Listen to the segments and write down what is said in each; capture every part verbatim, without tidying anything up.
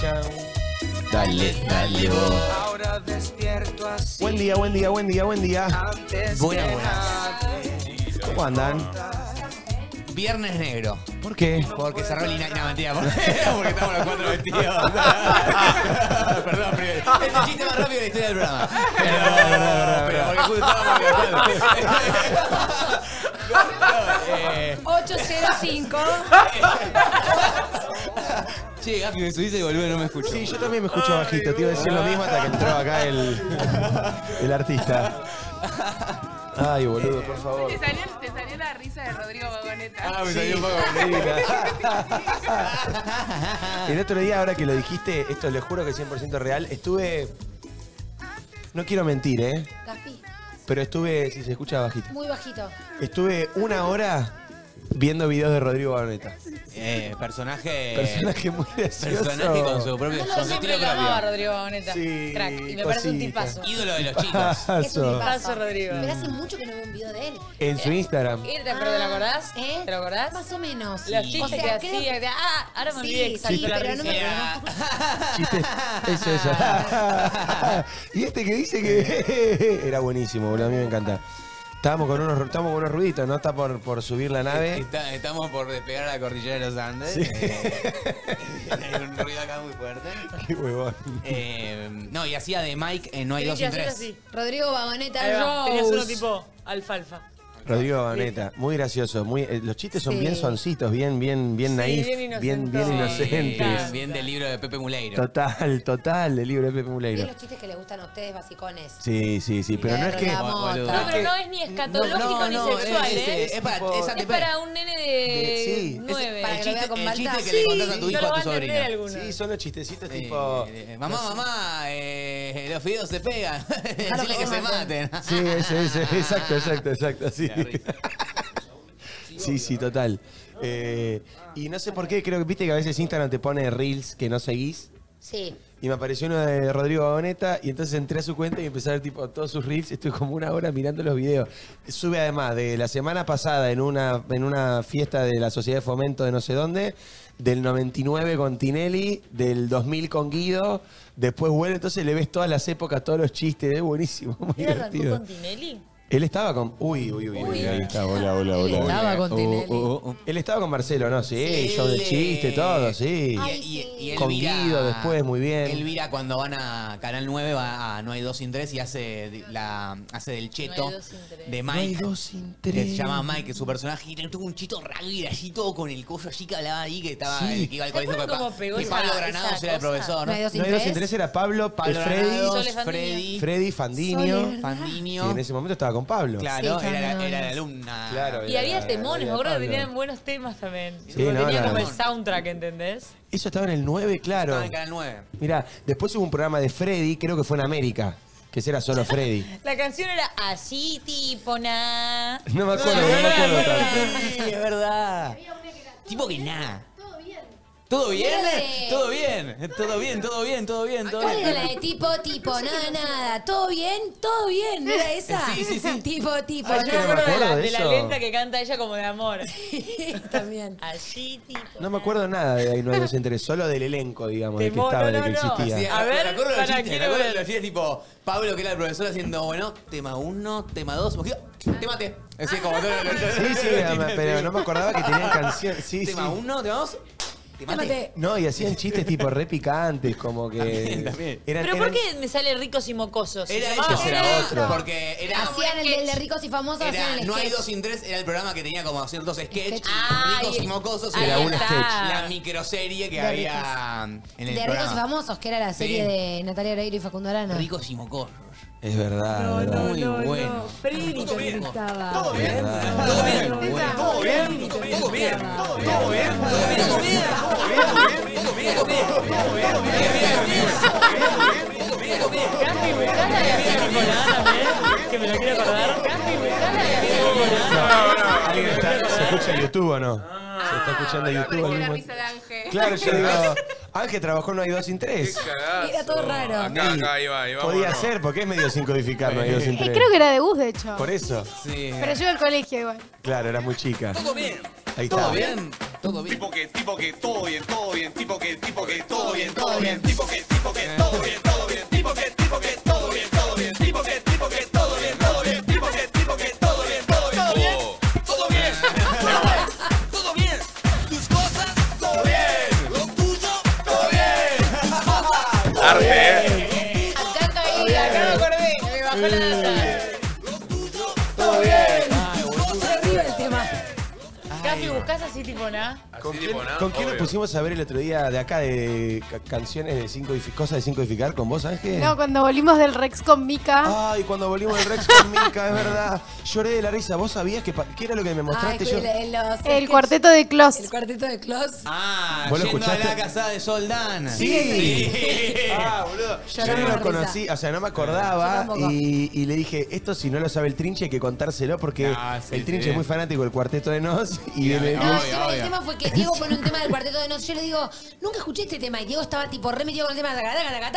chao. Dale, dale vos. Ahora despierto así. Buen día, buen día, buen día, buen día. Buenas, buenas. ¿Cómo andan? Viernes negro. ¿Por qué? Porque cerró el INAI. No, mentira. ¿Por qué? Porque estamos los cuatro vestidos. Perdón, primero. Este chiste más rápido de la historia del programa. Pero, pero porque justo estábamos ocho cero cinco. Che, Gaspi, me subiste y volví, no me escucho. Sí, yo también me escucho bajito. Te iba a decir lo mismo hasta que entró acá el, el artista. Ay, boludo, por favor. Te salió, te salió la risa de Rodrigo Bagoneta. Ah, me sí. salió Bagoneta. El otro día, ahora que lo dijiste, esto les juro que es cien por ciento real, estuve... No quiero mentir, ¿eh? Gaspi. Pero estuve, si se escucha bajito. Muy bajito. Estuve una hora... viendo videos de Rodrigo Baboneta. Eh, personaje... Personaje muy gracioso. Personaje con su propio... Yo lo siempre grababa Rodrigo Baboneta. Sí. Crack. Y me parece un tipazo. Ídolo de los chicos. Es un tipazo, Rodrigo. Pero hace mucho que no veo un video de él. En su Instagram. ¿Te lo acordás? ¿Eh? ¿Te lo acordás? Más o menos. Los chistes que hacía. Ah, ahora me olvidé exacto la risa. Chistes. Eso, eso. Y este que dice que... Era buenísimo, boludo. A mí me encanta. Estábamos con unos, estamos con unos ruiditos, ¿no? Está por, por subir la nave. Está, estamos por despegar a la cordillera de los Andes. Sí. Eh, hay un ruido acá muy fuerte. Qué huevón. Eh, no, y hacía de Mike en No hay dos sin tres. Así. Rodrigo Baboneta. Tenías uno tipo alfalfa. Rodrigo Baboneta, muy gracioso, muy, eh, los chistes son sí. bien soncitos, bien, bien, bien sí, naif, bien, bien, bien inocentes. Bien, bien del libro de Pepe Muleiro. Total, total del libro de Pepe Muleiro. Y los chistes que les gustan a ustedes, basicones. Sí, sí, sí, pero no es que... No, pero no es ni escatológico ni sexual, ¿eh? Es para un nene de nueve. El chiste que le contás a tu hijo, a tu sobrino. Sí, son los chistecitos tipo... Mamá, mamá, los fideos se pegan. Decirle que se maten. Sí, exacto, exacto, exacto, sí. Sí, sí, total. Eh, y no sé por qué, creo que viste que a veces Instagram te pone reels que no seguís. Sí. Y me apareció uno de Rodrigo Baboneta y entonces entré a su cuenta y empecé a ver tipo todos sus reels. Estuve como una hora mirando los videos. Sube además de la semana pasada en una, en una fiesta de la Sociedad de Fomento de no sé dónde, del noventa y nueve con Tinelli, del dos mil con Guido. Después vuelve, entonces le ves todas las épocas, todos los chistes. Es buenísimo, muy divertido. ¿Con Tinelli? Él estaba con... Uy, uy, uy. uy. Ahí está, hola, hola, hola. Él estaba con Tinelli. Uh, uh, uh. Él estaba con Marcelo, ¿no? Sí, sí. Show de chiste, todo, sí. Ay, sí. Y, y, y con Guido después, muy bien. Él vira cuando van a Canal nueve, va a No hay dos sin tres y hace, la, hace del cheto no de Mike. No hay dos sin tres. Que se llama Mike, que es su personaje. Y tuvo un chito ragged allí todo con el coso allí que hablaba ahí, que estaba sí. el, que iba al colegio. Y Pablo Granado era el profesor, ¿no? No hay dos sin, no hay dos sin tres era Pablo, Pablo Granado, Freddy, Freddy Fandinio. Fandinio. Que en ese momento estaba con... Con Pablo. Claro, sí, era, no, era la alumna. Claro, y era, había temones, me acuerdo que tenían buenos temas también. Sí, no, tenía no, como no. el soundtrack, ¿entendés? Eso estaba en el nueve, claro. Estaba en Canal nueve. Mirá, después hubo un programa de Freddy, creo que fue en América, que era solo Freddy. La canción era así, tipo, na. No me acuerdo, no, no, no me acuerdo no, tanto. Sí, es verdad. Tipo que nada. ¿Todo bien? ¿Todo bien? ¿Todo bien? ¿Todo bien? ¿Todo bien? ¿Todo bien? La de tipo, tipo, nada, nada. ¿Todo bien? ¿Todo bien? ¿Era esa? Sí, sí, sí. Tipo, tipo, nada. No, de la lenta que canta ella como de amor. Sí, también. Así, tipo. No me acuerdo nada de ahí, no hay dos sin tres, solo del elenco, digamos, de que estaba, de que existía. A ver, para que... Me acuerdo de los chistes tipo, Pablo, que era el profesor, haciendo, bueno, tema uno, tema dos, tema T. Sí, como todo. Sí, sí, pero no me acordaba que tenían canción. Tema uno, tema dos... No, y hacían chistes tipo re picantes, como que... También, también. Eran, ¿Pero eran... por qué me sale Ricos y Mocosos? Era eso, ah, era, era otro. Porque era, hacían el, el de Ricos y Famosos, era, hacían el No sketch. Hay dos sin tres, era el programa que tenía como ciertos sketches. Ah, Ricos y, y Mocosos era un sketch. La microserie que de había Ricos. En el de programa. Ricos y Famosos, que era la serie sí. de Natalia Oreiro y Facundo Arana. Ricos y Mocosos. Es verdad, no, verdad. No, muy no, bueno. No. Freddy ¿Todo bien? ¿Todo bien? ¿Todo bien? ¿Todo bien? ¿Todo bien? ¿Todo bien? ¿Todo bien? ¿Todo bien? ¿Todo bien? ¿Todo bien? ¿Todo bien? ¿Todo bien? ¿Todo bien? ¿Todo bien? Gaspi, me cala de hacer limonada, ¿eh? Que me lo quiero acordar. Gaspi, me cala de hacer limonada. ¿Alguien está? ¿Se escucha en YouTube o no? Se está escuchando YouTube al mismo tiempo. Claro, yo digo... Ángel trabajó en No hay dos sin tres. Era todo raro. Acá, acá, iba, iba. Podía ser, porque es medio sin codificar, No hay dos sin tres. Creo que era de bus, de hecho. Por eso. Sí. Pero yo del colegio igual. Claro, era muy chica. Todo bien. Ahí está. Todo bien. todo bien. Tipo que, tipo que, todo bien, todo bien. Tipo que, tipo que, todo bien, todo bien. Tipo que, tipo que, todo bien, todo bien. Tipo que, tipo que, todo bien, todo bien. Tipo que, tipo que, todo bien, todo bien. Tipo que, tipo que, todo bien, todo bien. Todo bien, todo bien, todo bien. Tus cosas, todo bien. Lo tuyo, todo bien. Tus cosas, arte. Acá caí, acá me acordé. Me bajó la danza. Gaspi, ¿buscas así tipo na? ¿Con quién, tipo, na? ¿Con quién nos pusimos a ver el otro día de acá de ca canciones de cinco y cosas de cinco y ficar con vos, Ángel? No, cuando volvimos del Rex con Mica. Ay, cuando volvimos del Rex con Mica, es verdad. Lloré de la risa. ¿Vos sabías que qué era lo que me mostraste? Ay, yo? El, los, el, el cuarteto de Clos. El cuarteto de Clos. Ah, ¿vos lo escuchaste? A la casa de Soldán. Sí. sí. sí. Ah, boludo. Yo, yo no lo conocí, o sea, no me acordaba y, y le dije, esto si no lo sabe el Trinche hay que contárselo porque no, sí, el Trinche sí. es muy fanático del Cuarteto de Nos. Y yeah, el, no, obvio, el, el tema fue que Diego pone un tema del Cuarteto de Nos. Yo le digo, nunca escuché este tema. Y Diego estaba tipo remetido con el tema de la, la, la, la,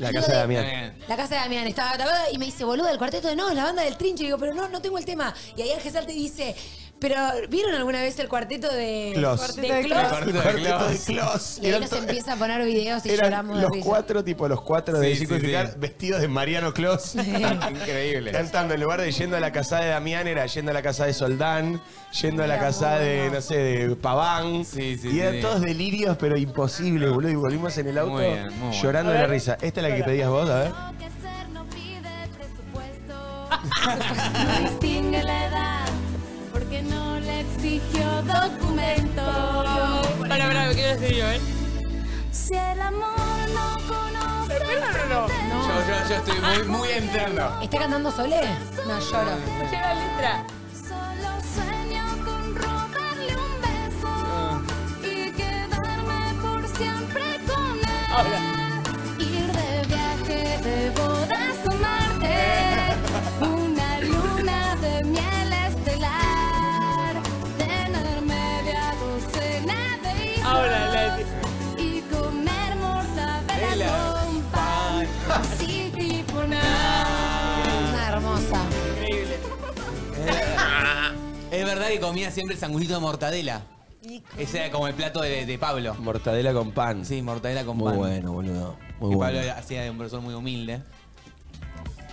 la casa de Damián. La casa de Damián. Estaba grabada y me dice, boludo, el Cuarteto de Nos, la banda del Trinche. Y digo, pero no, no tengo el tema. Y ahí Ángel salte y dice, pero ¿vieron alguna vez el Cuarteto de Clos? De, de Clos. El Cuarteto de Clos. Y ahí nos empieza a poner videos y lloramos. Los cuatro, tipo los cuatro de Circuificar, vestidos de Mariano Clos. Increíble. Cantando en lugar de yendo a la casa de Damián, era yendo a la casa de Soldán, yendo a la casa de, no sé, de Paván. Sí, sí, y eran todos delirios, pero imposible, boludo. Y volvimos en el auto llorando de la risa. Esta es la que pedías vos, a ver. No pide presupuesto. No distingue la edad. Porque no le exigió documento. Para, para, me quiero decir yo, ¿eh? Si el amor no conoce. Pero, pero no, no. no. Yo, yo, yo estoy muy, muy entrando. ¿Está cantando Solé? No, lloro. Escuché la letra. Solo sueño con robarle un beso ah. y quedarme por siempre con él. Hola. Ir de viaje de bodas a Marte. Una luna de miel. Y comer mortadela con pan. Así tipo nada. Una hermosa. Increíble. Es verdad que comía siempre el sanguchito de mortadela. Ese era como el plato de, de Pablo. Mortadela con pan. Sí, mortadela con muy pan. Muy bueno, boludo. Muy y bueno. Pablo hacía de un profesor muy humilde.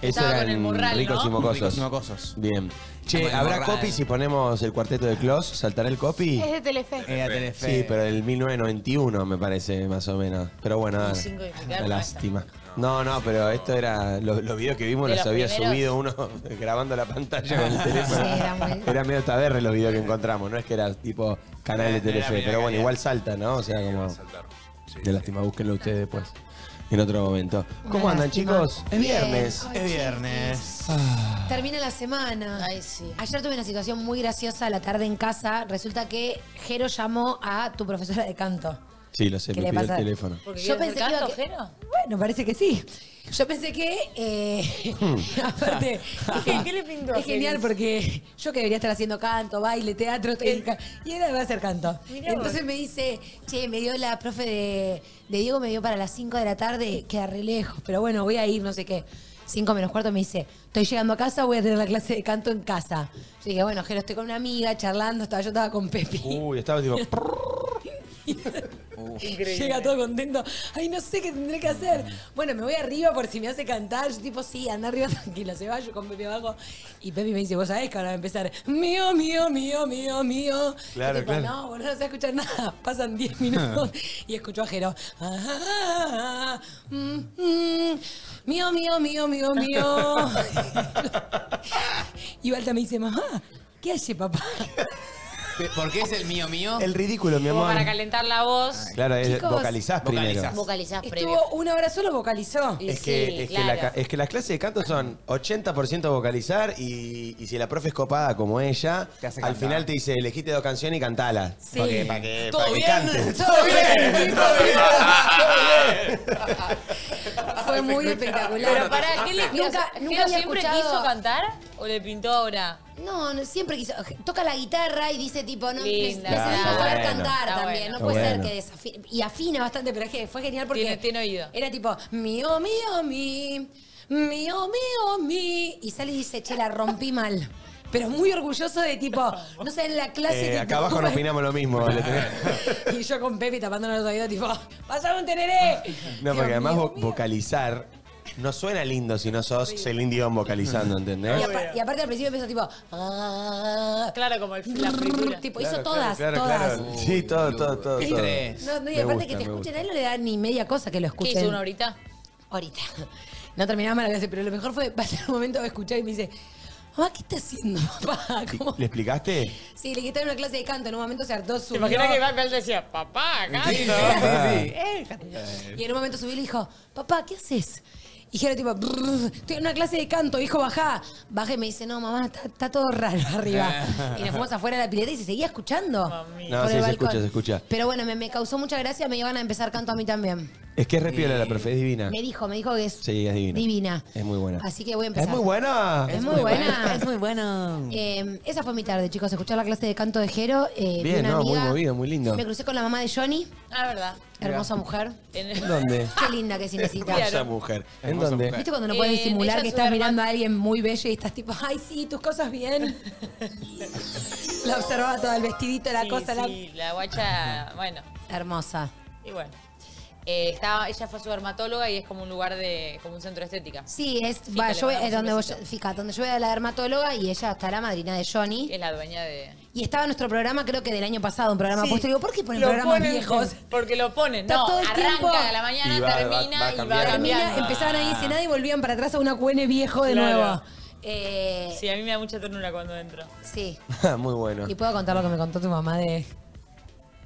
Eso eran el morral, Ricos, ¿no? y mocosos. Ricos y Mocosos. Bien. Che, ¿habrá copy si ponemos el Cuarteto de Clos? ¿Saltará el copy? Es de Telefe. Es de Telefe. Sí, pero del mil novecientos noventa y uno me parece, más o menos. Pero bueno, no, una no lástima. Está. No, no, pero esto era... Los, los videos que vimos los, los había primeros. Subido uno grabando la pantalla con el teléfono. Sí, era, muy... era medio taberre los videos que encontramos. No es que era tipo canal de Telefe. Pero bueno, igual salta, ¿no? O sea, como... Sí, de lástima, sí. Búsquenlo ustedes después. En otro momento. ¿Cómo andan, chicos? Es viernes. Es viernes. Termina la semana. Ay, sí. Ayer tuve una situación muy graciosa a la tarde en casa. Resulta que Jero llamó a tu profesora de canto. Sí, lo sé, me pidió el teléfono. ¿Yo pensé que iba a Jero? Bueno, parece que sí. Yo pensé que... Eh, aparte, ¿qué le pintó? Es genial porque yo que debería estar haciendo canto, baile, teatro, estoy y él debería hacer canto. Mirá Entonces vos. Me dice, che, me dio la profe de, de Diego, me dio para las cinco de la tarde, queda re lejos, pero bueno, voy a ir, no sé qué. cinco menos cuarto me dice, estoy llegando a casa, voy a tener la clase de canto en casa. Yo dije, bueno, Jero, estoy con una amiga, charlando, estaba, yo estaba con Pepe. Uy, estaba tipo... Uh, llega todo contento. Ay, no sé qué tendré que hacer. Bueno, me voy arriba por si me hace cantar. Yo tipo, sí, anda arriba tranquilo. Se va yo con Pepe abajo. Y Pepe me dice, vos sabés que ahora va a empezar. Mío, mío, mío, mío, mío. Claro, tipo, claro. No, boludo, no se escucha nada. Pasan diez minutos y escucho a Jero. Ah, ah, ah, mm, mm, mío, mío, mío, mío, mío. Y Balta me dice, mamá, ¿qué hace papá? ¿Por qué es el mío mío? El ridículo, mi amor. Como para calentar la voz. Claro, es, chicos, vocalizás primero. Vocalizás primero. Estuvo una hora solo, vocalizó. Es, sí, que, es, claro. que la, es que las clases de canto son ochenta por ciento vocalizar y, y si la profe es copada como ella, al final te dice, elegiste dos canciones y cantalas. Sí. ¿Para qué? ¿Para qué? ¿Todo bien? ¿Todo bien? ¿Todo bien? Fue muy espectacular. Pero pará, ¿qué le nunca, nunca siempre quiso cantar o le pintó ahora? No, no, siempre quiso. Toca la guitarra y dice tipo, no, necesito saber cantar también. No puede ser que desafine. Y afina bastante, pero es que fue genial porque tiene oído. Era tipo, mío, mío, mi, mío, mío, mi. Y sale y dice, che, la rompí mal. pero muy orgulloso de tipo, no sé, en la clase... Eh, que acá abajo no opinamos lo mismo. Vale. Y yo con Pepe tapando el oído tipo, ¡pasame un teneré! No, Dios, porque además mío, vocalizar... No suena lindo si no sos sí. Celine Dion vocalizando, ¿entendés? Y, apa y aparte al principio empezó tipo... Ah, claro, como el, la primera. Tipo, claro, hizo todas, claro, claro, todas. Claro. Sí, todo, todo, todo. todo. No, no, y aparte gusta, que te escuchen, a él no le da ni media cosa que lo escuchen. ¿Qué hizo uno ahorita? Ahorita. No terminaba mal la clase, pero lo mejor fue pasar un momento de escuchar y me dice... Mamá, ¿qué está haciendo, papá? ¿Cómo? ¿Le explicaste? Sí, le quité una clase de canto. En un momento se hartó su... ¿Te imaginas que papá decía, papá, canto? Sí, sí, sí. Y en un momento subí y le dijo, papá, ¿qué haces? Y yo era tipo, estoy en una clase de canto, hijo, bajá. Bajé y me dice, no, mamá, está, está todo raro arriba. Y nos fuimos afuera de la pileta y se seguía escuchando. No, por sí, el se escucha, se escucha. Pero bueno, me, me causó mucha gracia, me iban a empezar canto a mí también. Es que es re piola la profe, es divina. Me dijo, me dijo que es, sí, es divina. divina. Es muy buena. Así que voy a empezar. ¡Es muy buena! ¡Es, es muy buena! buena. ¡Es muy buena! Eh, esa fue mi tarde, chicos, escuchar la clase de canto de Jero. Eh, Bien, una no, amiga, muy movido, muy lindo. Me crucé con la mamá de Johnny. Ah, verdad. Hermosa mujer. ¿Dónde? Qué linda que es Inesita. Hermosa mujer. ¿En dónde? ¿Viste cuando no puedes eh, disimular que estás mirando a alguien muy bello y estás tipo, ay, sí, tus cosas bien? La observaba toda, el vestidito, la sí, cosa. Sí, la... la guacha, bueno. Hermosa. Y bueno. Eh, estaba, ella fue su dermatóloga y es como un lugar de, como un centro de estética. Sí, es, Fica, va, yo, es donde, vos, Fica, donde yo voy a la dermatóloga y ella está la madrina de Johnny. Es la dueña de... Y estaba nuestro programa, creo que del año pasado, un programa sí. posterior. ¿Por qué ponen lo programas ponen, viejos? Porque lo ponen, está no, todo el arranca tiempo. A la mañana, va, termina va, va y va a cambiar. Empezaban ahí sin nada y volvían para atrás a una U N viejo de claro. nuevo. Eh, sí, a mí me da mucha ternura cuando entro. Sí. Muy bueno. Y puedo contar lo que me contó tu mamá de...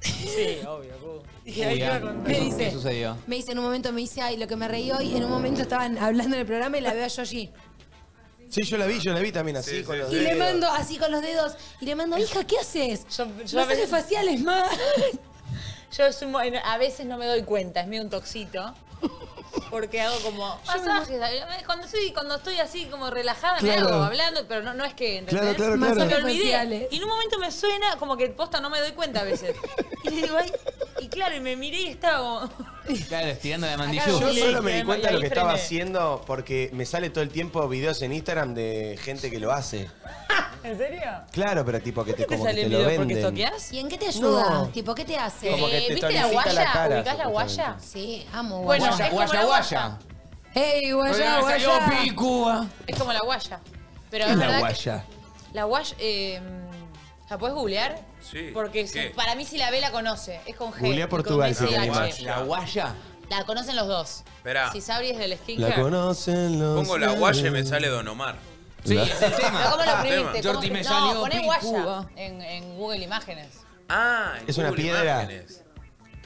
Sí, obvio, pudo. Y ahí iba con... me dice, ¿qué sucedió? Me dice en un momento, me dice, ay, lo que me reí hoy, en un momento estaban hablando en el programa y la veo a Yoshi. Sí, yo la vi, yo la vi también así sí, con sí, los y dedos. Y le mando así con los dedos. Y le mando, hija, ¿qué haces? Yo, yo no haces faciales más. Yo sumo, a veces no me doy cuenta, es medio un toxito. Porque hago como masajes. Cuando, soy, cuando estoy así como relajada claro. me hago hablando, pero no, no es que... Claro, claro, claro. Me olvidé. Y en un momento me suena como que posta no me doy cuenta a veces. Y le digo, ay... Y claro, y me miré y estaba como... Claro, estirando de mandillo. Yo solo me di cuenta de lo que estaba haciendo porque me sale todo el tiempo videos en Instagram de gente que lo hace. ¿En serio? Claro, pero tipo que te, como te, que te lo venden. ¿Y en qué te ayuda? No. Tipo, ¿qué te hace? Como que te ¿Viste la guaya? La cara, ¿ubicás la guaya? Sí, amo guaya. Bueno, guaya, guaya, guaya. ¡Ey, guaya, guaya! Salió Picuba. Es como la guaya. Pero ¿qué es la guaya? La guaya... Eh, ¿la puedes googlear? Sí. Porque ¿qué? Para mí si la ve la conoce. Es con G. Googlea Portugal. Con sí, la guaya. La conocen los dos. Verá. Si Sabri es del skincare. La conocen los dos. Pongo la guaya y me sale Don Omar. Sí, la... ese tema. No, ¿cómo lo escribiste? Jordi ¿Cómo me salió no, poné guaya en, en Google Imágenes. Ah, en es Google una piedra. Imágenes.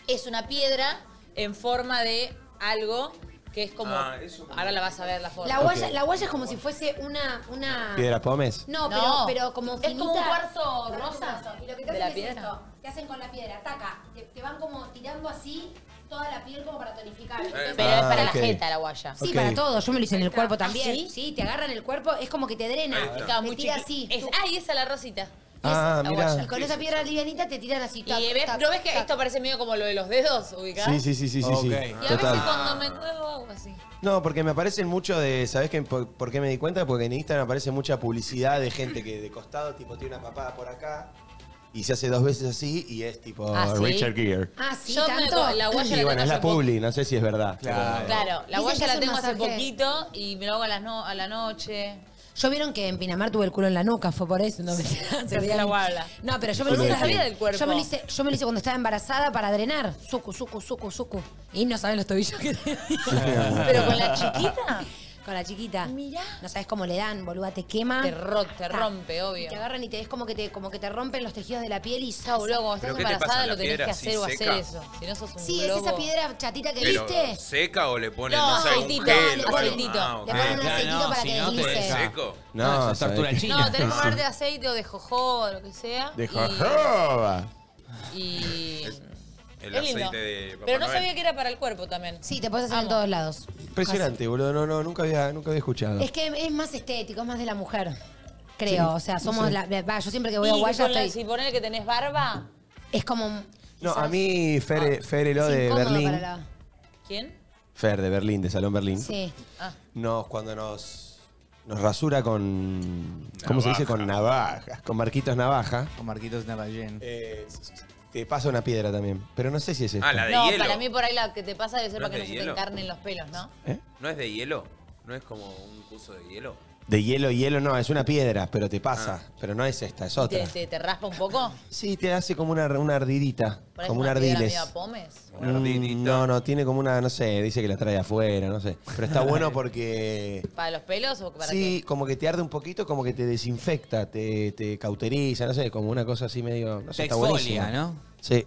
Es una piedra en forma de algo... Que es como... Ah, eso... Ahora la vas a ver la foto. La guaya, okay. la guaya es como si fuese una... una... ¿Piedra pómez? No, pero, no. pero como finita. Es como un cuarzo rosa. Y lo que te hacen es esto. Te hacen con la piedra, taca. Te, te van como tirando así toda la piel como para tonificar. Pero es ah, para okay. la jeta la guaya. Sí, okay. para todo. Yo me lo hice en el cuerpo también. ¿Sí? Sí, te agarran el cuerpo. Es como que te drena. Ah, claro. Te muy tira así. Es, ah, y esa la rosita. Ah, mira. Y con esa piedra livianita te tiran así. Tac, y ves, tac, ¿no ves que tac. Esto parece medio como lo de los dedos ubicados? Sí, sí, sí, sí, sí. Okay. Y a Total. veces cuando me muevo hago así. No, porque me aparecen mucho de... ¿Sabés qué, por, por qué me di cuenta? Porque en Instagram aparece mucha publicidad de gente que de costado tipo tiene una papada por acá y se hace dos veces así y es tipo ¿Ah, sí? Richard Gere. Ah, sí, yo tanto. Me, la guaya sí, la bueno, es la publi, no sé si es verdad. Claro, claro la guaya la tengo hace poquito y me lo hago a, las no, a la noche. Yo vieron que en Pinamar tuve el culo en la nuca, fue por eso. No, me, se me la guala. No, pero yo me, lo hice, sabía del cuerpo. Yo me lo hice Yo me lo hice cuando estaba embarazada para drenar. Suku, suku, suku, suku. Y no sabés los tobillos que tenía. Pero con la chiquita. Con la chiquita. Mirá. No sabes cómo le dan, boluda, te quema. Te, ro te rompe, obio. Y te agarran y te ves como que te, como que te rompen los tejidos de la piel y ya, boludo, cuando estás embarazada lo tenés que hacer si o hacer eso. Si no sos un Sí, globo. Es esa piedra chatita que pero viste. ¿Seca o le ponen no, no sé, aceitito, un gel, aceitito. Ah, okay. Le ponen un aceitito no, para si que no deslice. ¿Seco? No, no tortura el chino. No, tenés que ponerte aceite o de jojoba o lo que sea. De jojoba. Y... El es lindo. De Pero no Noel. Sabía que era para el cuerpo también. Sí, te podés hacer Amo. En todos lados. Impresionante, Así. boludo. No, no, nunca había, nunca había escuchado. Es que es más estético, es más de la mujer. Creo. Sí, o sea, somos no sé. la, la, la. Yo siempre que voy a Guaya estoy... Si ponés que tenés barba, es como. No, ¿sabes? A mí Fer, ah, Fer lo de Berlín. La... ¿Quién? Fer de Berlín, de Salón Berlín. Sí. Ah. Nos, cuando nos Nos rasura con... ¿Cómo navaja. se dice? Con navajas. Con Marquitos Navaja. Con Marquitos Navallén. Eh, te pasa una piedra también. Pero no sé si es esta. Ah, la de no, hielo. No, para mí por ahí la que te pasa debe ser ¿No para es que no hielo? se te encarnen los pelos, ¿no? ¿Eh? ¿No es de hielo? ¿No es como un curso de hielo? De hielo, hielo, no. Es una piedra, pero te pasa. Ah. Pero no es esta, es otra. ¿Te, te, te raspa un poco? Sí, te hace como una, una ardidita. Por como una ardiles. Pomes? ¿Una mm, ardidita? No, no, tiene como una, no sé, dice que la trae afuera, no sé. Pero está bueno porque... ¿Para los pelos o para Sí, qué? como que te arde un poquito, como que te desinfecta, te, te cauteriza, no sé, como una cosa así medio... No sé, está buenísima, ¿no? Sí.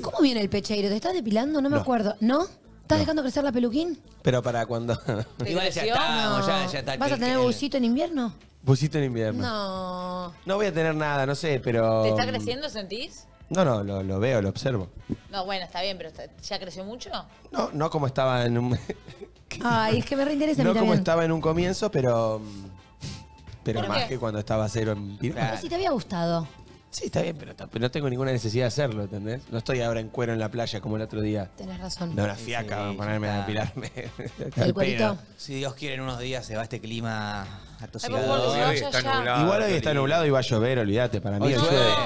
¿Cómo viene el pecheiro? ¿Te estás depilando? No me no. acuerdo. ¿No? ¿Estás no. dejando crecer la peluquín? Pero para cuando... Igual ya está, no. ya, ya está. ¿Vas a tener bucito en invierno? Bucito en invierno. No. No voy a tener nada, no sé, pero... ¿Te está creciendo, sentís? No, no, lo, lo veo, lo observo. No, bueno, está bien, pero ¿ya creció mucho? No, no como estaba en un... Ay, es que me reinteresa. No a mí como estaba en un comienzo, pero... Pero, ¿Pero más qué? que cuando estaba cero en... Claro. Si te había gustado. Sí, está bien, pero no tengo ninguna necesidad de hacerlo, ¿entendés? No estoy ahora en cuero en la playa como el otro día. Tenés razón. No, una fiaca, sí, sí, ponerme a depilarme. ¿El cuerito? Si Dios quiere, en unos días se va este clima atosigado. Ay, hoy está nublado, Igual hoy está nublado y va a llover, olvídate. Para mí no,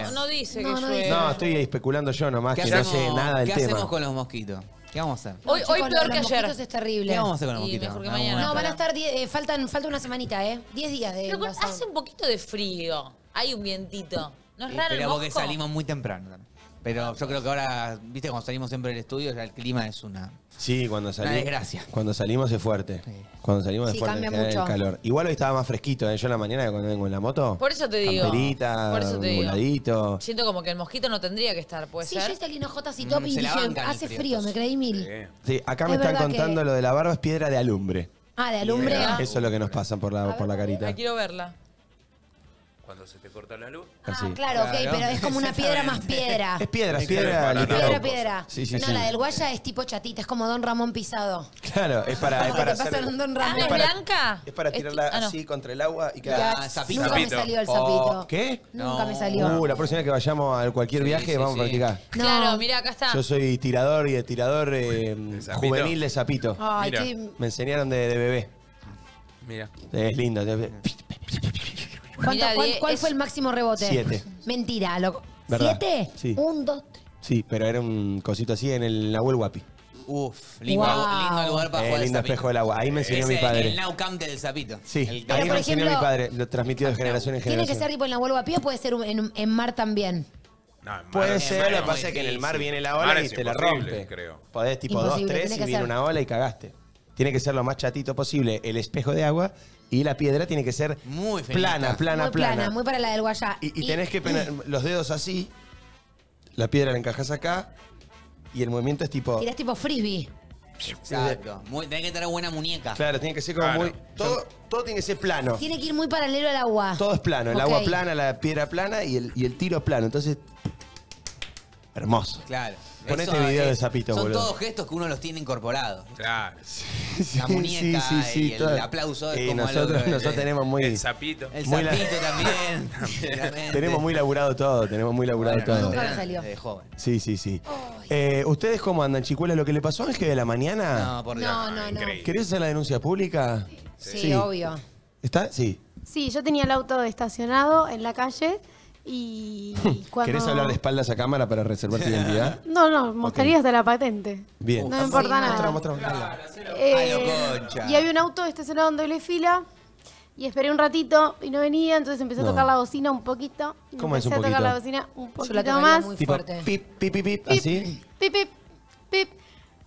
no, no dice no, que no llueve. No, estoy especulando yo nomás, que hacemos, no sé nada del tema. ¿Qué hacemos con los mosquitos? ¿Qué vamos a hacer? Hoy, hoy peor que ayer. Es terrible. ¿Qué vamos a hacer con los mosquitos? No, mañana. van a estar, diez, eh, faltan, falta una semanita, ¿eh? Diez días de... Pero hace un poquito de frío. Hay un vientito. No es raro el mosco. Pero porque salimos muy temprano. Pero yo creo que ahora, viste, cuando salimos siempre del estudio, ya el clima es una... Sí, cuando salimos... Una desgracia. Cuando salimos es fuerte. Sí. Cuando salimos es sí, fuerte. Cambia mucho el calor. Igual hoy estaba más fresquito, ¿eh? Yo en la mañana cuando vengo en la moto... Por eso te digo. Camperita, Por eso te digo. Voladito. Siento como que el mosquito no tendría que estar, ¿puede sí, ser? Sí, yo salí en ojotas y top mm, y dije, hace frío, frío, me creí mil. Sí, sí acá es me están contando que... lo de la barba es piedra de alumbre. Ah, de alumbre. Yeah. Ah. Eso es lo que nos pasan por la, ver, por la carita. Quiero verla. Cuando se te corta la luz. Ah, sí. claro, ok, claro. pero es como una piedra más piedra. Es piedra, es piedra. Es piedra, piedra. Sí, sí, no, sí. la del Guaya es tipo chatita, es como Don Ramón pisado. Claro, es para... Es para hacer, un Don Ramón. ¿Es blanca? Es para tirarla ah, no. así contra el agua y quedar... Ah, zapito. Nunca zapito. me salió el zapito. Oh, ¿Qué? Nunca no. me salió. Uh, la próxima que vayamos a cualquier sí, viaje sí, vamos sí. a practicar. No. Claro, mirá, acá está. Yo soy tirador y de tirador eh, juvenil de zapito. Ay, qué... Me enseñaron de, de bebé. Mira. Es lindo. Mirá, ¿Cuál, cuál es... fue el máximo rebote? Siete. Mentira, loco. ¿Verdad? ¿Siete? Sí. Un, dos, tres. Sí, pero era un cosito así en el Nahuel Huapi. Uf, lindo, wow. lindo lugar para eh, jugar. Lindo espejo del agua. Ahí me enseñó Ese, mi padre. El Now Camp del Zapito. Sí, el... pero ahí por me ejemplo, enseñó mi padre. Lo transmitió de generación en generación. ¿Tiene que ser tipo en Nahuel Huapi o puede ser en, en mar también? No, en puede ser, lo que no, pasa es que en el mar viene la ola y te la rompe. Creo. Podés tipo imposible, dos, tres y viene una ola y cagaste. Tiene que ser lo más chatito posible el espejo de agua. Y la piedra tiene que ser muy plana, plana, muy plana, plana. Muy para la del Guayá. Y, y, y tenés que penar los dedos así, la piedra la encajás acá y el movimiento es tipo... Tirás tipo frisbee. Exacto. Muy, tenés que tener buena muñeca. Claro, tiene que ser como claro. muy... Todo, todo tiene que ser plano. Tiene que ir muy paralelo al agua. Todo es plano. El okay. agua plana, la piedra plana y el, y el tiro plano. Entonces... Hermoso. Claro. Con este video es, de Zapito, son boludo. Son todos gestos que uno los tiene incorporados. Claro. Sí, la muñeca sí, sí, sí, y el todo. aplauso. Es y como nosotros, algo, nosotros el, tenemos muy... El Zapito. El Zapito también. también tenemos muy laburado todo, tenemos muy laburado bueno, todo. Nunca salió. De joven. Sí, sí, sí. Oh, eh, ¿Ustedes cómo andan, chicuelas? ¿Lo que le pasó a Ángel de la mañana? No, por Dios. No, no, no. ¿Querés hacer la denuncia pública? Sí, sí, sí, obvio. ¿Está? Sí. Sí, yo tenía el auto estacionado en la calle... Y cuando... ¿Querés hablar de espaldas a cámara para reservar tu identidad? No, no, mostraría hasta okay. la patente. Bien. No me importa sí, nada. Mostrá, mostrá. Eh, y había un auto estacionado en doble fila y esperé un ratito y no venía, entonces empecé no. a tocar la bocina un poquito. ¿Cómo es un poquito? Empecé a tocar la bocina un poquito Yo la más. Muy tipo, fuerte. Pip, pip, pip, pip, así. Pip, pip, pip,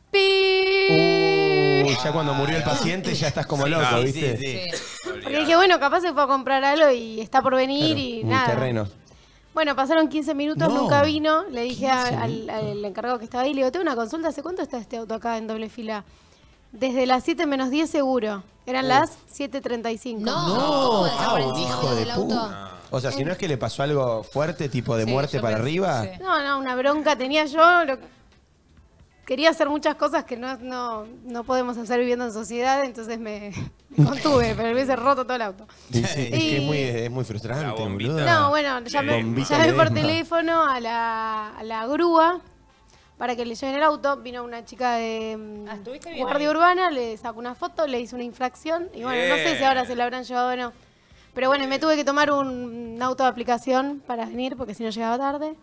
pip. Uy, ya cuando murió el paciente ya estás como sí, loco, no, ¿viste? Sí, sí. Porque dije, bueno, capaz se fue a comprar algo y está por venir claro, y nada. terreno. Bueno, pasaron quince minutos, no. nunca vino. Le dije a, al, al encargado que estaba ahí, le digo, tengo una consulta, ¿hace cuánto está este auto acá en doble fila? Desde las siete menos diez seguro. Eran Uf. las siete treinta y cinco. No, no. Ah, hijo de puta. O sea, si no es que le pasó algo fuerte, tipo de sí, muerte para pensé, arriba. Sí. No, no, una bronca tenía yo. Lo... Quería hacer muchas cosas que no, no, no podemos hacer viviendo en sociedad, entonces me... Contuve, pero me hubiese roto todo el auto. Sí, sí, y... es que es muy, es muy frustrante, boludo. No, bueno, llamé, llamé por teléfono a la, a la grúa. para que le lleven el auto. Vino una chica de, ah, de Guardia Urbana, le sacó una foto, le hizo una infracción. Y bueno, yeah. no sé si ahora se la habrán llevado o no. Pero bueno, me tuve que tomar un auto de aplicación para venir, porque si no llegaba tarde.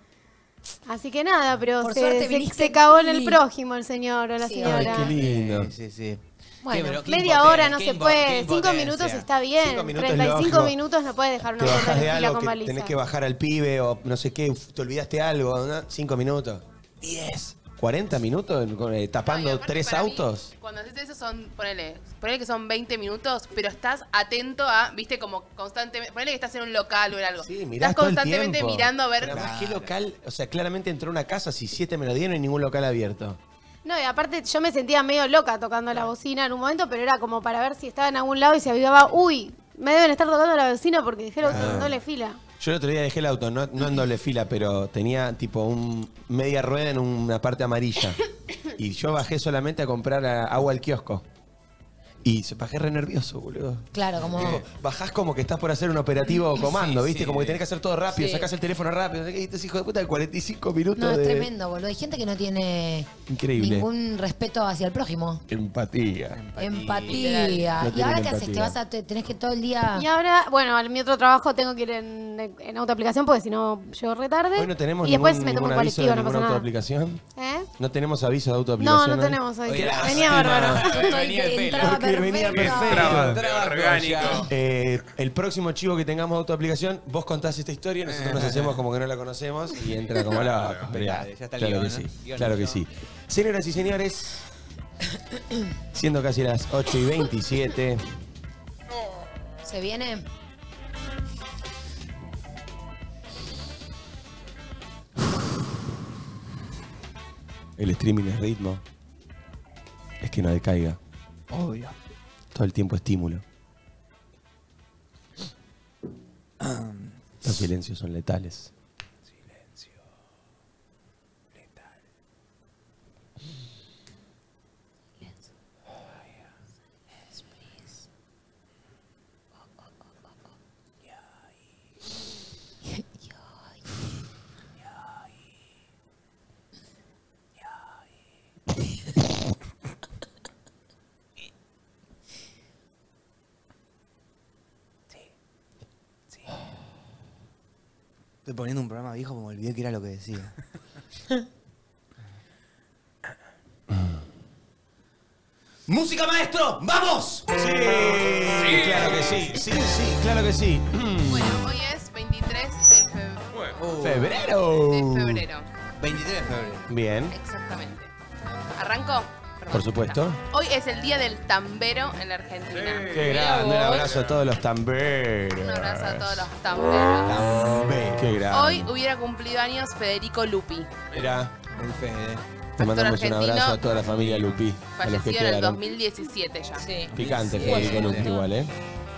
Así que nada, pero por se, suerte, se, se cagó en el prójimo el señor o la sí. señora. Ay, qué lindo. Sí, sí, sí. Bueno, media hora no se puede, cinco minutos está bien, treinta y cinco minutos no puedes dejar una cosa de fila con baliza. Tenés que bajar al pibe o no sé qué, te olvidaste algo, ¿no? Cinco minutos, diez, cuarenta minutos eh, tapando no, tres autos. Mí, cuando haces eso son, ponele, ponele que son veinte minutos, pero estás atento a, viste, como constantemente, ponele que estás en un local o en algo. Sí, mirás estás todo constantemente el mirando a ver. Pero claro. ¿Qué local? O sea, claramente entró una casa, si siete me lo dieron, no hay ningún local abierto. No, y aparte yo me sentía medio loca tocando la bocina en un momento, pero era como para ver si estaba en algún lado y se avivaba, uy, me deben estar tocando la bocina porque dejé el auto ah. en doble fila. Yo el otro día dejé el auto, no, no en doble fila, pero tenía tipo un media rueda en una parte amarilla. Y yo bajé solamente a comprar agua al kiosco. Y se bajé re nervioso, boludo. Claro, como... Digo, bajás como que estás por hacer un operativo o comando, sí, ¿viste? Sí, como que tenés que hacer todo rápido, sí. sacás el teléfono rápido. Y este hijo de puta de cuarenta y cinco minutos No, es de... tremendo, boludo. Hay gente que no tiene... Increíble. Ningún respeto hacia el prójimo. Empatía. Empatía. empatía. No y ahora, ¿qué haces? Te vas a... Tenés que todo el día... Y ahora, bueno, en mi otro trabajo tengo que ir en, en autoaplicación porque si no llego re tarde. Hoy no tenemos y ningún, después me tomo un colectivo, no pasa nada. ¿Eh? ¿No tenemos aviso de autoaplicación? No, no tenemos aviso. Oye, venía bárbaro. Entraba Venía perfecto. Eh, el próximo chivo que tengamos de autoaplicación, vos contás esta historia, nosotros nos hacemos como que no la conocemos y entra como la... Ya está claro, lío, que, ¿no? sí. Dios, claro no. que sí. Señoras y señores, siendo casi las ocho y veintisiete. ¿Se viene? El streaming es ritmo. Es que no decaiga. Obvio. Todo el tiempo estímulo. Los silencios son letales. Silencio. Letal. Silencio. Oh, yeah. Yes, please. Oh, oh, oh, oh, oh. Yeah. Yeah. Yeah. Yeah. Estoy poniendo un programa viejo como me olvidé que era lo que decía. ¡Música, maestro! ¡Vamos! Sí, sí, claro que sí. Sí, sí, claro que sí. Bueno, hoy es veintitrés de febrero. Oh. ¡Febrero! De febrero. veintitrés de febrero. Bien. Exactamente. ¿Arranco? Por supuesto. Hoy es el día del tambero en la Argentina. Sí. Qué grande. Un abrazo a todos los tamberos. Un abrazo a todos los tamberos. Tambe. Qué grande. Hoy hubiera cumplido años Federico Lupi. Mirá, el Fede. Te mandamos un abrazo a toda la familia Lupi. Falleció en el dos mil diecisiete ya. Sí. Picante Federico Lupi igual, ¿eh?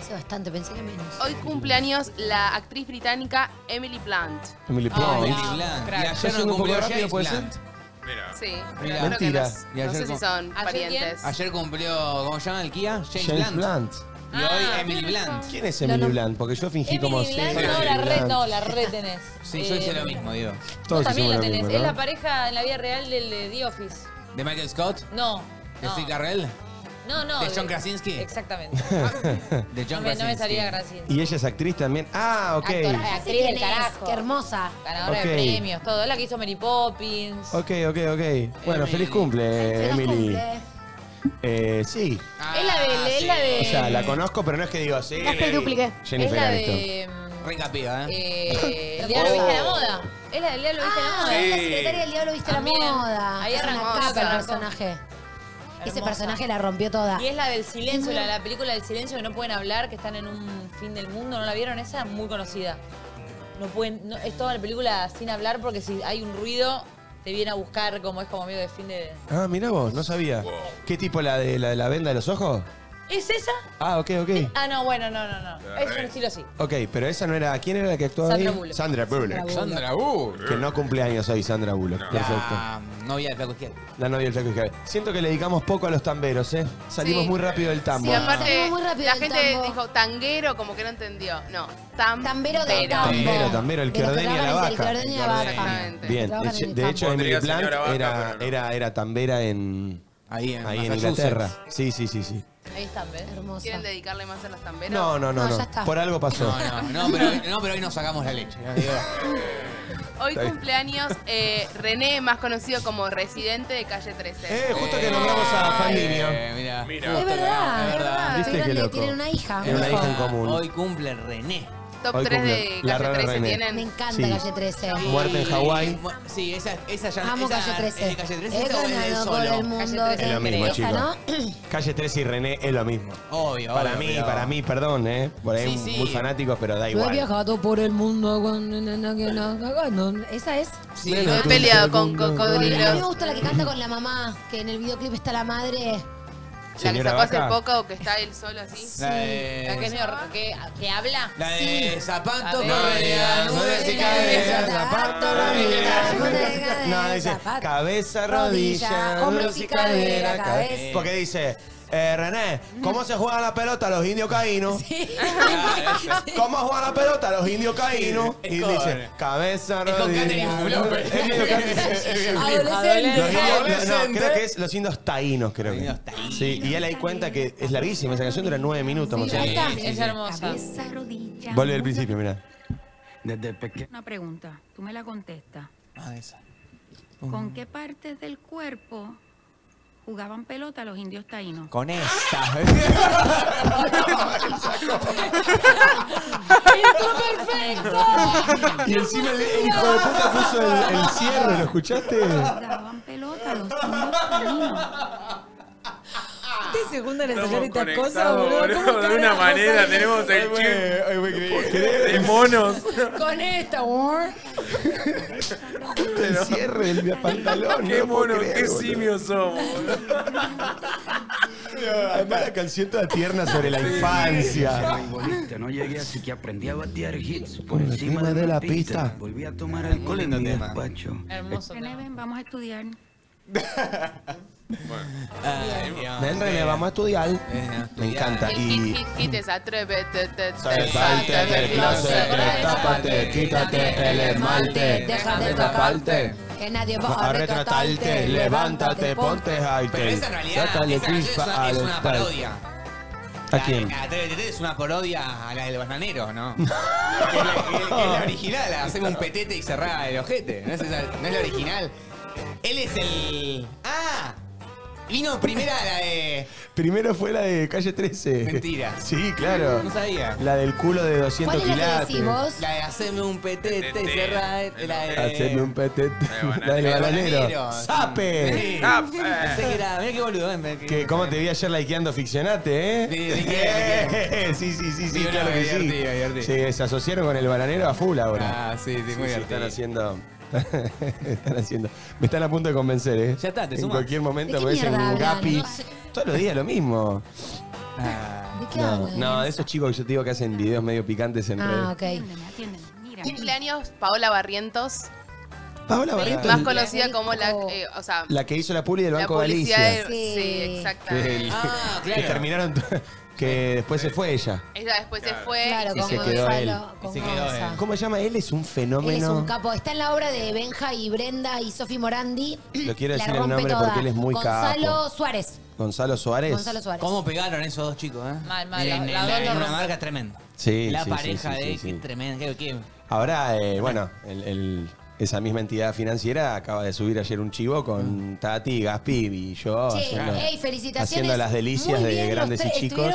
Hace bastante, pensé que menos. Hoy cumpleaños la actriz británica Emily Blunt. Emily Blunt. Emily Blunt. Y ayer no cumplió James Blunt. Mira. Sí, mira. Mentira. No, no sé si son ayer parientes. Ayer cumplió, ¿cómo se llama el Kia? James, James Blunt. Blunt. Y ah, hoy Emily Blunt. ¿Quién es Emily no, no. Blunt? Porque yo fingí Emily como... Blunt, sí. No, la red no, la red tenés. Sí, eh, yo hice lo mismo, Diego. Todos también la tenés. Mismo, ¿no? Es la pareja en la vida real del de The Office. ¿De Michael Scott? No. ¿De no. Steve Carell? No, no. ¿De John Krasinski? Exactamente. De John Krasinski. No me salía Krasinski. ¿Y ella es actriz también? Ah, ok. Actora, actriz del carajo. Qué hermosa. Ganadora okay. de premios, todo. Es la que hizo Mary Poppins. Ok, ok, ok. Bueno, Emily. Feliz cumple, Emily. Cumple. Eh, sí. Ah, es la de, sí. Es la de... O sea, la conozco, pero no es que digo así. No es que dupliqué. Jennifer Aniston. Es la de... Ringa piba, ¿eh? eh el diablo oh. viste a la moda. Es la del diablo viste ah, a la moda. Sí. Es la secretaria del diablo viste a la moda. Ahí arrancaba el personaje. Ese hermosa. Personaje la rompió toda. Y es la del silencio, la, la película del silencio que no pueden hablar, que están en un fin del mundo. ¿No la vieron? Esa es muy conocida. No pueden, no, es toda la película sin hablar porque si hay un ruido te viene a buscar como es como medio de fin de... Ah, mirá vos, no sabía. Wow. ¿Qué tipo la de la, de la venda de los ojos? ¿Es esa? Ah, ok, ok. Eh, ah, no, bueno, no, no, no. Es un estilo así. Ok, pero esa no era... ¿Quién era la que actuaba Sandra ahí? Bullock. Sandra Bullock. Sandra Bullock. Que no cumple años hoy, Sandra Bullock. No. Perfecto. La novia del flaco izquierdo. La novia del flaco izquierdo. Siento que le dedicamos poco a los tamberos, ¿eh? Salimos sí. muy rápido del tambo. Sí, aparte, muy rápido la gente tambo. dijo tanguero, como que no entendió. No, tam tambero del tambo. Tambero, tambero, el que ordena la vaca. El que ordena la vaca. Exactamente. Bien, de hecho, Emily Blunt era, era, era tambera en... Ahí en, Ahí en Inglaterra. Sí, sí, sí, sí. Ahí es tambera. Hermosa. ¿Quieren dedicarle más a las tamberas? No, no, no. no, no. Ya está. Por algo pasó. No, no, no, pero, no, pero hoy nos sacamos la leche. ¿No? Hoy cumpleaños eh, René, más conocido como residente de Calle trece. Eh, justo eh, que nombramos a Fandinio. Eh, mira, mira. Es verdad, es verdad. ¿Viste qué loco? Tienen una hija. Tienen una hija en común. Hoy ccumple René. Top Hoy tres de Calle trece René. tienen. Me encanta sí. Calle trece. Sí. Muerte en Hawái. Sí, esa, esa ya Amo esa, Calle trece. ¿Es de Calle trece es el solo? El mundo Calle trece. Es lo mismo, chicos. ¿No? Calle trece y René es lo mismo. Obvio, Para obvio, mí, pero... para mí, perdón, ¿eh? Por ahí sí, sí. muy fanáticos, pero da igual. Yo he viajado por el mundo con... ¿Esa es? Sí, bueno, he peleado con cocodrilos. A mí me gusta la que canta con la mamá, que en el videoclip está la madre... La que sacó hace poco, que está él solo así. Sí. La, de... la que es medio, que, que habla. La de sí. zapato, correa, nube y cabeza. Zapato, rodilla, no, dice cabeza, rodilla, hombros y cadera. Cabeza. Porque dice, eh, René, ¿cómo se juega la pelota a los indios taínos? Sí. ¿Cómo juega la pelota a los indios taínos? Y dice, cabeza, rodilla. Creo que es los indios taínos, creo que. Sí, y él ahí cuenta que es larguísima, esa canción dura nueve minutos. Sí, sí, sí, sí. Es hermosa. Vuelve al principio, mirá. Desde pequeño. Una pregunta, tú me la contestas. Ah, esa. Uh. ¿Con qué partes del cuerpo jugaban pelota los indios taínos? Con esta. ¡Está perfecto! Y encima el, el hijo de puta puso el, el cierre, ¿lo escuchaste? Jugaban pelota los indios taínos. Segundo en enseñar estas cosas, boludo. De una manera, tenemos el chip de monos. Con esta, boludo. El cierre del pantalón. Qué monos, qué simios somos. Además, la canción toda tierna sobre la infancia. No llegué, así que aprendí a batear hits por encima de la pista. Volví a tomar alcohol en mi despacho. Hermoso. Vamos a estudiar. Bueno. Ay, Dios, ven, René, vamos a estudiar. Bien, me encanta. Y quites, atrévete, salte del closet, tápate, quítate el esmalte, deja de taparte, que nadie va a retratarte, levántate, ponte high. Pero esa en realidad es una parodia. ¿A quién? Atrévete es una parodia a la del Bananero, ¿no? Es la original, hacemos un petete y cerrá el ojete. No es la original. Él es el... ¡Ah! Vino primera la de... Primero fue la de Calle trece. Mentira. Sí, claro. No sabía. La del culo de doscientos quilates. La de haceme un petete, cerra... La de... Haceme un petete. La del Bananero. ¡Sape! ¡Sape! Pensé que era... Mirá qué boludo. ¿Cómo te vi ayer likeando Ficcionate, eh? Sí, sí, sí, sí, claro que sí. Sí, se asociaron con el Bananero a full ahora. Ah, sí, sí, muy bien. Están haciendo... están haciendo. Me están a punto de convencer, ¿eh? Ya está, te sumas. En cualquier momento aparecen un Gapi. No sé. Todos los días lo mismo. Ah, ¿de qué no, no, de esos chicos que yo te digo que hacen videos medio picantes en redes. Ah, red. Ok. Cumpleaños, Paola Barrientos. Paola Barrientos. Más conocida como la... Eh, o sea, la que hizo la publi del Banco Galicia. De, sí. sí, exactamente. El, ah, claro. Que terminaron... Que después se fue ella. Ella después claro. se fue. Claro, y, como se quedó él. Con y se quedó él. ¿Cómo se llama? Él es un fenómeno. Él es un capo. Está en la obra de Benja y Brenda y Sofi Morandi. Lo quiero decir el nombre toda. porque él es muy Gonzalo capo. Gonzalo Suárez. Gonzalo Suárez. Gonzalo Suárez. ¿Cómo pegaron esos dos chicos, eh? Mal, mal. En, la, la, en, la, en una marca tremenda. Sí, La sí, pareja sí, sí, de él, sí, sí. qué tremenda. Qué, qué. Ahora, eh, bueno, el, el, esa misma entidad financiera acaba de subir ayer un chivo con Tati, Gaspi y yo. Che, haciendo, hey, felicitaciones. Haciendo las delicias de grandes y chicos.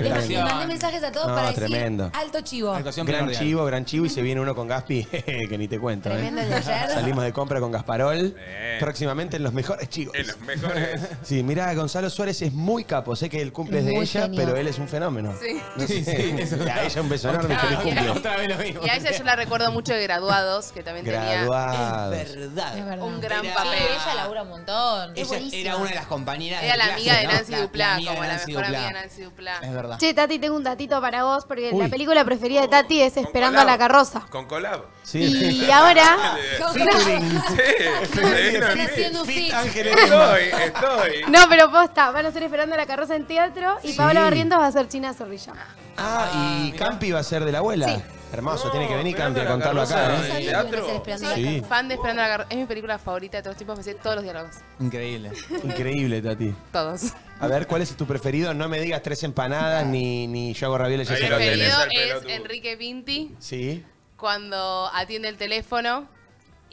Le mandé mensajes a todos no, para tremendo. decir alto chivo. Actuación gran primordial. chivo, gran chivo. Y se viene uno con Gaspi, que ni te cuento. Tremendo eh. el de ayer. Salimos de compra con Gasparol. Eh. Próximamente en los mejores chivos. En los mejores. Sí, mirá, Gonzalo Suárez es muy capo. Sé que el cumple es de ella, genio. pero él es un fenómeno. Sí. No sé, sí, sí eso. Y a ella un beso enorme que le cumple. Otra vez lo mismo. Y a ella yo la recuerdo mucho de Graduados, que también Graduados. tenía. Es verdad. Es verdad. Un gran era... papel. Sí, ella labura un montón. Ella era una de las compañeras. Era de la clase, amiga de Nancy ¿no? Duplá, como la mejor amiga de Nancy Duplá. Es verdad. Che, Tati, tengo un datito para vos, porque Uy. la película preferida de Tati es Esperando a la carroza. Con collab. Sí, y, y ahora... Con Estoy, estoy. No, pero posta, van a estar Esperando a la carroza en teatro y sí. Paola Barrientos va a ser China Zorrilla. Ah, ah y mirá. Campi va a ser de la abuela. Sí. Hermoso, no, tiene que venir Campi a contarlo acá. ¿eh? ¿En teatro? Sí. Fan de Esperando a la carroza. Es mi película favorita de todos los tiempos, me sé todos los diálogos. Increíble. Increíble, Tati. Todos. A ver, ¿cuál es tu preferido? No me digas Tres empanadas, ni, ni Yo hago raviola. Mi preferido es Enrique Pinti. Sí. Cuando atiende el teléfono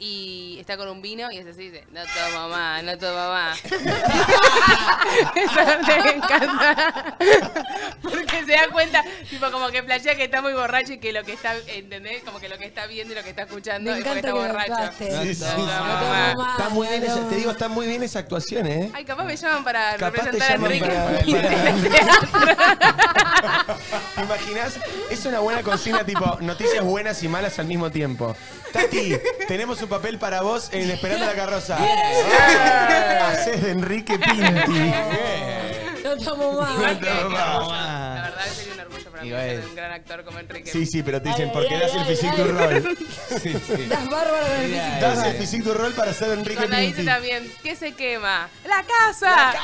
y está con un vino y es así, dice, no toma más, no toma más. Eso me encanta. Porque se da cuenta, tipo como que flashea que está muy borracho y que lo que está, ¿entendés? Como que lo que está viendo y lo que está escuchando es porque está borracho. Sí, sí. No, no, no, está muy bien esa, te digo, están muy bien esas actuaciones, ¿eh? Ay, capaz me llaman para capaz representar a Enrique. Para, para... ¿Te imaginas? Es una buena consigna, tipo, noticias buenas y malas al mismo tiempo. Tati, tenemos un papel para vos en Esperando la carroza. Haces de Enrique Pinti. No tomo más. No tomo más. La verdad sería un orgullo para mí ser un gran actor como Enrique. Sí, sí, pero te dicen, ¿por qué das el physique du rol? Sí, sí. Das bárbaro con el physique. Das el physique du rol para ser Enrique Pinti. Dice también, ¿qué se quema? ¡La casa! ¡La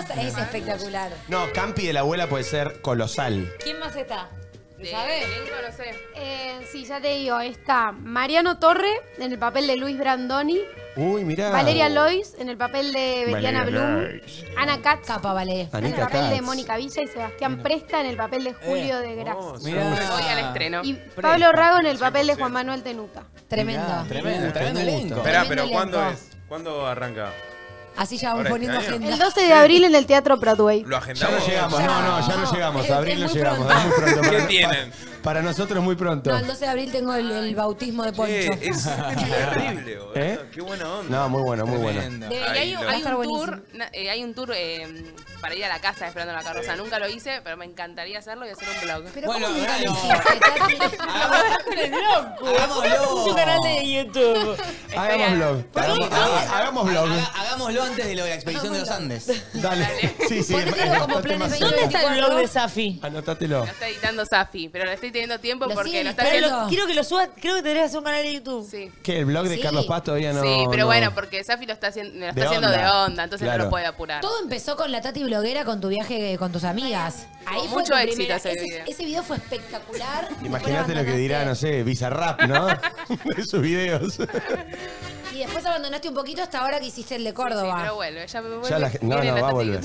casa! Es espectacular. No, Campi de la abuela puede ser colosal. ¿Quién más está? ¿Sabes? Eh, sí, ya te digo, está Mariano Torre en el papel de Luis Brandoni. Uy, mirá. Valeria Lois en el papel de Betiana Blum. Ana Katz Capa, vale. en el papel Katz. de Mónica Villa y Sebastián Presta en el papel de Julio eh. de Graz. Oh, voy al estreno. Y Pablo Rago en el papel de Juan Manuel Tenuta. Tremendo. Tremendo, tremendo elenco. Esperá, pero ¿cuándo es? ¿Cuándo arranca? Así ya vamos poniendo agenda. El doce de abril en el Teatro Broadway. Lo agendamos. Ya no llegamos, ya, no, no, ya no, no llegamos. A abril no llegamos, es muy pronto. ¿Qué para, tienen? Para, para nosotros es muy pronto. No, el doce de abril tengo el, el bautismo de Poncho. Sí, es terrible, boludo. ¿Eh? Qué buena onda. No, muy bueno, muy bueno. De, hay, hay, un tour, eh, hay un tour eh, para ir a la casa Esperando la carroza. Nunca lo hice, pero me encantaría hacerlo y hacer un vlog. Pero bueno, ¿cómo nunca lo hiciste? Hagamos un canal de YouTube. Hagamos vlog. Hagamos vlog. Hagámoslo antes de lo de la expedición de los Andes. Dale. Sí, sí. Como ¿Dónde está el blog de Safi? Anotátelo. Lo está editando Safi, pero no estoy teniendo tiempo lo porque sigue, no está haciendo... Quiero que lo subas, creo que tendrías que hacer un canal de YouTube. Sí. ¿Qué? ¿El blog de sí. Carlos Paz todavía no...? Sí, pero no... bueno, porque Safi lo está, haciendo, lo está de haciendo onda. de onda, entonces claro. no lo puede apurar. Todo empezó con la Tati bloguera, con tu viaje con tus amigas. Ahí con fue mucho éxito ese video. Ese video fue espectacular. Imagínate lo que dirá, no sé, Bizarrap, ¿no? De sus videos. Y después abandonaste un poquito hasta ahora que hiciste el de Córdoba. Sí, sí, pero vuelve, ya me vuelve. Ya la, no, no, la va a volver.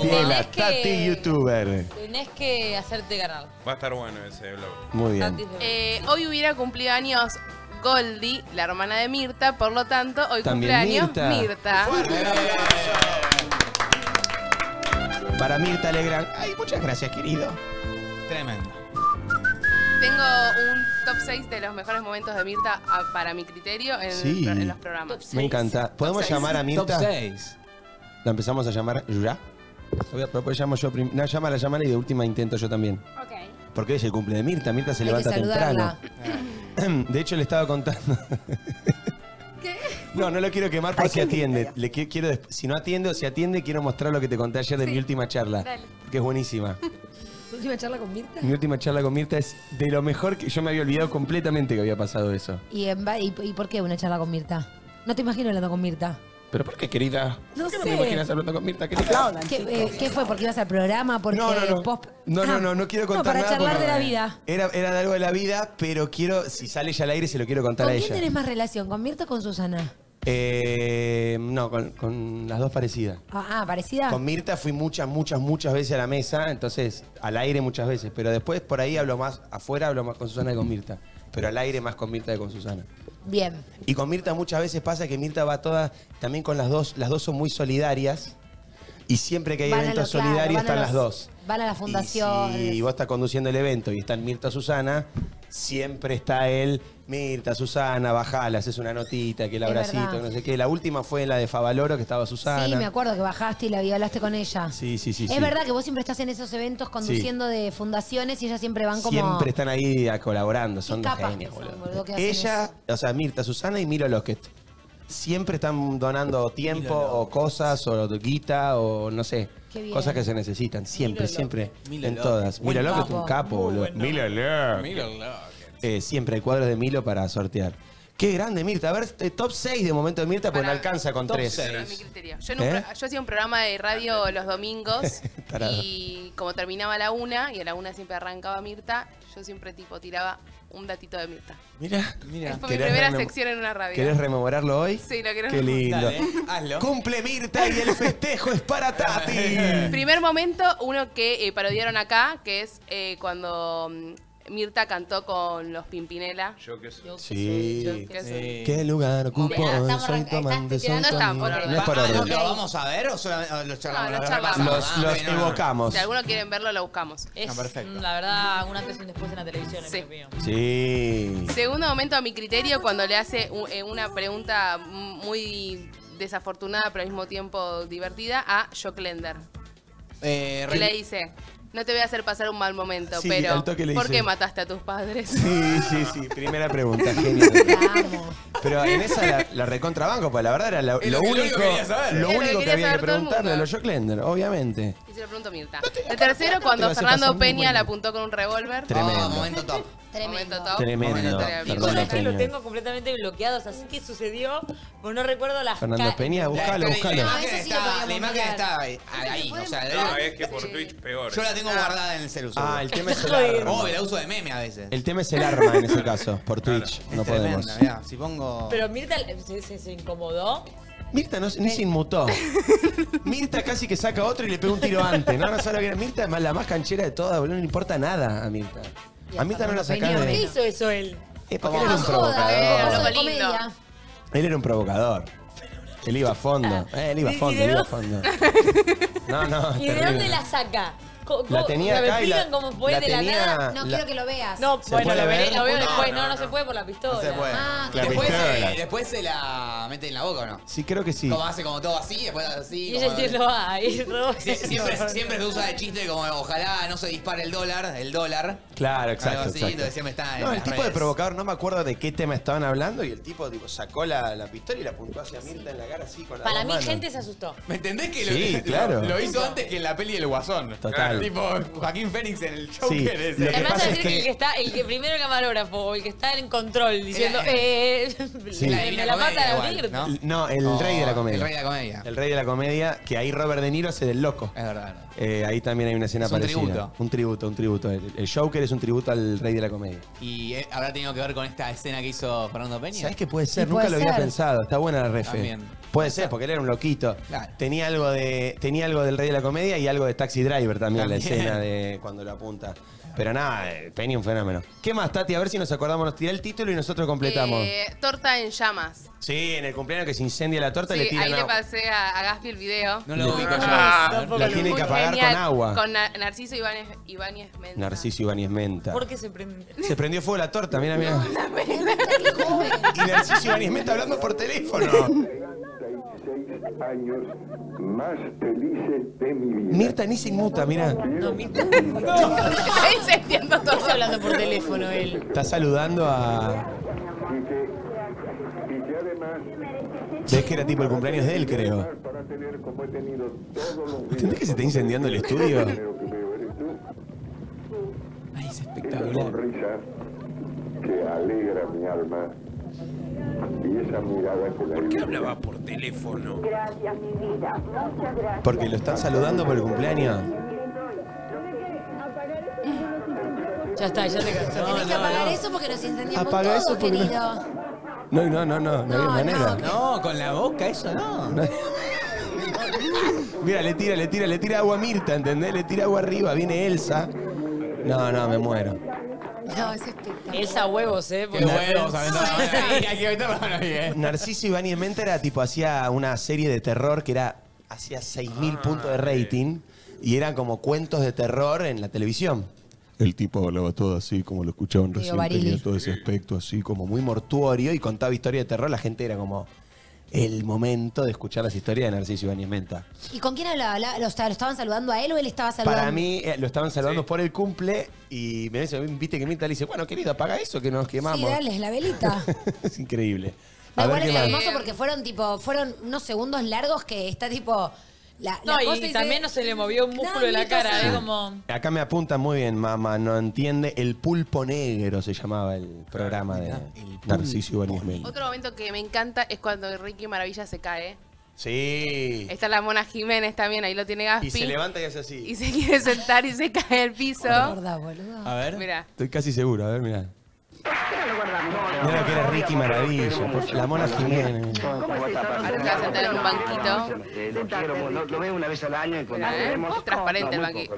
Viene la Tati YouTuber. Tenés que hacerte ganar. Va a estar bueno ese blog. Muy bien. Eh, hoy hubiera cumplido años Goldie, la hermana de Mirta, por lo tanto, hoy cumple años Mirta. Mirta. Para Mirta Legrand. Ay, muchas gracias, querido. Tremendo. Tengo un top seis de los mejores momentos de Mirta a, para mi criterio en, sí. en los programas. Me encanta. ¿Podemos llamar a Mirta? top seis. ¿La empezamos a llamar ya? Después llamo yo primero. No, llámala, llámala y de última intento yo también. Okay. Porque hoy es el cumple de Mirta. Mirta se Hay levanta temprano. De hecho, le estaba contando. ¿Qué? No, no lo quiero quemar por si atiende. Le quiero, si no atiende o si atiende, quiero mostrar lo que te conté ayer de sí. mi última charla. Dale. Que es buenísima. ¿Tu última charla con Mirta? Mi última charla con Mirta es de lo mejor que yo me había olvidado completamente que había pasado eso. ¿Y, en, y, y por qué una charla con Mirta? No te imagino hablando con Mirta. ¿Pero por qué, querida? No sé. ¿Por qué no me imaginas hablando con Mirta? ¿Qué, eh, ¿Qué fue? ¿Porque ibas al programa? Porque no, no, no. Post... No, no, no, no quiero contar no, para nada. Para charlar de la vida. Era, era de algo de la vida, pero quiero, si sale ya al aire, se lo quiero contar a ella. ¿Con quién tenés más relación? ¿Con Mirta o con Susana? Eh, no, con, con las dos parecidas. Ah, ¿parecida? Con Mirta fui muchas, muchas, muchas veces a la mesa, entonces al aire muchas veces, pero después por ahí hablo más, afuera hablo más con Susana que con Mirta, pero al aire más con Mirta que con Susana. Bien. Y con Mirta muchas veces pasa que Mirta va toda, también con las dos, las dos son muy solidarias. Y siempre que hay van eventos los, solidarios claro, están los, las dos. Van a la fundación. Y si vos estás conduciendo el evento y están Mirta, Susana, siempre está él, Mirta, Susana, bajala, haces una notita, que el abracito, no sé qué. La última fue la de Favaloro, que estaba Susana. Sí, me acuerdo que bajaste y la y hablaste con ella. Sí, sí, sí. Es sí. verdad que vos siempre estás en esos eventos conduciendo sí. de fundaciones y ellas siempre van como... Siempre están ahí colaborando, son dos genios, boludo. boludo ella, eso. o sea, Mirta, Susana y Milo Lockett. Siempre están donando tiempo o cosas o guita o no sé. Cosas que se necesitan. Siempre, Milo siempre. Milo en Lockett. todas. Milo Lockett es un capo, boludo. Milo Lockett. Milo Lockett. Eh, siempre hay cuadros de Milo para sortear. Qué grande, Mirta. A ver, top seis de momento de Mirta, pues no alcanza con tres. Yo, ¿Eh? yo hacía un programa de radio los domingos y como terminaba a la una y a la una siempre arrancaba Mirta, yo siempre tipo tiraba un datito de Mirta. Mira, mira. Fue mi primera sección en una radio. ¿Querés rememorarlo hoy? Sí, lo quiero rememorar. Qué lindo. Dale, cumple Mirta y el festejo es para Tati. Primer momento, uno que eh, parodiaron acá, que es eh, cuando... Mirta cantó con los Pimpinela. Yo que soy. Sí. Yo que soy. Sí. ¿Qué lugar ocupo? Bueno, soy tu amante, soy tu amigo. No es por orden. ¿Lo vamos a ver o los charlamos? No, los charlamos. Los, los evocamos. Si alguno quieren verlo, lo buscamos. Es, no, perfecto. La verdad, un antes y un después en la televisión. Sí. sí. Segundo momento, a mi criterio, cuando le hace una pregunta muy desafortunada, pero al mismo tiempo divertida, a Joclender. Eh, y le dice... No te voy a hacer pasar un mal momento, sí, pero ¿por hice. qué mataste a tus padres? Sí, sí, sí. Primera pregunta, genial. Pero en esa la, la recontrabanco, pues la verdad era lo, lo único que, lo único que, que había que preguntarle a los Joclender, obviamente. Y se lo pregunto a Mirta. El tercero, cuando Fernando Peña la apuntó con un revólver. Tremendo. Oh, momento top. Tremendo. Momento top. Tremendo. Tremendo. Y yo acá lo tengo completamente bloqueados, así que sucedió, pues no recuerdo las... Fernando Peña, búscalo, búscalo. La imagen está ahí, o sea... No, es que por Twitch peor. Tengo guardada en el celu. Ah, el tema es el arma. Oh, la uso de meme a veces. El tema es el arma en ese caso, por Twitch. Claro. No es podemos. Tremenda, mirá, si pongo... Pero Mirta se, se, se incomodó. Mirta no, ni se inmutó. Mirta casi que saca otro y le pega un tiro antes. No, no sabe que era Mirta, es la más canchera de todas, boludo. No le importa nada a Mirta. A Mirta no la sacaron. ¿Por qué hizo eso él? Es porque él era un provocador. Él era un provocador. Él iba a fondo. Él iba a fondo, él iba a fondo. No, no. ¿Y de dónde la saca? La tenía acá me y la, como fue la de tenía, la nada. No la... quiero que lo veas. No, bueno, lo veré, lo veo después. No, no, no, no se puede por la pistola. No se puede. Ah, la después, pistola. Eh, después se la mete en la boca, ¿o no? Sí, creo que sí. Como hace como todo así, después así. Y ella sí lo va. Siempre, siempre se usa de chiste como ojalá no se dispare el dólar, el dólar. Claro, exacto. Algo así, exacto. Entonces siempre está en no, el tipo redes. de provocador, no me acuerdo de qué tema estaban hablando y el tipo tipo sacó la, la pistola y la apuntó hacia Mirta en la cara así con la Para mí, gente se asustó. ¿Me entendés que lo, sí, claro. lo hizo antes que en la peli del Guasón? Total. Tipo Joaquín Fénix en el Joker sí, ese. Además decir es que... que el que está, el que primero el camarógrafo o el que está en control diciendo la, eh, sí. la, la, la pata de Mirta. ¿No? no, el oh, rey de la comedia. El rey de la comedia. El rey de la comedia, que ahí Robert De Niro hace del loco. Es verdad. Eh, ahí también hay una escena es un parecida. Tributo. Un tributo, un tributo. El, el Joker es un tributo al rey de la comedia. ¿Y eh, habrá tenido que ver con esta escena que hizo Fernando Peña? ¿Sabés que puede ser? Sí, Nunca puede lo ser. había pensado. Está buena la refe. También. Puede ser, porque él era un loquito. Claro. Tenía algo de tenía algo del Rey de la Comedia y algo de Taxi Driver también, también. la escena de cuando lo apunta. Pero nada, Penny un fenómeno. ¿Qué más, Tati? A ver si nos acordamos. Nos tirá el título y nosotros completamos. Eh, torta en llamas. Sí, en el cumpleaños que se incendia la torta sí, le tiran ahí a... le pasé a, a Gaspi el video. No lo ubico yo. Ah, la tienen que apagar con agua. Con na Narciso Ibáñez, Ibáñez Menta. Narciso Ibáñez Menta. ¿Por qué se prendió? Se prendió fuego la torta, mira, mira. No, y Narciso Ibáñez Menta hablando por teléfono. Años más felices de mi vida. Mirta ni se inmuta, mirá. No, Mirta. No, no. Está hablando por teléfono él. Está saludando a... Y que, y que además... ¿Sabés que era tipo el cumpleaños de él, creo? ¿Entendés que se está incendiando el estudio? Ay, es espectacular. Que alegra mi alma. Y esa mirada que la... ¿Por qué hablaba por teléfono? Gracias, mi vida. Muchas gracias. Porque lo están saludando por el cumpleaños. Ya está, ya te cansó. Tienes que apagar eso porque nos incendiamos todos, querido. No, no, no, no, no había manera. No, con la boca eso no. Mira, le tira, le tira, le tira agua a Mirta, ¿entendés? Le tira agua arriba, viene Elsa. No, no, me muero. No, es espectacular. Esa huevos, ¿eh? Porque huevos, hay que aventarlo. Narciso Ibáñez Menta era tipo, hacía una serie de terror que era hacía seis mil ah, puntos de rating y eran como cuentos de terror en la televisión. El tipo hablaba todo así, como lo escuchaban recién, tenía todo ese aspecto así, como muy mortuorio, y contaba historias de terror. La gente era como el momento de escuchar las historias de Narciso Ibáñez Menta. ¿Y con quién hablaba? ¿Lo estaban saludando a él o él estaba saludando? Para mí, lo estaban saludando sí. por el cumple, y me dice, viste que Mirta le dice, bueno, querido, apaga eso que nos quemamos. Sí, dale, la velita. Es increíble. No, igual es hermoso porque fueron, tipo, fueron unos segundos largos que está tipo... La, no, la y dice, también no se le movió un músculo no, de la cara. Sí. ¿eh? Como... Acá me apuntan muy bien, mamá, no entiende. El Pulpo Negro se llamaba el programa de el Narciso Ibáñez Menta. Otro momento que me encanta es cuando Ricky Maravilla se cae. Sí. Está la Mona Giménez también, ahí lo tiene Gaspi. Y se levanta y hace así. Y se quiere sentar y se cae al piso. Gorda, boludo. A ver, mirá. Estoy casi seguro, a ver, mirá. ¿Por qué no lo guardamos? No, no, no, que era Ricky Maravilla, por la Mona Giménez. Acá sentar en un banquito. Lo veo una vez al año y cuando lo vemos... Transparente el banquito.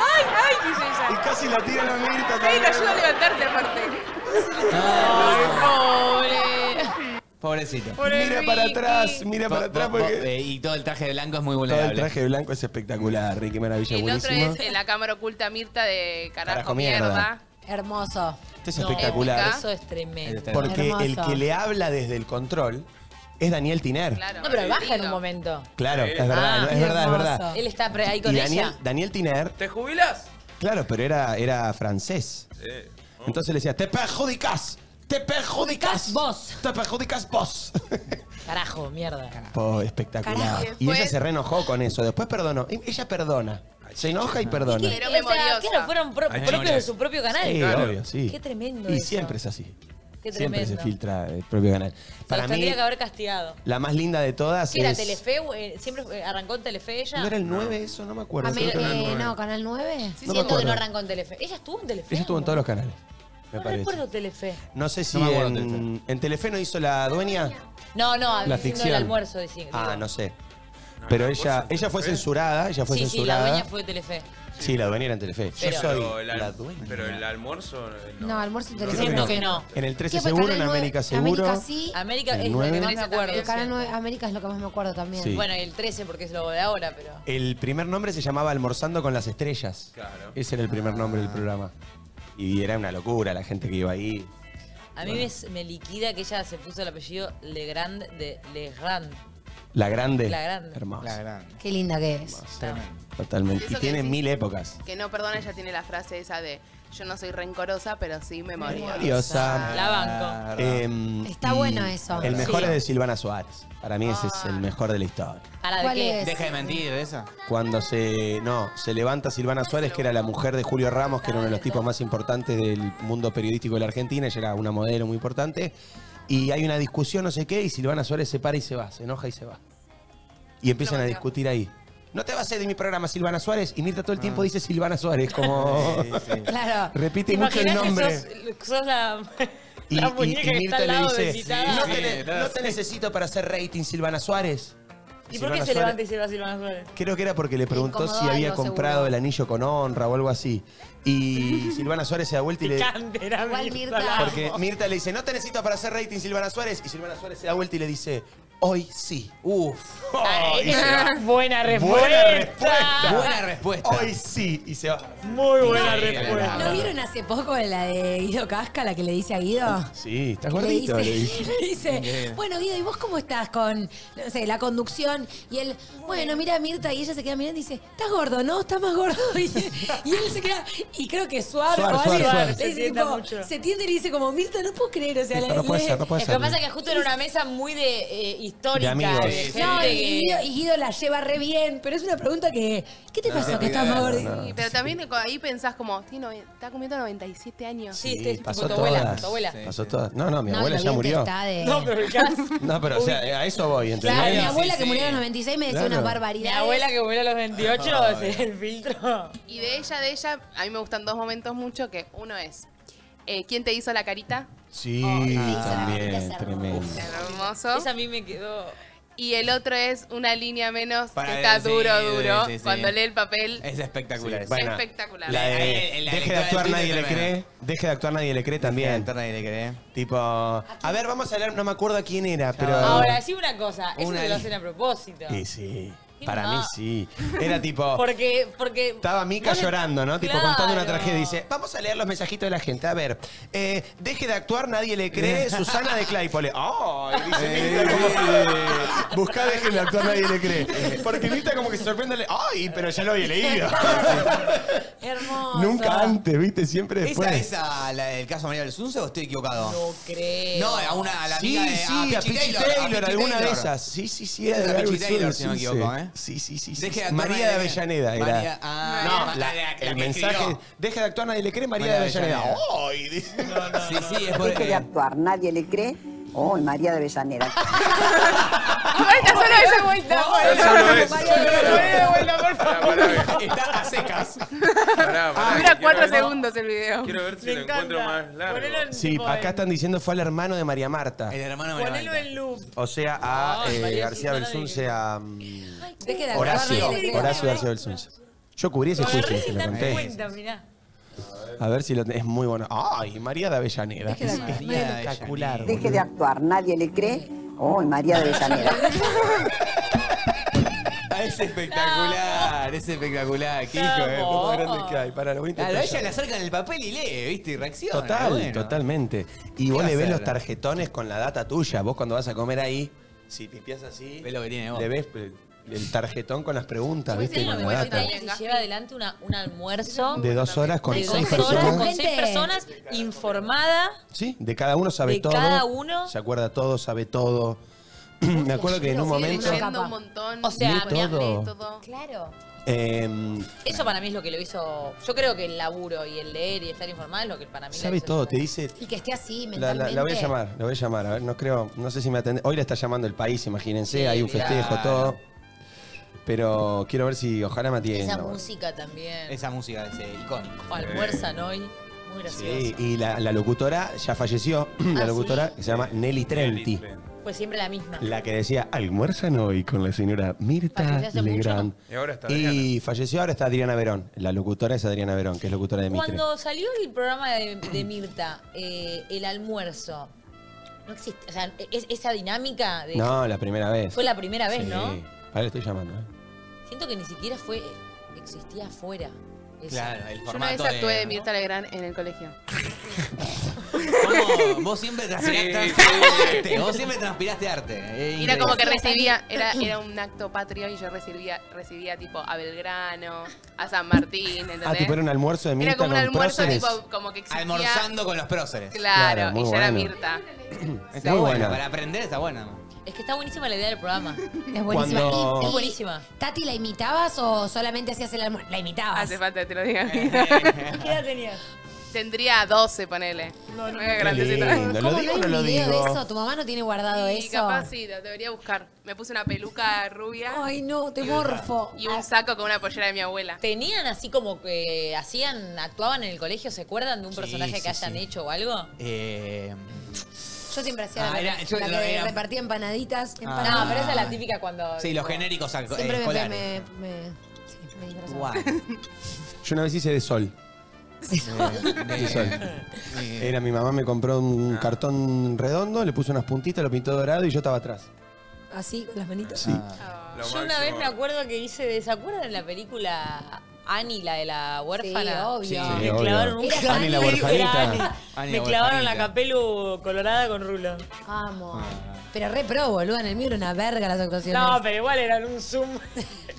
¡Ay, ay! Y casi la tiran a Mirta también. Ay, te ayuda a levantarte aparte. ¡Ay, pobre! Pobrecito. Mira para atrás, mira para atrás. Porque... Y todo el traje blanco es muy vulnerable. Todo el traje blanco es espectacular, Ricky Maravilla, el buenísimo. El otro es en la cámara oculta Mirta de Carajo, Carajo mierda. mierda. Hermoso. Esto es no, espectacular. Épica. Eso es tremendo. Porque hermoso. El que le habla desde el control es Daniel Tiner. Claro, no, pero él baja en un momento. Claro, es verdad, ah, es verdad, es verdad. Él está ahí con y Daniel, ella. Daniel Tiner. ¿Te jubilas? Claro, pero era, era francés. Sí. Oh. Entonces le decía, te perjudicás. ¡Te perjudicás vos! ¡Te perjudicás vos! Carajo, mierda. Carajo. Espectacular. Carajo, después... Y ella se reenojó con eso. Después perdonó. Ella perdona. Se enoja y perdona. Es que, pero o sea, que no fueron pro Ay, propios de su propio canal. Sí, claro. Obvio, sí. Qué tremendo. Y eso. Siempre es así. Qué tremendo. Siempre se filtra el propio canal. Para mí, tendría que haber castigado. La más linda de todas ¿Qué es... ¿Era Telefe? ¿Siempre arrancó en Telefe ella? ¿No era el nueve eso? No me acuerdo. América, Creo que eh, no, ¿Canal nueve? Sí, no siento que no arrancó en Telefe. ¿Ella estuvo en Telefe? Ella estuvo en todos los canales. Me no parece. recuerdo Telefe. No sé si no en, Telefe. en Telefe no hizo la dueña. No, no, la ficción. El almuerzo, decir, ah, no sé. No, pero ella, ella fue censurada, ella fue sí, censurada. Sí, la dueña fue de Telefe. Sí, la dueña era en Telefe. Pero, Yo soy pero la, la dueña. Pero el almuerzo no. No, almuerzo en Telefe. Siento que no. En el trece seguro, en América seguro. América sí. América es lo que más me acuerdo. El canal nueve, América es lo que más me acuerdo también. Sí. Bueno, el trece porque es lo de ahora, pero. El primer nombre se llamaba Almorzando con las Estrellas. Claro. Ese era el primer nombre del programa. Y era una locura la gente que iba ahí. A mí bueno. me, me liquida que ella se puso el apellido Legrand de Legrand. La Grande. La Grande. Hermosa. La Grande. Qué linda que es. Totalmente. Y tiene mil épocas. Que no, perdona, ella tiene la frase esa de yo no soy rencorosa, pero sí memoriosa. Memoriosa. La banco. Eh, Está bueno eso. El mejor sí. es de Silvana Suárez. Para mí ah. ese es el mejor de la historia. ¿Ahora de qué? Es? Deja de mentir, esa. Cuando se no se levanta Silvana Suárez, que era la mujer de Julio Ramos, que era uno de los tipos más importantes del mundo periodístico de la Argentina. Ella era una modelo muy importante. Y hay una discusión, no sé qué, y Silvana Suárez se para y se va, se enoja y se va. Y empiezan a discutir ahí. No te vas a ir de mi programa, Silvana Suárez. Y Mirta todo el tiempo dice Silvana Suárez, como... Sí, sí. Claro. Repite mucho el nombre. Que sos, sos la... la y, y, y Mirta le dice, sí, no, sí, te, no sí. te necesito para hacer rating, Silvana Suárez. ¿Y Silvana por qué se Suárez? Levanta y se va Silvana Suárez? Creo que era porque le preguntó si había comprado seguro. el anillo con honra o algo así. Y Silvana Suárez se da vuelta y le... Igual Mirta. Porque Mirta le dice, no te necesito para hacer rating, Silvana Suárez. Y Silvana Suárez se da vuelta y le dice... Hoy sí. Uf. Oh, buena respuesta. Buena respuesta. Buena respuesta. Hoy sí. Y se va. Muy buena no, respuesta. ¿No vieron hace poco la de Guido Casca, la que le dice a Guido? Sí, estás gordito. Le dice, le dice yeah. bueno, Guido, ¿y vos cómo estás con no sé, la conducción? Y él, bueno, mira a Mirta y ella se queda mirando y dice, ¿estás gordo? No, estás más gordo. Y, y él se queda, y creo que suave o algo. Se tiende y le dice como, Mirta, no puedo creer. O sea, la, no puede ser, no puede ser. Lo que pasa es que justo era una mesa muy de... Eh, histórica. De de no, y Guido, y Guido la lleva re bien, pero es una pregunta que... ¿Qué te pasó no, que estás más gordito? Sí, pero también ahí pensás como, está cumpliendo noventa y siete años. Sí, sí este, pasó tu abuela, tu abuela. Sí, pasó sí. todas. No, no, mi no, abuela ya murió. De... No, pero el caso... No, pero o sea, a eso voy, ¿entendés? Claro, mi abuela sí, que murió a sí. los noventa y seis me decía claro. una barbaridad. Mi abuela que murió a los veintiocho, oh, el filtro. Y de ella, de ella, a mí me gustan dos momentos mucho, que uno es, eh, ¿quién te hizo la carita? Sí, oh, también, tremendo. Hermoso. Esa a mí me quedó... y el otro es una línea menos para que el, está sí, duro, duro. Sí, sí, cuando sí. lee el papel. Es espectacular. Sí, bueno, espectacular. La de, la deje de actuar, nadie le cree. Deje de actuar, nadie le cree también. Deje de actuar, nadie le cree. Tipo, a ver, vamos a leer, no me acuerdo quién era, pero... Ahora, sí una cosa, eso te lo hacen a propósito. Sí, sí. Para no. mí sí. Era tipo... Porque, porque estaba Mica no le... llorando, ¿no? Claro. Tipo contando una tragedia. Dice, vamos a leer los mensajitos de la gente. A ver, eh, deje de actuar, nadie le cree. Susana de Claypole. ¡Oh! Dice, Mirta, buscá, deje de actuar, nadie le cree. Porque Mirta como que se sorprende. Le... ¡Ay! Pero ya lo había leído. Hermoso. Nunca antes, ¿viste? Siempre después. ¿Esa es el caso de María del Sunce o estoy equivocado? No creo. No, a una... A la sí, amiga de, sí, a, a Pichi Taylor. Taylor a alguna Taylor. de esas. Sí, sí, sí. Era de Pichi Taylor, si no me equivoco, ¿eh? Sí, sí, sí. sí. María de Avellaneda era. María, ah, no, la, la, la, el la mensaje escribió. Deja de actuar, nadie le cree, María, María de Avellaneda. Avellaneda. Oh, y... no, no, sí, no, sí, es por... Deje de actuar, nadie le cree. Oh, María de Avellaneda. Vuelta, solo esa vuelta. María de por favor. Está a secas. Dura cuatro segundos el video. Quiero ver si lo encuentro más largo. Sí, acá están diciendo fue al hermano de María Marta. El hermano de María Marta. Ponelo en loop. O sea, a García Belsunce, a Horacio. Horacio García Belsunce. Yo cubrí ese juicio, te lo conté. A ver si lo tenés. Es muy bueno. Ay, María de Avellaneda. Es espectacular. Deje de actuar, nadie le cree. Oh, María de Avellaneda. Es espectacular, no. es espectacular. Qué hijo, ¿eh? Como grandes que hay. Para los claro, ella le acercan el papel y lee, ¿viste? Y reacciona. Total, bueno. totalmente. Y vos le ves los tarjetones con la data tuya. Vos cuando vas a comer ahí, si pipiás así, ves lo que tiene vos. Le ves el tarjetón con las preguntas, sí, ¿viste? Sí, con la data. Si lleva adelante una, un almuerzo. De dos horas con, de dos seis, horas, personas. con seis personas. Informada. Sí, de cada uno sabe de todo. De cada uno. Se acuerda todo, sabe todo. Me acuerdo que en un momento... Un montón, o sea, me todo. todo. Claro. Eh, Eso para mí es lo que lo hizo... Yo creo que el laburo y el leer y estar informado es lo que para mí... Sabe todo, te dice... Y que esté así mentalmente. La, la, la voy a llamar, la voy a llamar. A ver, no creo... No sé si me atende... Hoy la está llamando el país, imagínense. Sí, hay un festejo, claro. todo. Pero quiero ver si... Ojalá me atienda. Esa ¿no? música también. Esa música es eh, icónica. O almuerzan hoy. Muy gracioso. Sí, y la, la locutora ya falleció. ¿Ah, la locutora sí? que se llama Nelly Trenti. Nelly Trenti. Pues siempre la misma. La que decía, almuerzan hoy con la señora Mirta Legrand. Y ahora está Adriana. Y falleció, ahora está Adriana Verón. La locutora es Adriana Verón, que es locutora de Mitre. Cuando salió el programa de, de Mirta, eh, el almuerzo, no existe, o sea, es, esa dinámica de... No, la primera vez. Fue la primera vez, sí. ¿no? Sí, ahora estoy llamando. ¿eh? Siento que ni siquiera fue existía afuera. Eso. Claro, el formato. Yo una vez actué de, de Mirta Legrand en el colegio. Vamos, vos siempre transpiraste, sí, sí. arte. Vos siempre transpiraste arte. Es era como que recibía, era, era un acto patrio y yo recibía, recibía tipo a Belgrano, a San Martín, ¿entendés? Ah, tipo era un almuerzo de Mirta. Era como un almuerzo próceres. tipo como que existía. Almorzando con los próceres. Claro, claro, y ya bueno. era Mirta. Está sí, bueno, para aprender está bueno. Es que está buenísima la idea del programa. Es buenísima. Cuando... Y, y, es buenísima. ¿Tati la imitabas o solamente hacías el almuerzo? La imitabas. Hace falta que te lo diga. ¿Qué edad tenías? Tendría doce, ponele. No, no, no. Lindo, ¿Lo digo o no lo digo? De eso? ¿Tu mamá no tiene guardado sí, eso? Capaz sí, lo debería buscar. Me puse una peluca rubia. Ay, no, te morfo. Y un saco con una pollera de mi abuela. ¿Tenían así como que hacían, actuaban en el colegio? ¿Se acuerdan de un sí, personaje sí, que hayan sí. hecho o algo? Eh... Yo siempre hacía ah, la, era, yo, la que era... repartía empanaditas. empanaditas. Ah, no, pero esa es la típica cuando... Sí, digo, los genéricos al, siempre eh, escolares. Me, me, me, sí, me disfrazaba. Wow. Yo una vez hice de sol. Sí. Eh, de sol. Sí. Era mi mamá me compró un ah. cartón redondo, le puso unas puntitas, lo pintó dorado y yo estaba atrás. ¿Así? ¿Con las manitas? Sí. Ah. Yo máximo. una vez me acuerdo que hice de... ¿Se acuerdan de la película... Ani, la de la huérfana? Sí, obvio. Sí, me obvio. clavaron un cable. Ani la huérfanita. Me clavaron la capelu colorada con rulo. Vamos. Ah. Pero re pro, boludo. En el micro una verga las actuaciones. No, pero igual eran un zoom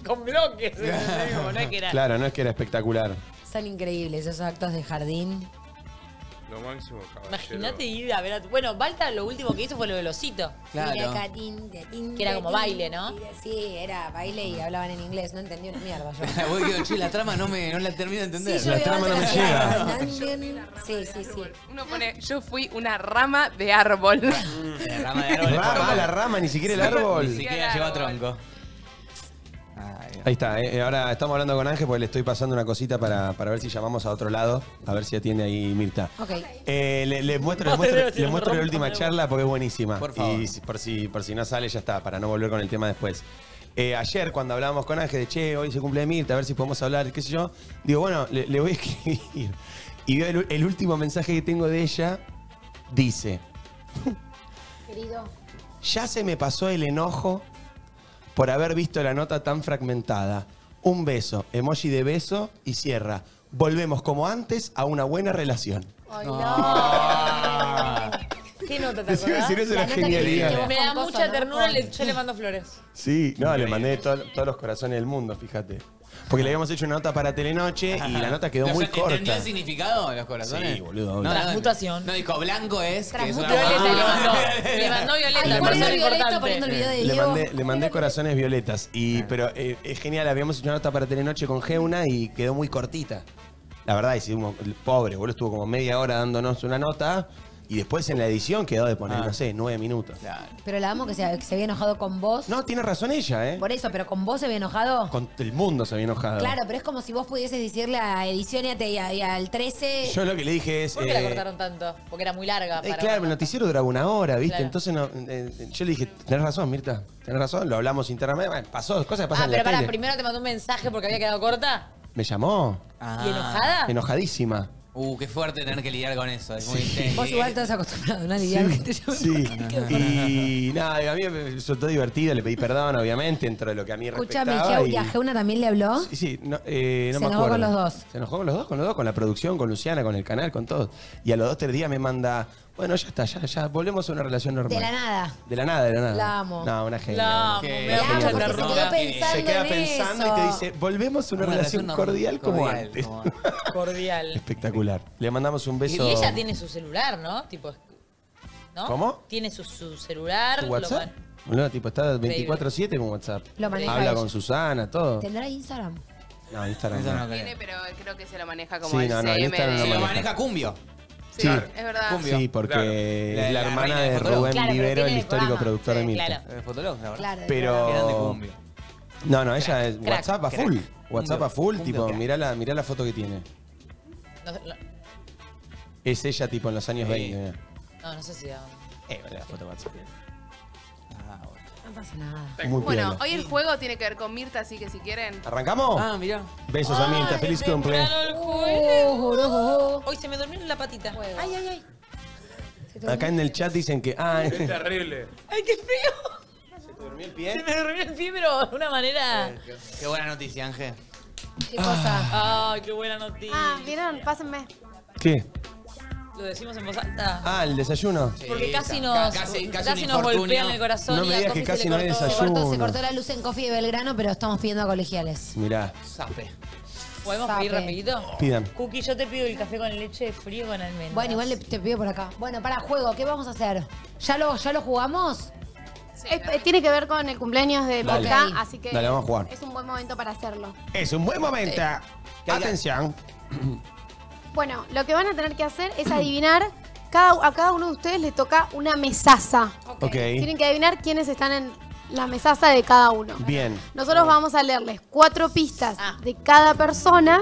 con bloques. no es que era... Claro, no es que era espectacular. Son increíbles esos actos de jardín. Lo máximo, caballero. Imagínate ir a ver a tu... Bueno, Balta lo último que hizo fue lo del osito. Claro. Que era como baile, ¿no? Sí, era baile y hablaban en inglés. No entendí una mierda yo. Voy que, che, la trama no, me, no la termino de entender. Sí, la trama no me llega. Sí, sí, sí. Uno pone, yo fui una rama de árbol. La rama de árbol. La rama, la rama, ni siquiera el árbol. Ni siquiera lleva tronco. Ahí está, eh. Ahora estamos hablando con Ángel porque le estoy pasando una cosita para, para ver si llamamos a otro lado, a ver si atiende ahí Mirta. Ok. Eh, les le muestro, le muestro, le muestro la última charla porque es buenísima. Por favor. Y por si, por si no sale, ya está, para no volver con el tema después. Eh, ayer cuando hablábamos con Ángel de, che, hoy se cumple de Mirta, a ver si podemos hablar, qué sé yo. Digo, bueno, le, le voy a escribir. Y veo el, el último mensaje que tengo de ella, dice... Querido. Ya se me pasó el enojo por haber visto la nota tan fragmentada. Un beso, emoji de beso y cierra. Volvemos como antes a una buena relación. Oh, no. ¿Qué nota te acordás? Si no es una genialidad. Me da mucha ternura, le, yo le mando flores. Sí, no, le mandé to, todos los corazones del mundo, fíjate. Porque le habíamos hecho una nota para Telenoche y la nota quedó muy corta. ¿Entendió el significado de los corazones? Sí, boludo. No, transmutación. No, dijo blanco es... Transmutación. Violeta le mandó. Le mandó violeta. Poniendo el video de Diego. Le mandé corazones violetas. Pero es genial, habíamos hecho una nota para Telenoche con Geuna y quedó muy cortita. La verdad, hicimos... Pobre, boludo, estuvo como media hora dándonos una nota... Y después en la edición quedó de poner, ah. no sé, nueve minutos. Claro. Pero la amo que se, que se había enojado con vos. No, tiene razón ella, ¿eh? Por eso, pero ¿con vos se había enojado? Con el mundo se había enojado. Claro, pero es como si vos pudieses decirle a edición y, a, y, a, y al trece... Yo lo que le dije es... ¿Por qué eh, la cortaron tanto? Porque era muy larga. Eh, para claro, el noticiero duraba una hora, ¿viste? Claro. Entonces no, eh, yo le dije, tenés razón, Mirta, tenés razón, lo hablamos internamente. Bueno, pasó, cosas que pasan ah, en la tele. Ah, pero primero te mandó un mensaje porque había quedado corta. Me llamó. Ah. ¿Y enojada? Enojadísima. Uh, qué fuerte tener que lidiar con eso, es muy sí. intenso. Vos igual estás acostumbrado, ¿no? A lidiar sí, que te sí. Y nada, a mí me resultó divertido, le pedí perdón, obviamente, dentro de lo que a mí respectaba. Escuchame, ¿y a Geuna también le habló? Sí, sí, no, eh, no me acuerdo. Se enojó con los dos. Se enojó con los dos, con los dos, con la producción, con Luciana, con el canal, con todos. Y a los dos, tres días me manda, bueno, ya está, ya, ya, volvemos a una relación normal. De la nada. De la nada, de la nada. La amo. No, una genia. La amo, me da mucha ternura. Se queda pensando y te dice, volvemos a una, una relación, relación cordial, como cordial, antes. Como antes. Cordial. Espectacular. Le mandamos un beso. Y ella tiene su celular, ¿no? Tipo, ¿no? ¿Cómo? Tiene su, su celular. ¿Tu WhatsApp? No, tipo, está veinticuatro siete con WhatsApp. Lo maneja. Habla ella con Susana, todo. ¿Tendrá Instagram? No, Instagram no. No tiene, pero creo que se lo maneja como sí, el no, no, C M D. No lo se lo maneja Cumbio. Sí, claro. Es verdad. Cumbio. Sí, porque claro. es la, la hermana de, de Rubén claro, Vivero, el histórico productor sí, de Mirta. Claro, el fotólogo, la verdad. Pero... No, no, ella es WhatsApp a full. WhatsApp a full, tipo, mirá la foto que tiene. No, no. Es ella tipo en los años sí. veinte. No, no sé si da... Eh, vale, la foto WhatsApp. Ah, bueno. No pasa nada. Muy bueno, hoy el juego tiene que ver con Mirta, así que si quieren... ¿Arrancamos? Ah, mirá. Besos ay, a Mirta, feliz cumple. Oh, oh, oh. Hoy se me durmió en la patita. Ay, ay, ay. Acá en el chat dicen que... Ay. ¡Qué terrible! ¡Ay, qué frío! ¿Se te durmió el pie? Se me durmió el pie, pero de una manera... Qué, qué buena noticia, Ángel. ¿Qué cosa? ¡Ay, qué buena noticia! Ah, ¿vieron? Pásenme. ¿Qué? Lo decimos en voz alta. Ah, el desayuno. Sí, porque casi nos, casi, casi casi nos golpean el corazón. No me digas que casi no hay desayuno. Se cortó, se cortó la luz en Coffee de Belgrano, pero estamos pidiendo a colegiales. Mirá. Sape. ¿Podemos Sape. pedir rapidito? Pidan. Cookie, yo te pido el café con leche de frío con almendras. Bueno, igual le, te pido por acá. Bueno, para juego, ¿qué vamos a hacer? ¿Ya lo, ya lo jugamos? Sí, es, tiene que ver con el cumpleaños de Mica, así que dale, vamos a jugar. Es un buen momento para hacerlo. Es un buen momento. Sí. Atención. Bueno, lo que van a tener que hacer es adivinar, cada, a cada uno de ustedes les toca una mesaza. Okay. Okay. Tienen que adivinar quiénes están en la mesaza de cada uno. Bien. Nosotros vamos a leerles cuatro pistas ah. de cada persona.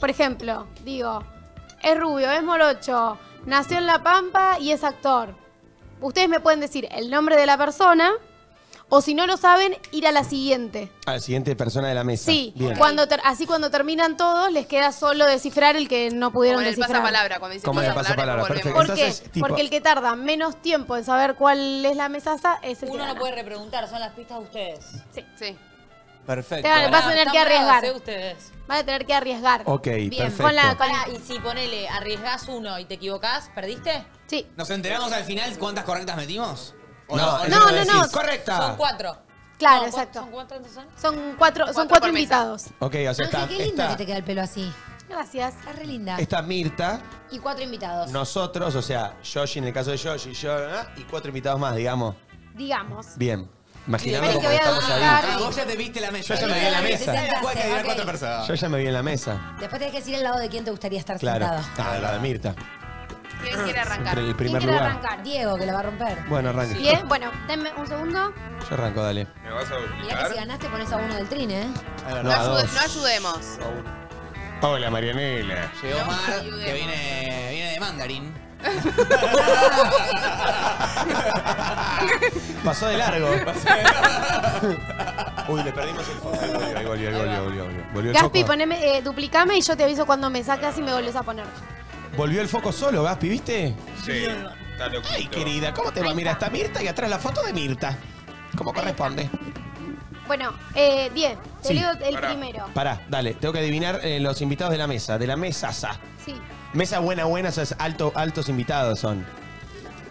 Por ejemplo, digo, es rubio, es morocho, nació en La Pampa y es actor. Ustedes me pueden decir el nombre de la persona o si no lo saben, ir a la siguiente. A la siguiente persona de la mesa. Sí, cuando ter así cuando terminan todos les queda solo descifrar el que no pudieron como descifrar. Como el pasapalabra, cuando dicen pasapalabra. Perfecto. ¿Por qué? Entonces, tipo... Porque el que tarda menos tiempo en saber cuál es la mesaza es el Uno que gana. No puede repreguntar, son las pistas de ustedes. Sí. Sí. Perfecto. Van a tener que arriesgar. Van a tener que arriesgar. Ok, bien, perfecto. Con la, con la... Y si ponele, arriesgás uno y te equivocás, ¿perdiste? Sí. ¿Nos enteramos al final cuántas correctas metimos? No, no, no, no, no. Correcta. Son cuatro. Claro, no, exacto. ¿Son cuatro entonces? Son cuatro, cuatro, son cuatro invitados. Mesa. Ok, o sea, está, Ángel, qué lindo está... que te queda el pelo así. Gracias. Está re linda. Está Mirta. Y cuatro invitados. Nosotros, o sea, Yoshi en el caso de Yoshi, yo, ¿verdad? Y cuatro invitados más, digamos. Digamos. Bien. Imaginando cómo estamos ahí. Ah, vos ya te viste la mesa. Yo ya me vi en la mesa. Yo ya me vi en la mesa. Después tenés que decir al lado de quién te gustaría estar sentado. Claro, al lado de Mirta. ¿Quién quiere arrancar? El primer ¿Quién lugar. Arrancar? Diego, que la va a romper. Bueno, arranque. ¿Bien? Sí. Bueno, denme un segundo. Yo arranco, dale. ¿Me vas a duplicar? Mirá que si ganaste pones a uno del trine, ¿eh? No, no, ayude, no ayudemos. Hola, Marianela. Llegó no, Mar, ayudemos. Que viene, viene de mandarín. Pasó de largo. Uy, le perdimos el foco. Ahí volvió, ahí volvió, volvió, volvió. volvió Gaspi, poneme, eh, duplicame y yo te aviso cuando me sacas y me volvés a poner. Volvió el foco solo, Gaspi, ¿viste? Sí, está loquito. Ay, querida, ¿cómo te va? Mira, está Mirta y atrás la foto de Mirta. ¿Cómo corresponde? Bueno, eh, bien, te sí. leo el Pará. primero. Pará, dale, tengo que adivinar eh, los invitados de la mesa, de la mesasa. Sí. Mesa buena, buena, esos alto, altos invitados son.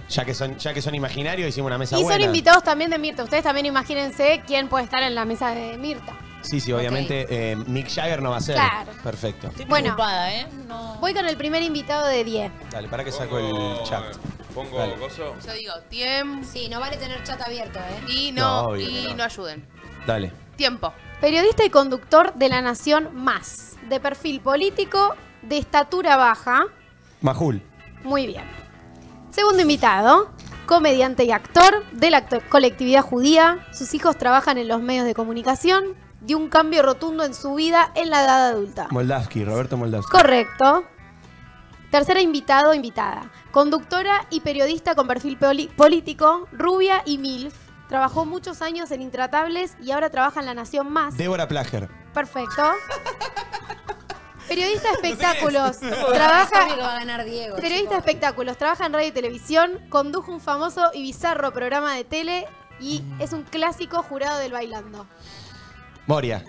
Ya que son, ya que son imaginarios, hicimos una mesa y buena. Y son invitados también de Mirta. Ustedes también imagínense quién puede estar en la mesa de Mirta. Sí, sí, obviamente okay. eh, Mick Jagger no va a ser. Claro. Perfecto. Estoy bueno, preocupada, ¿eh? No. Voy con el primer invitado de diez. Dale, para que saco el chat. Pongo dale. Gozo. Yo digo, tiempo. Sí, no vale tener chat abierto, ¿eh? Y no, no y no. no ayuden. Dale. Tiempo. Periodista y conductor de La Nación Más. De perfil político, de estatura baja. Majul. Muy bien. Segundo invitado, comediante y actor de la colectividad judía. Sus hijos trabajan en los medios de comunicación. Dio un cambio rotundo en su vida en la edad adulta. Moldavsky, Roberto Moldavsky. Correcto. Tercera invitado, invitada. Conductora y periodista con perfil político, rubia y milf. Trabajó muchos años en Intratables y ahora trabaja en La Nación Más. Débora Plager. Perfecto. Periodista de espectáculos. Trabaja. No va a ganar Diego, periodista de espectáculos. Trabaja en radio y televisión. Condujo un famoso y bizarro programa de tele y es un clásico jurado del Bailando. Moria.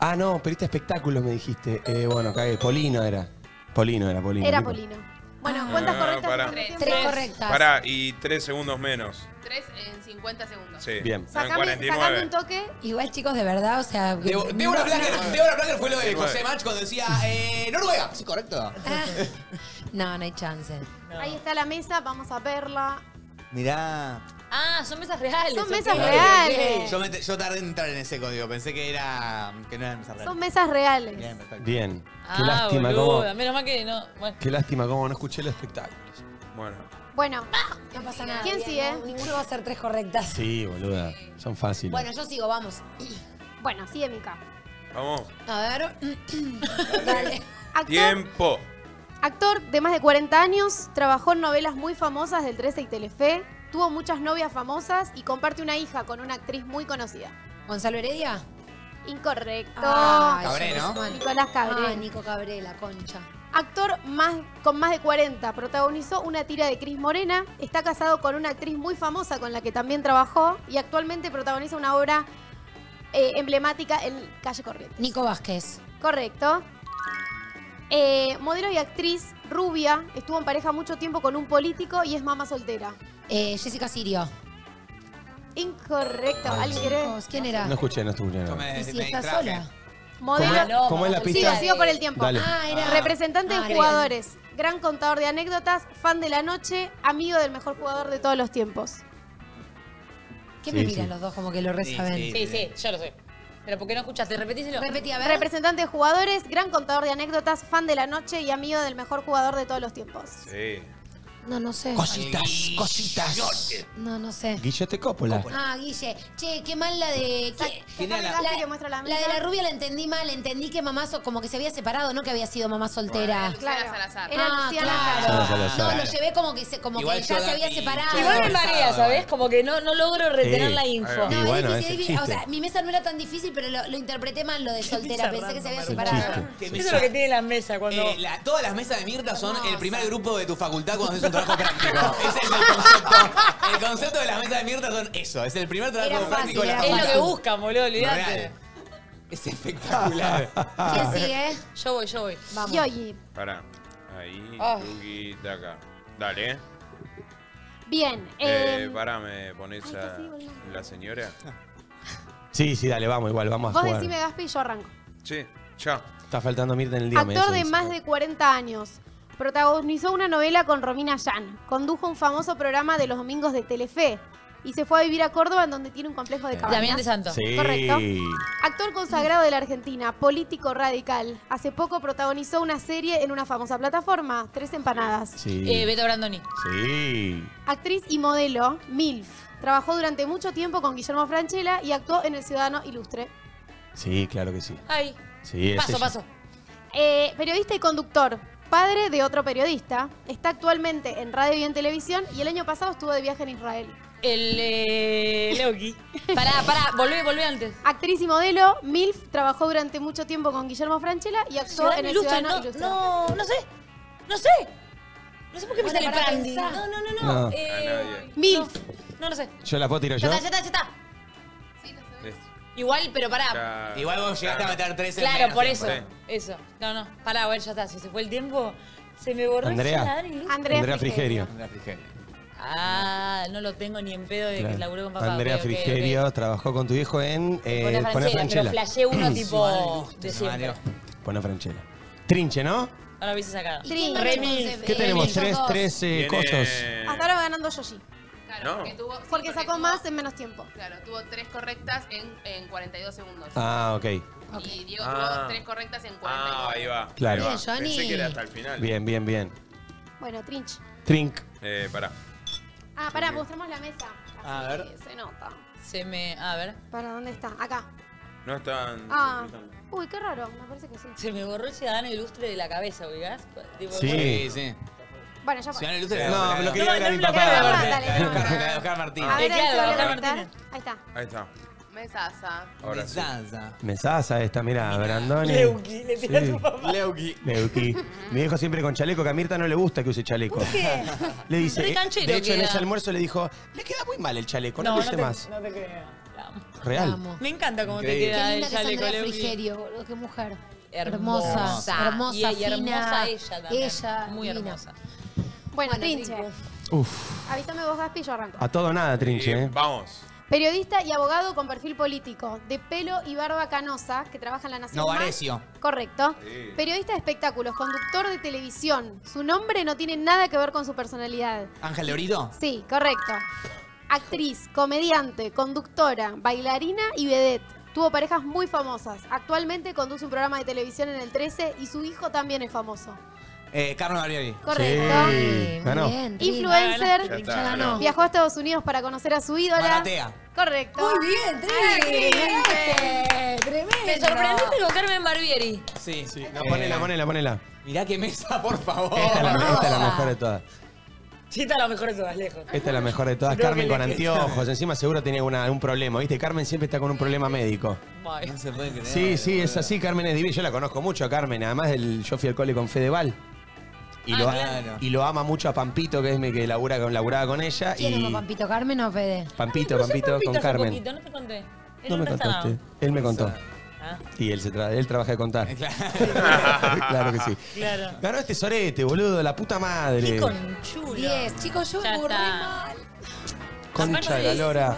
Ah, no, periodista de espectáculos me dijiste. Eh, bueno, cagué. Polino era. Polino era, Polino. Era Polino. Bueno, ¿cuántas ah, correctas? Tres. tres correctas. Pará, y tres segundos menos. Tres en cincuenta segundos. Sí. Bien. Sacame, sacame un toque. Igual, chicos, de verdad, o sea... Débora de, de Blacker fue lo de José Mach cuando decía eh, Noruega. Sí, correcto. Ah, no, no hay chance. No. Ahí está la mesa, vamos a verla. Mirá... Ah, son mesas reales. Son mesas okay. reales. Yo, me, yo tardé en entrar en ese código. Pensé que era que no eran mesas reales. Son mesas reales. Bien. Perfecto. Bien. Ah, qué lástima, boluda. Cómo, menos mal que no. Bueno. Qué lástima cómo no escuché los espectáculos. Bueno. Bueno. Ah, no pasa nada. ¿Quién sigue? No, ninguno va a ser tres correctas. Sí, boluda. Son fáciles. Bueno, yo sigo. Vamos. Bueno, sigue Mica. Vamos. A ver. Dale. Actor, tiempo. Actor de más de cuarenta años. Trabajó en novelas muy famosas del trece y Telefe. Tuvo muchas novias famosas y comparte una hija con una actriz muy conocida. ¿Gonzalo Heredia? Incorrecto. Ah, Cabré, ¿no? Nicolás Cabré. Ah, Nico Cabré, la concha. Actor más, con más de cuarenta, protagonizó una tira de Cris Morena, está casado con una actriz muy famosa con la que también trabajó y actualmente protagoniza una obra eh, emblemática en Calle Corrientes. Nico Vázquez. Correcto. Eh, modelo y actriz, rubia, estuvo en pareja mucho tiempo con un político y es mamá soltera. Eh, Jessica Sirio. Incorrecto. Ay, ¿alguien quiere? ¿Quién era? No escuché, no escuché. No. ¿Y si está sola? Modelo. ¿Cómo es la pista? Sigo, sigo por el tiempo. Dale. Ah, era representante ah, de jugadores, bien. Gran contador de anécdotas, fan de la noche, amigo del mejor jugador de todos los tiempos. ¿Qué sí, me miran sí. los dos como que lo resaben? Sí sí, sí, sí, sí, yo lo sé. Pero ¿por qué no escuchaste? Repetíselo. Repetí, a ver. Representante de jugadores, gran contador de anécdotas, fan de la noche y amigo del mejor jugador de todos los tiempos. Sí. No, no sé. Cositas, cositas. Guillote. No, no sé. Guillote Coppola. Coppola. Ah, Guille. Che, qué mal la de... ¿Qué? La, la, la, que muestra la, la de la rubia la entendí mal. Entendí que mamá so, como que se había separado, no que había sido mamá soltera. Bueno, era Luciana claro. Salazar. Era ah, Luciana claro. Salazar. No, lo llevé como que, se, como que ya se había separado. Igual me marea, ¿sabés? Como que no, no logro retener sí. la info. No, bueno, es difícil. O sea, mi mesa no era tan difícil, pero lo, lo interpreté mal lo de soltera. Pensé que se había separado. Eso es lo que tiene la mesa cuando... Todas las mesas de Mirta son el primer grupo de tu facultad cuando es un trabajo práctico. Ese es el concepto. El concepto de las mesas de Mirta son eso. Es el primer trabajo fácil, práctico de la facultad. Es lo que buscan, boludo, olvidate. Es espectacular. ¿Quién sigue? Yo voy, yo voy. Vamos. Yoyi. Pará. Ahí, oh. Tuguita acá. Dale. Bien. Eh, eh, pará, ¿me ponés ay, a sí, la señora? Sí, sí, dale, vamos igual, vamos a jugar. Vos decime Gaspi y yo arranco. Sí, ya. Está faltando Mirta en el día. Actor de más de cuarenta años. Protagonizó una novela con Romina Yan. Condujo un famoso programa de los domingos de Telefe. y se fue a vivir a Córdoba, en donde tiene un complejo de cabañas. Damián de Santo. Sí. Correcto. Actor consagrado de la Argentina, político radical. Hace poco protagonizó una serie en una famosa plataforma, Tres Empanadas. Sí. Eh, Beto Brandoni. Sí. Actriz y modelo, MILF. Trabajó durante mucho tiempo con Guillermo Francella y actuó en El Ciudadano Ilustre. Sí, claro que sí. Ahí. Sí, paso, paso. Eh, periodista y conductor. Padre de otro periodista. Está actualmente en radio y en televisión y el año pasado estuvo de viaje en Israel. El eh, Loki. Pará, pará, volvé, volvé antes. Actriz y modelo, MILF, trabajó durante mucho tiempo con Guillermo Francella y actuó en El Ciudadano Ilustre. No, no, no sé, no sé. No sé por qué me sale Brandy. No, no, no, no. no. Eh, MILF. No, no lo sé. Yo la puedo tirar yo. Ya está, ya está, ya está. Sí, no sé. Es. Igual, pero pará. Ya, Igual vos llegaste claro. a meter tres en Claro, por eso. Tiempo, ¿eh? Eso. No, no, pará, bueno, ya está. Si se fue el tiempo, se me borró. Andrea. El Andrea, Andrea Frigerio. Andrea Frigerio. Ah, no lo tengo ni en pedo de claro. que laburó con papá. Andrea okay, Frigerio okay, okay. trabajó con tu hijo en eh, Pone Francella. Pero flashé uno tipo de siempre. Pone Francella. Trinche, ¿no? Ahora hubiese sacado. Trinche. Remis. ¿Qué tenemos? Tres, tres eh, cosos. Hasta ahora ganando Yoshi. Claro, no. porque, tuvo, sí, porque, porque sacó tuvo, más en menos tiempo. Claro, tuvo tres correctas en, en cuarenta y dos segundos. Ah, ok. okay. Y Diego ah. tuvo tres correctas en cuarenta y dos. Ah, ahí va. Claro. Ahí va. Pensé que era hasta el final. Bien, bien, bien. Bueno, Trinch. Trinch. Eh, pará. Ah, pará, mostramos la mesa. Así a ver. Se nota. Se me... A ver. ¿Para dónde está? Acá. No están... Ah. Uy, qué raro. Me parece que sí. Se me borró el Ciudadano Ilustre de la cabeza, oigas. Sí, ¿qué? sí. Bueno, ya fue. No, me lo quería ver a mi papá. Oscar Martínez. A ver, Oscar Martínez. Ahí está. Ahí está. Mesaza. Mesaza. Mesaza esta, mirá, Brandoni. Leuki, le tira sí. a tu papá. Leuki. Leuki. Mi viejo siempre con chaleco, que a Mirta no le gusta que use chaleco. ¿Por qué? Le dice, de hecho, queda. en ese almuerzo le dijo, le queda muy mal el chaleco, no, no lo use no más. No te creas. Real. Me encanta cómo Increíble. te queda qué linda el chaleco, que Leuki. Frigerio, boludo, qué mujer. Hermosa. Hermosa, y, y hermosa ella también. Ella, muy fina. hermosa. Bueno, bueno Trinche. Uf. Avísame vos, Gaspi, yo arranco. A todo nada, Trinche. Eh, vamos. Periodista y abogado con perfil político, de pelo y barba canosa, que trabaja en La Nación. Novarecio. Correcto. Sí. Periodista de espectáculos, conductor de televisión. Su nombre no tiene nada que ver con su personalidad. ¿Ángel Lorido? Sí, correcto. Actriz, comediante, conductora, bailarina y vedette. Tuvo parejas muy famosas. Actualmente conduce un programa de televisión en el trece y su hijo también es famoso. Eh, Carlos Ariel. Correcto. Sí. Ganó. Bien, Influencer. Está, ganó. Viajó a Estados Unidos para conocer a su ídola. Manatea. Correcto. Muy bien, Trinche. Tremendo. Me sorprendiste con Carmen Barbieri. Sí, sí. No, ponela, ponela, ponela. Mirá qué mesa, por favor. Esta, la, esta es la mejor de todas. Sí, esta es la mejor de todas, lejos. Esta es la mejor de todas. Creo Carmen con anteojos. Encima seguro tenía una, un problema, ¿viste? Carmen siempre está con un problema médico. Bye. No se puede creer. Sí, sí, es así. Carmen es divina. Yo la conozco mucho a Carmen. Además, el, yo fui al cole con Fedeval. Y, ah, lo claro. ama, y lo ama mucho a Pampito, que es mi que labura con, laburaba con ella. ¿Quién y... es Pampito? ¿Carmen o Fede? Pampito, ah, Pampito, Pampito con Carmen. Poquito, no te conté. Él no me contaste. Nada. Él me contó. Ah. Y él, se tra él trabaja de contar. Claro, claro que sí. Claro. Ganó este sorete, boludo, la puta madre. Chico chulo. diez, chicos, yo me borré mal. Concha de la lora.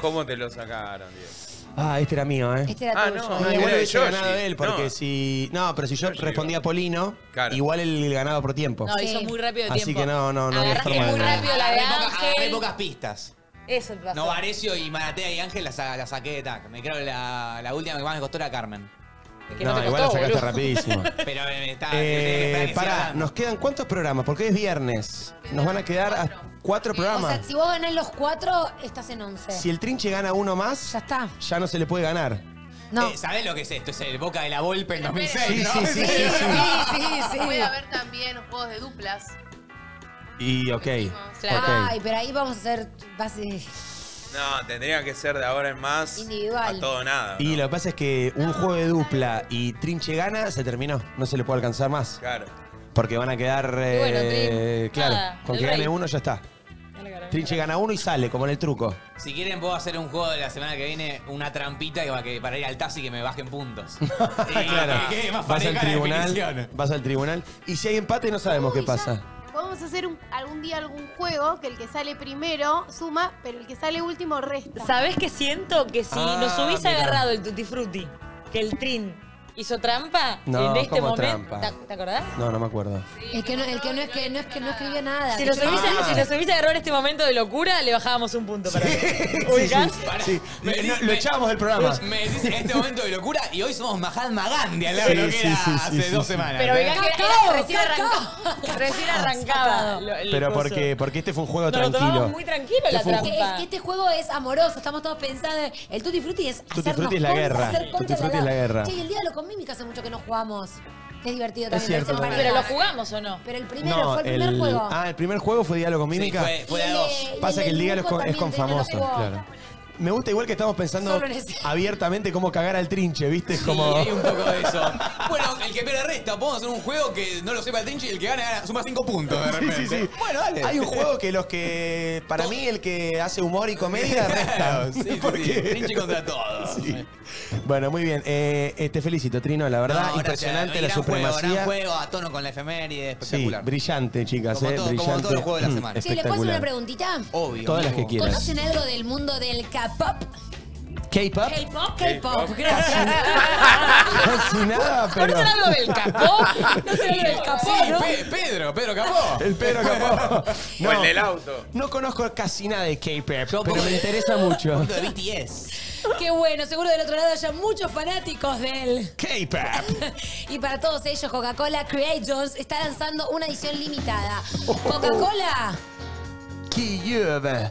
¿Cómo te lo sacaron, Diego? Ah, este era mío, ¿eh? Este era ah, tuyo. No, no, igual hubiese ganado de él, porque no. si... No, pero si yo respondía Polino, claro. igual él ganaba por tiempo. No, hizo sí. muy rápido de tiempo. Así que no, no, no había forma muy de rápido la de Ángel. Hay pocas pistas. Eso pasó. Novarecio y Manatea y Ángel la, la saqué de tac. Me creo que la, la última que más me costó era Carmen. Es que no, no te igual costó, la sacaste boludo. rapidísimo. Pero eh, está... Eh, que pará, nos quedan cuántos programas, porque es viernes. Nos van a quedar... A, Cuatro programas. O sea, si vos ganás los cuatro, estás en once. Si el Trinche gana uno más, ya está. Ya no se le puede ganar. No. Eh, ¿Sabés lo que es esto? Es el Boca de la Volpe en dos mil seis, ¿no? Sí, sí, sí. sí, sí, sí, sí. Puede haber también juegos de duplas. Y, ok. Claro. Okay. Ay, pero ahí vamos a hacer base... No, tendría que ser de ahora en más individual. A todo nada, ¿no? Y lo que pasa es que un no, juego de dupla y Trinche gana, se terminó. No se le puede alcanzar más. Claro. Porque van a quedar... Eh, bueno, Trin, claro, nada, con que gane uno ya está. Trinche gana uno y sale, como en el truco. Si quieren puedo hacer un juego de la semana que viene, una trampita que, para ir al taxi que me bajen puntos. eh, claro. Que más vas, al tribunal, vas al tribunal. Y si hay empate no sabemos Uy, qué pasa. Ya. Podemos hacer un, algún día algún juego que el que sale primero suma, pero el que sale último resta. ¿Sabés qué siento? Que si ah, nos hubiese mira. agarrado el Tutti Frutti, que el Trin... ¿Hizo trampa? No, en este como momento. Trampa. ¿Te acordás? No, no me acuerdo. Es que no, el que no es que no es que no escribió nada. Si nos hubiese agarrado en este momento de locura, le bajábamos un punto para que. Sí, sí, sí. Me, no, lo echábamos del programa. Me decís en este momento de locura y hoy somos Mahatma Gandhi al lado de lo que era hace dos semanas. Pero oigan que recién arrancaba. Recién arrancaba. Pero porque, porque este fue un juego tranquilo. Lo tomamos muy tranquilo la trampa. Este juego es amoroso, estamos todos pensando. El Tutti Frutti es hacernos. Tutti Frutti es la guerra. Tutti Frutti es la guerra. Che, el día lo Mímica hace mucho que no jugamos. Es divertido también. Es cierto, pero lo jugamos o no. Pero el primero no, fue el primer el, juego. Ah, el primer juego fue Diálogo con Mímica. Sí, fue, fue de dos. El, Pasa el que el Diálogo es con famosos. Claro. Me gusta igual que estamos pensando abiertamente cómo cagar al Trinche, ¿viste? Sí, como... hay un poco de eso. Bueno, el que pierde resta. Podemos hacer un juego que no lo sepa el Trinche y el que gana, gana suma cinco puntos de repente. Sí, sí, sí. Bueno, dale. Hay un juego que los que... Para mí, el que hace humor y comedia resta. Sí, sí, porque... sí. Trinche contra todos. Sí. Bueno, muy bien. Eh, eh, te felicito, Trino. La verdad, no, impresionante la supremacía. Gran juego a tono con la efeméride. Espectacular. Sí, brillante, chicas. Como, eh, todo, brillante. Como todos los juegos de la semana. Sí, ¿le puedo hacer una preguntita? Obvio. Todas las que quieras. ¿Conocen algo del mundo del K? K-pop. K-pop. K-pop. K-pop. Gracias. Casi nada, pero... ¿No será algo del Capó? ¿No será algo del Capó, sí, no? Pe Pedro, Pedro Capó. El Pedro Capó. No, o el del auto. No conozco casi nada de K-pop, pero me interesa mucho. Mundo de B T S. Qué bueno, seguro del otro lado haya muchos fanáticos del K-pop. Y para todos ellos, Coca-Cola Creations está lanzando una edición limitada. Coca-Cola...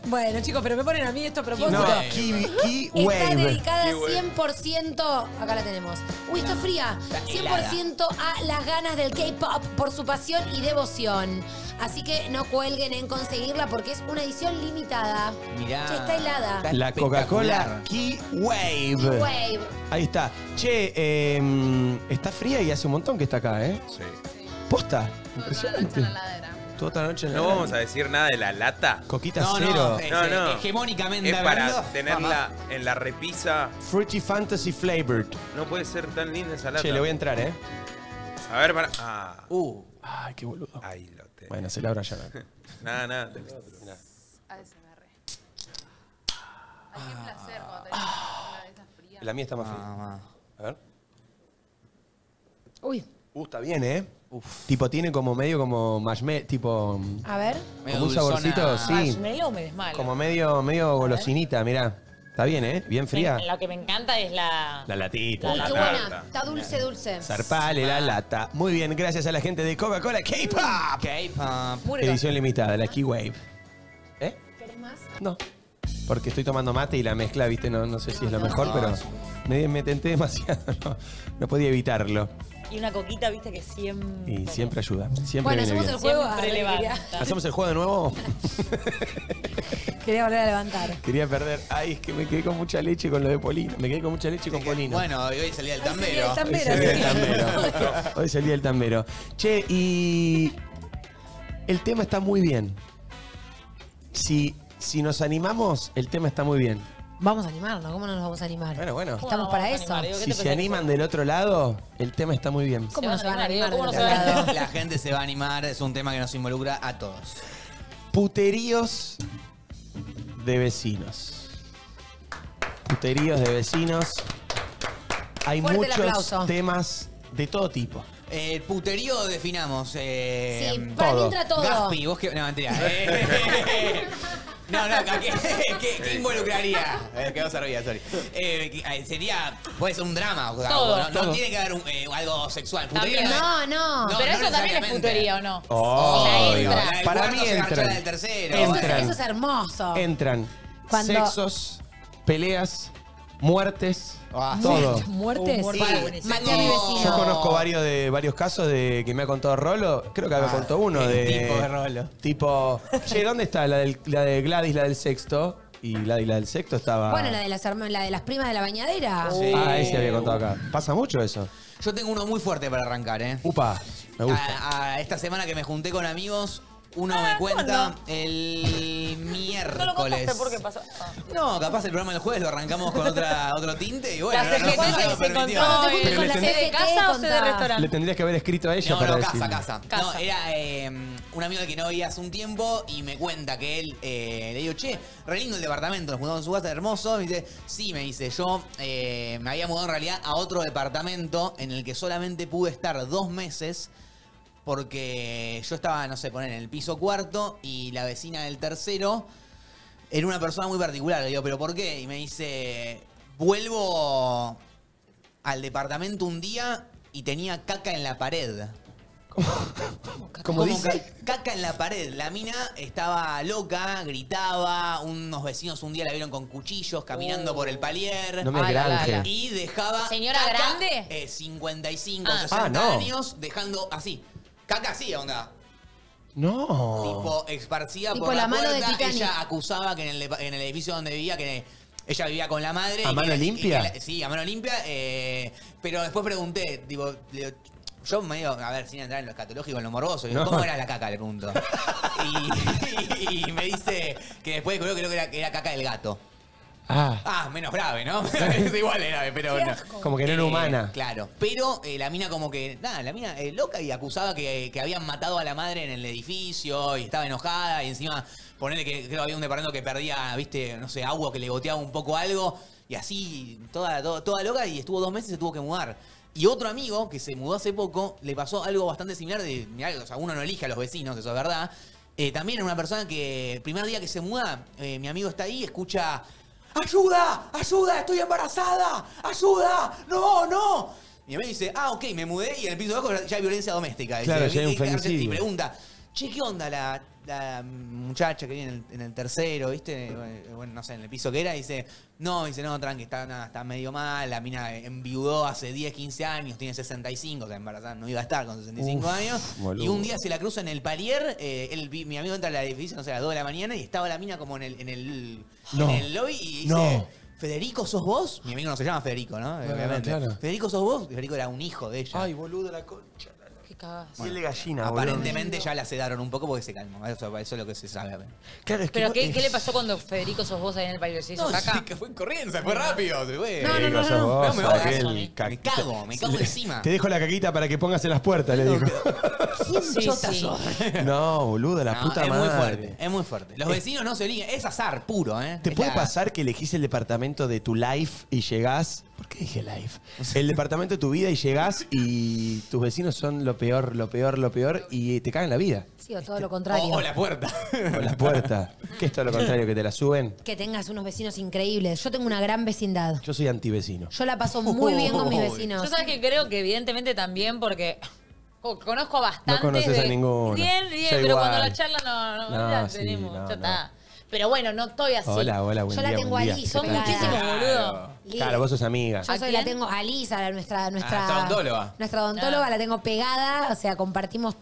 Bueno, chicos, pero me ponen a mí esto a propósito. No, key, key está dedicada cien por ciento... Acá la tenemos. Uy, está fría. cien por ciento a las ganas del K-pop por su pasión y devoción. Así que no cuelguen en conseguirla porque es una edición limitada. Mirá. Che, está helada. Está la Coca-Cola Key Wave. Key Wave. Ahí está. Che, eh, está fría y hace un montón que está acá, ¿eh? Sí. Posta. Impresionante. Otra noche en la no grande. Vamos a decir nada de la lata. Coquita no, cero. No, no, no. Hegemónicamente es para hablando, tenerla mamá. En la repisa. Fruity Fantasy Flavored. No puede ser tan linda esa lata. Che, le voy a entrar, ¿eh? A ver, para... Ah. Uh. Ay, qué boludo. Ahí lo tengo. Bueno, se la abra ya. Nada, nada. Te... A S M R. Ay, qué placer cuando tenés una de esas frías. La mía está más fría. Ah, a ver. Uy. Uh, está bien, ¿eh? Uf. Tipo, tiene como medio como marshmallow, tipo... A ver. Como un saborcito, sí. ¿Marshmallow o me desmalo? Como medio, medio golosinita, mirá. Está bien, ¿eh? Bien fría. Me, lo que me encanta es la... La latita. Uy, la qué lata. Buena. Está dulce, dulce. Zarpale la lata. Muy bien, gracias a la gente de Coca-Cola K-Pop. K-Pop. Edición limitada, la Key Wave. ¿Eh? ¿Querés más? No. Porque estoy tomando mate y la mezcla, viste, no, no sé si es lo mejor, pero me, me tenté demasiado. No, no podía evitarlo. Y una coquita, viste, que siempre... Y siempre ayuda. Siempre bueno, hacemos bien. El juego. Hacemos el juego de nuevo. Quería volver a levantar. Quería perder. Ay, es que me quedé con mucha leche con lo de Polino. Me quedé con mucha leche con Polino. Bueno, hoy es el día del tambero. Hoy es el día del tambero. Hoy es el día del tambero. Che, y... El tema está muy bien. Si, si nos animamos, el tema está muy bien. Vamos a animarnos, ¿cómo no nos vamos a animar? Bueno, bueno. Estamos para eso. Digo, si se animan del otro lado, el tema está muy bien. ¿Cómo no se van a animar? ¿Cómo no se van a animar? La gente se va a animar, es un tema que nos involucra a todos. Puteríos de vecinos. Puteríos de vecinos. Hay muchos temas de todo tipo. El eh, puterío definamos. Eh, sí, para mí entra todo. Gaspi, vos que... No, mentira. No, no, ¿qué, qué, qué involucraría? Eh, que no sabía, sorry. Eh, sería, puede ser un drama o algo, ¿no? No, no tiene que haber un, eh, algo sexual. Putería, no, no, no. Pero no eso también es putería, ¿o no? Oh, o sea, entra. El para mí entran. Del tercero. Entran. Eso es hermoso. Entran cuando... sexos, peleas, muertes. Ah, todo. ¿Muertes? Sí. Sí. Maté a mi vecino. Yo conozco varios, de, varios casos de que me ha contado Rolo. Creo que ah, me contó uno de... tipo de Rolo. Tipo, che, ¿dónde está la, del, la de Gladys, la del sexto? Y la de la del sexto estaba... Bueno, la de las, la de las primas de la bañadera. Sí. Ah, ese había contado acá. Pasa mucho eso. Yo tengo uno muy fuerte para arrancar, ¿eh? Upa, me gusta. A, a esta semana que me junté con amigos... Uno ah, me cuenta ¿cuándo? El miércoles. No lo contaste porque pasó. Ah. No, capaz el programa del jueves lo arrancamos con otra, otro tinte y bueno. La C G T no, no, se, se, se encontró el, con la C de casa o C de restaurante. Le tendrías que haber escrito a ella no, para no, casa, casa, casa. No, era eh, un amigo al que no veía hace un tiempo y me cuenta que él eh, le digo, che, re lindo el departamento, nos juntamos en su casa, hermoso. Me dice, sí, me dice, yo eh, me había mudado en realidad a otro departamento en el que solamente pude estar dos meses. Porque yo estaba, no sé, poner en el piso cuarto y la vecina del tercero era una persona muy particular. Le digo, ¿pero por qué? Y me dice, vuelvo al departamento un día y tenía caca en la pared. ¿Cómo? ¿Cómo, caca? ¿Cómo dice? Caca en la pared. La mina estaba loca, gritaba. Unos vecinos un día la vieron con cuchillos caminando oh. por el palier. No me granje. Y dejaba. ¿Señora caca, grande? Eh, cincuenta y cinco, ah. sesenta ah, no. años, dejando así. Caca así, onda. No. Tipo, esparcida por la, la puerta. Ella acusaba que en el, en el edificio donde vivía, que ella vivía con la madre. ¿A y mano que, limpia? Y que, sí, a mano limpia. Eh, pero después pregunté, tipo, yo me digo, a ver, sin entrar en lo escatológico, en lo morboso, digo, no. ¿Cómo era la caca? Le pregunto. y, y, y me dice que después creo, creo que era, que era caca del gato. Ah. ah, menos grave, ¿no? Es igual de grave, pero no. Como que no era humana. Eh, claro, pero eh, la mina como que, nada, la mina eh, loca y acusaba que, que habían matado a la madre en el edificio y estaba enojada y encima ponerle que creo había un departamento que perdía, viste, no sé, agua que le goteaba un poco algo y así, toda, toda, toda loca y estuvo dos meses y se tuvo que mudar. Y otro amigo que se mudó hace poco le pasó algo bastante similar de, mirá, o sea, uno no elige a los vecinos, eso es verdad. Eh, también era una persona que, primer día que se muda, eh, mi amigo está ahí, escucha... ¡Ayuda! ¡Ayuda! ¡Estoy embarazada! ¡Ayuda! ¡No, no! Y a mí me dice, ah, ok, me mudé y en el piso de abajo ya hay violencia doméstica. Claro, dice, ya hay un femicidio. Y pregunta, che, ¿qué onda la, la muchacha que viene en el, en el tercero, viste? Bueno, no sé, en el piso que era. Dice, no, dice, no, tranqui, está, nada, está medio mal. La mina enviudó hace diez, quince años, tiene sesenta y cinco, o sea, embarazada no iba a estar con sesenta y cinco Uf, años. Boludo. Y un día se la cruza en el palier, eh, él, mi amigo entra a la edificio, no sé, a las dos de la mañana y estaba la mina como en el, en el, no. en el lobby y dice... No. Federico, ¿sos vos? Mi amigo no se llama Federico, ¿no? no Obviamente. No, claro. Federico, ¿sos vos? Federico era un hijo de ella. Ay, boludo, la concha. Qué cagada. Bueno, sí, de gallina, aparentemente boludo. Ya la sedaron un poco porque se calmó. Eso, eso es lo que se sabe. Claro, es que ¿Pero qué, es... qué le pasó cuando Federico, ¿sos vos ahí en el país? ¿Se hizo no, caca? Sí, que fue en corriente, fue rápido. Fue. No, no, no. no, no. Vos, no me, aquel... ca... me cago, me cago le... encima. Te dejo la caquita para que pongas en las puertas, le digo. Sí, sí. No, boludo, la no, puta es madre. Es muy fuerte, es muy fuerte. Los vecinos no se eligen, es azar puro, ¿eh? ¿Te puede pasar que elegís el departamento de tu life y llegás... ¿Por qué dije life? El departamento de tu vida y llegás y tus vecinos son lo peor, lo peor, lo peor y te cagan la vida. Sí, o todo lo contrario. O, o la puerta. O la puerta. ¿Qué es todo lo contrario? ¿Que te la suben? Que tengas unos vecinos increíbles. Yo tengo una gran vecindad. Yo soy antivecino. Yo la paso muy bien con mis vecinos. Yo sabes que creo que evidentemente también porque... Conozco bastante. No conoces de... a ninguno. Bien, bien, soy pero igual. Cuando la charla no, no, no la sí, tenemos. No, ya no. Está. Pero bueno, no estoy así. Hola, hola, buen Yo día, la tengo allí, son muchísimos, boludo. Claro, vos sos amiga. Yo soy, la tengo a Lisa, nuestra, nuestra, ah, odontóloga. Nuestra odontóloga, ah. la tengo pegada, o sea, compartimos.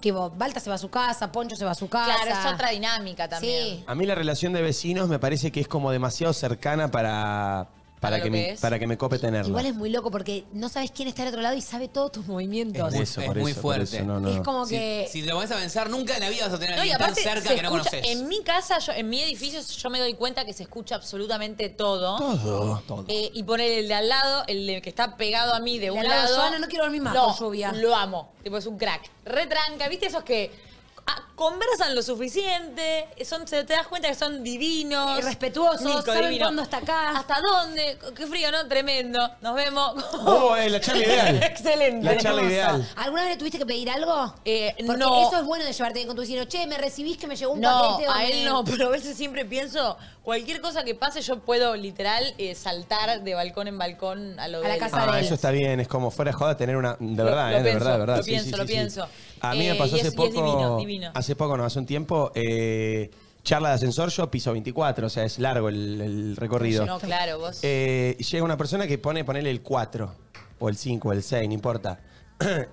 Tipo, Balta se va a su casa, Poncho se va a su casa. Claro, es otra dinámica también. Sí. A mí la relación de vecinos me parece que es como demasiado cercana para. Para que, que me, para que me cope tenerlo. Igual es muy loco porque no sabes quién está al otro lado y sabe todos tus movimientos. Es, eso, es eso, muy fuerte. Eso, no, no. Es como que... Si, si te lo vas a pensar, nunca en la vida vas a tener a alguien no, tan cerca que escucha, no conoces. En mi casa, yo, en mi edificio, yo me doy cuenta que se escucha absolutamente todo. Todo. todo. Eh, y poner el de al lado, el de que está pegado a mí de un de lado. Joana, no quiero dormir más no, con lluvia. Lo amo. Tipo, es un crack. Retranca. ¿Viste esos que...? Ah, conversan lo suficiente, son, se te das cuenta que son divinos, respetuosos, Nico, saben divino. Cuándo está acá, hasta dónde, qué frío, ¿no? Tremendo. Nos vemos. Oh, eh, la charla ideal. Excelente. La charla ideal. ¿Alguna vez tuviste que pedir algo? Eh, Porque no. Eso es bueno de llevarte bien con tu vecino. Che, me recibís que me llegó un no, paquete. No, a él no, pero a veces siempre pienso, cualquier cosa que pase yo puedo literal eh, saltar de balcón en balcón a lo de a la casa ah, de él. Eso está bien, es como fuera de joda tener una... De verdad, lo, eh, lo de pienso, verdad, de verdad. Lo sí, pienso, sí, sí, lo sí. pienso. A mí me pasó eh, hace es, poco, divino, divino. hace poco, no, hace un tiempo, eh, charla de ascensor, yo piso veinticuatro, o sea, es largo el, el recorrido. No, claro, vos. Eh, llega una persona que pone, ponele el cuatro, o el cinco, o el seis, no importa.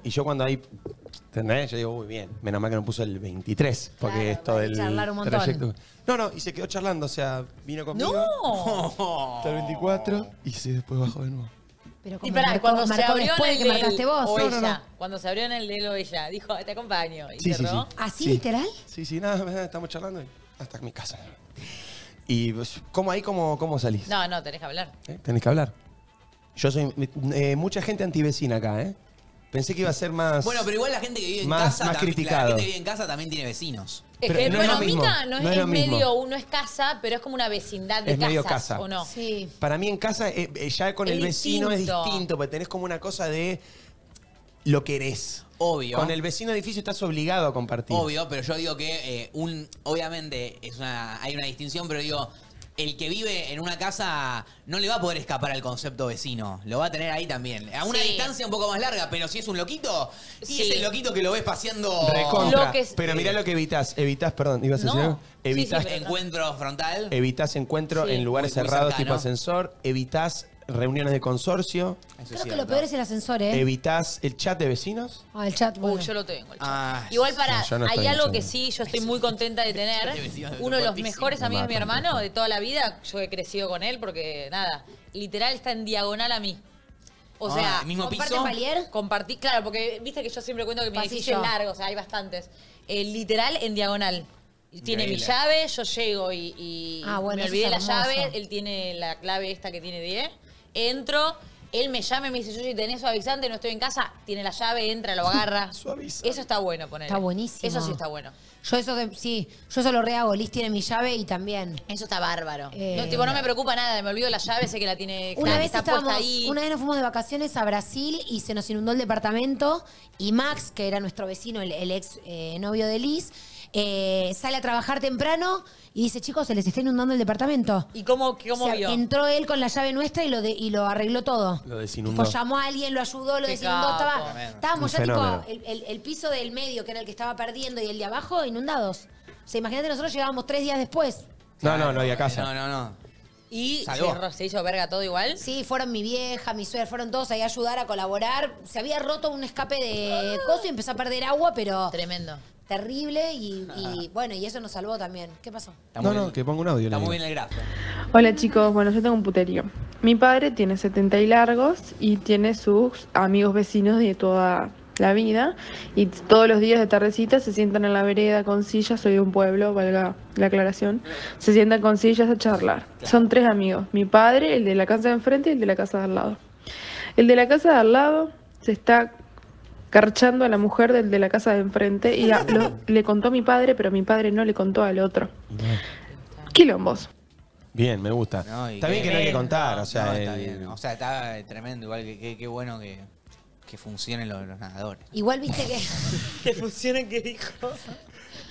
Y yo cuando hay, ¿entendés? Yo digo, uy, bien, menos mal que no puso el veintitrés, porque claro, esto del trayecto... No, no, y se quedó charlando, o sea, vino conmigo. ¡No! Hasta el veinticuatro, y se después bajó de nuevo. Pero y pará, marcó, cuando marcó se abrió en el que marcaste vos. O ella, no, no. Cuando se abrió en el de ella, dijo, te acompaño. Y sí, cerró. Sí, sí. ¿Así, sí, literal? Sí, sí, nada, nada, estamos charlando y hasta mi casa. ¿Y cómo ahí, cómo, cómo salís? No, no, tenés que hablar. ¿Eh? Tenés que hablar. Yo soy... Eh, mucha gente antivecina acá, ¿eh? Pensé que iba a ser más... Bueno, pero igual la gente que vive en más, casa... Más también, criticado. La gente que vive en casa también tiene vecinos. Pero es que, no bueno, Mica no es, no es, es medio... Uno es casa, pero es como una vecindad de es casas, medio casa. ¿O no? Sí. Para mí en casa, eh, eh, ya con es el vecino distinto. es distinto, porque tenés como una cosa de... Lo que eres. Obvio. Con el vecino edificio estás obligado a compartir. Obvio, pero yo digo que... Eh, un Obviamente es una, hay una distinción, pero digo... El que vive en una casa no le va a poder escapar al concepto vecino. Lo va a tener ahí también. A una sí. distancia un poco más larga, pero si es un loquito, y sí. es el loquito que lo ves paseando... Recontra. Es... Pero mirá lo que evitás. Evitás, perdón, ¿ibas a decir algo? Evitás encuentro frontal. Evitás encuentro sí. en lugares muy, muy cerrados cercano. Tipo ascensor. Evitás reuniones de consorcio. Eso Creo que cierto. Lo peor es el ascensor, ¿eh? Evitás el chat de vecinos. Ah, el chat. Bueno. Uy, yo lo tengo, el chat. Ah, Igual para... No, no hay algo mucho. que sí, yo estoy muy contenta de tener. Uno de los mejores amigos de mi hermano de toda la vida. Yo he crecido con él porque, nada, literal está en diagonal a mí. O ah, sea... ¿Mismo piso? Palier? Compartí, claro, porque viste que yo siempre cuento que mi edificio es largo, o sea, hay bastantes. Eh, literal en diagonal. Tiene Increíble. mi llave, yo llego y, y ah, bueno, me olvidé la llave. Él tiene la clave esta que tiene diez. Entro, él me llama y me dice, yo si tenés suavizante, no estoy en casa, tiene la llave, entra, lo agarra. Suaviza. Eso está bueno, poner. Está buenísimo. Eso sí está bueno. Yo eso de, sí, yo eso lo rehago. Liz tiene mi llave y también. Eso está bárbaro. Eh, no, tipo, no me preocupa nada, me olvido la llave, sé que la tiene una vez está puesta ahí. Una vez nos fuimos de vacaciones a Brasil y se nos inundó el departamento y Max, que era nuestro vecino, el, el ex eh, novio de Liz, Eh, sale a trabajar temprano y dice, chicos, se les está inundando el departamento. ¿Y cómo, cómo o sea, vio? Entró él con la llave nuestra y lo, de, y lo arregló todo. Lo desinundó. Tipo, llamó a alguien, lo ayudó, lo Qué desinundó. Estaba, estábamos ya tipo el, el, el piso del medio, que era el que estaba perdiendo, y el de abajo, inundados. O sea, imagínate, nosotros llegábamos tres días después. No, no, no había casa. No, no, no. ¿Y se, se hizo verga todo igual? Sí, fueron mi vieja, mi suegra, fueron todos ahí a ayudar, a colaborar. Se había roto un escape de coso y empezó a perder agua, pero... Tremendo. Terrible y, y bueno, y eso nos salvó también. ¿Qué pasó? No, no, que pongo un audio. Está muy bien el grafo. Hola chicos, bueno, yo tengo un puterío. Mi padre tiene setenta y largos y tiene sus amigos vecinos de toda la vida. Y todos los días de tardecita se sientan en la vereda con sillas. Soy de un pueblo, valga la aclaración. Se sientan con sillas a charlar. Son tres amigos. Mi padre, el de la casa de enfrente y el de la casa de al lado. El de la casa de al lado se está... carchando a la mujer del de la casa de enfrente y a, lo, le contó a mi padre, pero mi padre no le contó al otro. Quilombos. Bien, me gusta. No, está bien que bien, no hay que contar, no, o sea... No, está el... bien. O sea, está tremendo, igual que qué bueno que, que funcionen los, los nadadores. Igual viste que... que funcionen, ¿qué dijo?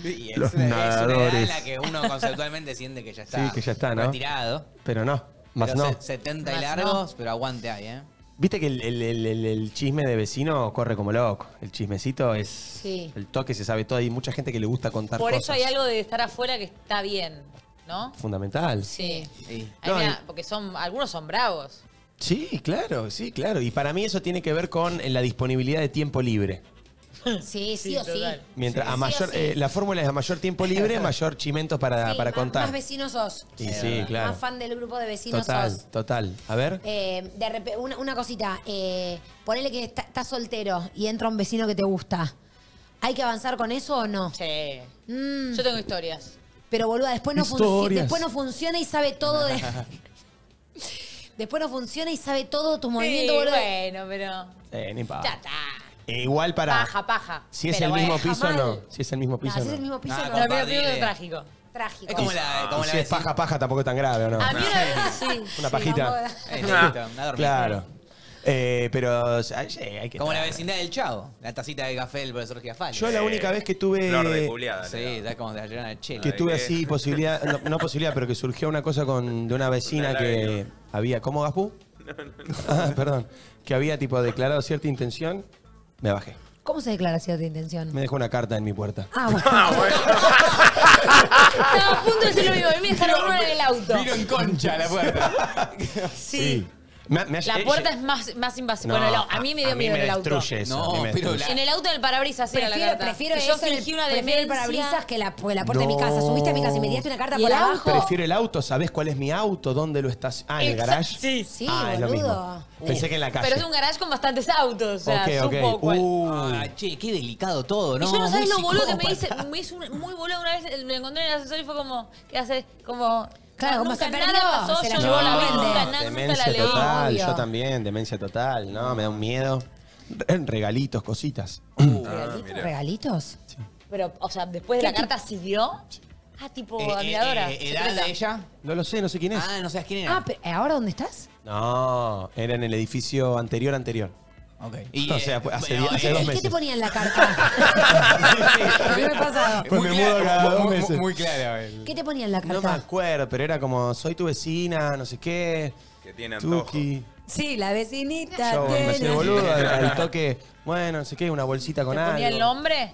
Y es, los una, nadadores. Es una edad en la que uno conceptualmente siente que ya está, sí, que ya está, ¿no? retirado. Pero no, más pero no. setenta y largos, no. pero aguante ahí, ¿eh? Viste que el, el, el, el chisme de vecino corre como loco. El chismecito es... Sí. El toque se sabe todo. Hay mucha gente que le gusta contar Por cosas. Por eso hay algo de estar afuera que está bien, ¿no? Fundamental. Sí. sí. No, Ay, mira, porque son algunos son bravos. Sí, claro, sí, claro. Y para mí eso tiene que ver con la disponibilidad de tiempo libre. Sí, sí, sí o sí. Mientras sí, a mayor, sí sí. Eh, la fórmula es a mayor tiempo libre, mayor chimentos para, sí, para contar. Más vecinos sos. Sí, sí, sí, claro. Más fan del grupo de vecinos total, sos. Total, total. A ver. Eh, de repente, una, una cosita. Eh, ponele que estás soltero y entra un vecino que te gusta. ¿Hay que avanzar con eso o no? Sí. Mm. Yo tengo historias. Pero, boluda, después no, func después no funciona y sabe todo de... después no funciona y sabe todo tu movimiento, sí, boluda. bueno, pero... Eh, ni pa. Ya está. Eh, igual para... Paja, paja. Si es pero el mismo piso, mal. no. Si es el mismo piso, no. Si es el mismo piso, no. no. no, no. Pero es trágico. Trágico. Es como la, como y la si vez, es paja, sí. paja, tampoco es tan grave, ¿o no? A mí una vez, sí. Una pajita. Sí, no. Claro. Eh, pero o sea, hay que como traer. La vecindad del Chavo, la tacita de café del profesor Giafale. Yo la única vez que tuve... Flor de Juliada, sí, ¿no? como de la chela. Que tuve así posibilidad... No, no posibilidad, pero que surgió una cosa con de una vecina que había... ¿Cómo, Gaspu? No, no, no. Ah, perdón. Que había, tipo, declarado cierta intención... Me bajé. ¿Cómo se declara cierta intención? Me dejó una carta en mi puerta. Ah, bueno. Ah, bueno. Estaba a punto de decir lo mismo. Me dejaron una en el auto. Vino en concha la puerta. Sí. sí. Me, me, la puerta eh, es más, más invasiva. No, bueno, no, a mí me dio miedo en el auto. Eso, no, pero la... En el auto del parabrisas, sí, prefiero, la carta. Prefiero que yo fingí una demencia. Prefiero el parabrisas que la, la puerta no. de mi casa. Subiste a mi casa y me diste una carta por abajo. Prefiero el auto. ¿Sabés cuál es mi auto? ¿Dónde lo estás? Ah, ¿en el garage? Sí, sí, ah, es lo mismo. Pensé que en la calle. Pero es un garage con bastantes autos. O sea, okay, okay. Supongo. Uh, ah, che, qué delicado todo, ¿no? Y yo no sabés lo boludo que me hice. Me hice muy boludo una vez. Me encontré en el ascensor y fue como... ¿Qué haces? Como... Claro, como se perdió, pasó, se la llevó la venta. Demencia total, yo también, demencia total. No, me da un miedo. Regalitos, cositas. Uh, ¿Regalitos? Ah, ¿Regalitos? Sí. Pero, o sea, después de la carta siguió. Sí. Ah, tipo eh, admiradora. Eh, ¿Edad de ella? No lo sé, no sé quién es. Ah, no sabes quién era. Ah, pero ¿ahora dónde estás? No, era en el edificio anterior, anterior. Okay. Y, o sea, eh, hace, bueno, hace eh, dos meses. ¿Qué te ponía en la carta? ¿Qué me pasaba? Pues muy me mudo cada dos meses. Muy, muy clara. ¿Qué te ponía en la carta? No me acuerdo, pero era como, soy tu vecina, no sé qué. Que tiene antojo. Tuki. Sí, la vecinita. Yo tiene. Me hacía boludo, al toque, bueno, no sé qué, una bolsita con ¿Te algo. ¿Ponía el nombre?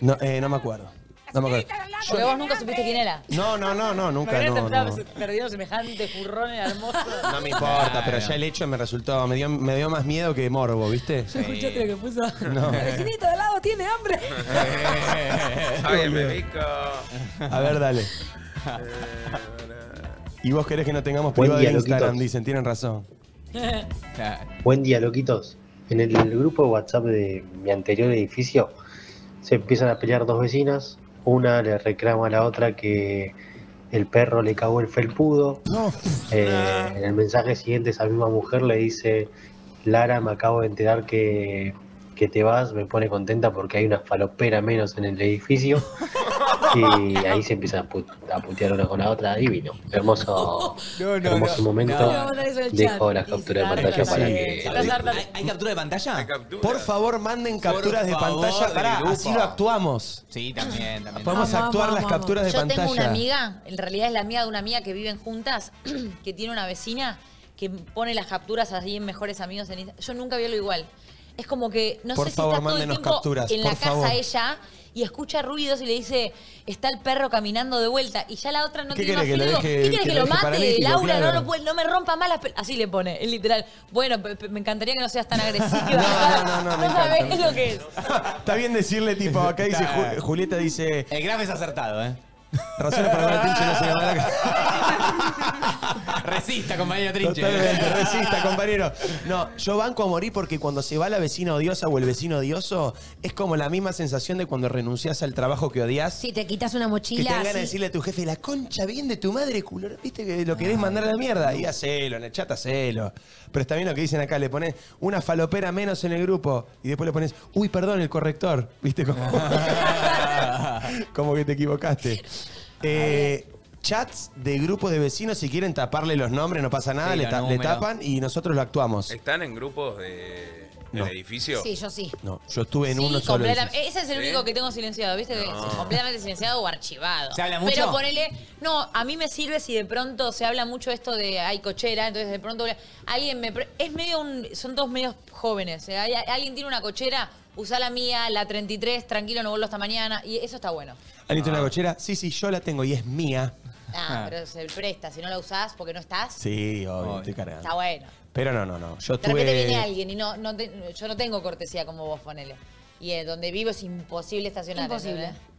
No, eh, no me acuerdo. No me acuerdo. Porque vos nunca supiste quién era. No, no, no, no, nunca. Pero no, no. Perdiendo semejante furrón hermoso. No me importa, claro. Pero ya el hecho me resultó, me dio, me dio más miedo que morbo, ¿viste? Sí. Escuchaste lo que puso. No. La vecinita de lado tiene hambre. Ay, me rico. A ver, dale. Y vos querés que no tengamos privado de Instagram, dicen, tienen razón. Buen día, loquitos. En el, el grupo de WhatsApp de mi anterior edificio se empiezan a pelear dos vecinas. Una le reclama a la otra que el perro le cagó el felpudo. No. Eh, en el mensaje siguiente esa misma mujer le dice, Lara, me acabo de enterar que, que te vas, me pone contenta porque hay una falopera menos en el edificio. Y ahí se empiezan a, put a putear una con la otra. Divino. Hermoso, no, no, hermoso no, momento. No, no, no, no. Dejo las capturas de pantalla para que... ¿Hay, ¿Hay captura de pantalla? ¿Hay captura? Por favor, manden capturas por de pantalla. Pará, así lo actuamos. Sí, también. también. Podemos vamos, actuar vamos, las vamos. capturas de Yo pantalla. Yo tengo una amiga, en realidad es la amiga de una amiga que viven juntas, que tiene una vecina que pone las capturas así en Mejores Amigos. En Instagram. Yo nunca vi lo igual. Es como que, no por sé favor, si está todo el tiempo capturas, en la casa favor. ella... Y escucha ruidos y le dice, está el perro caminando de vuelta. Y ya la otra no tiene más frío. ¿Qué quieres que, que lo mate? Laura, claro. no, lo puede, no me rompa malas... Así le pone, es literal. Bueno, me encantaría que no seas tan agresiva. no, no, no, no. No sabés no, no, no, no, no, no, no, no, no, no, no, no, no, no, no, lo que es. Está bien decirle, tipo, acá dice, Ju Julieta dice... El grave es acertado, ¿eh? Razones para ver a Trinche no se llama la... Resista, compañero Trinche. Totalmente, resista, compañero. No, yo banco a morir porque cuando se va la vecina odiosa o el vecino odioso, es como la misma sensación de cuando renunciás al trabajo que odias. Sí, te quitas una mochila. Que te ganas de decirle a tu jefe, la concha bien de tu madre, culo. Viste que lo querés mandar a la mierda. Y hacelo, en el chat hacelo. Pero está bien lo que dicen acá, le pones una falopera menos en el grupo y después le pones, uy, perdón, el corrector. Viste como... como que te equivocaste. Eh, chats de grupos de vecinos, si quieren taparle los nombres, no pasa nada, sí, le, ta número. le tapan y nosotros lo actuamos. ¿Están en grupos de, no. del edificio? Sí, yo sí. No, yo estuve en sí, uno solo. Ese es el único ¿Eh? que tengo silenciado, ¿viste? No. Completamente silenciado o archivado. ¿Se habla mucho? Pero ponele, no, a mí me sirve si de pronto se habla mucho esto de hay cochera, entonces de pronto alguien me... Es medio un... Son dos medios jóvenes, ¿eh? Alguien tiene una cochera... Usá la mía, la treinta y tres, tranquilo, no vuelvo hasta mañana. Y eso está bueno. ¿Han visto una cochera? Sí, sí, yo la tengo y es mía. Ah, pero se presta. Si no la usás porque no estás. Sí, obvio, obvio. Estoy cargando. Está bueno. Pero no, no, no. Yo estuve... De repente viene alguien y no, no te, yo no tengo cortesía como vos, ponele. Y eh, donde vivo es imposible estacionar. Imposible. ¿No?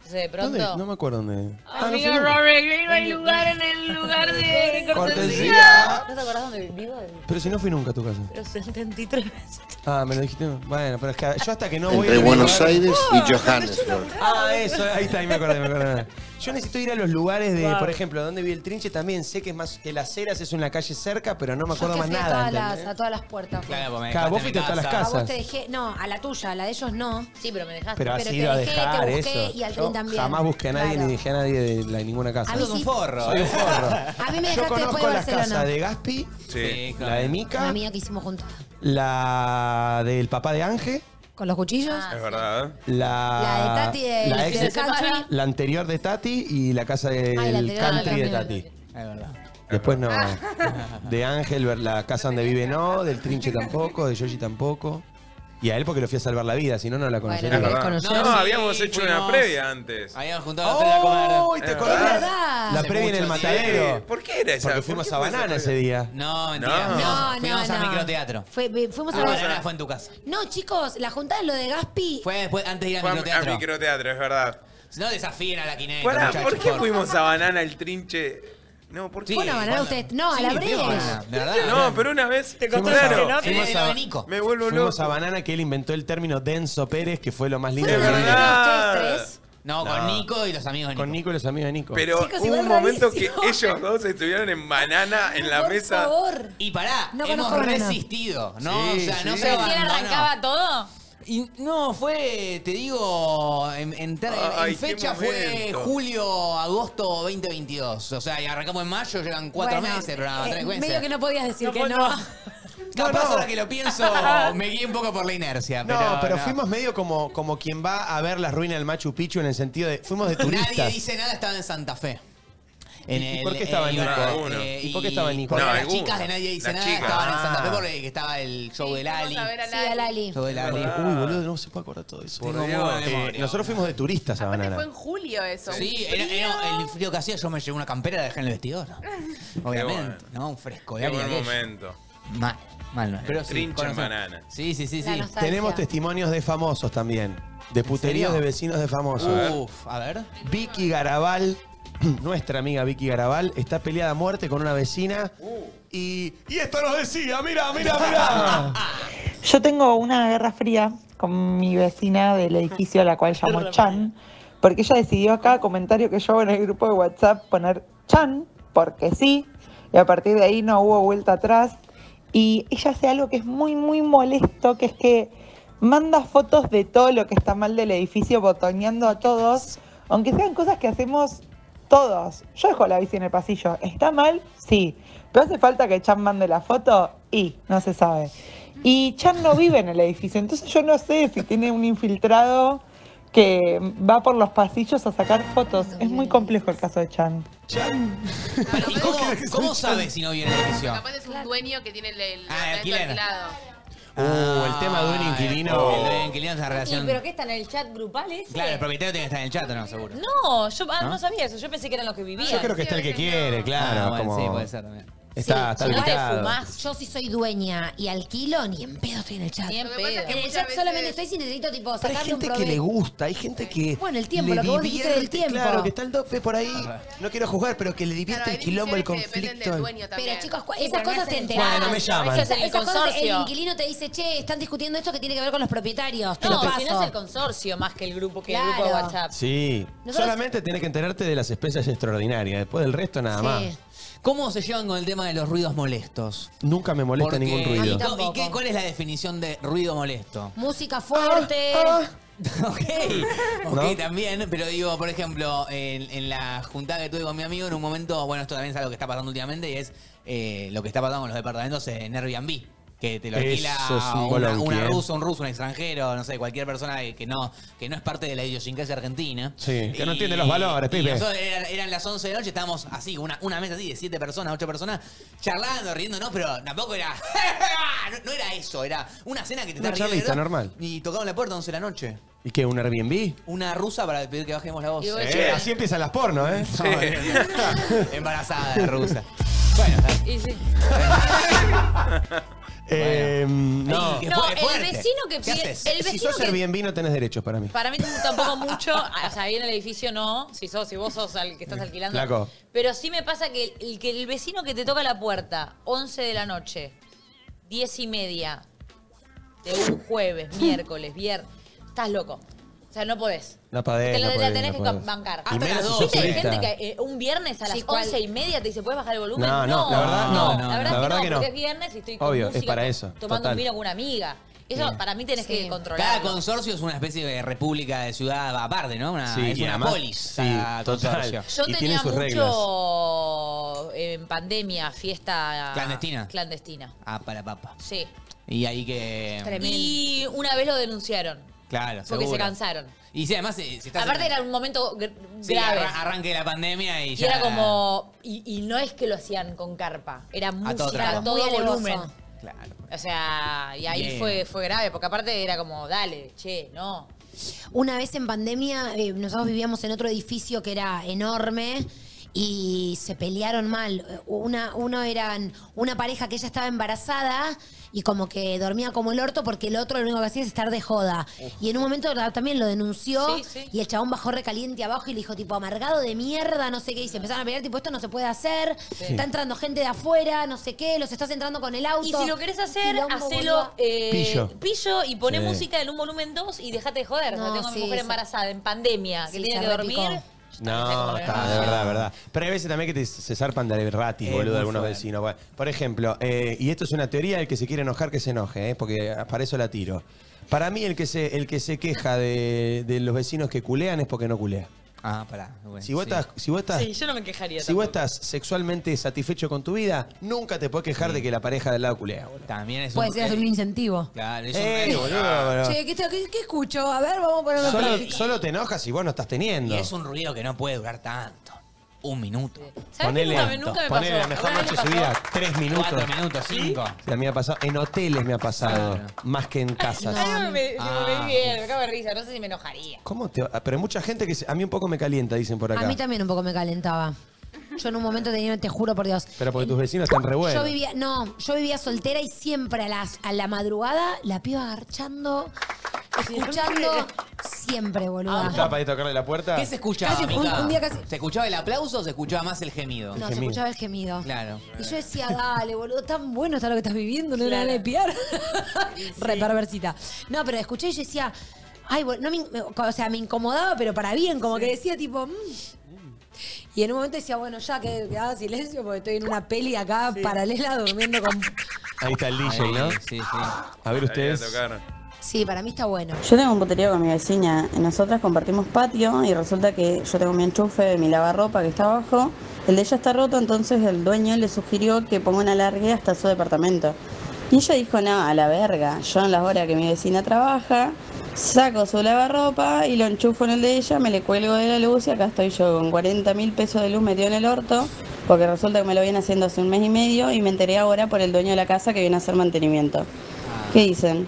Entonces, de pronto... ¿Dónde? No me acuerdo dónde. Ah, amigo, no Robert, no hay lugar en el lugar de cortesía. cortesía. ¿No te acordás dónde vivo? Pero si no fui nunca a tu casa. Pero setenta y tres veces. Ah, me lo dijiste. Bueno, pero es que yo hasta que no voy... Entre a Buenos Aires y oh, Johannesburg. Ah, eso. Ahí está, ahí me acordé, me acordé. Yo necesito ir a los lugares de, wow. por ejemplo, donde vi el Trinche, también sé que es más, el Aceras es una calle cerca, pero no me acuerdo yo es que más nada. A todas, las, a todas las puertas. Claro, pues me claro, vos fuiste a todas las casas. A vos te dejé, no, a la tuya, a la de ellos no. Sí, pero me dejaste. Pero, pero has ido te a dejar dejé, te eso. Y al yo también. Jamás busqué a nadie claro. ni dejé a nadie de, la, de ninguna casa. Soy sí. un forro. Soy un forro. A mí me dejaste yo conozco después de Barcelona. La casa de Gaspi, sí, claro. la de Mica. La mía que hicimos juntos. La del papá de Ángel. Con los cuchillos. Ah, es verdad. La, la de Tati de la, ex de country. La anterior de Tati y la casa del ah, la country de Tati. Es verdad. Después no. Ah. De Ángel, la casa donde vive no, del Trinche tampoco, de Yoshi tampoco. Y a él porque lo fui a salvar la vida, si no, no la conocería. Bueno, no, no, habíamos sí, hecho fuimos, una previa antes. Habíamos juntado oh, a comer. ¡Uy, te acordás! La previa en el matadero. Sí. ¿Por qué era esa? Porque fuimos a Banana ese día. No, mentira. No, no, no. Fuimos no. al microteatro. Fue, fuimos ah, a Banana. Fue en tu casa. No, chicos, la juntada de lo de Gaspi... Fue después, antes de ir al fue microteatro. Al microteatro, es verdad. No desafíen a la quineta. ¿Por qué fuimos a Banana el Trinche...? No, ¿por qué? Sí, bueno, usted. No, sí, a la Brecha. No, pero una vez te contaron. No, fuimos a, me vuelvo loco. Fuimos a Banana, que él inventó el término Denso Pérez, que fue lo más lindo. ¿Es verdad? No, no, con Nico y los amigos de Nico. Con Nico y los amigos de Nico. Pero chicos, hubo un momento que ellos dos estuvieron en Banana en la por mesa. Favor. Y pará, no hemos resistido, ¿no? ¿no? Sí, o sea, sí. no se abandonó. ¿Arrancaba todo? Y, no, fue, te digo, en, en, Ay, en fecha fue julio, agosto veinte veintidós. O sea, y arrancamos en mayo, llegan cuatro bueno, meses el programa, eh, tres medio que no podías decir no, que no. no. Capaz ahora no, no. que lo pienso, me guié un poco por la inercia. Pero no, pero no. fuimos medio como, como quien va a ver las ruinas del Machu Picchu en el sentido de, fuimos de turistas. Nadie dice nada, estaba en Santa Fe. En el, ¿Y por qué estaba Nico? Eh, ¿Y por qué estaba Nico? No, las chicas de Nadie Dice Nada chicas. estaban ah. en Santa Fe porque estaba el show sí, del Ali. A ver a Lali. Sí, del Ali. Show del Ali. Ah. Uy, boludo, no se puede acordar todo eso. Por Dios, eh, nosotros fuimos de turistas a Banana. Fue en julio eso. Sí, era, era el frío que hacía, yo me llevé una campera y la dejé en el vestidor. Obviamente, bueno. ¿no? Un fresco. En buen momento. Mal, mal. No. Pero sí, Banana. Sí, sí, sí. sí. Tenemos testimonios de famosos también. De puterías de vecinos de famosos. Uf, a ver. Vicky Garabal. Nuestra amiga Vicky Garabal está peleada a muerte con una vecina uh. y, y esto nos decía, mirá, mirá, mirá. Yo tengo una guerra fría con mi vecina del edificio a la cual llamo Chan, porque ella decidió a cada comentario que yo hago en el grupo de WhatsApp poner Chan, porque sí, y a partir de ahí no hubo vuelta atrás. Y ella hace algo que es muy, muy molesto, que es que manda fotos de todo lo que está mal del edificio, botoneando a todos, aunque sean cosas que hacemos... Todos. Yo dejo la bici en el pasillo. ¿Está mal? Sí. ¿Pero hace falta que Chan mande la foto? Y no se sabe. Y Chan no vive en el edificio, entonces yo no sé si tiene un infiltrado que va por los pasillos a sacar fotos. Es muy complejo el caso de Chan. Chan. Pero, ¿y cómo, ¿Cómo sabes si no vive en el edificio? Capaz es un dueño que tiene el, el, ah, el alquilado. Uh, ah, el tema de un inquilino. Oh. El de inquilino es la relación. ¿Pero qué está en el chat grupal ese? Claro, el propietario tiene que estar en el chat, ¿no? Seguro. No, yo ah, ¿no? no sabía eso. Yo pensé que eran los que vivían. Yo creo que está el que quiere, claro. Ah, bueno, como... Sí, puede ser también. Está, sí, está si fumás, yo si soy dueña y alquilo, ni en pedo estoy en el chat. Ni en pedo. En el chat solamente estoy si necesito tipo sacarle un problema. Hay gente que le gusta, hay gente que... Bueno, el tiempo, lo que vos dijiste del tiempo. Claro, que está el dope por ahí, no quiero jugar, pero que le divierte claro, el quilombo, el conflicto. Pero chicos, esas cosas te enteran. Bueno, me llaman. Esas, esas cosas, el inquilino te dice, che, están discutiendo esto que tiene que ver con los propietarios. Te no, si no es el consorcio más que el grupo que claro. el grupo de WhatsApp. Sí, Nosotros... solamente tenés que enterarte de las especies extraordinarias, después del resto nada más. ¿Cómo se llevan con el tema de los ruidos molestos? Nunca me molesta Porque... ningún ruido. ¿Y qué, cuál es la definición de ruido molesto? Música fuerte. Ah, ah. Ok, okay ¿No? también. Pero digo, por ejemplo, en, en la juntada que tuve con mi amigo, en un momento, bueno, esto también es algo que está pasando últimamente, y es eh, lo que está pasando con los departamentos en Airbnb. Que te lo alquila una, una rusa, un ruso, un extranjero, no sé, cualquier persona que no, que no es parte de la idiosincrasia argentina. Sí, que y, no entiende los valores, pibe. Eran, eran las once de la noche, estábamos así, una, una mesa así de siete personas, ocho personas, charlando, riéndonos, pero tampoco era... no, no era eso, era una cena que te estaba riendo. Una charlita normal. Y tocamos la puerta a once de la noche. ¿Y qué? ¿Un Airbnb? Una rusa para pedir que bajemos la voz. Eh, eh, así empiezan las pornos, ¿eh? Sí. Embarazada de rusa. Bueno, ¿sabes? Y sí. Eh, bueno. No, no el vecino que pide. El vecino si sos que, Airbnb no tenés derechos para mí. Para mí tampoco mucho. O sea, ahí en el edificio no. Si sos, si vos sos el que estás alquilando. Flaco. Pero sí me pasa que el, que el vecino que te toca la puerta, once de la noche, diez y media, de un jueves, miércoles, viernes, estás loco. O sea, no podés. No podés. Te la, no podés, la tenés no que podés. bancar. Hasta las dos. ¿Viste? Hay gente que eh, un viernes a las sí, once y media te dice, ¿puedes bajar el volumen? No, no, no la verdad no. no, no la verdad, la verdad que, que no, porque es viernes y estoy con Obvio, música, es para eso. tomando Total. un vino con una amiga. Eso sí. para mí tenés sí. que controlar. Cada consorcio es una especie de república de ciudad aparte, ¿no? Una, sí, es una además, polis. Sí, total. Yo y tenía sus mucho reglas. en pandemia, fiesta... ¿Clandestina? Clandestina. Ah, para papa. Sí. Y ahí que... Tremendo. Y una vez lo denunciaron. Claro, Porque seguro. se cansaron. Y sí, además... Si estás Aparte en... era un momento gr sí, grave. arranque la pandemia y ya... Y era como... Y, y no es que lo hacían con carpa. Era música, todo, todo volumen. Claro. O sea, y ahí fue, fue grave, porque aparte era como, dale, che, no. Una vez en pandemia, eh, nosotros vivíamos en otro edificio que era enorme y se pelearon mal. Una, uno eran una pareja que ella estaba embarazada y como que dormía como el orto porque el otro lo único que hacía es estar de joda. Uf. Y en un momento también lo denunció, sí, sí. Y el chabón bajó recaliente abajo y le dijo tipo amargado de mierda, no sé qué, y se empezaron a pelear tipo esto no se puede hacer, sí. Está entrando gente de afuera, no sé qué, los estás entrando con el auto. Y si lo querés hacer, hacelo eh, pillo. pillo y poné sí. música en un volumen dos y dejate de joder. No, no tengo sí, a mi mujer sí. embarazada en pandemia, sí, que tiene que dormir. Repicó. No, está, de verdad, de verdad. Pero hay veces también que te se zarpan de ratis, eh, boludo, de algunos fuerte. vecinos. Por ejemplo, eh, y esto es una teoría, el que se quiere enojar, que se enoje, eh, porque para eso la tiro. Para mí, el que se, el que se queja de, de los vecinos que culean es porque no culea. Ah, pará. Bueno, si vos sí. estás, si vos estás, sí, yo no me quejaría. Si tampoco. vos estás sexualmente satisfecho con tu vida, nunca te podés quejar sí. de que la pareja del lado culea. Boludo. También es Puede un, ser eh, un incentivo. Claro, es eh, un ruido, boludo. Che, ¿qué, qué, ¿qué escucho? A ver, vamos a ponerlo solo, en solo te enojas si vos no estás teniendo. Y es un ruido que no puede durar tanto. Un minuto. Ponele, nunca, nunca me ponele pasó. La mejor noche de su vida, tres minutos. Cuatro minutos, cinco. ¿Sí? A mí me ha pasado, en hoteles me ha pasado, claro. más que en casas. No, no me, ah. me, me acabo de risa, no sé si me enojaría. ¿Cómo te va? Pero hay mucha gente que a mí un poco me calienta, dicen por acá. A mí también un poco me calentaba. Yo en un momento tenía, te juro por Dios. Pero porque tus vecinos están re buenos. Yo vivía, no, yo vivía soltera y siempre a, las, a la madrugada la piba garchando, escuchando, siempre, boludo. Ah, ¿estaba para tocarle la puerta? ¿Qué se escuchaba? Casi, un, un día casi... ¿Se escuchaba el aplauso o se escuchaba más el gemido? No, el gemido. se escuchaba el gemido. Claro. Y yo decía, dale, boludo, tan bueno está lo que estás viviendo, no claro. le van a espiar. Sí. Re perversita. No, pero escuché y yo decía, ay, no, me, o sea, me incomodaba, pero para bien, como sí. que decía tipo... Mm. Y en un momento decía, bueno, ya que quedaba silencio porque estoy en una peli acá sí. paralela durmiendo con... Ahí está el D J, Ahí, ¿no? Sí, sí. A ver ustedes. Sí, para mí está bueno. Yo tengo un puterío con mi vecina. Nosotras compartimos patio y resulta que yo tengo mi enchufe de mi lavarropa que está abajo. El de ella está roto, entonces el dueño le sugirió que ponga un alargue hasta su departamento. Y ella dijo, no, a la verga. Yo en las horas que mi vecina trabaja... Saco su lavarropa y lo enchufo en el de ella, me le cuelgo de la luz y acá estoy yo con cuarenta mil pesos de luz metido en el orto, porque resulta que me lo vienen haciendo hace un mes y medio y me enteré ahora por el dueño de la casa que viene a hacer mantenimiento. Ah. ¿Qué dicen?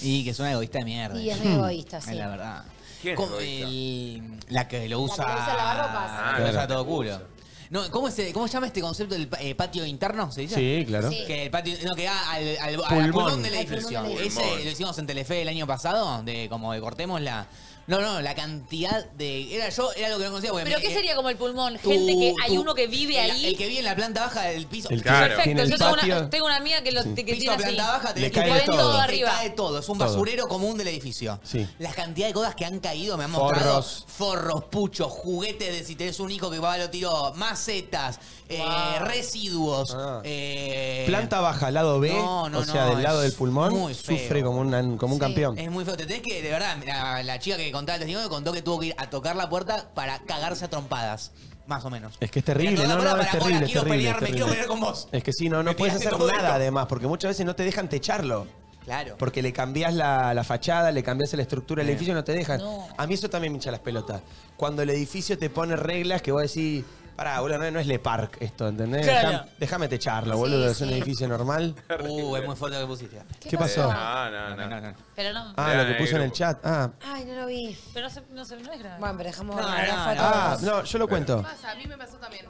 Y que es una egoísta de mierda. Y es hmm. egoísta, sí. Es la verdad. ¿Quién es el, la que lo usa? La que usa lavarropas. Ah, que lo usa todo culo. No, ¿cómo se cómo llama este concepto del eh, patio interno? ¿Se dice? Sí, claro. Sí. Que el patio no que va al, al, pulmón. al pulmón de la edificio. Ese lo hicimos en Telefe el año pasado, de como de cortemos la. No, no, la cantidad de... Era yo, era lo que no conocía. ¿Pero me, qué eh, sería como el pulmón? Tú, Gente que... Tú, hay uno que vive el, ahí. El que vive en la planta baja del piso. El claro. Perfecto. El yo tengo una, tengo una amiga que, lo, sí. que piso, tiene así. Planta baja, te cae todo, todo arriba. Te cae todo. Es un todo. basurero común del edificio. Sí. La cantidad de cosas que han caído me han mostrado. Forros. Forros, puchos, juguetes de si tenés un hijo que va lo tiró. Macetas, wow. eh, residuos. Ah. Eh, planta baja, lado B. No, no, o sea, no, del lado del pulmón. Sufre como, una, como un sí. campeón. Es muy feo. Te tenés que, de verdad, la, la chica que contaba el testimonio, contó que tuvo que ir a tocar la puerta para cagarse a trompadas. Más o menos. Es que es terrible, no, no, es terrible. Quiero pelearme, quiero pelear con vos. Es que sí, no, no puedes hacer nada además, porque muchas veces no te dejan techarlo. Claro. Porque le cambiás la, la fachada, le cambiás la estructura del edificio, no te dejan. No. A mí eso también me hincha las pelotas. Cuando el edificio te pone reglas que vos decís, pará, boludo, no es Le Parc esto, ¿entendés? Claro. Déjame techarlo, boludo, sí, es sí. un edificio normal. Uh, es muy fuerte lo que pusiste. ¿Qué, ¿Qué pasó? No, no, no. no, no. Pero no. Ah, lo que puso en el chat. Ah. Ay, no lo vi. Pero no, se, no, se, no es grave. Bueno, pero dejamos... No, no, no, no. Ah, no, yo lo pero. cuento. Pasa, a mí me pasó también.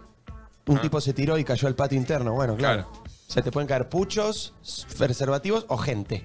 Un ah. tipo se tiró y cayó al patio interno, bueno, claro. claro. O sea, te pueden caer puchos, preservativos o gente.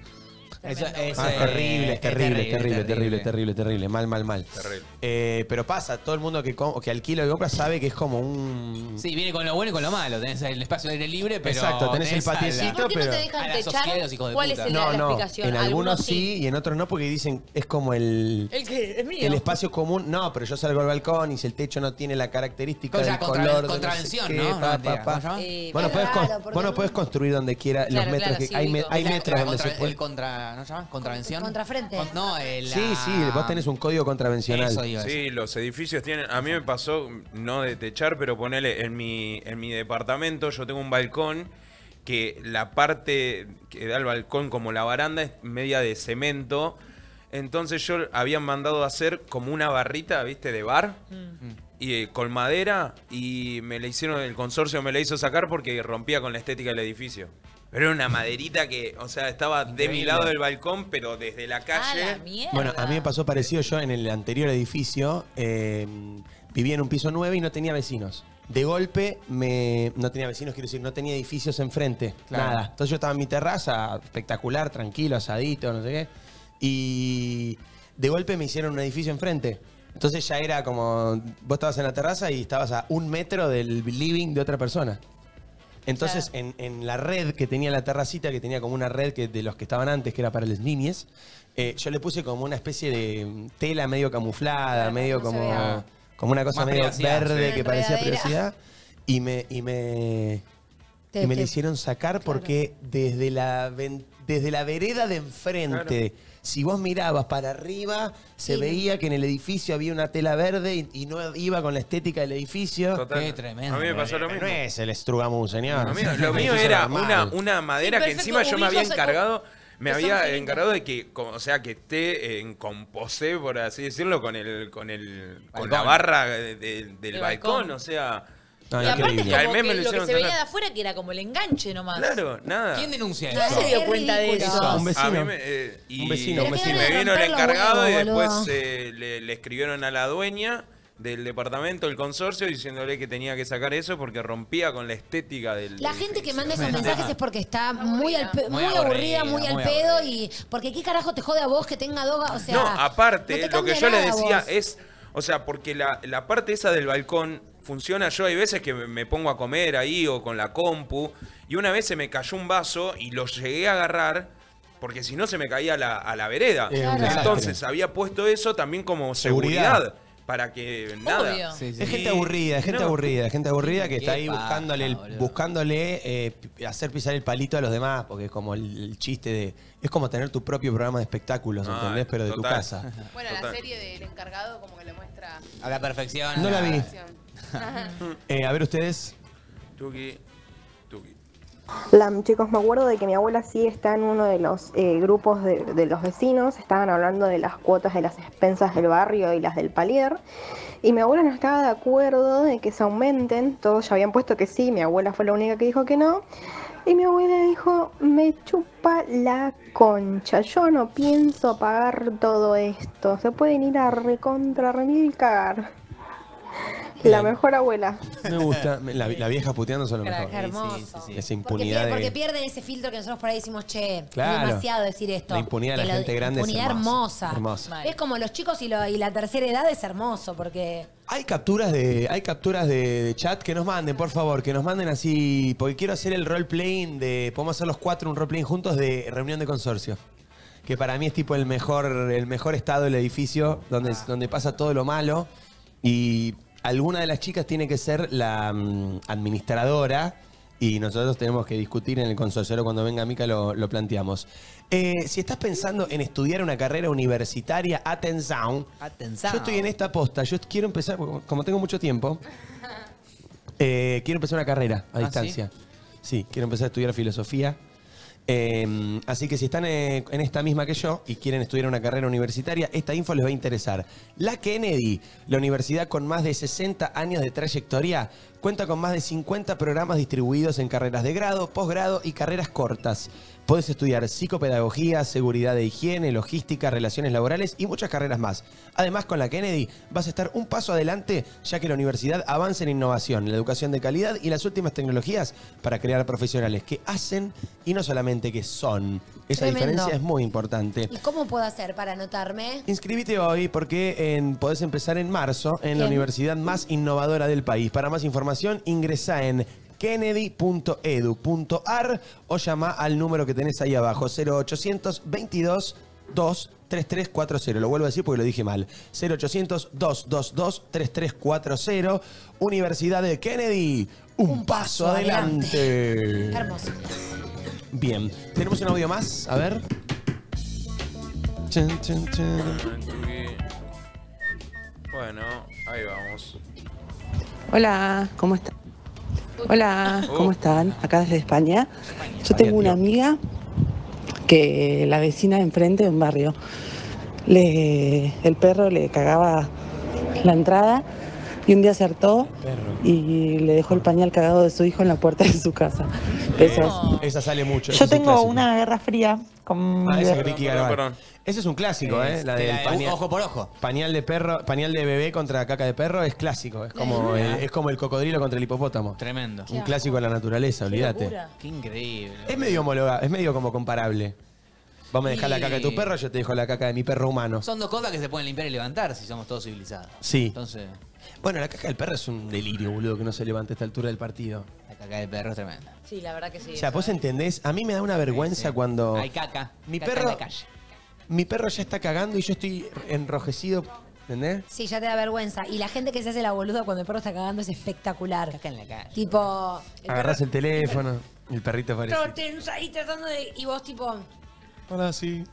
Eso, eso, ah, es terrible, es terrible, es terrible, terrible, terrible, terrible, terrible, terrible, mal, mal, mal. Terrible. Eh, pero pasa, todo el mundo que, que alquila y compra sabe que es como un... Sí, viene con lo bueno y con lo malo. Tenés el espacio de aire libre, pero... Exacto, tenés, tenés el patiecito, ¿por qué pero... no te dejan techar? ¿Cuál es el no, la no, explicación? En algunos sí y en otros no, porque dicen, es como el... ¿El qué? ¿Es mío? El espacio común. No, pero yo salgo al balcón y si el techo no tiene la característica del color... Contravención, ¿no? Bueno, podés construir donde quiera los metros que... Hay metros donde se puede... ¿No llamas? ¿Contravención? Contrafrente. No, el, sí, sí, vos tenés un código contravencional. Eso, digo, sí, eso. Los edificios tienen... A mí me pasó, no de techar, pero ponele, en mi, en mi departamento yo tengo un balcón que la parte que da al balcón como la baranda es media de cemento. Entonces yo habían mandado a hacer como una barrita, ¿viste? De bar. Mm. Y con madera y me le hicieron, el consorcio me la hizo sacar porque rompía con la estética del edificio. Pero era una maderita que, o sea, estaba de mi lado del balcón, pero desde la calle. Ah, la bueno, a mí me pasó parecido. Yo en el anterior edificio eh, vivía en un piso nueve y no tenía vecinos. De golpe, me no tenía vecinos, quiero decir, no tenía edificios enfrente, claro. nada. Entonces yo estaba en mi terraza, espectacular, tranquilo, asadito, no sé qué. Y de golpe me hicieron un edificio enfrente. Entonces ya era como, vos estabas en la terraza y estabas a un metro del living de otra persona. Entonces, claro. en, en la red que tenía la terracita, que tenía como una red que, de los que estaban antes, que era para las niñas, eh, yo le puse como una especie de tela medio camuflada, claro, medio no como, como una cosa medio verde sí. que parecía preciosidad. Y me, y me, te, y me te, le hicieron sacar claro. porque desde la, desde la vereda de enfrente, claro. si vos mirabas para arriba, se sí. veía que en el edificio había una tela verde y, y no iba con la estética del edificio. Total. Qué tremendo. A mí me pasó lo mismo. No es el estrugamú, señor. No, mira, lo mío era una, una madera sí, que encima yo me había encargado... Me había encargado de que, o sea, que esté en composé, por así decirlo, con el, con el, balcón. con la barra de, de, del balcón. balcón, o sea. No, y aparte es como que lo, lo que se veía de afuera que era como el enganche nomás. Claro, nada. ¿Quién denuncia eso? ¿Quién se dio cuenta de eso? Un vecino. A mí me, eh, y, un vecino, un vecino. Me vino el encargado huevos, y después eh, le, le escribieron a la dueña del departamento, del consorcio, diciéndole que tenía que sacar eso porque rompía con la estética del... La gente que manda esos mensajes es porque está muy, al pe muy, muy aburrida, aburrida, muy al muy pedo aburrida. y... Porque qué carajo te jode a vos que tenga dos... O sea, no, aparte, no lo que yo le decía es... O sea, porque la, la parte esa del balcón funciona. Yo hay veces que me pongo a comer ahí o con la compu y una vez se me cayó un vaso y lo llegué a agarrar... Porque si no se me caía la, a la vereda. Claro. Entonces había puesto eso también como seguridad. seguridad. Para que nada. Sí, sí. Es gente aburrida, es gente no. aburrida, gente aburrida que está ahí buscándole, el, buscándole eh, hacer pisar el palito a los demás, porque es como el, el chiste de... Es como tener tu propio programa de espectáculos, ah, ¿entendés? Pero total. de tu casa. Bueno, total. la serie del encargado como que lo muestra... A la perfección. No la, la vi. eh, a ver ustedes. Tuki, tuki. La, chicos, me acuerdo de que mi abuela sí está en uno de los eh, grupos de, de los vecinos. Estaban hablando de las cuotas de las expensas del barrio y las del palier. Y mi abuela no estaba de acuerdo de que se aumenten. Todos ya habían puesto que sí, mi abuela fue la única que dijo que no. Y mi abuela dijo, me chupa la concha, yo no pienso pagar todo esto. Se pueden ir a recontra, remil cagar. La mejor abuela. Me gusta. La, la vieja puteándose a lo mejor. Hermoso. Sí, sí, sí. Esa impunidad. Porque, porque de... pierden ese filtro que nosotros por ahí decimos, che, claro. demasiado decir esto. La impunidad de la, la gente grande es hermosa. hermosa. hermosa. Es como los chicos y, lo, y la tercera edad es hermoso porque... Hay capturas de hay capturas de, de chat que nos manden, por favor, que nos manden así, porque quiero hacer el roleplaying de... Podemos hacer los cuatro un roleplaying juntos de reunión de consorcio. Que para mí es tipo el mejor, el mejor estado del edificio, donde, ah. donde pasa todo lo malo y... Alguna de las chicas tiene que ser la um, administradora y nosotros tenemos que discutir en el consorcio. Cuando venga Mica lo, lo planteamos. Eh, si estás pensando en estudiar una carrera universitaria, atención. Atención. Yo estoy en esta posta. Yo quiero empezar, como tengo mucho tiempo, eh, quiero empezar una carrera a ¿Ah, distancia. ¿sí? sí, quiero empezar a estudiar filosofía. Eh, así que si están eh, en esta misma que yo y quieren estudiar una carrera universitaria, esta info les va a interesar. La Kennedy, la universidad con más de sesenta años de trayectoria, cuenta con más de cincuenta programas distribuidos en carreras de grado, posgrado y carreras cortas. Podés estudiar psicopedagogía, seguridad de higiene, logística, relaciones laborales y muchas carreras más. Además, con la Kennedy vas a estar un paso adelante ya que la universidad avanza en innovación, la educación de calidad y las últimas tecnologías para crear profesionales que hacen y no solamente que son. Esa Tremendo. diferencia es muy importante. ¿Y cómo puedo hacer para anotarme? Inscribite hoy porque en, podés empezar en marzo en Bien. la universidad más innovadora del país. Para más información, ingresá en kennedy punto edu punto ar o llama al número que tenés ahí abajo, cero ochocientos veintidós, dos treinta y tres cuarenta. Lo vuelvo a decir porque lo dije mal. cero ochocientos, doscientos veintidós, treinta y tres cuarenta. Universidad de Kennedy, un, un paso, paso adelante. adelante. Hermoso. Bien, tenemos un audio más, a ver. Chun, chun, chun. Bueno, ahí vamos. Hola, ¿cómo estás? Hola, ¿cómo están? Acá desde España. Yo tengo una amiga que la vecina de enfrente de un barrio, le, el perro le cagaba la entrada Y un día acertó y le dejó el pañal cagado de su hijo en la puerta de su casa. Besos. Esa sale mucho. Yo tengo una guerra fría con... Ah, ese es Ricky Garabal. Ese es un clásico, ¿eh? La del pañal, ojo por ojo. Pañal de perro, pañal de bebé contra caca de perro es clásico. Es como, el, es como el cocodrilo contra el hipopótamo. Tremendo. Un clásico de la naturaleza, olvídate. Qué increíble. Es medio homóloga, es medio como comparable. Vos me dejás y... la caca de tu perro, yo te dejo la caca de mi perro humano. Son dos cosas que se pueden limpiar y levantar si somos todos civilizados. Sí. Entonces... Bueno, la caca del perro es un delirio, boludo, que no se levante a esta altura del partido. La caca del perro es tremenda. Sí, la verdad que sí. O sea, vos entendés, a mí me da una vergüenza sí, sí. cuando... Hay caca. Mi caca perro, en la calle. Mi perro ya está cagando y yo estoy enrojecido... ¿Entendés? Sí, ya te da vergüenza. Y la gente que se hace la boluda cuando el perro está cagando es espectacular. Caca en la calle. Tipo... El agarrás perro, el teléfono, el, perro, el perrito aparece. Todo tenso ahí tratando de... Y vos tipo... Hola, sí.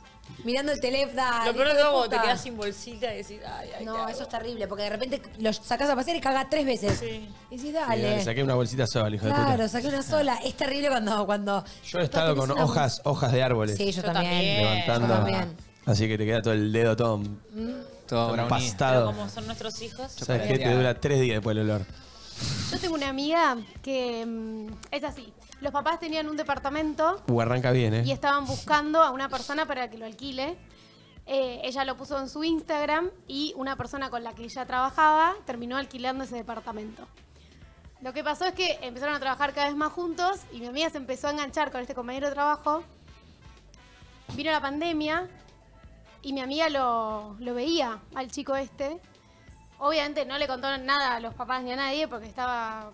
Mirando el teléfono. Lo peor es que vos te quedás sin bolsita y decís, ay, ay. No, eso es terrible, porque de repente los sacás a pasear y cagás tres veces. Sí. Y decís, dale. Sí, dale, saqué una bolsita sola, hijo claro, de puta. Claro, saqué una sola. Es terrible cuando. cuando yo he estado con hojas, hojas de árboles. Sí, yo, yo también. también. Levantando. Yo también. Así que te queda todo el dedo todo, ¿Mm? todo empastado. Como son nuestros hijos. ¿Sabes qué? Te dura tres días después el olor. Yo tengo una amiga que mmm, es así. Los papás tenían un departamento. Uh, arranca bien, ¿eh? Y estaban buscando a una persona para que lo alquile. Eh, ella lo puso en su Instagram y una persona con la que ella trabajaba terminó alquilando ese departamento. Lo que pasó es que empezaron a trabajar cada vez más juntos y mi amiga se empezó a enganchar con este compañero de trabajo. Vino la pandemia y mi amiga lo, lo veía al chico este. Obviamente no le contaron nada a los papás ni a nadie porque estaba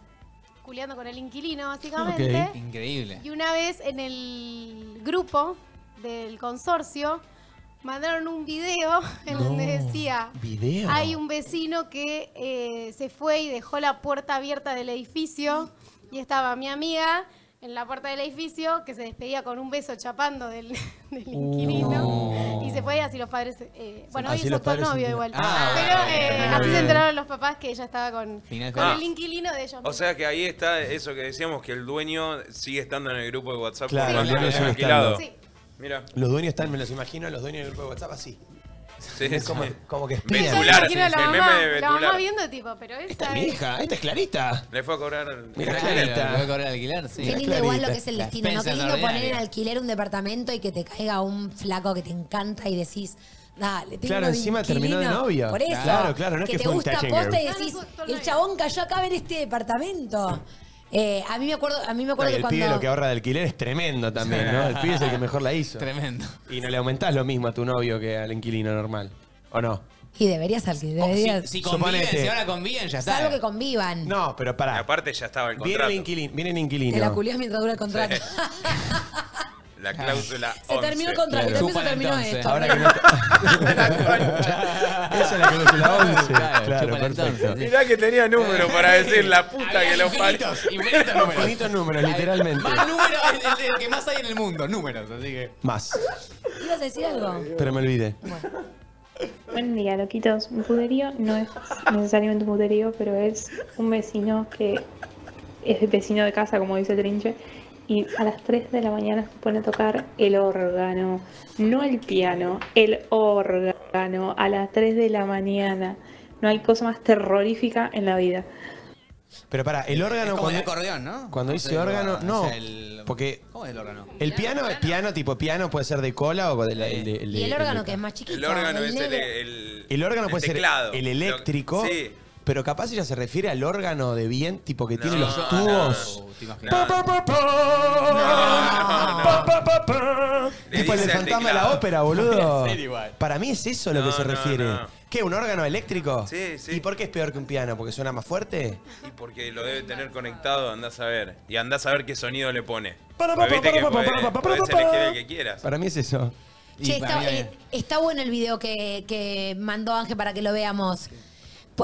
culiando con el inquilino, básicamente. Okay. Increíble. Y una vez en el grupo del consorcio mandaron un video en no, donde decía video. Hay un vecino que eh, se fue y dejó la puerta abierta del edificio y estaba mi amiga en la puerta del edificio que se despedía con un beso chapando del, del inquilino. No. Se fue así los padres... Eh, bueno, hoy es tu novio igual. Ah, pero eh, así se enteraron los papás que ella estaba con, con ah, el inquilino de ellos. O sea que ahí está eso que decíamos, que el dueño sigue estando en el grupo de WhatsApp. Claro, sí, claro. Sigue alquilado. Sí. Mira. Los dueños están, me los imagino, los dueños del grupo de WhatsApp así. Sí, es como, sí. como que espía. Betular, sí, sí, el mamá, meme de Betular. La mamá viendo tipo, pero esta, esta es mi hija, esta es Clarita. Le fue a cobrar al alquiler, sí. Qué lindo igual lo que es el destino, ¿no? Qué lindo poner en alquiler un departamento y que te caiga un flaco que te encanta y decís, dale, tengo Claro, encima terminó de novia. Por eso, claro, claro, no es que, que te gusta posta y decís, el chabón cayó acá en este departamento. Eh, a mí me acuerdo, a mí me acuerdo no, que el cuando... pibe lo que ahorra de alquiler es tremendo también, ¿no? El pibe es el que mejor la hizo. Tremendo. Y no le aumentás lo mismo a tu novio que al inquilino normal, ¿o no? Y deberías alquilar. Deberías... Oh, si, si conviven, Suponete. si ahora conviven, ya está. Salvo que convivan. No, pero pará. Aparte ya estaba el contrato. Viene el inquilino. Viene el inquilino. Te la culiás mientras dura el contrato. Sí. La cláusula once. Se terminó el contrato, claro. se terminó entonces. esto. Ahora que no está... Esa es la cláusula once. Claro, claro, perfecto. Entonces, mirá que tenía número para decir la puta que los parió. Infinitos números. Infinitos números, literalmente. Más números, el, el, el que más hay en el mundo, números, así que... Más. ¿Ibas a decir algo? Pero me olvidé. Bueno. Buen día, loquitos. Un puterío no es necesariamente un puterío, pero es un vecino que es el vecino de casa, como dice Trinche. Y a las tres de la mañana se pone a tocar el órgano, no el piano, el órgano, a las tres de la mañana. No hay cosa más terrorífica en la vida. Pero pará, el órgano... Es como cuando, el acordeón, ¿no? Cuando dice órgano, no. O sea, el, porque ¿Cómo es el órgano? El piano, piano es piano, tipo piano puede ser de cola o de... La, el, de, el de y el órgano el, que es más chiquito. El órgano el es el, el... El órgano el puede teclado. ser el eléctrico. Lo, sí. Pero capaz ella se refiere al órgano de bien, tipo que no, tiene los tubos. Tipo el fantasma de la ópera, boludo. Para mí es eso no, lo que se no, refiere. No. ¿Qué? ¿Un órgano eléctrico? Sí, sí. ¿Y por qué es peor que un piano? ¿Porque suena más fuerte? Y porque lo debe tener conectado, andás a ver. Y andás a ver qué sonido le pone. Pues viste que podés elegir el que quieras. Para mí es eso. Che, está, eh, está bueno el video que, que mandó Ángel para que lo veamos.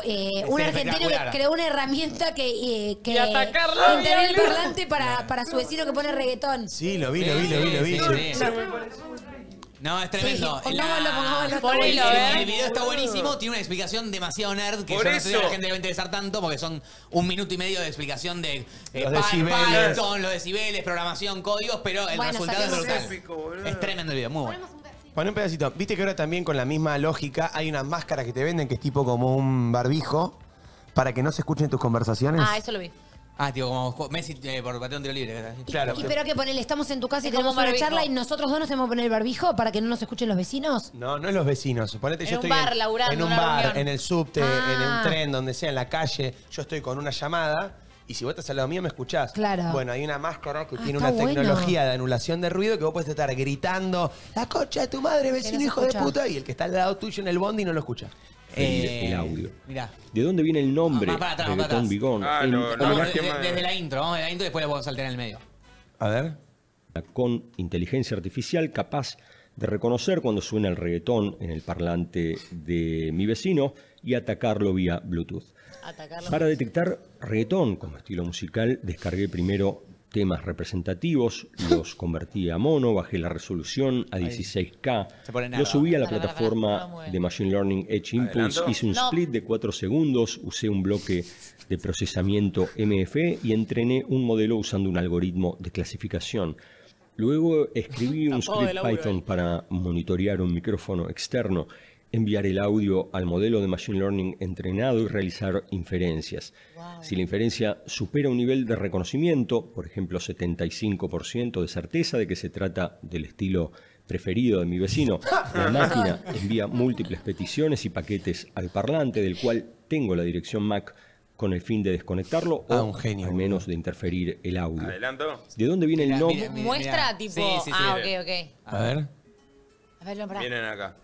Eh, un argentino que creó una herramienta que, eh, que interviene el parlante para, para su vecino que pone reggaetón. Sí, lo vi, lo vi, lo vi, lo vi. Sí, sí, sí. No, es tremendo. Sí, pongámoslo, pongámoslo. Por el, el video está buenísimo, tiene una explicación demasiado nerd que yo no sé si a la gente le va a interesar tanto porque son un minuto y medio de explicación de eh, los Python, los decibeles, programación, códigos, pero el bueno, resultado es brutal. Épico, es tremendo el video, muy bueno. Pon un pedacito. Viste que ahora también con la misma lógica hay unas máscaras que te venden que es tipo como un barbijo, para que no se escuchen tus conversaciones. Ah, eso lo vi. Ah, tío, como Messi eh, por bateón tiro libre. Y, claro. Y, pero que ponele, estamos en tu casa y es tenemos una charla y nosotros dos nos tenemos que poner el barbijo para que no nos escuchen los vecinos. No, no es los vecinos. Ponete, en yo un estoy bar, en, laburando, en un bar, reunión. En el subte, ah. en un tren, donde sea, en la calle. Yo estoy con una llamada y si vos estás al lado mío me escuchás. Claro. Bueno, hay una máscara que ah, tiene una bueno. tecnología de anulación de ruido que vos podés estar gritando la concha de tu madre, vecino, hijo escucha? de puta, y el que está al lado tuyo en el bondi no lo escucha. Eh, el audio. Mirá. ¿De dónde viene el nombre? No, para atrás, de Tom Bigón. Ah, no, no, no, desde, desde la intro, vamos de la intro y después la podemos saltar en el medio. A ver. Con inteligencia artificial capaz de reconocer cuando suena el reggaetón en el parlante de mi vecino y atacarlo vía Bluetooth. Atacarlo para detectar reggaetón como estilo musical, descargué primero temas representativos, los convertí a mono, bajé la resolución a dieciséis K, lo subí a la plataforma de Machine Learning Edge Impulse, hice un split de cuatro segundos, usé un bloque de procesamiento M F E y entrené un modelo usando un algoritmo de clasificación. Luego escribí un script Python para monitorear un micrófono externo, enviar el audio al modelo de Machine Learning entrenado y realizar inferencias. Wow. Si la inferencia supera un nivel de reconocimiento, por ejemplo setenta y cinco por ciento de certeza de que se trata del estilo preferido de mi vecino, la máquina envía múltiples peticiones y paquetes al parlante, del cual tengo la dirección M A C con el fin de desconectarlo ah, o un genio, al menos de interferir el audio. ¿Adelanto? ¿De dónde viene mira, el nombre? Mira, mira, mira. Muestra tipo... Sí, sí, sí, ah, ok, ok. A ver. A verlo, para. Vienen acá.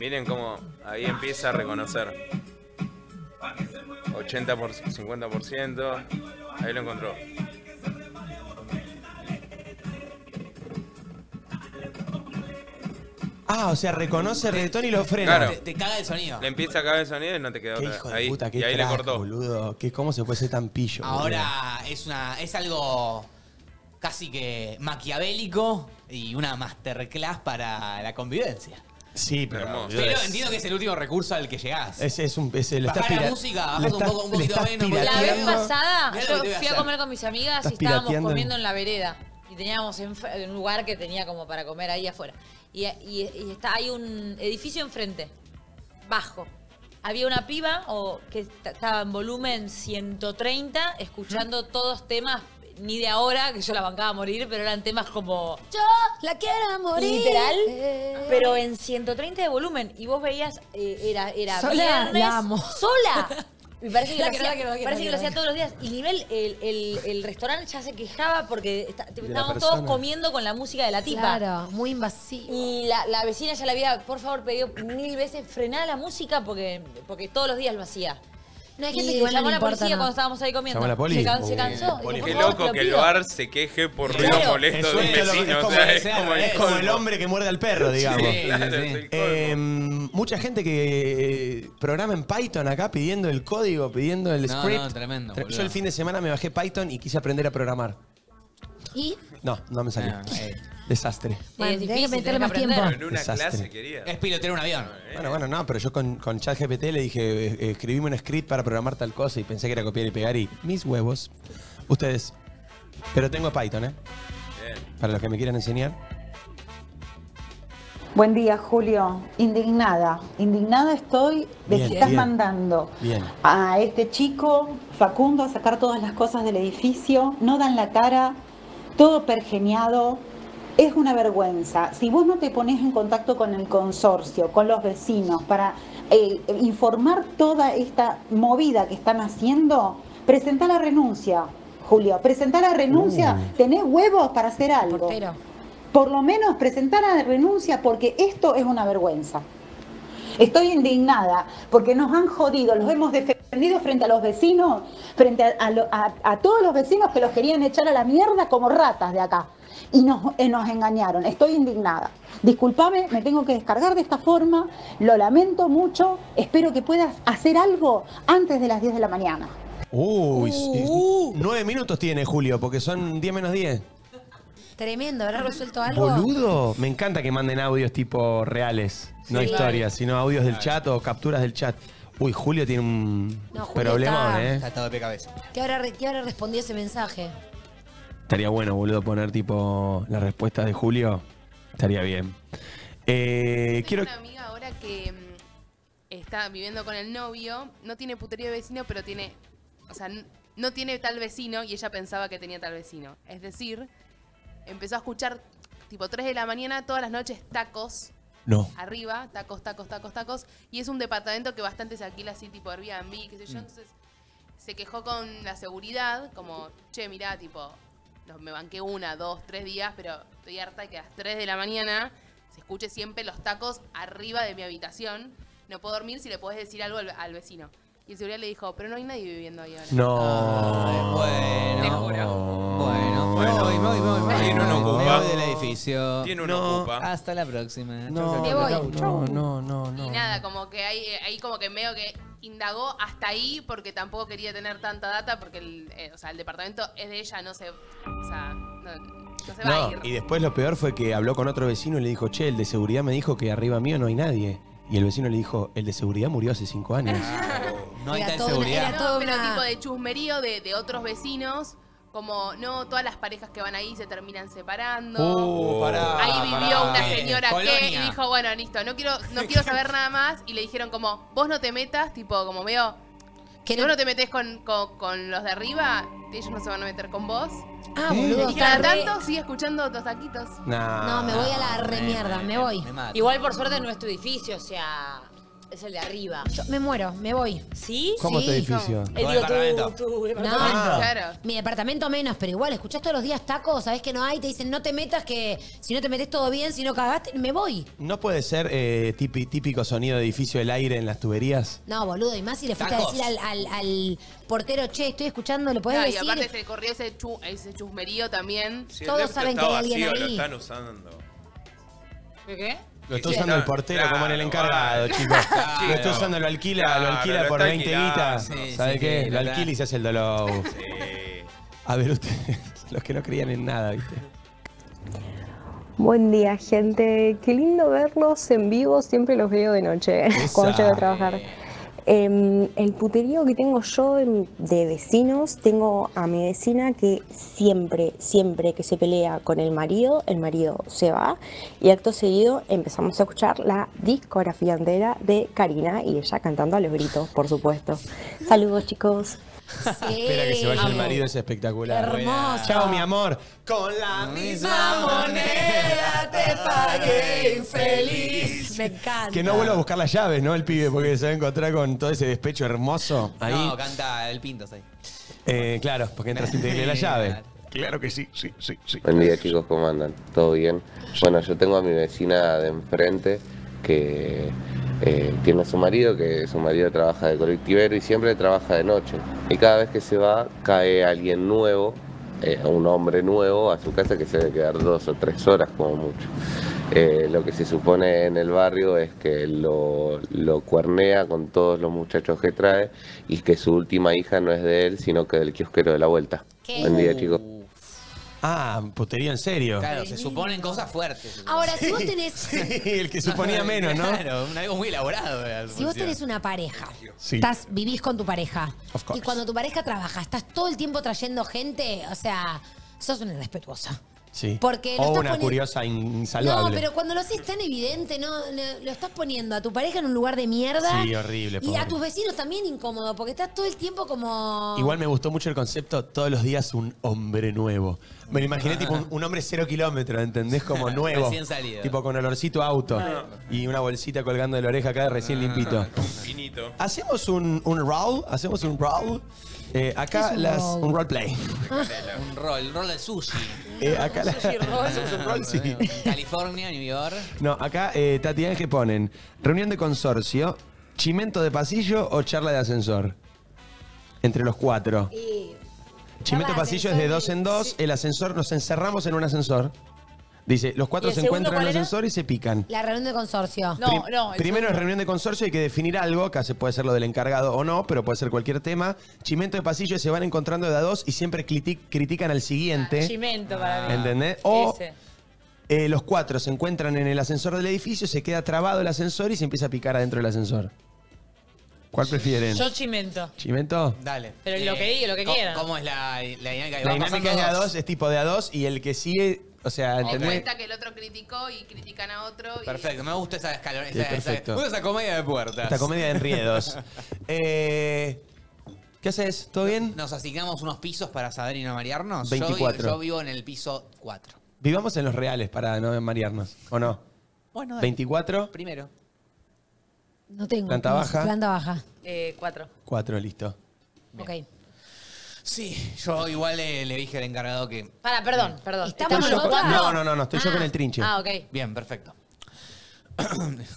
Miren cómo ahí empieza a reconocer. ochenta por cincuenta por ciento. Ahí lo encontró. Ah, o sea, reconoce el reggaetón y lo frena. Claro. Te, te caga el sonido. Le empieza a cagar el sonido y no te queda otra. Hijo de puta, qué crack, y ahí le cortó. Boludo. ¿Qué, ¿Cómo se puede ser tan pillo? Ahora es, una, es algo casi que maquiavélico y una masterclass para la convivencia. Sí, pero, pero es, entiendo que es el último recurso al que llegás. Es, es un, es, le estás la música, bajas le estás, un, poco, un poquito menos. La vez pasada, yo fui a, a comer con mis amigas y estábamos comiendo en la vereda. Y teníamos en, en un lugar que tenía como para comer ahí afuera. Y, y, y está, hay un edificio enfrente, bajo. Había una piba o, que estaba en volumen ciento treinta, escuchando todos temas. Ni de ahora, que yo la bancaba a morir, pero eran temas como... Yo la quiero morir. Literal, eh. pero en ciento treinta de volumen. Y vos veías, eh, era, era sola, viernes, la amo. sola. Me parece que, la lo, quiero, hacía, quiero, parece quiero, que lo hacía todos los días. Y nivel, el, el, el restaurante ya se quejaba porque está, estábamos todos comiendo con la música de la tipa. Claro, muy invasivo. Y la, la vecina ya la había, por favor, pedido mil veces, frená la música porque, porque todos los días lo hacía. No hay gente que llamó no la importa, policía no. cuando estábamos ahí comiendo. La poli? Se, can, se cansó. Digo, qué loco lo que el bar se queje por ruido claro. molesto de un vecino. Es como, o sea, es como, es como el hombre que muerde al perro, digamos. Sí, claro, sí. El eh, mucha gente que programa en Python acá pidiendo el código, pidiendo el no, script. No, tremendo. Boludo. Yo el fin de semana me bajé Python y quise aprender a programar. ¿Y? No, no me salió. No, eh. Desastre. Bueno, es difícil meterle más tiempo. En una Desastre. clase quería. Es pilotear un avión. Bueno, bueno, no, pero yo con, con ChatGPT le dije, eh, escribime un script para programar tal cosa y pensé que era copiar y pegar y mis huevos. Ustedes. Pero tengo Python, ¿eh? Bien. Para los que me quieran enseñar. Buen día, Julio. Indignada. Indignada estoy de bien, que estás bien. mandando bien. a este chico, Facundo, a sacar todas las cosas del edificio. No dan la cara. Todo pergeniado. Es una vergüenza. Si vos no te pones en contacto con el consorcio, con los vecinos, para eh, informar toda esta movida que están haciendo, presentá la renuncia, Julio. Presentá la renuncia, mm. tenés huevos para hacer algo. Portero. Por lo menos presentá la renuncia porque esto es una vergüenza. Estoy indignada porque nos han jodido, los hemos defendido frente a los vecinos, frente a, a, lo, a, a todos los vecinos que los querían echar a la mierda como ratas de acá. Y nos, eh, nos engañaron. Estoy indignada. Disculpame, me tengo que descargar de esta forma. Lo lamento mucho. Espero que puedas hacer algo antes de las diez de la mañana. Uy, uh, nueve minutos tiene Julio, porque son diez menos diez. Tremendo, ¿habrá resuelto algo? Boludo, me encanta que manden audios tipo reales, sí, no historias, sino audios del chat o capturas del chat. Uy, Julio tiene un no, Julio problema, está, ¿eh? Está todo de cabeza. ¿Qué habrá, qué habrá respondido ese mensaje? Estaría bueno, boludo, poner tipo las respuestas de Julio Estaría bien. Eh, quiero... Tengo una amiga ahora que está viviendo con el novio, no tiene putería de vecino, pero tiene... O sea, no tiene tal vecino y ella pensaba que tenía tal vecino. Es decir, empezó a escuchar tipo tres de la mañana, todas las noches, tacos. No. Arriba, tacos, tacos, tacos, tacos. Y es un departamento que bastante se alquila así, tipo Airbnb, qué sé yo. Mm. Entonces se quejó con la seguridad, como, che, mirá, tipo, no, me banqué una, dos, tres días, pero estoy harta de que a las tres de la mañana se escuche siempre los tacos arriba de mi habitación. No puedo dormir, si le podés decir algo al, al vecino. Y el seguridad le dijo, pero no hay nadie viviendo ahí ahora. No. Ay, bueno. Te juro. Bueno, bueno. Voy, voy, voy, voy. Tiene un ocupa. Del edificio. Tiene un no. ocupa. Hasta la próxima. No, te voy. No, no, no, no. Y nada, como que ahí, ahí como que medio que indagó hasta ahí porque tampoco quería tener tanta data porque el, eh, o sea, el departamento es de ella, no se, o sea, no, no se va no. a ir. Y después lo peor fue que habló con otro vecino y le dijo, che, el de seguridad me dijo que arriba mío no hay nadie. Y el vecino le dijo, el de seguridad murió hace cinco años. No hay tal seguridad. Era todo un tipo de chusmerío de, de otros vecinos, como no, todas las parejas que van ahí se terminan separando. Uh, pará, ahí vivió pará. una señora eh, que y dijo, bueno, listo, no quiero, no quiero saber nada más. Y le dijeron como, vos no te metas, tipo, como veo, que no, no te metés con, con, con los de arriba, ellos no se van a meter con vos. Ah, boludo. Y cada tanto sigue escuchando otros taquitos. No, no, me voy a la remierda, me voy. Me mato. Igual por suerte no es tu edificio, o sea, es el de arriba. Yo me muero, me voy. ¿Sí? ¿Cómo sí. tu edificio? No. El digo, tu, tu departamento. No, ah. claro. Mi departamento menos, pero igual, escuchás todos los días tacos, sabés que no hay, te dicen no te metas, que si no te metes todo bien, si no cagaste, me voy. ¿No puede ser eh, típico sonido de edificio del aire en las tuberías? No, boludo, y más si le fuiste a decir al, al, al portero, che, estoy escuchando, ¿le podés no, decir? Y aparte se corrió ese, chu, ese chusmerío también. Si todos saben que hay alguien vacío, ahí. Lo están usando. ¿De qué? Lo está usando el portero claro, como en el encargado, claro, chicos. Claro, lo está usando, lo alquila, claro, lo alquila lo por veinte guitas. Sí, ¿Sabe sí, qué? Sí, lo alquila y se hace el dolor. Sí. A ver ustedes, los que no creían en nada, ¿viste? Buen día, gente. Qué lindo verlos en vivo. Siempre los veo de noche Esa. cuando llego a trabajar. Eh, el puterío que tengo yo de vecinos, tengo a mi vecina que siempre, siempre que se pelea con el marido, el marido se va y acto seguido empezamos a escuchar la discografía entera de Karina y ella cantando a los gritos, por supuesto. Saludos, chicos. Sí. Espera que se vaya el marido, es espectacular. Hermoso. Chao, mi amor. Con la misma moneda te pagué, infeliz. Me encanta. Que no vuelva a buscar las llaves, ¿no? El pibe, porque se va a encontrar con todo ese despecho hermoso. Ahí. No, canta el Pintos ahí. Eh, claro, porque entras sin tenerle la llave. Claro que sí, sí, sí, sí. Buen día, chicos, ¿cómo andan? ¿Todo bien? Bueno, yo tengo a mi vecina de enfrente que... Eh, tiene a su marido, que su marido trabaja de colectivero y siempre trabaja de noche. Y cada vez que se va, cae alguien nuevo, eh, un hombre nuevo a su casa que se debe quedar dos o tres horas como mucho. Eh, lo que se supone en el barrio es que lo, lo cuernea con todos los muchachos que trae y que su última hija no es de él, sino que del kiosquero de la vuelta. ¿Qué? Buen día, chicos. Ah, putería en serio. Claro, se suponen cosas fuertes. Ahora, sí, si vos tenés... Sí, el que suponía menos, ¿no? Claro, algo muy elaborado. Si función. vos tenés una pareja, sí. estás, vivís con tu pareja, y cuando tu pareja trabaja, estás todo el tiempo trayendo gente, o sea, sos una irrespetuosa. Sí. Porque o una poniendo... curiosa insalvable. No, pero cuando lo haces tan evidente, no lo estás poniendo a tu pareja en un lugar de mierda. Sí, horrible. Y pobre. a tus vecinos también incómodo, porque estás todo el tiempo como... Igual me gustó mucho el concepto, todos los días un hombre nuevo. Me lo imaginé tipo un, un hombre cero kilómetros, ¿entendés? Como nuevo. Recién salido. Tipo con olorcito a auto. Ah. Y una bolsita colgando de la oreja acá recién ah, limpito. Finito. Hacemos un, un roll, hacemos un roll. Eh, acá un las... Roll? Un roleplay. Un roll, un roll de sushi. Eh, acá un sushi roll. Hacemos un roll, sí. California, New York. No, acá eh, Tati y Ángel ponen reunión de consorcio, chimento de pasillo o charla de ascensor. Entre los cuatro. Y... Chimento pasillo es de dos en dos, sí. el ascensor, nos encerramos en un ascensor. Dice, los cuatro se encuentran en el ascensor y se pican. La reunión de consorcio. No, Prim no. Primero segundo. es reunión de consorcio, hay que definir algo, acá se puede ser lo del encargado o no, pero puede ser cualquier tema. Chimento de pasillo, se van encontrando de a dos y siempre critic critican al siguiente. Ah, chimento para mí. ¿Entendés? O eh, los cuatro se encuentran en el ascensor del edificio, se queda trabado el ascensor y se empieza a picar adentro del ascensor. ¿Cuál prefieren? Yo chimento. ¿Chimento? Dale. Pero eh, lo que digo, lo que quieran. ¿Cómo es la, la dinámica? La dinámica es de a dos, es tipo de a dos y el que sigue O sea, ¿entendés? O que el otro criticó y critican a otro. Y... Perfecto, me gusta esa escalón. Esa, sí, perfecto. Esa, esa comedia de puertas. Esta comedia de enriedos. eh, ¿Qué haces? ¿Todo bien? Nos asignamos unos pisos para saber y no marearnos. veinticuatro. Yo, yo vivo en el piso cuatro. Vivamos en los reales para no marearnos, ¿o no? Bueno, dale. veinticuatro. Primero. No tengo. Planta baja. Planta baja. Eh, cuatro. Cuatro, listo. Bien. Ok. Sí, yo igual le, le dije al encargado que... Para, perdón, eh, perdón. ¿Estamos los cuatro? No, no, no, no, estoy ah. yo con el Trinche. Ah, ok. Bien, perfecto.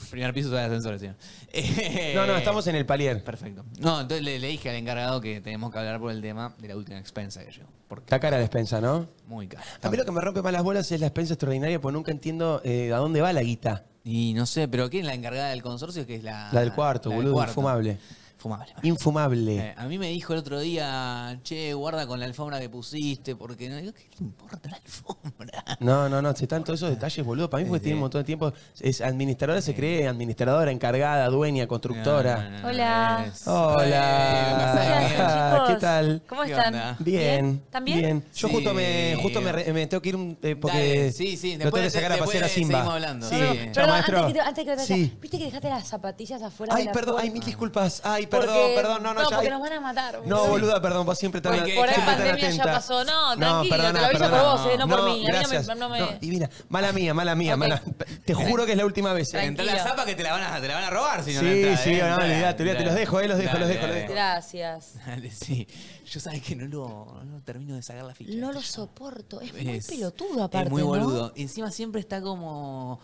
Primer piso de ascensor, señor. Eh, no, no, estamos en el palier. Perfecto. No, entonces le, le dije al encargado que tenemos que hablar por el tema de la última expensa que llegó. Está cara la expensa, ¿no? Muy cara. A mí lo que me rompe más las bolas es la expensa extraordinaria porque nunca entiendo eh, a dónde va la guita. Y no sé, pero ¿quién es la encargada del consorcio? Que es la, la del cuarto, la boludo, del cuarto. Infumable. Infumable. Infumable. Eh, a mí me dijo el otro día, che, guarda con la alfombra que pusiste, porque no digo, ¿qué le importa la alfombra? No, no, no, se están todos esos detalles, boludo. Para mí, porque tiene un montón de tiempo. Es administradora, eh. se cree administradora, encargada, dueña, constructora. No, no, no, hola. Es... Hola. Eh, hola. ¿Qué tal? ¿Cómo están? Bien. ¿También? Bien. Yo sí. justo, me, justo me, re, me tengo que ir un, eh, porque Dale. sí, sí. Después, lo tengo que sacar a pasear a Simba. Seguimos hablando. Sí. No, no. Chau, maestro. Antes que te, antes que te sí. ¿Viste que dejaste las zapatillas afuera? Ay, de la perdón, puerta? Ay, mil disculpas. Ay, Porque, perdón, perdón, no, no, no ya, porque nos van a matar. Boludo. No, boluda, perdón, vos siempre estás atenta. Por ahí pandemia ya pasó. No, tranquilo, no, perdona, te lo aviso por vos, eh, no, no por mí. Gracias. A mí no me... No me... No, divina, mala mía, mala mía. Okay. Mala... Te juro que es la última vez. Eh. Entra la zapa que te la van a, te la van a robar si no la entras. Sí, sí, eh. no, olvidate, olvidate, te los dejo, eh, los dejo, los dejo, los dejo. Gracias. Sí, yo sabes que no lo no termino de sacar la ficha. No lo soporto, es muy pelotudo aparte, ¿no? Es muy boludo. Encima siempre está como...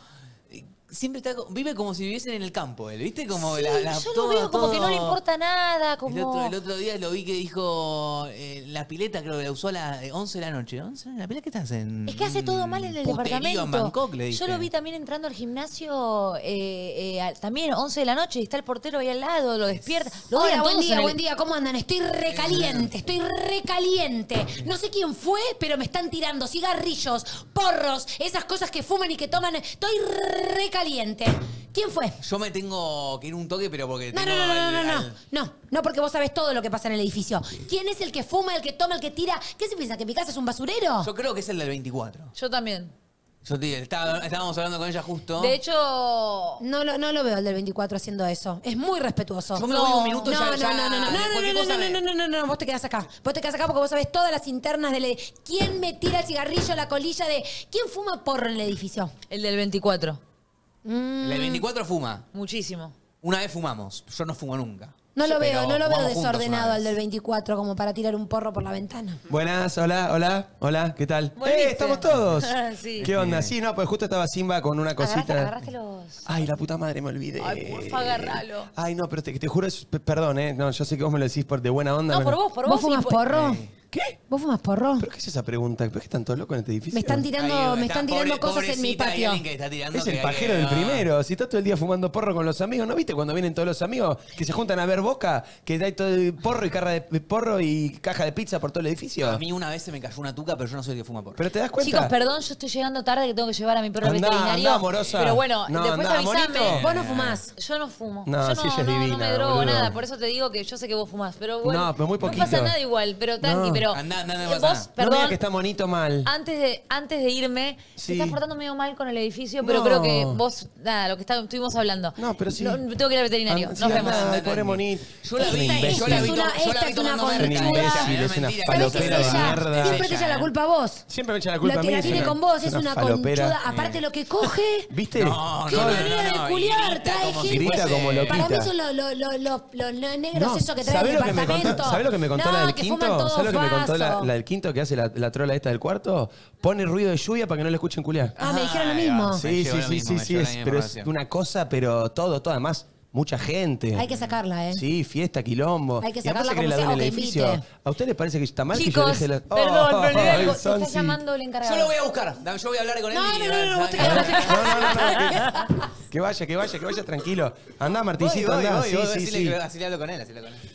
Siempre está, vive como si viviesen en el campo, él, ¿viste? Como sí, la, la, yo todo, lo veo como todo. que no le importa nada. Como... El, otro, el otro día lo vi que dijo, eh, la pileta creo que la usó a las once de la noche. ¿once? ¿La pileta qué estás en? Es que hace todo mal en el departamento. En Bangkok, le dije. Yo lo vi también entrando al gimnasio, eh, eh, también once de la noche, y está el portero ahí al lado, lo despierta. Lo Hola, buen día, el... buen día, ¿cómo andan? Estoy recaliente, estoy recaliente. No sé quién fue, pero me están tirando cigarrillos, porros, esas cosas que fuman y que toman. Estoy recaliente. Caliente. ¿Quién fue? Yo me tengo que ir un toque, pero porque... No, tengo no, no, al, no, no, al... no, no, no, porque vos sabés todo lo que pasa en el edificio. ¿Quién es el que fuma, el que toma, el que tira? ¿Qué se piensa, que mi casa es un basurero? Yo creo que es el del veinticuatro. Yo también. Yo te, está, estábamos hablando con ella justo. De hecho... No, no, no lo veo el del veinticuatro haciendo eso. Es muy respetuoso. Yo me lo no, voy un minuto no, ya... No, ya, no, no, no, no, no, no, me... no, no, no, no, vos te quedás acá. Vos te quedás acá porque vos sabés todas las internas del edificio. ¿Quién me tira el cigarrillo, la colilla de... ¿Quién fuma porro en el edificio? El del veinticuatro. El del veinticuatro fuma. Muchísimo. Una vez fumamos. Yo no fumo nunca. No lo veo, no lo veo desordenado al del veinticuatro como para tirar un porro por la ventana. Buenas, hola, hola, hola, ¿qué tal? ¡Eh, estamos todos! Sí. ¿Qué onda? Sí, no, pues justo estaba Simba con una cosita. Agarraste, agarraste los... Ay, la puta madre, me olvidé. Ay, porfa, agárralo. Ay, no, pero te, te juro, es, perdón, eh. No, yo sé que vos me lo decís por de buena onda. No, por vos, por vos. ¿Vos fumas porro? Eh. ¿Qué? ¿Vos fumas porro? ¿Pero qué es esa pregunta? ¿Por qué están todos locos en este edificio? Me están tirando, Ay, me están pobre, tirando cosas en mi patio. Que está es el pajero del no. primero. Si estás todo el día fumando porro con los amigos, ¿no viste cuando vienen todos los amigos que se juntan a ver Boca? Que hay todo el porro y caja de porro y caja de pizza por todo el edificio. A mí una vez se me cayó una tuca, pero yo no soy el que fuma porro. ¿Pero te das cuenta? Chicos, perdón, yo estoy llegando tarde que tengo que llevar a mi perro al veterinario. Amorosa. Pero bueno, no, después andá, avísame. Bonito. Vos no fumás, yo no fumo. No, yo no, sí, no, divina, no me drogo nada, por eso te digo que yo sé que vos fumás, pero bueno. No, pero muy poquito. No pasa nada igual, pero tranqui. Pero andá, andá, andá, vos, perdón, no que está bonito mal. Antes de, antes de irme, sí. te estás portando medio mal con el edificio, pero no. creo que vos, nada, lo que está, estuvimos hablando. No, pero sí. No, tengo que ir al veterinario. And Nos sí, vemos. Andá, pobre monito. Yo la vi, yo la vi, esta es una conchuda. Es una falopera de mierda. Siempre te echa la culpa a vos. Siempre me echa la culpa a mí. La tiene con vos, es una conchuda. Aparte lo que coge. ¿Viste? Qué manera de culiar, trae gente. Para mí son los negros esos que traen el departamento. ¿Sabés lo que me contó la del quinto? Me contó la, la del quinto que hace la, la trola esta del cuarto, pone ruido de lluvia para que no le escuchen culiar. Ah, me dijeron lo mismo. Sí, sí, sí, sí, sí, es, pero es una cosa, pero todo, todo, además, mucha gente. Hay que sacarla, ¿eh? Sí, fiesta, quilombo. Hay que sacarla como sea, o que invite. ¿A usted le parece que está mal que yo deje la... Perdón, pero le está llamando el encargado. Yo lo voy a buscar, yo voy a hablar con él. No, no, no, no, no, no, que vaya, que vaya, que vaya tranquilo. Andá, Martincito, andá. Sí, sí, sí. Así le hablo con él, así le hablo con él.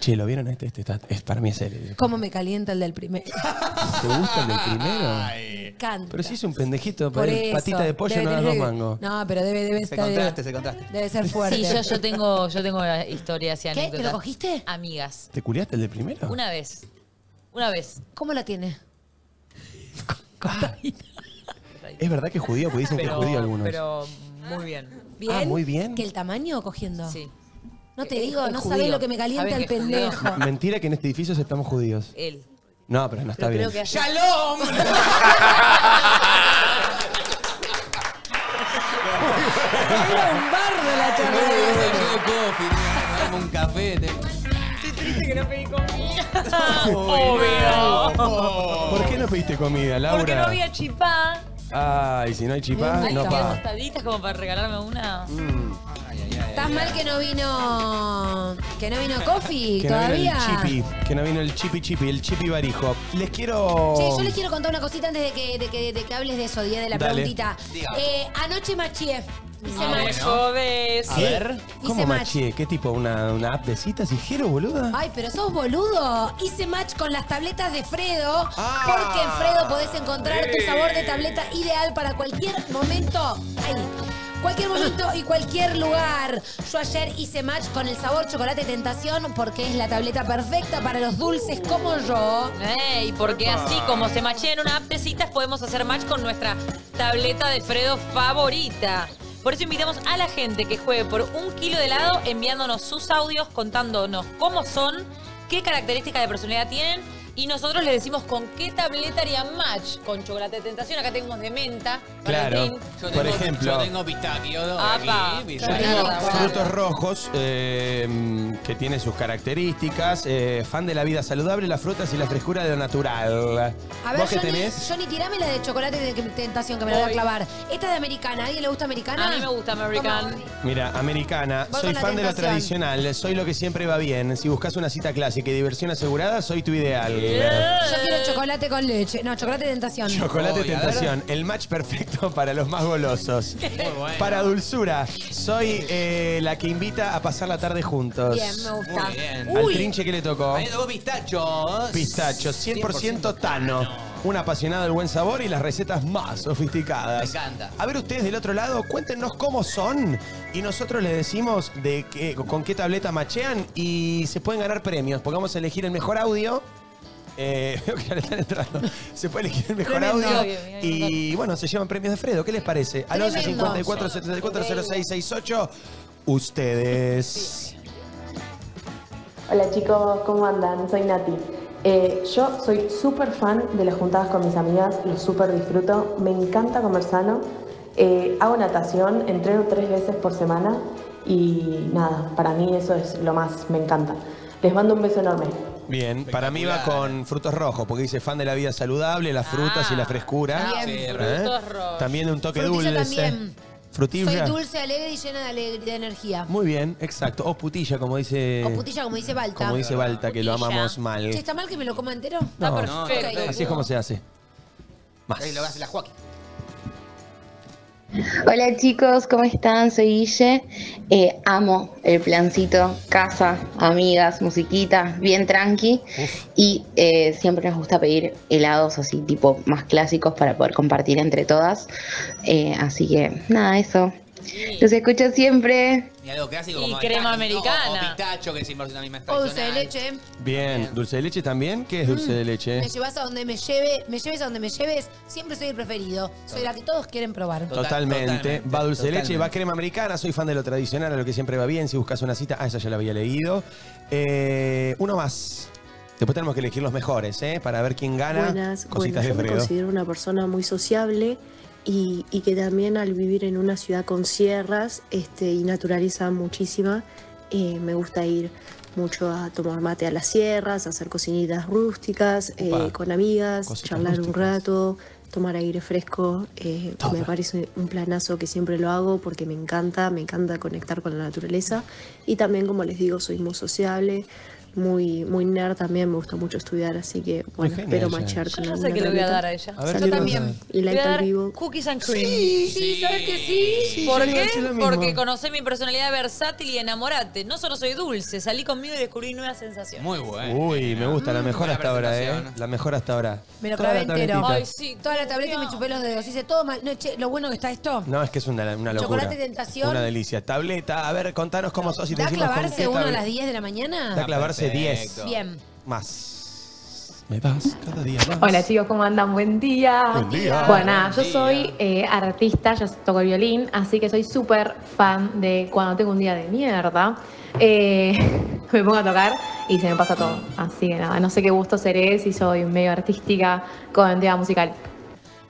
Che, ¿lo vieron? Este, este está, es para mí es el... ¿Cómo me calienta el del primero? ¿Te gusta el del primero? Ay. Me encanta. Pero si es un pendejito, para el patita de pollo no da los mangos. No, pero debe, debe estar... Se contraste, se contraste. Debe ser fuerte. Sí, yo, yo tengo, yo tengo historias y anécdotas. ¿Qué? ¿Te lo cogiste? Amigas. ¿Te culiaste el del primero? Una vez. Una vez. ¿Cómo la tiene? cocaína. Es verdad que es judío, porque dicen pero, que es judío algunos. Pero muy bien. bien. Ah, muy bien. ¿Que el tamaño cogiendo? Sí. No te digo, no sabés lo que me calienta el pendejo. Mentira que en este edificio estamos judíos. Él. No, pero no está pero bien. ¡Shalom! Era un bar de la charla. Dame un café. Estoy triste que no pedí comida. Obvio. ¿Por qué no pediste comida, Laura? Porque no había chipá. Ay, ah, si no hay chipá, ay, no pa. Tostaditas como para regalarme una. Mm. Ay, ay, ay, ¿Estás ay, mal ay. que no vino que no vino Coffee que todavía? No vino el chipi, que no vino el chipi chipi, el chipi barijo. Les quiero... Che, yo les quiero contar una cosita antes de que, de que, de que hables de eso, Día de la Dale. preguntita. Eh, anoche machié. Hice ah, macho. Bueno. A ver, ¿cómo hice maché? Match. ¿Qué tipo? ¿Una, una app de citas? ¿Hijero, boluda? Ay, pero sos boludo. Hice match con las tabletas de Fredo. Ah, porque en Fredo podés encontrar sí. tu sabor de tableta ideal para cualquier momento. Ay, cualquier momento y cualquier lugar. Yo ayer hice match con el sabor chocolate tentación porque es la tableta perfecta para los dulces como yo. Ey, porque así como se machea en una app de citas, podemos hacer match con nuestra tableta de Fredo favorita. Por eso invitamos a la gente que juegue por un kilo de helado enviándonos sus audios, contándonos cómo son, qué características de personalidad tienen y nosotros les decimos con qué tableta harían match. Con chocolate de tentación, acá tenemos de menta. Claro, yo tengo, por ejemplo. Yo tengo pistachio, ¿no? Aquí, yo tengo frutos rojos eh, que tienen sus características. Eh, fan de la vida saludable, las frutas y la frescura de lo natural. A ver, ¿vos qué tenés? Johnny, tirame la de chocolate de tentación que me la voy a clavar. Esta de americana. ¿A alguien le gusta americana? A mí me gusta americana. Mira, americana. Voy soy fan de lo tradicional. Soy lo que siempre va bien. Si buscas una cita clásica y diversión asegurada, soy tu ideal. Yeah. Yo quiero chocolate con leche. No, chocolate de tentación. Chocolate de tentación. El match perfecto para los más golosos. Bueno. Para dulzura, soy eh, la que invita a pasar la tarde juntos. Bien, me gusta. Bien. Al Trinche, ¿qué le tocó? A mí le tocó pistachos. Pistachos, cien por ciento Tano. Un apasionado del buen sabor y las recetas más sofisticadas. Me encanta. A ver ustedes del otro lado, cuéntenos cómo son y nosotros les decimos de qué, con qué tableta machean y se pueden ganar premios porque vamos a elegir el mejor audio. Eh, veo que ya le están entrando. Se puede elegir el mejor tremendo, audio obvio, obvio, y obvio. Bueno, se llevan premios de Fredo. ¿Qué les parece? Al once cincuenta y cuatro setenta y cuatro cero seis sesenta y ocho. Ustedes. Hola chicos, ¿cómo andan? Soy Nati. eh, Yo soy súper fan de las juntadas con mis amigas. Lo súper disfruto. Me encanta comer sano. eh, Hago natación, entreno tres veces por semana. Y nada, para mí eso es lo más. Me encanta. Les mando un beso enorme. Bien, para mí va con frutos rojos, porque dice fan de la vida saludable, las frutas ah, y la frescura. Bien, ¿eh? Frutos rojos. También de un toque frutilla dulce. También. Frutilla. Soy dulce, alegre y llena de, alegría, de energía. Muy bien, exacto. O putilla, como dice... O putilla, como dice Balta. Como dice Balta, que lo amamos mal. Che, ¿está mal que me lo coma entero? No, no, perfecto. perfecto. Así es como se hace. Más. Ahí lo hace la Joaquín. Hola chicos, ¿cómo están? Soy Guille. Eh, amo el plancito, casa, amigas, musiquita, bien tranqui. Uf. Y eh, siempre nos gusta pedir helados así tipo más clásicos para poder compartir entre todas. Eh, así que nada, eso. Sí. Los escucho siempre. Y algo clásico como y crema americana. O pistacho, que siempre es una misma estación. O dulce de leche. Bien, dulce de leche también. ¿Qué es dulce mm. de leche? Me llevas a donde me lleve, me lleves a donde me lleves. Siempre soy el preferido. Soy Total. la que todos quieren probar. Total, Totalmente. Totalmente. Va dulce Totalmente. de leche, va crema americana. Soy fan de lo tradicional, a lo que siempre va bien. Si buscas una cita, ah, esa ya la había leído. Eh, uno más. Después tenemos que elegir los mejores, ¿eh? Para ver quién gana. Buenas. Cositas bueno, yo de Fredo. Me considero una persona muy sociable. Y, y que también al vivir en una ciudad con sierras este, y naturaleza muchísima, eh, me gusta ir mucho a tomar mate a las sierras, a hacer cocinitas rústicas, eh, con amigas, Cositas charlar rústicas. un rato, tomar aire fresco. Eh, me parece un planazo que siempre lo hago porque me encanta, me encanta conectar con la naturaleza. Y también, como les digo, soy muy sociable. Muy, muy nerd también, me gusta mucho estudiar, así que bueno, espero machear con la. Yo sé que le voy a dar a ella. A ver, yo también. Y la like vivo. Cookies and cream. Sí, sí, sí. ¿Sabes que sí? sí ¿Por qué? Porque conocé mi personalidad versátil y enamorate. No solo soy dulce, salí conmigo y descubrí nuevas sensaciones. Muy bueno. Uy, me gusta, la mejor hasta ahora, ¿eh? La mejor hasta ahora. Me lo probé entero. Ay, sí, toda la tableta y me chupé los dedos. Hice todo mal. No, che, lo bueno que está esto. No, es que es una, una locura. Chocolate tentación. Una delicia. Tableta, a ver, contanos cómo sos y te decimos. ¿Da clavarse uno a las diez de la mañana? Da clavarse diez. Bien. Más. me das cada día más. Hola chicos, ¿cómo andan? Buen día. Buen día. Bueno, nada, yo soy eh, artista, yo toco el violín, así que soy súper fan de cuando tengo un día de mierda. Eh, me pongo a tocar y se me pasa todo. Así que nada, no sé qué gusto seré si soy medio artística con el tema musical.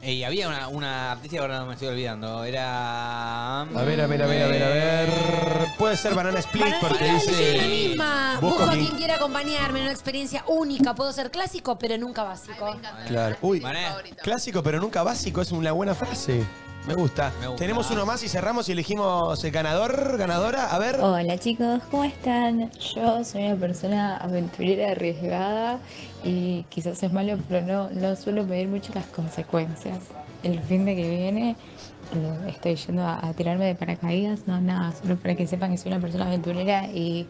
Y hey, había una, una artista que ahora no me estoy olvidando. Era... A ver, a ver, a ver, a ver, a ver. Puede ser Banana Split, porque dice... La misma. Busco a quien quiera acompañarme en una experiencia única. Puedo ser clásico, pero nunca básico. Ay, claro. Uy, Banana. Clásico, pero nunca básico. Es una buena frase. Me gusta. Me gusta. Tenemos uno más y cerramos y elegimos el ganador, ganadora. A ver. Hola chicos, ¿cómo están? Yo soy una persona aventurera, arriesgada y quizás es malo, pero no, no suelo medir mucho las consecuencias. El fin de que viene estoy yendo a, a tirarme de paracaídas, no nada, solo para que sepan que soy una persona aventurera y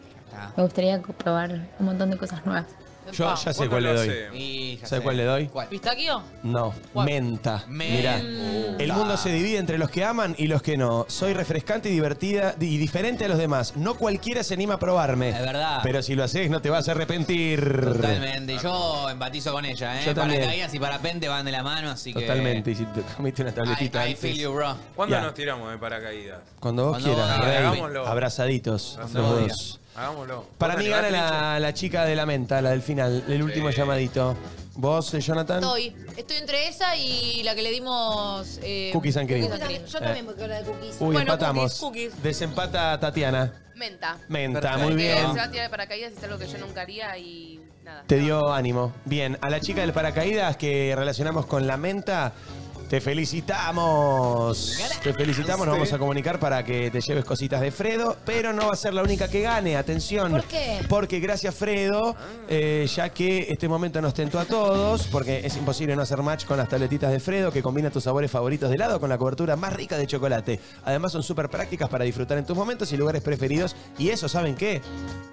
me gustaría probar un montón de cosas nuevas. Yo ah, ya sé cuál le doy. Y ya ¿Sabe sé cuál le doy? ¿Cuál? ¿Pistaquio? No. ¿Cuál? Menta. Menta. Mirá. El mundo se divide entre los que aman y los que no. Soy refrescante y divertida y diferente a los demás. No cualquiera se anima a probarme. Es verdad. Pero si lo haces no te vas a arrepentir. Totalmente. Yo empatizo con ella, ¿eh? Yo también. Paracaídas y parapente van de la mano, así que... Totalmente. Y si te comiste una tabletita I, I antes... feel you, bro. ¿Cuándo yeah. nos tiramos de paracaídas? Cuando vos Cuando quieras. Vos, Rey, hagámoslo. Abrazaditos. Abrazaditos. Hagámoslo. Para mí gana la, la chica de la menta, la del final, el último sí. llamadito. ¿Vos, Jonathan? Estoy. Estoy entre esa y la que le dimos... Eh, cookies and cream. Cookies and cream. Yo también voy a hablar de cookies. Uy, bueno, empatamos. Cookies, cookies. Desempata Tatiana. Menta. Menta, perfecto. Muy bien. Se va a tirar de paracaídas, es algo que yo nunca haría y... nada. Te dio ánimo. Bien, a la chica del paracaídas que relacionamos con la menta... Te felicitamos. Te felicitamos, nos vamos a comunicar para que te lleves cositas de Fredo, pero no va a ser la única que gane, atención. ¿Por qué? Porque gracias Fredo, eh, ya que este momento nos tentó a todos, porque es imposible no hacer match con las tabletitas de Fredo, que combina tus sabores favoritos de helado con la cobertura más rica de chocolate. Además son súper prácticas para disfrutar en tus momentos y lugares preferidos. Y eso, ¿saben qué?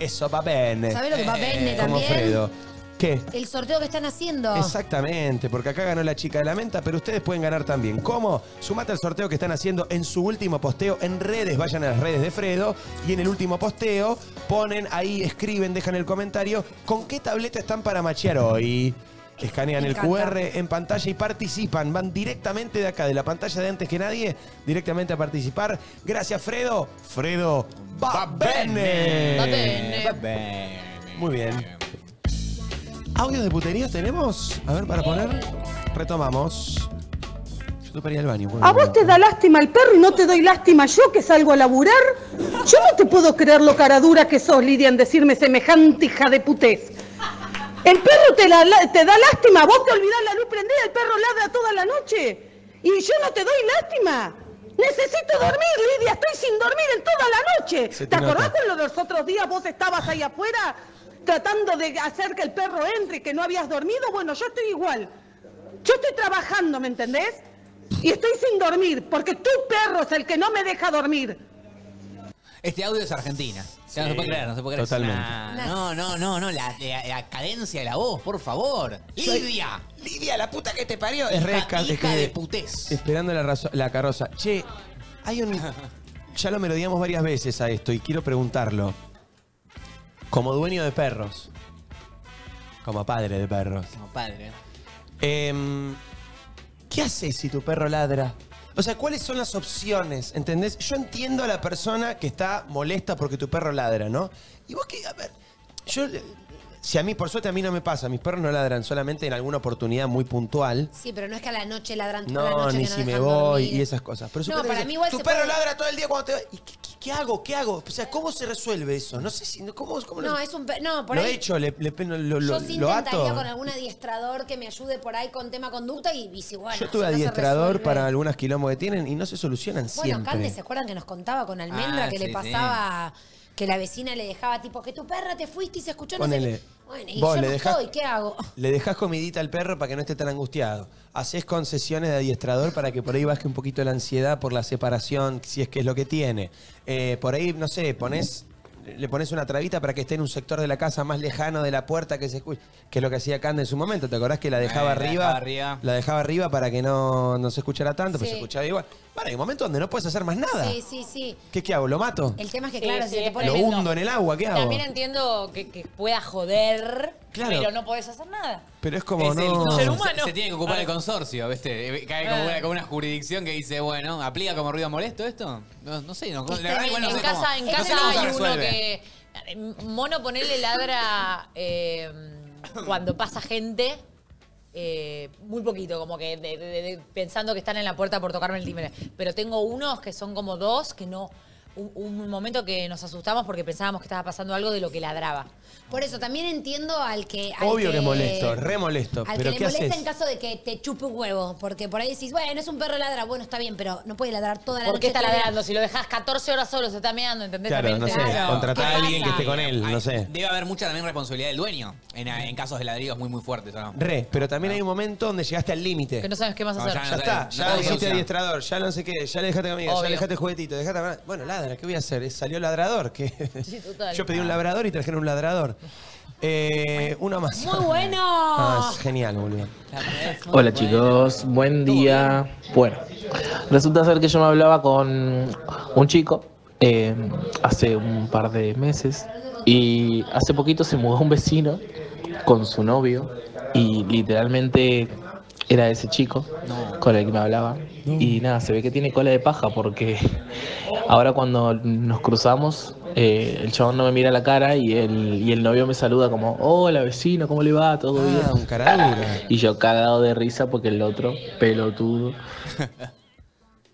Eso va bene. ¿Saben lo que va bene también? Como Fredo. ¿Qué? El sorteo que están haciendo. Exactamente, porque acá ganó la chica de la menta, pero ustedes pueden ganar también. ¿Cómo? Sumate al sorteo que están haciendo en su último posteo en redes. Vayan a las redes de Fredo y en el último posteo ponen ahí, escriben, dejan el comentario con qué tableta están para machear hoy. Escanean el cu erre en pantalla y participan. Van directamente de acá, de la pantalla de antes que nadie, directamente a participar. Gracias, Fredo. Fredo va bene. Va bene. Va bene. Muy bien. ¿Audios de puterías tenemos? A ver, para poner. Retomamos. Yo te paría al baño. ¿A vos te da lástima el perro y no te doy lástima yo que salgo a laburar? Yo no te puedo creer lo cara dura que sos, Lidia, en decirme semejante hija de putés. El perro te, la, te da lástima, vos te olvidás la luz prendida, el perro ladra toda la noche. Y yo no te doy lástima. Necesito dormir, Lidia, estoy sin dormir en toda la noche. ¿Te, ¿Te acordás cuando los otros días vos estabas ahí afuera? Tratando de hacer que el perro entre, que no habías dormido, bueno, yo estoy igual. Yo estoy trabajando, ¿me entendés? Y estoy sin dormir, porque tu perro es el que no me deja dormir. Este audio es Argentina. Sí. No se puede creer, no se puede creer. Totalmente. Nah, no, no, no, no, la, la, la cadencia de la voz, por favor. Lidia, Lidia, la puta que te parió. Es re hija, hija de putés. Esperando la, la carroza. Che, hay un... Ya lo melodiamos varias veces a esto y quiero preguntarlo. Como dueño de perros. Como padre de perros. Como padre. Eh, ¿Qué haces si tu perro ladra? O sea, ¿cuáles son las opciones? ¿Entendés? Yo entiendo a la persona que está molesta porque tu perro ladra, ¿no? Y vos que... A ver, yo... Si a mí, por suerte, a mí no me pasa. Mis perros no ladran, solamente en alguna oportunidad muy puntual. Sí, pero no es que a la noche ladran toda no, la noche. No, ni si no me voy dormir. Y esas cosas. Pero no, para dice, mí igual tu perro puede... ladra todo el día cuando te vas. ¿Y qué, qué, qué hago? ¿Qué hago? O sea, ¿cómo se resuelve eso? No sé si... ¿Cómo, cómo no, lo... es un... No, por ahí... Lo he hecho, le, le, lo, lo, yo sí lo intentaría ato. Con algún adiestrador que me ayude por ahí con tema conducta y bici. Bueno, yo tuve adiestrador no para algunas quilombos que tienen y no se solucionan bueno, siempre. Bueno, Cande, ¿se acuerdan que nos contaba con Almendra ah, que sí, le pasaba... Sí. Que la vecina le dejaba tipo, que tu perra te fuiste y se escuchó. No ponele. Se... Bueno, y vos yo le no dejás, estoy, ¿qué hago? Le dejás comidita al perro para que no esté tan angustiado. Hacés concesiones de adiestrador para que por ahí baje un poquito la ansiedad por la separación, si es que es lo que tiene. Eh, por ahí, no sé, ponés le pones una trabita para que esté en un sector de la casa más lejano de la puerta que se escuche. Que es lo que hacía Canda en su momento. ¿Te acordás que la dejaba, eh, arriba, la dejaba arriba? La dejaba arriba para que no, no se escuchara tanto, sí. Pero se escuchaba igual. Bueno, hay un momento donde no puedes hacer más nada. Sí, sí, sí. ¿Qué, qué hago? ¿Lo mato? El tema es que, sí, claro, sí, si te pones... Lo el... hundo en el agua, ¿qué hago? También entiendo que, que pueda joder, claro, pero no podés hacer nada. Pero es como, es no... el ser humano. Se, se tiene que ocupar el consorcio, ¿viste? Cae como una, como una jurisdicción que dice, bueno, ¿aplica como ruido molesto esto? No, no sé, no, la verdad, igual no en sé casa, cómo, en no casa hay uno que... Mono, ponerle ladra eh, cuando pasa gente... Eh, muy poquito, como que de, de, de, pensando que están en la puerta por tocarme el timbre. Pero tengo unos que son como dos que no... Un, un momento que nos asustamos porque pensábamos que estaba pasando algo de lo que ladraba. Por eso también entiendo al que... Al Obvio que, que es molesto, re molesto. Al pero que le molesta haces? En caso de que te chupe un huevo. Porque por ahí decís, bueno, es un perro ladra. Bueno, está bien, pero no puede ladrar toda la ¿Por noche. ¿Por qué está ladrando? Día. Si lo dejás catorce horas solo, se está meando, ¿entendés? Claro, también no sé, claro. Contratar a alguien que esté con él, hay, no sé. Debe haber mucha también responsabilidad del dueño en, en casos de ladridos muy, muy fuertes. ¿No? Re, pero también no. Hay un momento donde llegaste al límite. Que no sabes qué más no, hacer. Ya, ya no, está, ya no hiciste adiestrador, ya no sé qué, ya le dejaste comida, ya le dejaste juguetito, dejaste... Bueno, ladra. ¿Qué voy a hacer? Salió ladrador. Que sí, total. Yo pedí un labrador y trajeron un ladrador. Eh, uno más. ¡Muy bueno! Ah, es genial, boludo. Hola, chicos. Buen día. Bueno, resulta ser que yo me hablaba con un chico eh, hace un par de meses y hace poquito se mudó un vecino con su novio y literalmente... Era ese chico no. con el que me hablaba. No. Y nada, se ve que tiene cola de paja porque ahora cuando nos cruzamos, eh, el chabón no me mira la cara y el, y el novio me saluda como, hola vecino, ¿cómo le va? ¿Todo bien? Ah, un carajo. Y yo cagado de risa porque el otro, pelotudo.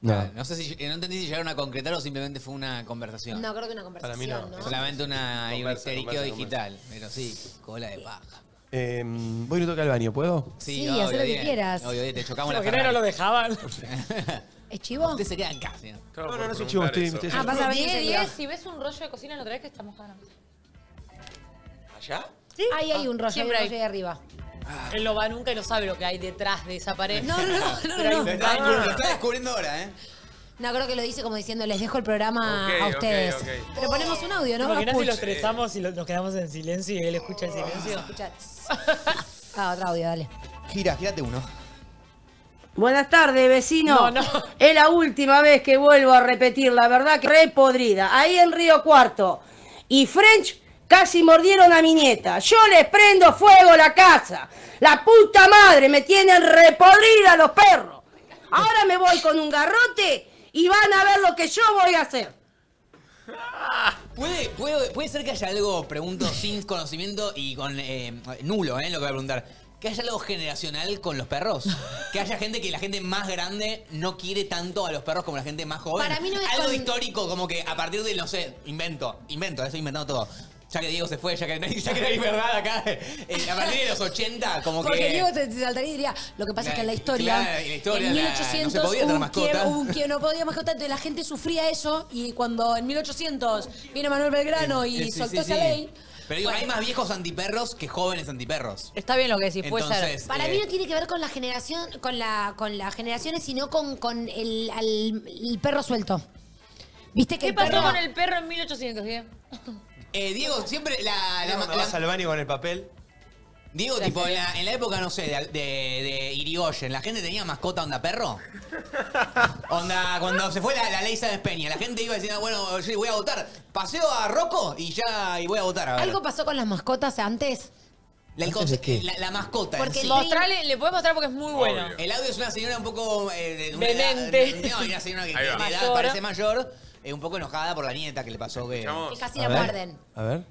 No. No sé si, no entendí si llegaron a concretar o simplemente fue una conversación. No, creo que una conversación. Para mí no. ¿No? Solamente una histeriqueo digital. Conversa. Pero sí, cola de paja. Eh, voy un toque al baño, ¿puedo? Sí, sí, haz lo que quieras. Obvio, te chocamos la cara. No lo dejaban. ¿Es chivo? Usted se queda en casa. Claro, no, no, no soy chivo. Estoy, estoy ah, pasa diez, diez. Si ves un rollo de cocina, lo traes que está mojado. ¿Allá? Sí. Ahí hay un rollo, siempre hay un rollo ahí arriba. Ah. Él no va nunca y no sabe lo que hay detrás de esa pared. No, no, no. no, no, no. Está, no. Lo está descubriendo ahora, ¿eh? No, creo que lo dice como diciendo, les dejo el programa okay, a ustedes. Okay, okay. Pero ponemos un audio, ¿no? ¿Te imaginás si lo estresamos y lo, nos quedamos en silencio y él escucha el silencio? Oh. Escucha. Ah, otro audio, dale. Gira, girate uno. Buenas tardes, vecino. No, no. Es la última vez que vuelvo a repetir, la verdad que re podrida. Ahí en Río Cuarto y French casi mordieron a mi nieta. Yo les prendo fuego la casa. La puta madre, me tienen re podrida los perros. Ahora me voy con un garrote... Y van a ver lo que yo voy a hacer. Puede, puede, puede ser que haya algo, pregunto, sin conocimiento y con eh, nulo, eh, lo que voy a preguntar. Que haya algo generacional con los perros. Que haya gente que la gente más grande no quiere tanto a los perros como la gente más joven. Para mí no es algo con... histórico, como que a partir de, no sé, invento, invento, estoy inventando todo. Ya que Diego se fue, ya que, ya que no hay verdad acá, eh, a partir de los ochenta, como porque que... Porque Diego te, te saltaría y diría, lo que pasa la, es que en la historia, claro, en, la historia en mil ochocientos la, no podía tener mascotas. Un, un, un, no podía mascotas, entonces la gente sufría eso, y cuando en mil ochocientos vino Manuel Belgrano y sí, soltó sí, sí, esa sí. ley... Pero digo, bueno, hay más viejos antiperros que jóvenes antiperros. Está bien lo que decís, puede ser. Para eh... mí no tiene que ver con la generación, con la con las generaciones, sino con, con el, al, el perro suelto. ¿Viste que ¿Qué pasó perro... con el perro en mil ochocientos, Diego? Eh, Diego, siempre la... la, la vas al baño con el papel? Diego, tipo, en la, en la época, no sé, de, de, de Irigoyen, ¿la gente tenía mascota onda perro? Onda, cuando se fue la, la ley Sáenz Peña, la gente iba diciendo, bueno, yo voy a votar. Paseo a Rocco y ya y voy a votar. A ver. ¿Algo pasó con las mascotas antes? La, la, la mascota. Porque sí. Mostrarle, le puedo mostrar porque es muy Obvio. bueno. El audio es una señora un poco... Eh, de una Venente. Edad, no, una señora que de edad parece mayor... un poco enojada por la nieta que le pasó que... que casi la muerden. A ver.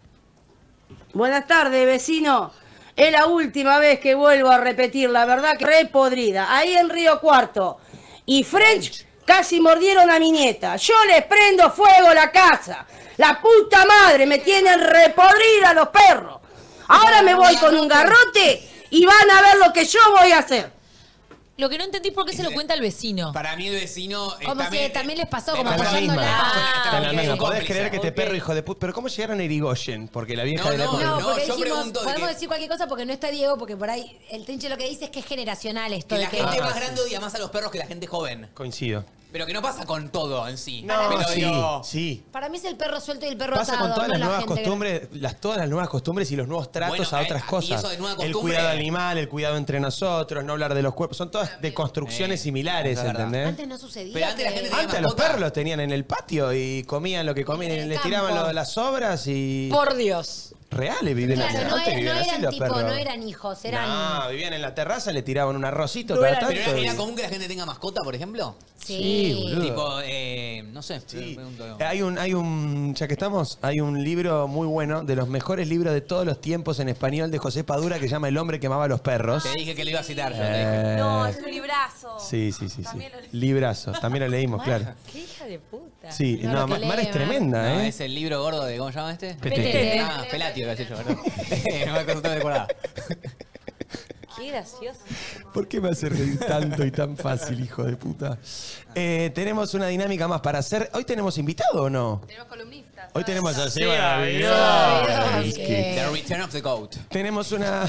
Buenas tardes, vecino. Es la última vez que vuelvo a repetir, la verdad que re podrida. Ahí en Río Cuarto y French casi mordieron a mi nieta. Yo les prendo fuego la casa. La puta madre, me tienen re podrida los perros. Ahora me voy con un garrote y van a ver lo que yo voy a hacer. Lo que no entendí es por qué se lo cuenta el vecino. Para mí el vecino... Eh, como también, si también les pasó, como apoyándola. Ah, la misma. Podés creer que te okay. perro, hijo de puta. Pero ¿cómo llegaron a Irigoyen? Porque la vieja no, de la... No, no, no porque yo dijimos, podemos de que... decir cualquier cosa porque no está Diego, porque por ahí el Trinche lo que dice es que es generacional esto. Que de la que... gente ah, más grande odia más a los perros que la gente joven. Coincido. Pero que no pasa con todo en sí. No, pero sí, digo... sí. Para mí es el perro suelto y el perro pasa atado. Pasa con todas, ¿no?, las nuevas la costumbres, que... las, todas las nuevas costumbres y los nuevos tratos, bueno, a otras a, a cosas. Eso de nueva costumbre... El cuidado animal, el cuidado entre nosotros, no hablar de los cuerpos. Son todas de construcciones eh, similares, ¿entendés? Antes no sucedía. Pero antes la gente tenía antes los perros los tenían en el patio y comían lo que comían. Y les campo. tiraban lo, las sobras y... Por Dios. Reales vivían claro, en la no, era, vivían no eran así los tipo, perros. No eran hijos, eran... No, vivían en la terraza, le tiraban un arrocito no cada era, tanto. Pero ¿era común que la gente tenga mascota, por ejemplo? Sí, sí, tipo, eh, no sé. Sí. Hay un, hay un, ya que estamos, hay un libro muy bueno, de los mejores libros de todos los tiempos en español, de José Padura, que se llama El hombre que amaba a los perros. Te dije que le iba a citar. Yo eh, dije. No, es un librazo. Sí, sí, sí. También sí. Lo librazo, también lo leímos, claro. Qué hija de puta. Sí, no, no, Mar, lee, Mar es tremenda, no, ¿eh? Es el libro gordo de, ¿cómo se llama este? Petete. Ah, Pelati, lo decía yo, ¿verdad? No me acuerdo, no me acordaba. Qué gracioso. ¿Por qué me hace reír tanto y tan fácil, hijo de puta? Eh, tenemos una dinámica más para hacer. ¿Hoy tenemos invitado o no? Tenemos columnistas. Hoy tenemos a Seba. The Return of the Goat. Tenemos una...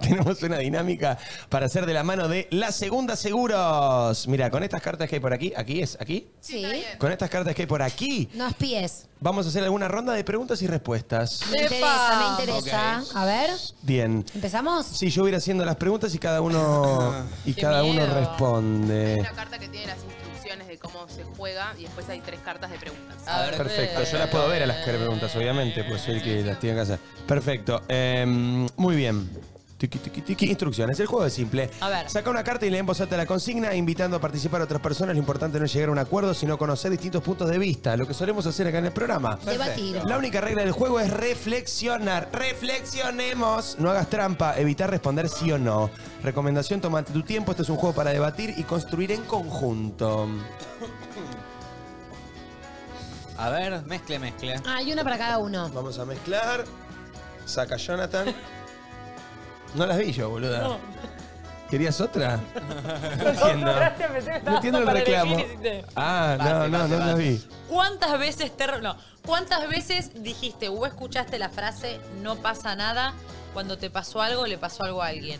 Tenemos una dinámica para hacer de la mano de La Segunda Seguros. Mira, con estas cartas que hay por aquí, ¿aquí es? ¿Aquí? Sí. Con estas cartas que hay por aquí. No espies. Vamos a hacer alguna ronda de preguntas y respuestas. Me interesa, me interesa. Okay. A ver. Bien. ¿Empezamos? Sí, yo voy a ir haciendo las preguntas y cada uno, y cada uno responde. Hay una carta que tiene las instrucciones de cómo se juega y después hay tres cartas de preguntas. A ver. Perfecto. Yo las puedo ver a las preguntas, obviamente, pues soy el que las tiene que hacer. Perfecto. Eh, muy bien. Tiki, tiki, tiki. Instrucciones. El juego es simple. A ver. Saca una carta y lee en voz alta la consigna, invitando a participar a otras personas. Lo importante no es llegar a un acuerdo, sino conocer distintos puntos de vista. Lo que solemos hacer acá en el programa. Debatir. La única regla del juego es reflexionar. Reflexionemos. No hagas trampa. Evitar responder sí o no. Recomendación, tómate tu tiempo. Este es un juego para debatir y construir en conjunto. A ver, mezcle, mezcle. Ah, hay una para cada uno. Vamos a mezclar. Saca Jonathan. No las vi yo, boluda. No. ¿Querías otra? No entiendo. No entiendo el reclamo. Ah, no, no, no las vi. ¿Cuántas veces te... No. ¿Cuántas veces dijiste o escuchaste la frase no pasa nada cuando te pasó algo o le pasó algo a alguien?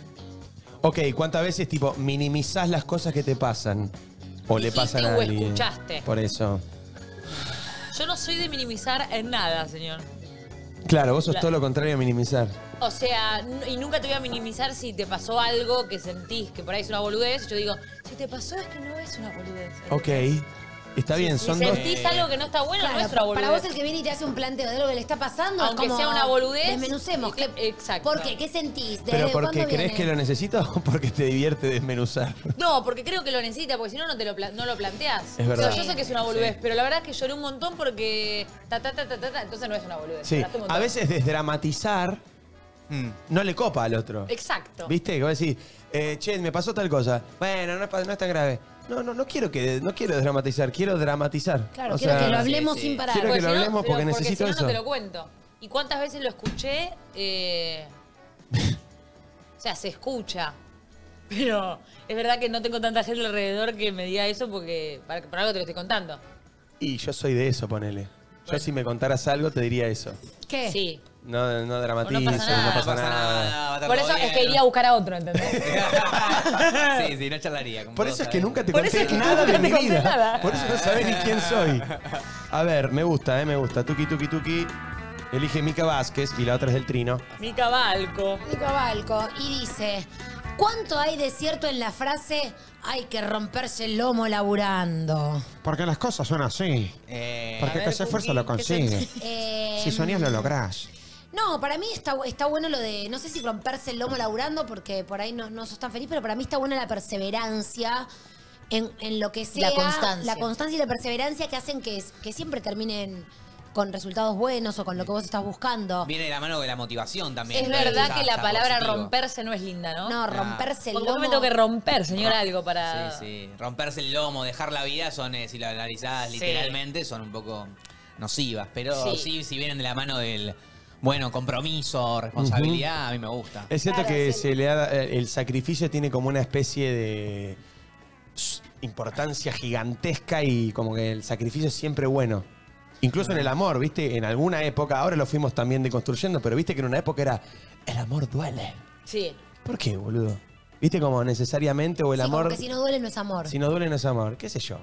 Ok, ¿cuántas veces tipo minimizás las cosas que te pasan o le pasan a alguien? O escuchaste. Por eso. Yo no soy de minimizar en nada, señor. Claro, vos sos la... todo lo contrario a minimizar. O sea, y nunca te voy a minimizar si te pasó algo que sentís que por ahí es una boludez. Yo digo, si te pasó es que no es una boludez. Ok, está sí, bien, si son dos... Si sentís algo que no está bueno, claro, no es una boludez. Para vos el que viene y te hace un planteo de lo que le está pasando, aunque es como, sea una boludez... Desmenucemos. Que, exacto. ¿Por qué? ¿Qué sentís? ¿Desde ¿Pero porque crees que lo necesitas o porque te divierte desmenuzar? No, porque creo que lo necesitas, porque si no, no, te lo, no lo planteás. Es verdad. O sea, yo sé que es una boludez, sí, pero la verdad es que lloré un montón porque... Ta, ta, ta, ta, ta, ta, entonces no es una boludez. Sí, a veces desdramatizar... Mm. No le copa al otro. Exacto. ¿Viste? Que va a decir, eh, che, me pasó tal cosa. Bueno, no, no es tan grave. No, no, no quiero que no quiero dramatizar, quiero dramatizar. Claro, o quiero sea, que lo hablemos sí, sí. sin parar. Quiero porque que si lo hablemos no, porque necesito porque si eso. No, no te lo cuento. ¿Y cuántas veces lo escuché? Eh... o sea, se escucha. Pero es verdad que no tengo tanta gente alrededor que me diga eso porque para, para algo te lo estoy contando. Y yo soy de eso, ponele. Yo bueno. si me contaras algo te diría eso. ¿Qué? Sí. No, no dramatizo, no pasa nada. No pasa nada. Por eso es que iría a buscar a otro, ¿entendés? sí, sí, no charlaría. Por eso es que nunca te conté nada de mi vida. Por eso no sabés ni quién soy. A ver, me gusta, eh, me gusta. Tuki, tuki, tuki. Elige Mica Vázquez y la otra es del Trino. Mica Balco. Mica Balco. Y dice, ¿cuánto hay de cierto en la frase hay que romperse el lomo laburando? Porque las cosas son así. Eh, Porque el que se esfuerza lo consigue. Eh, si soñás lo lográs. No, para mí está, está bueno lo de, no sé si romperse el lomo laburando, porque por ahí no, no sos tan feliz, pero para mí está buena la perseverancia en, en lo que sea. La constancia. La constancia y la perseverancia que hacen que, que siempre terminen con resultados buenos o con lo que vos estás buscando. Viene de la mano de la motivación también. Es verdad que la palabra romperse no es linda, ¿no? No, romperse el lomo. Porque me tengo que romper, señor, algo para... Sí, sí. Romperse el lomo, dejar la vida, son, eh, si lo analizás literalmente, son un poco nocivas. Pero sí, si vienen de la mano del... Bueno, compromiso, responsabilidad, uh-huh. a mí me gusta. Es cierto claro, que sí. se le ha, el sacrificio tiene como una especie de importancia gigantesca y como que el sacrificio es siempre bueno. Incluso en el amor, ¿viste? En alguna época, ahora lo fuimos también deconstruyendo, pero viste que en una época era el amor duele. Sí. ¿Por qué, boludo? ¿Viste como necesariamente o el sí, amor? Porque si nos duele no es amor. Si nos duele no es amor, qué sé yo.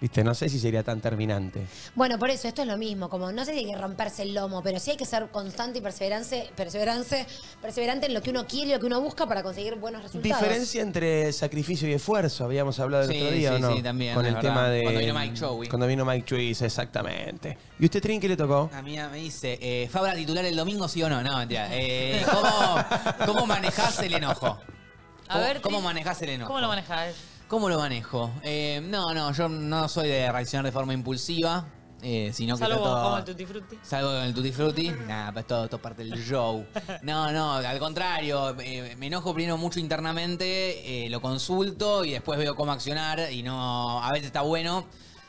¿Viste? No sé si sería tan terminante. Bueno, por eso, esto es lo mismo. Como no sé si hay que romperse el lomo, pero sí hay que ser constante y perseverante, perseverante, perseverante en lo que uno quiere y lo que uno busca para conseguir buenos resultados. Diferencia entre sacrificio y esfuerzo. Habíamos hablado el sí, otro día, sí, ¿o no? Sí, también. Con el verdad. tema de... Cuando vino Mike Chowis. Cuando vino Mike Chowis, exactamente. ¿Y usted, Trin, qué le tocó? A mí me dice, eh, ¿Fabra titular el domingo, sí o no? No, mentira. Eh, ¿cómo, ¿Cómo manejás el enojo? A ver, ¿Cómo Trin, manejás el enojo? ¿Cómo lo manejás? ¿Cómo lo manejo? Eh, no, no, yo no soy de reaccionar de forma impulsiva. Eh, sino que salgo con el Tutti Frutti. Salgo con el Tutti Frutti. Nada, pues todo, todo parte del show. No, no, al contrario. Eh, me enojo primero mucho internamente, eh, lo consulto y después veo cómo accionar. Y no, a veces está bueno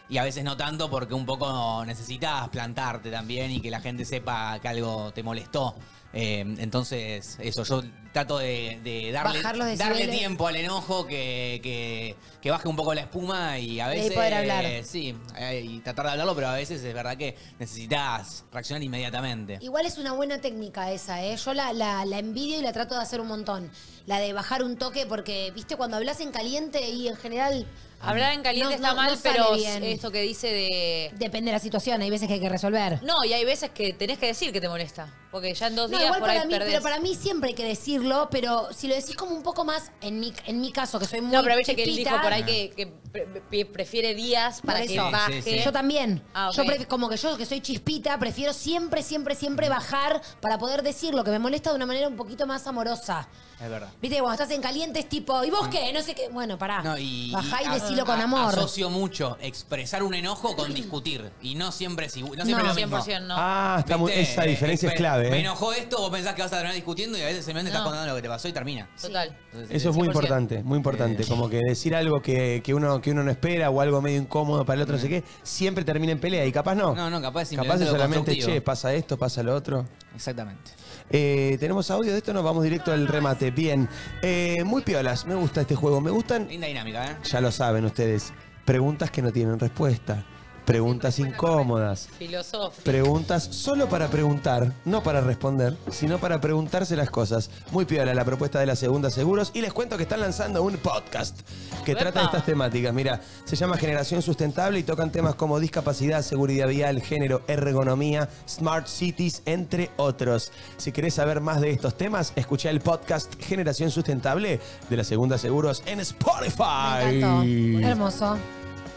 y a veces no tanto porque un poco necesitas plantarte también y que la gente sepa que algo te molestó. Eh, entonces, eso, yo trato de, de darle, darle tiempo al enojo, que, que, que baje un poco la espuma y a veces... Y poder hablar. Eh, sí, eh, y tratar de hablarlo, pero a veces es verdad que necesitas reaccionar inmediatamente. Igual es una buena técnica esa, ¿eh? Yo la, la, la envidio y la trato de hacer un montón. La de bajar un toque porque, viste, cuando hablas en caliente y en general... Hablar en caliente no, está no, mal, no pero bien. Esto que dice de... Depende de la situación, hay veces que hay que resolver. No, y hay veces que tenés que decir que te molesta. Porque ya en dos no, días igual por para ahí mí, perdés. Pero para mí siempre hay que decirlo, pero si lo decís como un poco más, en mi, en mi caso, que soy muy No, pero viste que él dijo por ahí que, que pre, pre, prefiere días para que baje. Sí, sí, sí. Yo también. Ah, okay. Yo pref, como que yo que soy chispita, prefiero siempre, siempre, siempre bajar para poder decir lo que me molesta de una manera un poquito más amorosa. Es verdad. Viste, cuando estás en caliente es tipo, ¿y vos qué? No sé qué. Bueno, pará. No, y, bajá y, y decilo con amor. Asocio mucho expresar un enojo con discutir. Y no siempre es igual. No siempre es lo mismo. No. Ah, está muy, esa diferencia eh, es clave. ¿eh? Me enojó esto, vos pensás que vas a terminar discutiendo y a veces simplemente no. estás contando lo que te pasó y termina. Total. Entonces, eso es muy importante, muy importante. Eh. Como que decir algo que, que, uno, que uno no espera o algo medio incómodo para el otro, no sé qué, siempre termina en pelea. Y capaz no. No, no, capaz Capaz es solamente, che, pasa esto, pasa lo otro. Exactamente. Eh, ¿Tenemos audio de esto? Nos vamos directo al remate. Bien. Eh, muy piolas. Me gusta este juego. Me gustan... Linda dinámica, ¿eh? Ya lo saben ustedes. Preguntas que no tienen respuesta. Preguntas incómodas. Filosóficas. Preguntas solo para preguntar, no para responder, sino para preguntarse las cosas. Muy piola la propuesta de la Segunda Seguros. Y les cuento que están lanzando un podcast que ¡Epa! Trata estas temáticas. Mira, se llama Generación Sustentable y tocan temas como discapacidad, seguridad vial, género, ergonomía, smart cities, entre otros. Si querés saber más de estos temas, escuchá el podcast Generación Sustentable de la Segunda Seguros en Spotify. Me encantó. Hermoso.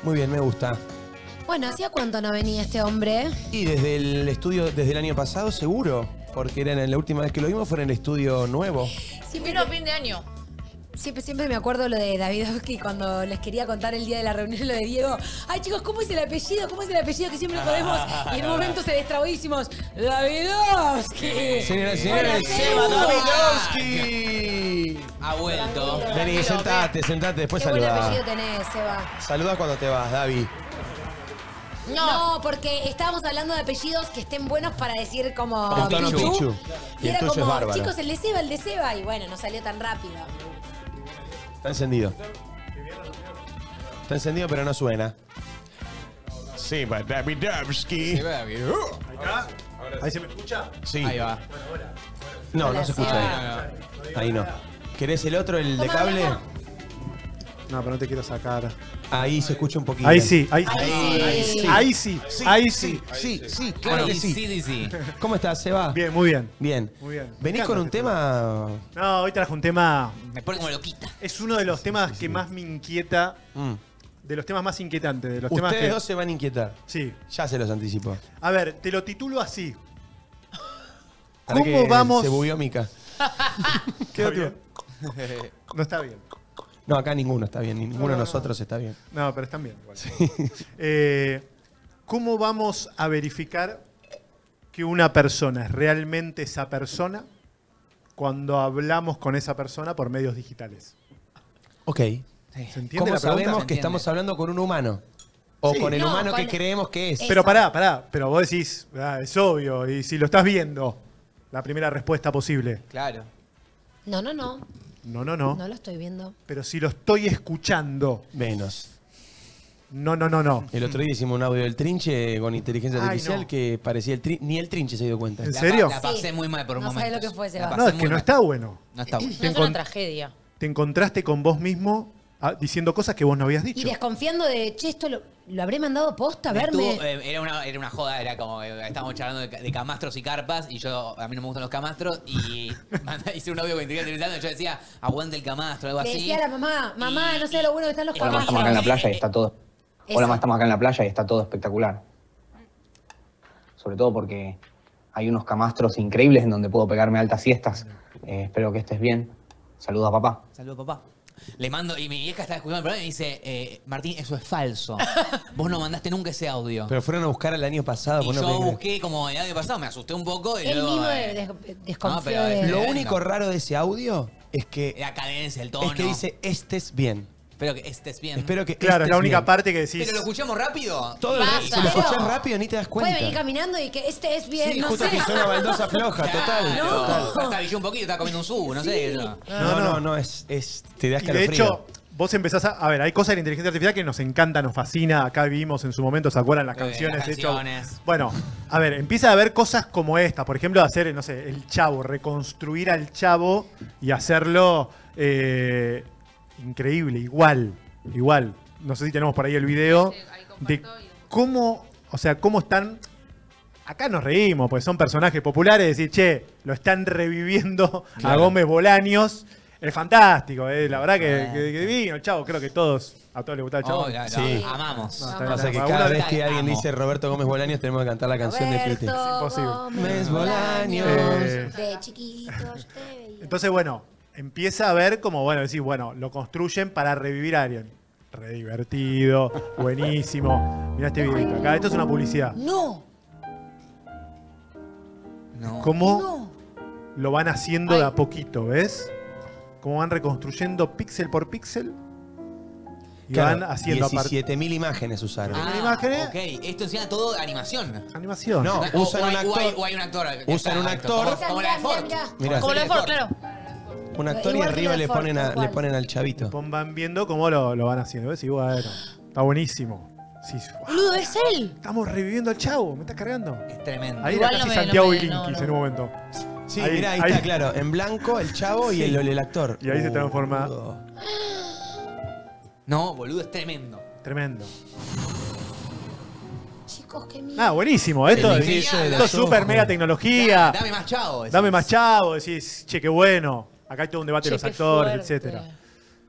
Muy bien, me gusta. Bueno, ¿hacía cuánto no venía este hombre? Y desde el estudio, desde el año pasado, seguro. Porque era en la última vez que lo vimos fue en el estudio nuevo. Sí, pero a fin de año. Siempre, siempre me acuerdo lo de Davidovsky cuando les quería contar el día de la reunión, lo de Diego. Ay, chicos, ¿cómo es el apellido? ¿Cómo es el apellido que siempre podemos? Y en un momento se destrabó y hicimos, ¡Davidovsky! Señoras y señores, ¡Seba Davidovsky! Ha vuelto. Vení, sentate, sentate, después saludá. ¿Qué buen apellido tenés, Seba? Saludá cuando te vas, David. No. no, porque estábamos hablando de apellidos que estén buenos para decir como... Pichu. Pichu. Y, y era como, chicos, el de Seba, el de Seba. Y bueno, no salió tan rápido. Está encendido. Está encendido, pero no suena. Seba Davidovsky. ¿Ahí se me escucha? Sí. Ahí va. No, no se escucha ahí. Ahí no. ¿Querés el otro, el de cable? No, pero no te quiero sacar. Ahí se escucha un poquito. Ahí sí, ahí sí. Ahí sí, ahí sí. Sí, sí, claro que sí. Sí, sí. ¿Cómo estás, Seba? Bien, muy bien. Bien. Muy bien. ¿Venís con un tema? No, hoy trajo un tema... Me pone como loquita. Es uno de los temas que más me inquieta. De los temas más inquietantes. De los temas que... Ustedes dos se van a inquietar. Sí. Ya se los anticipo. A ver, te lo titulo así. ¿Cómo vamos...? Se bugueó Mica. ¿Qué otro? No está bien. No, acá ninguno está bien, ninguno no, de nosotros está bien. No, pero están bien. Igual. Sí. Eh, ¿Cómo vamos a verificar que una persona es realmente esa persona cuando hablamos con esa persona por medios digitales? Ok. Sí. ¿Se entiende ¿Cómo la sabemos que estamos hablando con un humano? O sí. con el no, humano con... que creemos que es. Pero pará, pará, pero vos decís, ah, es obvio, y si lo estás viendo, la primera respuesta posible. Claro. No, no, no. No, no, no. No lo estoy viendo. Pero si lo estoy escuchando. Menos. No, no, no, no. El otro día hicimos un audio del Trinche con inteligencia artificial Ay, no. que parecía el Trinche. Ni el Trinche se dio cuenta. ¿En serio? La, la pasé sí. muy mal por un no momento. No sabés lo que fue, Seba. No, es que no mal. está bueno. No está bueno. Es una tragedia. te encontraste con vos mismo a, diciendo cosas que vos no habías dicho. Y desconfiando de, che, esto lo, lo habré mandado posta a verme. Estuvo, eh, era, una, era una joda, era como, eh, estábamos charlando de, de camastros y carpas, y yo, a mí no me gustan los camastros, y mandé, hice un audio con Intriga Trinitando, y yo decía, aguante el camastro, algo así. Le decía a la mamá, mamá, y, no sé lo bueno que están los camastros. Hola, estamos acá en la playa y está todo... Hola, más estamos acá en la playa y está todo espectacular. Sobre todo porque hay unos camastros increíbles en donde puedo pegarme altas siestas. Eh, espero que estés bien. Saluda a papá. Saluda a papá. Le mando, y mi vieja está escuchando el programa y me dice, eh, Martín, eso es falso. Vos no mandaste nunca ese audio. Pero fueron a buscar el año pasado. Y yo no busqué como el año pasado, me asusté un poco. Y él luego, mismo eh, desconfió. No, de... Lo único no. raro de ese audio es que... La cadencia, el tono. Es que dice, estés bien. Espero que estés bien. Espero que claro, es la única bien. Parte que decís... Pero lo escuchamos rápido. Todo Basta, si lo escuchás rápido ni te das cuenta. Puede venir caminando y que estés bien, sí, no justo sé. Que es una baldosa floja, claro, total. No. Total. Hasta un poquito, está comiendo un subo, no sí. sé. No, no, no, no es, es... Te das calofrío. De hecho, vos empezás a... A ver, hay cosas de la inteligencia artificial que nos encanta, nos fascina. Acá vivimos en su momento, ¿se acuerdan? Las canciones. Las canciones. Hecho, bueno, a ver, empieza a haber cosas como esta. Por ejemplo, hacer, no sé, el Chavo. Reconstruir al Chavo y hacerlo... Eh, increíble, igual, igual. No sé si tenemos por ahí el video de cómo, o sea, cómo están... Acá nos reímos, porque son personajes populares, decir, che, lo están reviviendo claro. a Gómez Bolaños. Es fantástico, eh. la verdad que, que, que divino el Chavo, creo que todos, a todos les gustaba el Chavo. Oh, claro. Sí, amamos. No, amamos. O sea que cada vez que alguien dice Roberto Gómez Bolaños tenemos que cantar la canción Roberto de Pinti. Es Gómez Bolaños. Eh. De chiquito yo te veía. Entonces, bueno... Empieza a ver como, bueno, decís, bueno, lo construyen para revivir a alguien. Re divertido, buenísimo. Mirá este videito acá. Esto es una publicidad. ¡No! No. ¿Cómo no. lo van haciendo Ay. de a poquito, ves? Cómo van reconstruyendo píxel por píxel. Y claro, van haciendo diecisiete mil imágenes usaron. Ah, imágenes. Ok, esto encima todo animación. Animación. No, o, usan o hay, un actor. O hay, o hay un actor. Usan un actor. actor. Como la de Ford. Mirá. Como la de Ford, claro. Un actor igual y arriba le ponen, a, le ponen al chavito. Van viendo cómo lo, lo van haciendo. ¿Ves? Y bueno, está buenísimo. Sí, wow. ¿Es él? Estamos reviviendo al Chavo. Me estás cargando. Es tremendo. Ahí era casi no Santiago y no no, no. en un momento. Sí, ahí, mirá, ahí, ahí está, claro. En blanco el Chavo sí. y el, el actor. Y ahí uh, se transforma. Boludo. No, boludo, es tremendo. Tremendo. Chicos, qué miedo. Ah, buenísimo. Esto, sí, esto, esto es súper mega tecnología. Dame, dame más Chavo. Decís. Dame más Chavo. Decís, che, qué bueno. Acá hay todo un debate de los actores, fuerte. etcétera.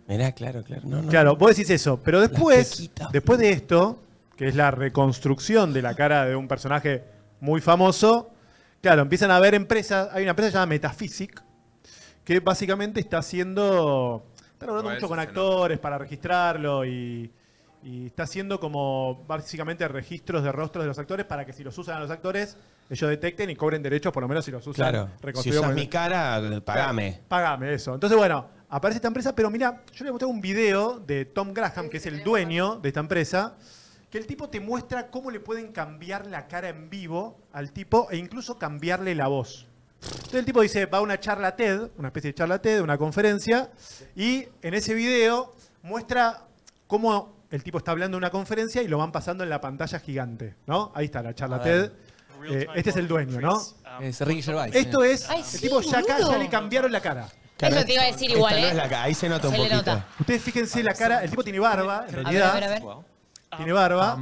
Mirá, claro, claro. No, no. Claro, vos decís eso. Pero después, después de esto, que es la reconstrucción de la cara de un personaje muy famoso, claro, empiezan a haber empresas. Hay una empresa llamada Metaphysic, que básicamente está haciendo... Está hablando mucho con actores para registrarlo y, y está haciendo como básicamente registros de rostros de los actores para que si los usan a los actores... ellos detecten y cobren derechos, por lo menos si los usan. Claro, si usas mi cara, pagame. Pagame, eso. Entonces, bueno, aparece esta empresa, pero mirá, yo le mostré un video de Tom Graham, que es el dueño de esta empresa, que el tipo te muestra cómo le pueden cambiar la cara en vivo al tipo e incluso cambiarle la voz. Entonces el tipo dice, va a una charla TED, una especie de charla TED, una conferencia, y en ese video muestra cómo el tipo está hablando en una conferencia y lo van pasando en la pantalla gigante, ¿no? Ahí está la charla TED. Eh, este es el dueño, ¿no? Es Ricky Gervais. Esto es... Ay, sí, el tipo ya, acá, ya le cambiaron la cara. Eso te iba a decir igual, ¿eh? No es la cara, ahí se nota un se poquito. Ustedes fíjense la cara. El tipo tiene barba, en realidad. A ver, a ver, a ver. Tiene barba.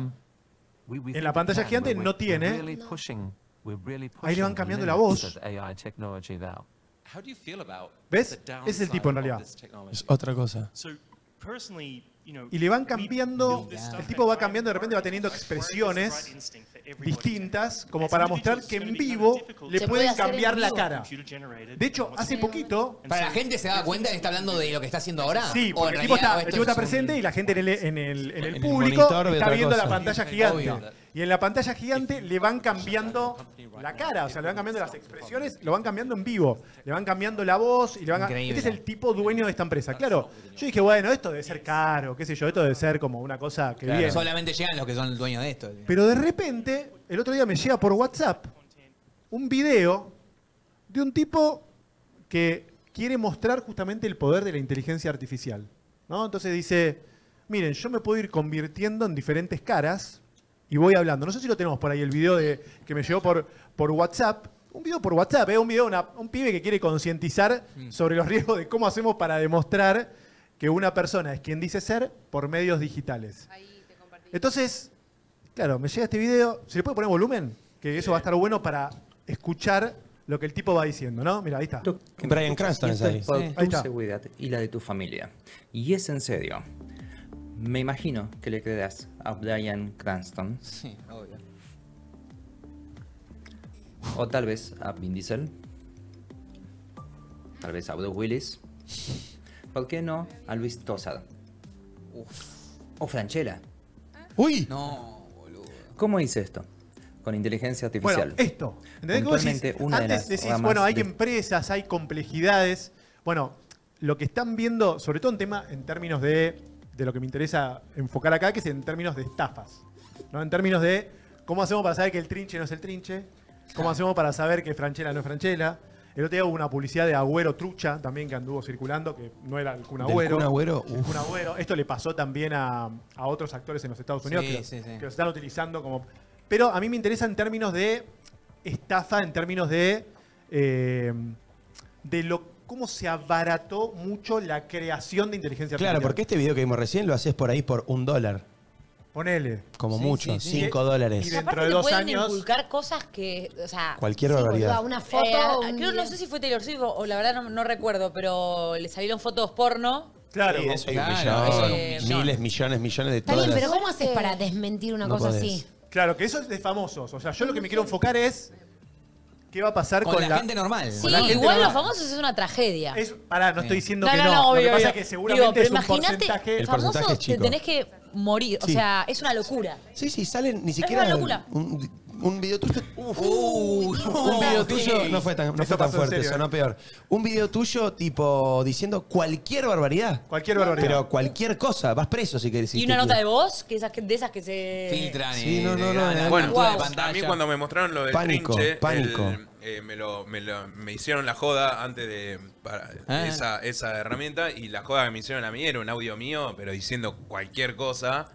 En la pantalla gigante no tiene. Ahí le van cambiando la voz. ¿Ves? Es el tipo, en realidad. Es otra cosa. Y le van cambiando, el tipo va cambiando, de repente va teniendo expresiones distintas, como para mostrar que en vivo le pueden cambiar la cara. De hecho, hace poquito... ¿Para la gente se da cuenta que está hablando de lo que está haciendo ahora? Sí, porque el tipo está, el tipo está presente y la gente en el, en el, en el público está viendo la pantalla gigante. Y en la pantalla gigante le van cambiando la cara, o sea, le van cambiando las expresiones, lo van cambiando en vivo, le van cambiando la voz y le van a... Este es el tipo dueño de esta empresa. Claro, yo dije, bueno, esto debe ser caro, qué sé yo, esto debe ser como una cosa que claro, viene. Solamente llegan los que son dueños de esto. Pero de repente, el otro día me llega por WhatsApp un video de un tipo que quiere mostrar justamente el poder de la inteligencia artificial, ¿no? Entonces dice, miren, yo me puedo ir convirtiendo en diferentes caras y voy hablando. No sé si lo tenemos por ahí, el video de, que me llegó por, por WhatsApp. Un video por WhatsApp, ¿eh? un video una, un pibe que quiere concientizar mm. sobre los riesgos de cómo hacemos para demostrar que una persona es quien dice ser por medios digitales. Ahí te compartí. Entonces, claro, me llega este video. ¿Se le puede poner volumen? Que sí. Eso va a estar bueno para escuchar lo que el tipo va diciendo, ¿no? Mira, ahí está. Tu, Bryan Cranston es ahí. Por sí. tu ahí está. Seguridad y la de tu familia. Y es en serio. Me imagino que le creerás a Bryan Cranston. Sí, obvio. O tal vez a Vin Diesel. Tal vez a Bruce Willis. ¿Por qué no a Luis Tosar? O Franchella. ¡Uy! No, boludo. ¿Cómo hice esto? Con inteligencia artificial. Bueno, esto. Puntualmente una de las ramas. Antes decís, bueno, hay empresas, hay complejidades. Bueno, lo que están viendo, sobre todo en tema, en términos de, de lo que me interesa enfocar acá, que es en términos de estafas, ¿no? En términos de cómo hacemos para saber que el Trinche no es el Trinche. ¿Cómo hacemos para saber que Franchella no es Franchella? El otro día hubo una publicidad de Agüero Trucha también que anduvo circulando, que no era el Kun Agüero. ¿Del Kun Agüero? El Kun Agüero. Esto le pasó también a, a otros actores en los Estados Unidos sí, que, sí, sí. que los están utilizando como... Pero a mí me interesa en términos de estafa, en términos de, eh, de lo cómo se abarató mucho la creación de inteligencia artificial. Claro, porque este video que vimos recién lo haces por ahí por un dólar. Ponele. Como sí, mucho, cinco sí, sí. dólares. Y dentro de dos años... inculcar cosas que... O sea, cualquier sí, barbaridad. Una foto... Eh, un... creo, no sé si fue Taylor Swift o la verdad no, no recuerdo, pero le salieron fotos porno. Claro. Sí, eso hay un millón, eh, miles, millones, millones de todas. Bien, pero las... ¿cómo haces para desmentir una no cosa podés. Así? Claro, que eso es de famosos. O sea, yo lo que me quiero enfocar es... ¿Qué va a pasar con, con la, la gente normal? Sí, gente igual normal. Los famosos es una tragedia. Es, pará, no sí. estoy diciendo no, que no. no, no obvio, lo que pasa obvio. Es que seguramente digo, es un porcentaje... El porcentaje famoso es chico. Te tenés que morir. Sí. O sea, es una locura. Sí, sí, salen ni siquiera... Es una locura. Un, un video tuyo... Uf, uh, uh, un video tuyo... No fue tan, no fue tan fuerte, serio, sonó eh. peor. Un video tuyo, tipo, diciendo cualquier barbaridad. Cualquier barbaridad. Pero cualquier cosa. Vas preso, si querés. Y una nota de voz, que esas, de esas que se... Filtran. Sí, no, no, no. Bueno, a mí cuando me mostraron lo del Trinche... Pánico, pánico. Eh, me, lo, me, lo, me hicieron la joda antes de para, ah. esa, esa herramienta y la joda que me hicieron a mí era un audio mío, pero diciendo cualquier cosa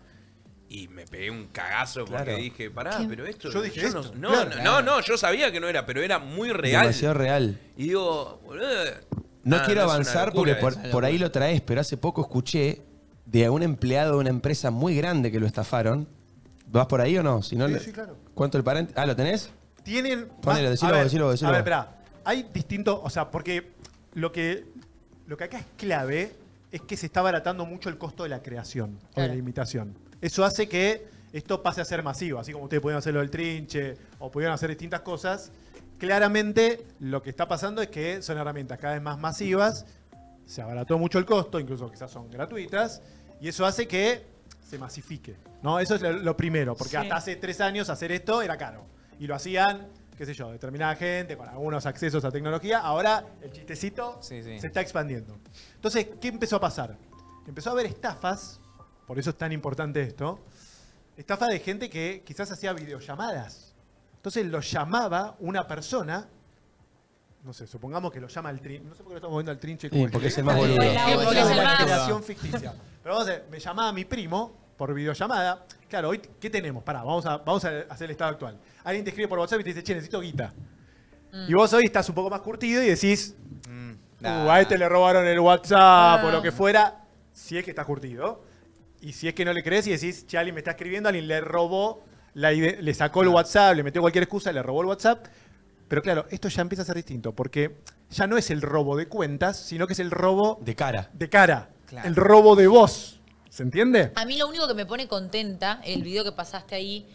y me pegué un cagazo porque claro. dije, pará, ¿Qué? Pero esto... Yo dije yo esto. No, claro, no, claro. no, no, yo sabía que no era, pero era muy real. Demasiado real. Y digo, boludo... No nada, quiero avanzar porque por, por ahí lo traes, pero hace poco escuché de un empleado de una empresa muy grande que lo estafaron. ¿Vas por ahí o no? Si no sí, le... sí, claro. ¿Cuánto el parente? Ah, ¿lo tenés? Tienen... Ponelo, decilo, decilo, decilo. A ver, espera. Hay distintos... O sea, porque lo que, lo que acá es clave es que se está abaratando mucho el costo de la creación o de la imitación. Eso hace que esto pase a ser masivo. Así como ustedes pudieron hacer lo del Trinche o pudieron hacer distintas cosas, claramente lo que está pasando es que son herramientas cada vez más masivas, se abarató mucho el costo, incluso quizás son gratuitas, y eso hace que se masifique, ¿no? Eso es lo, lo primero, porque sí. hasta hace tres años hacer esto era caro. Y lo hacían, qué sé yo, determinada gente, con algunos accesos a tecnología. Ahora el chistecito sí, sí. se está expandiendo. Entonces, ¿qué empezó a pasar? Empezó a haber estafas, por eso es tan importante esto, estafas de gente que quizás hacía videollamadas. Entonces lo llamaba una persona, no sé, supongamos que lo llama el Trinche, no sé por qué lo estamos viendo al Trinche. Sí, porque es el más boludo. Es una creación ficticia. Pero vamos a ver, me llamaba mi primo por videollamada. Claro, hoy, ¿qué tenemos? Pará, vamos a, vamos a hacer el estado actual. Alguien te escribe por WhatsApp y te dice, che, necesito guita. Mm. Y vos hoy estás un poco más curtido y decís, mm, nah. uh, a este le robaron el WhatsApp ah. o lo que fuera, si es que estás curtido. Y si es que no le crees y decís, che, alguien me está escribiendo, alguien le robó, la idea, le sacó el WhatsApp, le metió cualquier excusa, le robó el WhatsApp. Pero claro, esto ya empieza a ser distinto, porque ya no es el robo de cuentas, sino que es el robo... De cara. De cara. Claro. El robo de voz. ¿Se entiende? A mí lo único que me pone contenta, el video que pasaste ahí,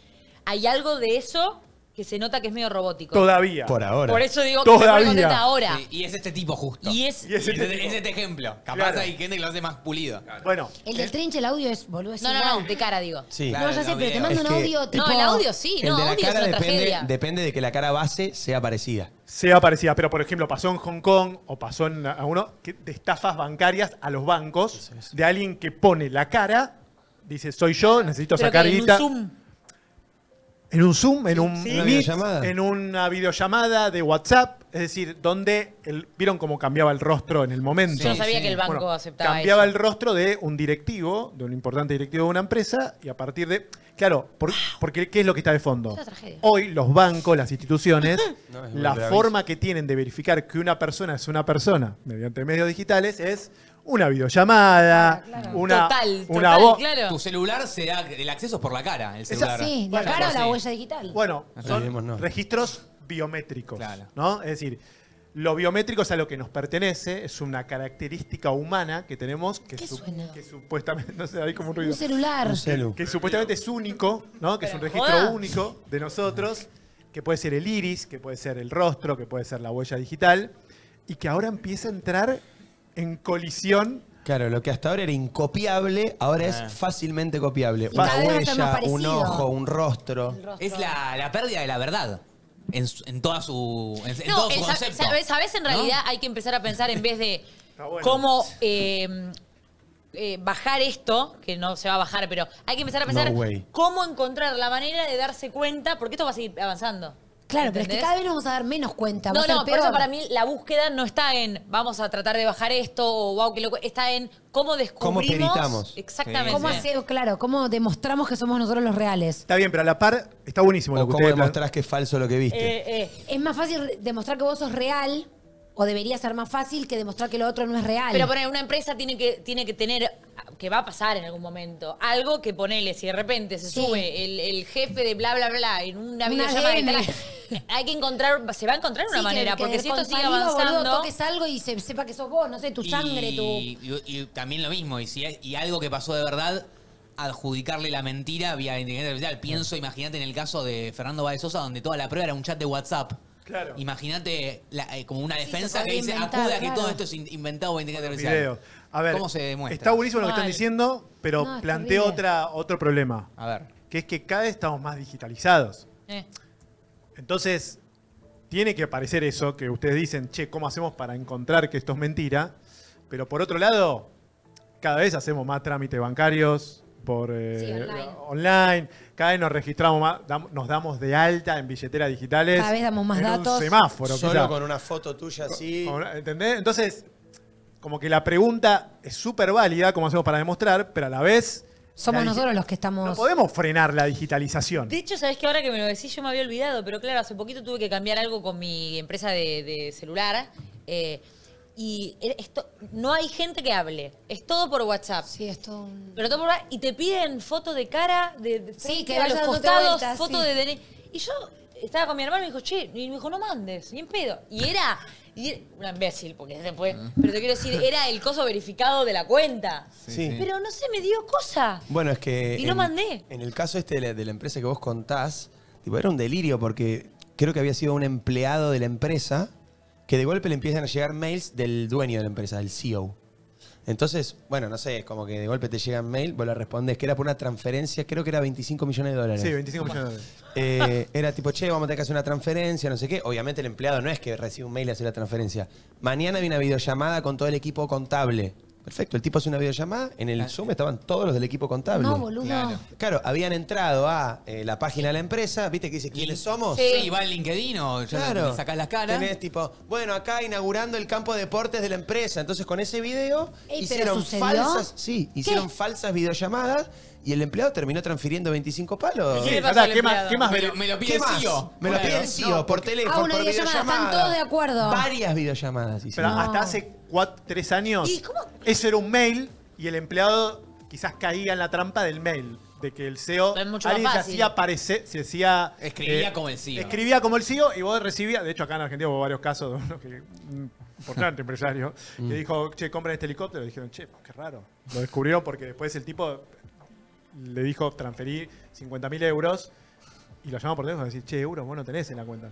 hay algo de eso que se nota que es medio robótico. Todavía. Por ahora. Por eso digo que me pone contenta ahora. Sí, y es este tipo justo. Y es, y es, este, y es este ejemplo. Capaz claro. hay gente que lo hace más pulido. Claro. Bueno. El del Trinche, el audio es boludo. No, no, no, de cara digo. Sí. Claro, no, ya sé, pero te mando es un audio tipo... No, el audio sí. No, el de la audio cara es una depende, tragedia. Depende de que la cara base sea parecida. Sea parecida, pero por ejemplo pasó en Hong Kong o pasó en alguno de estafas bancarias a los bancos es. De alguien que pone la cara, dice soy yo, necesito pero sacar que en guita. Un zoom. En un Zoom, en un sí, meet, videollamada. En una videollamada de WhatsApp. Es decir, donde el, vieron cómo cambiaba el rostro en el momento. Yo no sabía sí. que el banco bueno, aceptaba cambiaba eso. El rostro de un directivo, de un importante directivo de una empresa, y a partir de... Claro, por, porque ¿qué es lo que está de fondo? Hoy los bancos, las instituciones, no, la forma que tienen de verificar que una persona es una persona mediante medios digitales es... Una videollamada, claro, claro. una, total, una total, voz. Claro. Tu celular será el acceso por la cara, el celular. Sí, la bueno, cara o la huella digital. Bueno, son registros biométricos, claro. ¿no? Es decir, lo biométrico es a lo que nos pertenece, es una característica humana que tenemos que, ¿Qué su suena? que supuestamente no sé, hay como un ruido. Un celular. Un celu. Que, que supuestamente es único, ¿no? Que Pero, es un registro joda. único de nosotros, que puede ser el iris, que puede ser el rostro, que puede ser la huella digital, y que ahora empieza a entrar en colisión. Claro, lo que hasta ahora era incopiable, ahora ah. es fácilmente copiable. Una huella, un ojo, un rostro. rostro. Es la, la pérdida de la verdad. En, en toda su, en, no, en todo su concepto. Sabes, sabes en realidad ¿no? hay que empezar a pensar en vez de no, bueno. cómo eh, eh, bajar esto, que no se va a bajar, pero hay que empezar a pensar no cómo encontrar la manera de darse cuenta, porque esto va a seguir avanzando. Claro, ¿entendés? Pero es que cada vez nos vamos a dar menos cuenta. No, no, por eso para mí la búsqueda no está en vamos a tratar de bajar esto o wow, qué loco. Está en cómo descubrimos. Cómo peritamos. Exactamente. Sí. Cómo hace, claro, cómo demostramos que somos nosotros los reales. Está bien, pero a la par está buenísimo o lo que cómo demostrás que es falso lo que viste. Eh, eh. Es más fácil demostrar que vos sos real o debería ser más fácil que demostrar que lo otro no es real. Pero poner una empresa tiene que, tiene que tener... que va a pasar en algún momento. Algo que ponele, si de repente se sí. sube el, el jefe de bla, bla, bla, en una, una videollamada y tal, hay que encontrar, se va a encontrar una sí, manera, que, que porque si esto sigue avanzando... Boludo, toques algo y se, sepa que sos vos, no sé, tu y, sangre, tu... Y, y también lo mismo, y, si, y algo que pasó de verdad, adjudicarle la mentira vía inteligencia artificial. Pienso, sí. imagínate en el caso de Fernando Báez Sosa, donde toda la prueba era un chat de WhatsApp. Claro. Imagínate eh, como una defensa sí, que dice, acuda claro. que todo esto es inventado por inteligencia artificial. Video. A ver, ¿cómo se demuestra? Está buenísimo lo que están diciendo, pero no, planteo otra, otro problema. A ver. Que es que cada vez estamos más digitalizados. Eh. Entonces, tiene que aparecer eso que ustedes dicen, che, ¿cómo hacemos para encontrar que esto es mentira? Pero por otro lado, cada vez hacemos más trámites bancarios por eh, sí, online. online. Cada vez nos registramos más, dam, nos damos de alta en billeteras digitales. Cada vez damos más en datos. Un semáforo, Solo quizá. con una foto tuya así. Con, con, ¿entendés? Entonces... Como que la pregunta es súper válida, como hacemos para demostrar, pero a la vez... Somos nosotros los que estamos... No podemos frenar la digitalización. De hecho, sabés que ahora que me lo decís yo me había olvidado, pero claro, hace poquito tuve que cambiar algo con mi empresa de, de celular. Eh, y esto no hay gente que hable. Es todo por WhatsApp. Sí, es todo... Pero todo por WhatsApp. Y te piden foto de cara, de, de sí, que a los costados, vuelta, foto sí. de... D N I. Y yo estaba con mi hermano y me dijo, che, y me dijo, no mandes, ni en pedo. Y era... Y una imbécil, porque se fue. Pero te quiero decir, era el coso verificado de la cuenta. Sí. Pero no sé, me dio cosa. Bueno, es que... Y no en, mandé. En el caso este de la, de la empresa que vos contás, tipo, era un delirio porque creo que había sido un empleado de la empresa que de golpe le empiezan a llegar mails del dueño de la empresa, del C E O. Entonces, bueno, no sé, es como que de golpe te llegan mail, vos le respondés que era por una transferencia, creo que era veinticinco millones de dólares. Sí, veinticinco millones de dólares. Eh, era tipo, che, vamos a tener que hacer una transferencia, no sé qué. Obviamente el empleado no es que recibe un mail y hace la transferencia. Mañana viene una videollamada con todo el equipo contable. Perfecto, el tipo hace una videollamada, en el Zoom estaban todos los del equipo contable. No, boludo. Claro, claro habían entrado a eh, la página de la empresa, viste que dice quiénes somos. Sí, sí. va en LinkedIn o ya claro. sacás las caras. Tenés tipo, bueno, acá inaugurando el campo de deportes de la empresa. Entonces con ese video Ey, hicieron falsas, sí, hicieron ¿Qué? falsas videollamadas. Y el empleado terminó transfiriendo veinticinco palos. ¿Qué, ¿Qué, ¿Qué más? ¿Qué más? Me lo, me lo pide el C E O. Me lo pide el C E O no, por teléfono, ah, una por videollamada. Están todos de acuerdo. Varias videollamadas. Hicieron. Pero no. hasta hace cuatro, tres años, ¿Y cómo? eso era un mail y el empleado quizás caía en la trampa del mail. De que el C E O alguien se hacía aparecer, se hacía... Escribía eh, como el C E O. Escribía como el C E O y vos recibías... De hecho, acá en Argentina hubo varios casos de uno que... importante empresario, que dijo, che, compren este helicóptero. Y dijeron, che, qué raro. Lo descubrieron porque después el tipo... Le dijo, transferí cincuenta mil euros y lo llamó por teléfono y decía, che, euros, vos no tenés en la cuenta.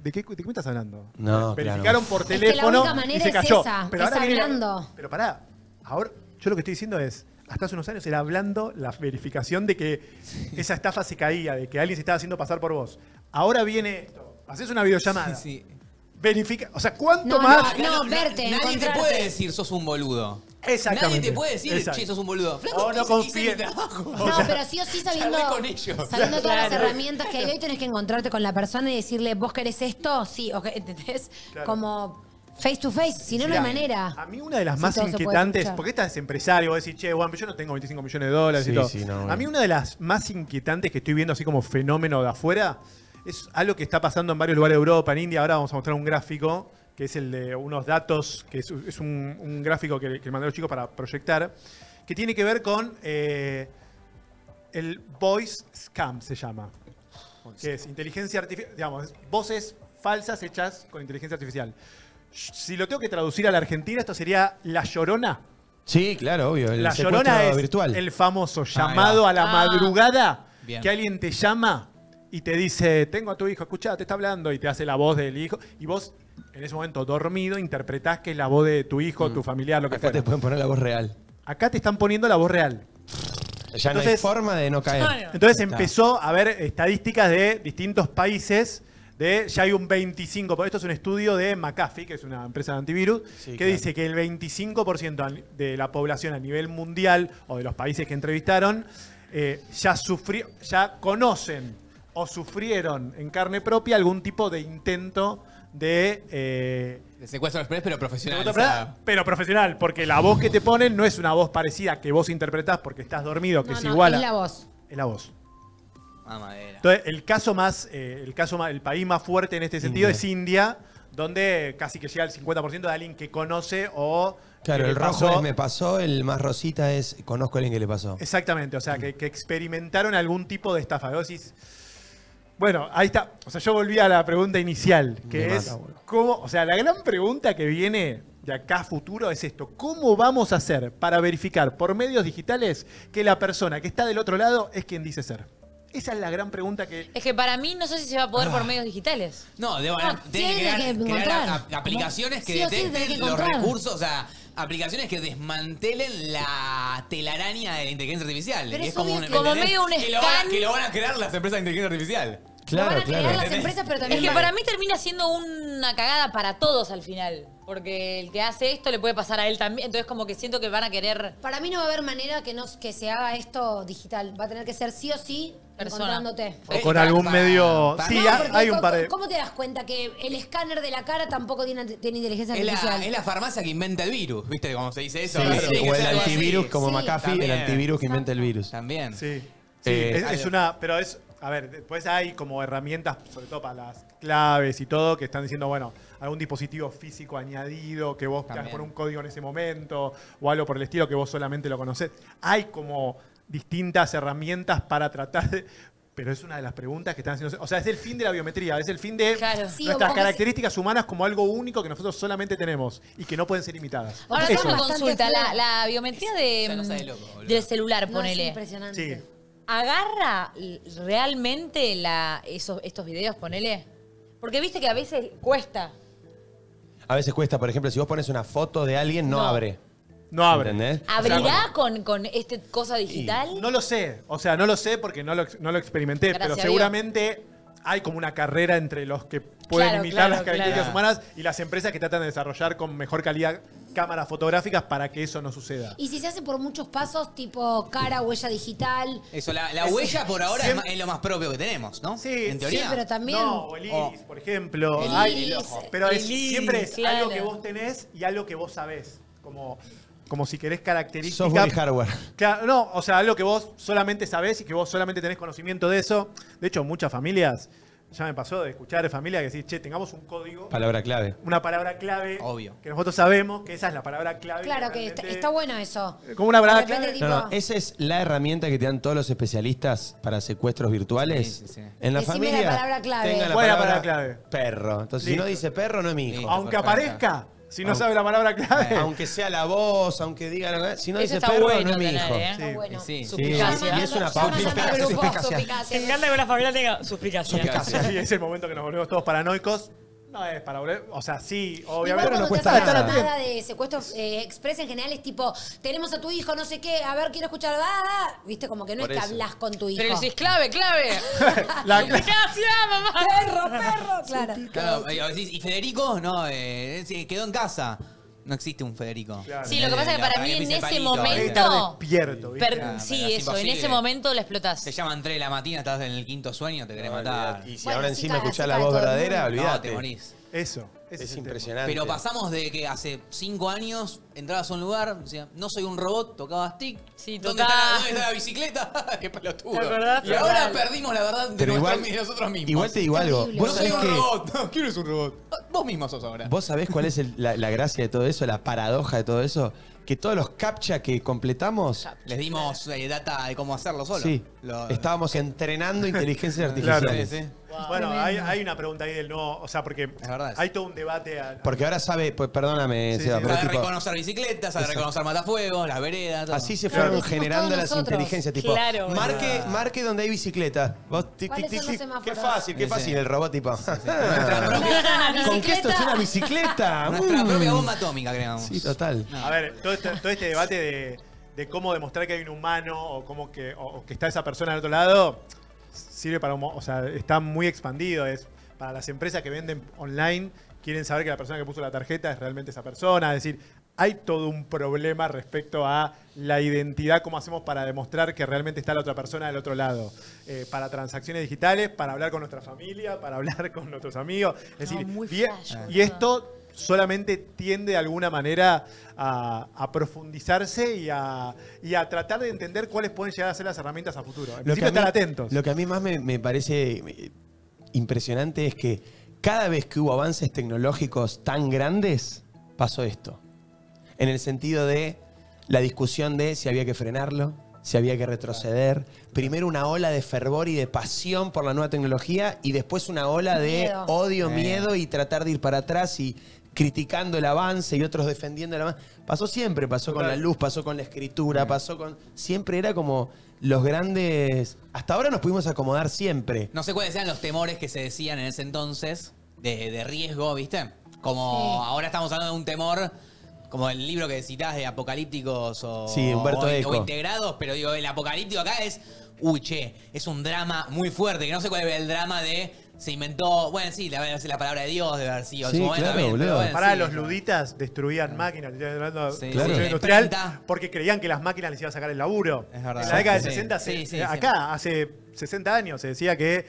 ¿De qué, de qué me estás hablando? No, Verificaron claro. por teléfono es que la única y se cayó. Es esa, pero, es ahora viene, pero pará, ahora yo lo que estoy diciendo es, hasta hace unos años era hablando la verificación de que esa estafa se caía, de que alguien se estaba haciendo pasar por vos. Ahora viene esto, haces una videollamada. Sí, sí. Verifica, o sea, ¿cuánto no, más? No, no, no verte, nadie te puede decir, sos un boludo. Exactamente. Nadie te puede decir, exacto, che, sos un boludo. Flaco, oh, no confíes. No, o sea, pero sí o sí sabiendo, con ellos. sabiendo claro. todas las herramientas que hay hoy, tenés que encontrarte con la persona y decirle, ¿vos querés esto? Sí, ok, ¿entendés? Claro. Como face to face, si no, no hay manera. A mí una de las sí, más inquietantes, porque esta es empresario, vos decís, che, Juan, pero yo no tengo veinticinco millones de dólares sí, y todo. Sí, no, bueno. A mí una de las más inquietantes que estoy viendo así como fenómeno de afuera es algo que está pasando en varios lugares de Europa, en India. Ahora vamos a mostrar un gráfico que es el de unos datos, que es, es un, un gráfico que, que mandé a los chicos para proyectar, que tiene que ver con eh, el voice scam, se llama. Que es inteligencia artificial, digamos, voces falsas hechas con inteligencia artificial. Si lo tengo que traducir a la Argentina, esto sería La Llorona. Sí, claro, obvio. El la Llorona es virtual. El famoso llamado ah, a la ah, madrugada, bien. que alguien te llama y te dice, tengo a tu hijo, escuchá, te está hablando, y te hace la voz del hijo, y vos... En ese momento, dormido, interpretás que es la voz de tu hijo, mm. tu familiar, lo que fuera. Acá te pueden poner la voz real. Acá te están poniendo la voz real. Ya no hay forma de no caer. Entonces empezó a haber estadísticas de distintos países. De, ya hay un veinticinco por ciento. Esto es un estudio de McAfee, que es una empresa de antivirus, sí, que claro. dice que el veinticinco por ciento de la población a nivel mundial, o de los países que entrevistaron, eh, ya, sufri ya conocen o sufrieron en carne propia algún tipo de intento de, eh, de secuestro de express, pero profesional. Pero, pero profesional, porque la voz que te ponen no es una voz parecida que vos interpretás porque estás dormido, que no, es no, igual. Es la voz. Es la voz. Ah, madera. Entonces, el caso más, eh, el caso más, el país más fuerte en este sentido India. es India, donde casi que llega al cincuenta por ciento de alguien que conoce o. Claro, el rojo pasó. es me pasó, el más rosita es conozco a alguien que le pasó. Exactamente, o sea, mm. que, que experimentaron algún tipo de estafa. Vos decís, bueno, ahí está. O sea, yo volví a la pregunta inicial, que Me es, mata, ¿cómo? O sea, la gran pregunta que viene de acá a futuro es esto. ¿Cómo vamos a hacer para verificar por medios digitales que la persona que está del otro lado es quien dice ser? Esa es la gran pregunta que... Es que para mí no sé si se va a poder ah. por medios digitales. No, debo no, tiene que crear, que crear a, a, aplicaciones que sí detecten sí, que los recursos, o sea... Aplicaciones que desmantelen la telaraña de la inteligencia artificial. Pero es como, un, como medio un que, lo van, que lo van a crear las empresas de inteligencia artificial. Claro, lo van a claro. crear las empresas, pero también... Es que mal. para mí termina siendo una cagada para todos al final. Porque el que hace esto le puede pasar a él también. Entonces como que siento que van a querer... Para mí no va a haber manera que, no, que se haga esto digital. Va a tener que ser sí o sí... Encontrándote. O con algún para, medio... Para, sí, no, hay un par de... ¿Cómo te das cuenta que el escáner de la cara tampoco tiene, tiene inteligencia artificial? Es la, es la farmacia que inventa el virus, ¿viste? Como se dice eso. Sí, claro. sí, o el antivirus, así. como sí, McAfee, también. el antivirus que inventa el virus. También. Sí, sí eh, es, es una... Pero es... A ver, después hay como herramientas, sobre todo para las claves y todo, que están diciendo, bueno, algún dispositivo físico añadido, que vos quedás por un código en ese momento, o algo por el estilo que vos solamente lo conocés. Hay como... distintas herramientas para tratar de... Pero es una de las preguntas que están haciendo... O sea, es el fin de la biometría, es el fin de claro, sí, nuestras características si... humanas como algo único que nosotros solamente tenemos y que no pueden ser imitadas. Ahora Eso. tengo una consulta, la, la biometría de, o sea, no sabe loco, del celular, ponele. No, es impresionante. Sí. ¿Agarra realmente la, esos, estos videos, ponele? Porque viste que a veces cuesta. A veces cuesta, por ejemplo, si vos pones una foto de alguien, no, no. abre. No abre. ¿Entendés? ¿Abrirá o sea, con, con esta cosa digital? Y no lo sé. O sea, no lo sé porque no lo, no lo experimenté. Gracias pero seguramente hay como una carrera entre los que pueden claro, imitar claro, las características claro. humanas y las empresas que tratan de desarrollar con mejor calidad cámaras fotográficas para que eso no suceda. Y si se hace por muchos pasos, tipo cara, huella digital... Eso, la, la huella por ahora sí. es lo más propio que tenemos, ¿no? Sí, en teoría. Sí, pero también... No, o el iris, oh. por ejemplo. El Ay, iris, el ojo. Pero es, el iris, siempre es claro. algo que vos tenés y algo que vos sabés. Como... Como si querés características. Software y hardware. Claro, no, o sea, algo que vos solamente sabés y que vos solamente tenés conocimiento de eso. De hecho, muchas familias, ya me pasó de escuchar de familia que decís, che, tengamos un código. Palabra clave. Una palabra clave. Obvio. Que nosotros sabemos que esa es la palabra clave. Claro, que está, está bueno eso. Como una palabra clave. Tipo... No, no, esa es la herramienta que te dan todos los especialistas para secuestros virtuales. Sí, sí, sí. En la Decime familia. La palabra clave. Tenga la palabra, palabra clave. Perro. Entonces, Listo. si no dice perro, no es mi hijo. Sí, aunque aparezca. Si no aunque, sabe la palabra clave. Aunque sea la voz, aunque diga la Si no Eso dice perro, bueno, no es mi hijo. ¿eh? Sí. Bueno. Sí. Sí. Y es una pausa. Me encanta que la familia tenga suspicacia. Suspicacia. Y es el momento que nos volvemos todos paranoicos. No es para volver. O sea, sí, obviamente. Pero no cuesta nada. La llamada de secuestro eh, express en general es tipo, tenemos a tu hijo, no sé qué, a ver, quiero escuchar. Ah, ah. Viste, como que no Por es que hablas con tu hijo. Pero decís, clave, clave. la clave. mamá. Perro, perro. Claro. claro. Y Federico, no, eh, quedó en casa. No existe un Federico. Claro. Sí, lo que pasa es que para mí en ese momento... despierto, ¿viste? Ah, sí, eso, en ese momento la explotás. Te llaman tres de la mañana, estás en el quinto sueño, te querés matar. Y si ahora encima escuchás la voz verdadera, olvidate. No, te morís. Eso. Es impresionante. Pero pasamos de que hace cinco años entrabas a un lugar, decía, no soy un robot, tocabas tic. Sí, ¿Dónde, está la, ¿Dónde está la bicicleta? ¡Qué pelotudo! Y ahora perdimos la verdad de, nuestro, igual, de nosotros mismos. Igual te digo algo. ¿Vos no sabés soy un que... robot. No, ¿quién es un robot? Vos mismo sos ahora. ¿Vos sabés cuál es el, la, la gracia de todo eso, la paradoja de todo eso? Que todos los captcha que completamos... Captcha. Les dimos eh, data de cómo hacerlo solo. Sí. Lo, Estábamos eh, entrenando inteligencia artificial. Claro. Sí, sí. Wow. Bueno, hay, hay una pregunta ahí del no... O sea, porque es verdad, hay todo un debate... A, a porque ahora sabe... Pues, perdóname, sí, Seba, sí, pero sabe tipo, reconocer bicicletas, sabe eso. reconocer matafuegos, las veredas... Todo. Así se fueron generando las inteligencias. Tipo, claro, marque, marque donde hay bicicleta. Vos, tic, tic, tic, tic, tic, qué fácil, qué fácil. El robot, tipo... Sí, sí. propia... ¿Con qué esto es una bicicleta? Nuestra propia bomba atómica, creamos. Sí, total. A ver, todo este, todo este debate de, de cómo demostrar que hay un humano o, cómo que, o, o que está esa persona del otro lado... Sirve para, o sea, está muy expandido. Es para las empresas que venden online, quieren saber que la persona que puso la tarjeta es realmente esa persona. Es decir, hay todo un problema respecto a la identidad, cómo hacemos para demostrar que realmente está la otra persona del otro lado. Eh, para transacciones digitales, para hablar con nuestra familia, para hablar con nuestros amigos. Es no, decir, muy y, fallo, y esto solamente tiende de alguna manera a, a profundizarse y a, y a tratar de entender cuáles pueden llegar a ser las herramientas a futuro. En principio, estar atentos. Lo que a mí más me, me parece impresionante es que cada vez que hubo avances tecnológicos tan grandes, pasó esto. En el sentido de la discusión de si había que frenarlo, si había que retroceder. Primero una ola de fervor y de pasión por la nueva tecnología y después una ola de miedo. odio, eh. miedo y tratar de ir para atrás y... criticando el avance y otros defendiendo el avance. Pasó siempre, pasó Total. con la luz, pasó con la escritura, pasó con... Siempre era como los grandes... Hasta ahora nos pudimos acomodar siempre. No sé cuáles eran los temores que se decían en ese entonces de, de riesgo, ¿viste? Como sí. ahora estamos hablando de un temor... Como el libro que citás de Apocalípticos o, sí, Humberto o, Eco. o Integrados, pero digo, el apocalíptico acá es... Uy, che, es un drama muy fuerte, que no sé cuál es el drama de... Se inventó, bueno, sí, la, la palabra de Dios debe haber sido en su momento. Claro, bien, bueno, Pará, sí. los luditas destruían máquinas, sí, claro. industrial, porque creían que las máquinas les iban a sacar el laburo. Es verdad. En la década sí, del sesenta, sí, se, sí, acá, sí. hace sesenta años, se decía que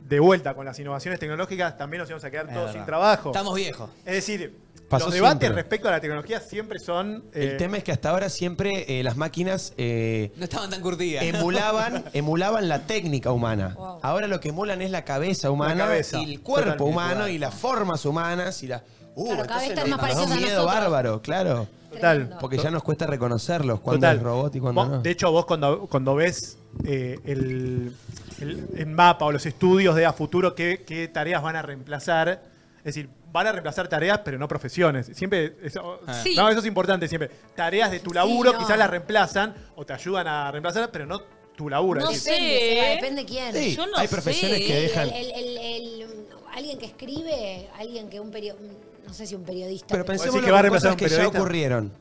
de vuelta con las innovaciones tecnológicas también nos íbamos a quedar es todos verdad. sin trabajo. Estamos viejos. Es decir... Pasó los debates siempre. respecto a la tecnología siempre son... Eh... El tema es que hasta ahora siempre eh, las máquinas... Eh, no estaban tan curtidas. Emulaban, emulaban la técnica humana. Wow. Ahora lo que emulan es la cabeza humana, la cabeza. y el cuerpo Totalmente humano, claro. y las formas humanas, y la... Uh, claro, entonces nos, más nos da un miedo bárbaro, claro. Total. Porque ya nos cuesta reconocerlos cuando Total. es robot y cuando vos, no. De hecho, vos cuando, cuando ves eh, el, el, el mapa o los estudios de a futuro qué, qué tareas van a reemplazar, es decir... Van a reemplazar tareas, pero no profesiones. Siempre eso, sí. no, eso es importante siempre. Tareas de tu laburo sí, no. quizás las reemplazan o te ayudan a reemplazarlas, pero no tu laburo. No sé, depende, depende quién. Sí, Yo no hay profesiones sé. que dejan... El, el, el, el, el, alguien que escribe, alguien que un periodista... No sé si un periodista... Pero, pero pensemos que va a reemplazar cosas un periodista. que ya ocurrieron.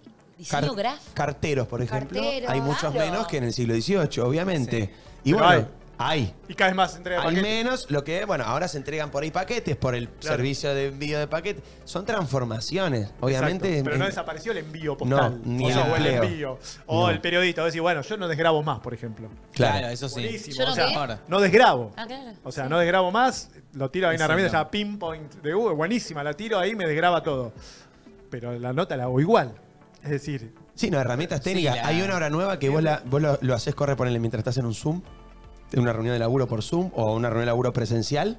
Car gráfico. Carteros, por ejemplo. Cartero, hay muchos claro. menos que en el siglo dieciocho, obviamente. Sí. Y pero bueno... Hay. Hay. Y cada vez más se entregan paquetes. Al menos lo que, bueno, ahora se entregan por ahí paquetes, por el claro. servicio de envío de paquetes. Son transformaciones, obviamente. Exacto. Pero en, no desapareció el envío postal. No, ni o, sea, o el envío. O no. el periodista. O decir, bueno, yo no desgrabo más, por ejemplo. Claro, claro eso sí. Buenísimo. No, o sea, no desgrabo. Ah, claro. O sea, sí. no desgrabo más. Lo tiro ahí en una herramienta, ya Pinpoint de Google. Buenísima, la tiro ahí, me desgraba todo. Pero la nota la hago igual. Es decir... Sí, no, herramientas técnicas. Sí, la... Hay una hora nueva que vos, la, vos lo, lo haces correr, ponele, mientras estás en un Zoom. En una reunión de laburo por Zoom o una reunión de laburo presencial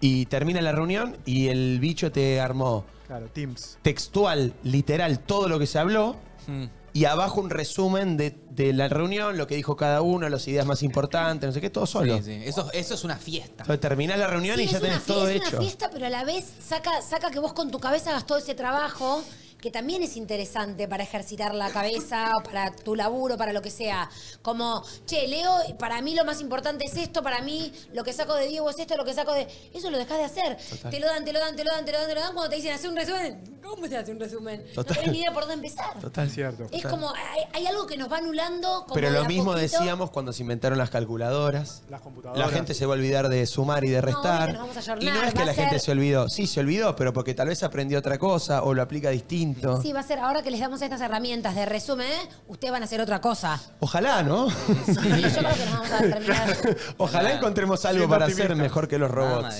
y termina la reunión y el bicho te armó claro, Teams. textual, literal, todo lo que se habló mm. y abajo un resumen de, de la reunión, lo que dijo cada uno, las ideas más importantes, no sé qué, todo solo. Sí, sí. Eso, eso es una fiesta. Entonces, terminás la reunión sí, y ya tenés fiesta, todo es hecho. Es una fiesta, pero a la vez saca, saca que vos con tu cabeza hagas todo ese trabajo... que también es interesante para ejercitar la cabeza, o para tu laburo, para lo que sea. Como, che, Leo, para mí lo más importante es esto, para mí lo que saco de Diego es esto, lo que saco de... Eso lo dejás de hacer. Total. Te lo dan, te lo dan, te lo dan, te lo dan, te lo dan. Cuando te dicen, hacer un resumen, ¿cómo se hace un resumen? Total. No tenés ni idea por dónde empezar. Total, cierto. Es Total. como, hay, hay algo que nos va anulando. Como Pero lo mismo poquito. decíamos cuando se inventaron las calculadoras. Las computadoras. La gente se va a olvidar de sumar y de restar. No, nos vamos a jornar, y no es que la ser... gente se olvidó. Sí, se olvidó, pero porque tal vez aprendió otra cosa o lo aplica distinto. distinto. Sí, va a ser ahora que les damos estas herramientas de resumen, ¿eh? Ustedes van a hacer otra cosa. Ojalá, ¿no? Sí, yo creo que nos vamos a terminar. Ojalá encontremos algo sí, para ser mejor que los robots.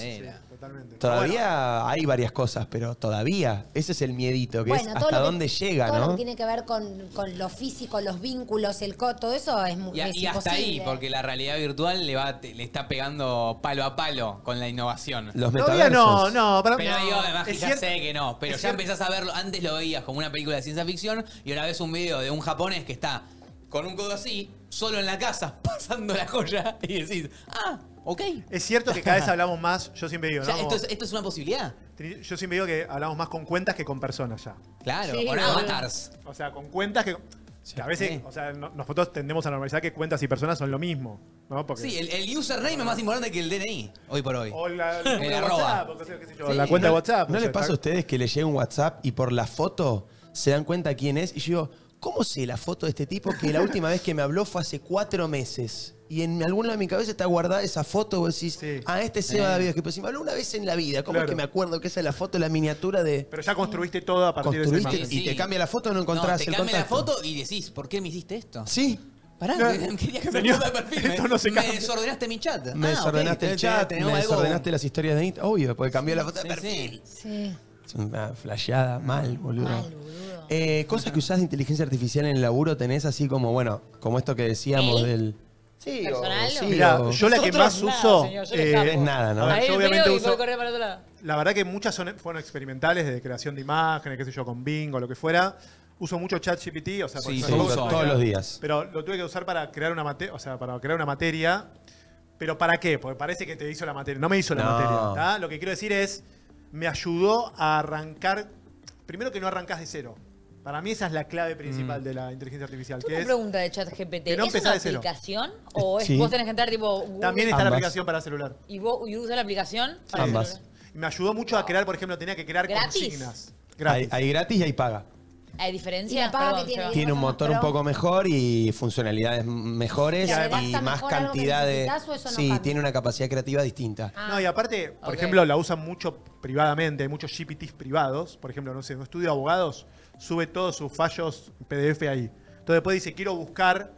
Totalmente. Todavía bueno, hay varias cosas, pero todavía ese es el miedito, que bueno, es hasta dónde llega, todo ¿no? Lo que tiene que ver con, con lo físico, los vínculos, el coto, todo eso es muy imposible. Y hasta ahí, porque la realidad virtual le va le está pegando palo a palo con la innovación. Los metaversos. No, no, para pero no, digo, además es ya cierto, sé que no, pero ya cierto. Empezás a verlo, antes lo veías como una película de ciencia ficción y ahora ves un video de un japonés que está con un codo así, solo en la casa, pasando la joya y decís, ah, ok. Es cierto que cada vez hablamos más, yo siempre digo, ¿no? O sea, esto, es, esto es una posibilidad. Yo siempre digo que hablamos más con cuentas que con personas ya. Claro, sí, con avatars. O sea, con cuentas que... Sí, a veces, sí. o sea, nosotros tendemos a normalizar que cuentas y personas son lo mismo, ¿no? Porque sí, el, el username es más importante que el D N I, hoy por hoy. O la, la, el arroba. WhatsApp, o sea, qué sé yo, sí. La cuenta de WhatsApp. ¿No, o sea, ¿no les pasa a ustedes que le llega un WhatsApp y por la foto se dan cuenta quién es? Y yo digo, ¿cómo sé la foto de este tipo que la última vez que me habló fue hace cuatro meses? Y en algún lado de mi cabeza está guardada esa foto. Vos decís, sí. ah, este Seba David, que pues si me habló una vez en la vida. ¿Cómo claro. es que me acuerdo que esa es la foto, la miniatura de...? Pero ya construiste todo a partir de ese momento. Y te cambia la foto y no encontrás el contacto. No, te cambia la foto y decís, ¿por qué me hiciste esto? Sí. Pará, no, quería que señor, me de perfil. Esto no se me desordenaste mi chat. Me ah, desordenaste okay. el chat, me algo... desordenaste las historias de Instagram. Obvio, porque cambió sí, la foto sí, de perfil. Sí. Es una flasheada mal, boludo. Mal, boludo. Eh, cosas que usás de inteligencia artificial en el laburo tenés así como, bueno, como esto que decíamos ¿Eh? del... Sí, personal, sí, mira, o... yo la que más nada, uso señor, eh, es nada, ¿no? Yo obviamente uso... Para otro lado. La verdad que muchas son, fueron experimentales de creación de imágenes, qué sé yo, con Bing o lo que fuera. Uso mucho ChatGPT, o sea, sí, sí, lo uso todos para, los días. Pero lo tuve que usar para crear una materia, o sea, para crear una materia. ¿Pero para qué? Porque parece que te hizo la materia. No me hizo la no. materia, ¿tá? Lo que quiero decir es, me ayudó a arrancar... Primero que no arrancás de cero. Para mí esa es la clave principal mm. de la inteligencia artificial. ¿Tú que una es pregunta de ChatGPT? No ¿Es una aplicación o es, sí. vos tenés que entrar tipo Google? También está Ambas. la aplicación para celular. ¿Y vos y usas la aplicación? Sí. Ambas. Me ayudó mucho wow. a crear, por ejemplo, tenía que crear ¿Gratis? consignas. Gratis. Hay, hay gratis y hay paga. ¿Hay diferencia? Paga Perdón, que tiene, tiene un motor un poco mejor y funcionalidades mejores y, y más cantidad de... No sí, cambia. tiene una capacidad creativa distinta. Ah, no, y aparte, por okay. ejemplo, la usan mucho privadamente, hay muchos G P Ts privados. Por ejemplo, no sé, en un estudio de abogados sube todos sus fallos P D F ahí. Entonces después dice, quiero buscar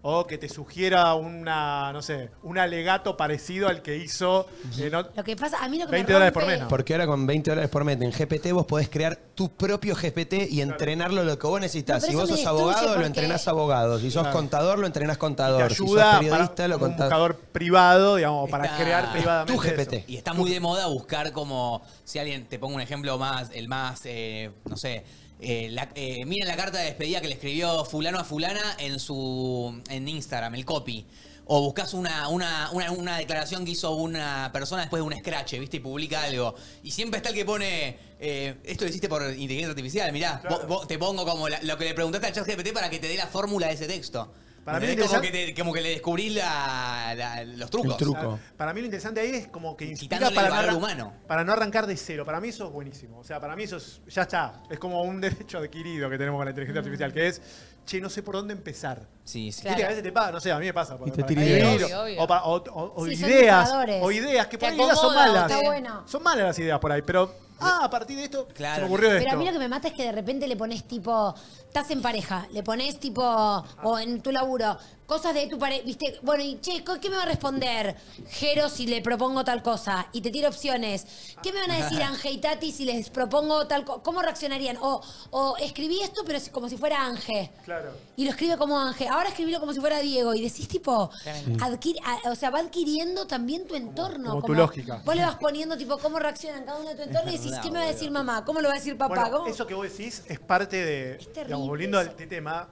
o que te sugiera una, no sé, un alegato parecido al que hizo eh, no, lo que pasa, a mí lo que veinte dólares por mes. Porque ahora con veinte dólares por mes en G P T vos podés crear tu propio G P T y entrenarlo lo que vos necesitas. No, si vos sos abogado, porque... lo entrenás abogado. Si sos claro. contador, lo entrenás contador. Te ayuda si sos periodista, para lo contás. Un buscador privado, digamos, para está... crear privadamente tu G P T. Eso. Y está muy de moda buscar como, si alguien, te pongo un ejemplo más, el más, eh, no sé... Eh, la, eh, miren la carta de despedida que le escribió fulano a fulana en su en Instagram, el copy. O buscas una, una, una, una declaración que hizo una persona después de un scratch, ¿viste? Y publica algo. Y siempre está el que pone, eh, esto lo hiciste por inteligencia artificial, mirá, claro. vos, vos, te pongo como la, lo que le preguntaste al ChatGPT para que te dé la fórmula de ese texto. Para mí como, que te, como que le descubrís la, la, los trucos. Truco. O sea, para mí lo interesante ahí es como que inspira para no, humano. para no arrancar de cero. Para mí eso es buenísimo. O sea, para mí eso es, ya está. Es como un derecho adquirido que tenemos con la inteligencia artificial, que es, che, no sé por dónde empezar. Sí, sí. Claro. Que a veces te pasa, no sé, a mí me pasa. Por, y te para obvio, o, para, o, o, o sí, ideas. O ideas, que por ahí ideas son malas. Bueno. Son malas las ideas por ahí, pero... Ah, a partir de esto claro. se me ocurrió esto. Pero a mí lo que me mata es que de repente le pones tipo, estás en pareja, le pones tipo, ah. o en tu laburo, cosas de tu pareja, viste, bueno, y che, ¿qué me va a responder Jero si le propongo tal cosa? Y te tiro opciones. ¿Qué me van a decir Ángel y Tati si les propongo tal cosa? ¿Cómo reaccionarían? O, o escribí esto, pero como si fuera Ángel. Claro. Y lo escribe como Ángel. Ahora escribilo como si fuera Diego. Y decís tipo, sí. adquir, a, o sea, va adquiriendo también tu entorno. Como, como, como tu lógica. Vos le vas poniendo tipo, ¿cómo reaccionan cada uno de tu entorno? Y ¿qué me va a decir mamá? ¿Cómo lo va a decir papá? Bueno, eso que vos decís es parte de... Es terrible, digamos, volviendo eso. al tema,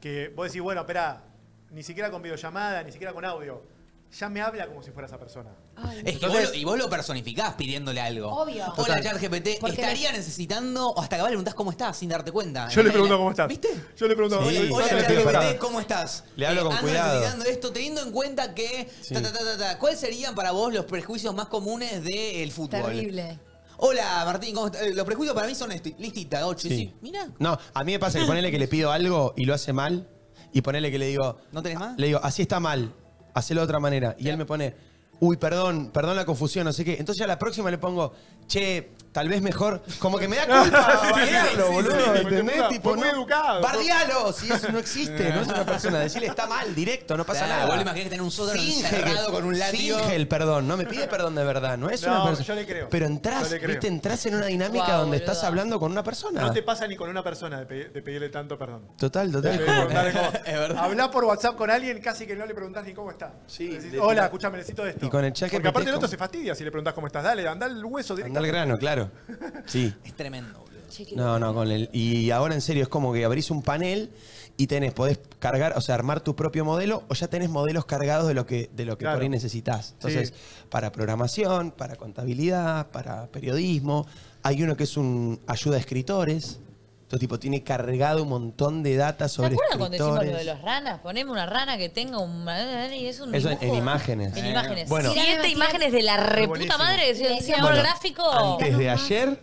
que vos decís, bueno, esperá, ni siquiera con videollamada, ni siquiera con audio, ya me habla como si fuera esa persona. Ay, es entonces, que vos lo, y vos lo personificás pidiéndole algo. Obvio. Hola, ChatGPT, estaría les... necesitando, o hasta acá le preguntás cómo estás sin darte cuenta. Yo le pregunto cómo estás. ¿Viste? Yo le pregunto sí. Hola, ChatGPT, ¿cómo estás? Le hablo eh, con cuidado. necesitando esto, teniendo en cuenta que... Sí. Ta, ta, ta, ta, ta. ¿Cuáles serían para vos los prejuicios más comunes del fútbol? Terrible. Hola, Martín, ¿cómo estás? Los prejuicios para mí son listita, ocho, sí. sí. Mirá. No, a mí me pasa que ponele que le pido algo y lo hace mal, y ponele que le digo... ¿No tenés más? Le digo, así está mal, hacelo de otra manera. Y ¿Qué? él me pone, uy, perdón, perdón la confusión, no sé qué. Entonces a la próxima le pongo, che... Tal vez mejor. Como que me da culpa bardearlo, boludo. ¿Entendés? Tipo, no. Bardealo. Si eso no existe, no es una persona. Decirle está mal, directo, no pasa nada. Vos le imaginás que tenés un sótano encerrado con un látigo. Finge el perdón. No me pide perdón de verdad. No es una persona. Yo le creo. Pero entrás, viste, entrás en una dinámica donde estás hablando con una persona. No te pasa ni con una persona de pedirle tanto perdón. Total, total. Es verdad. Hablás por WhatsApp con alguien, casi que no le preguntás ni cómo está. Sí. Hola, escuchame, necesito esto. Y con el cheque. Porque aparte el otro se fastidia si le preguntás cómo estás. Dale, andá al hueso directo. Andá al grano, claro. Sí. Es tremendo, boludo. No, no, con el. Y ahora en serio es como que abrís un panel y tenés, podés cargar, o sea, armar tu propio modelo o ya tenés modelos cargados de lo que, de lo que claro. por ahí necesitas. Entonces, sí. para programación, para contabilidad, para periodismo, hay uno que es un ayuda a escritores. Entonces, tipo, tiene cargado un montón de data sobre escritores. ¿Te acuerdas cuando decimos lo de las ranas? Ponemos una rana que tenga un... Y es un Eso en, en imágenes. En imágenes. Bueno. Siete imágenes de la reputa madre. Si decía bueno, el gráfico... Antes de ayer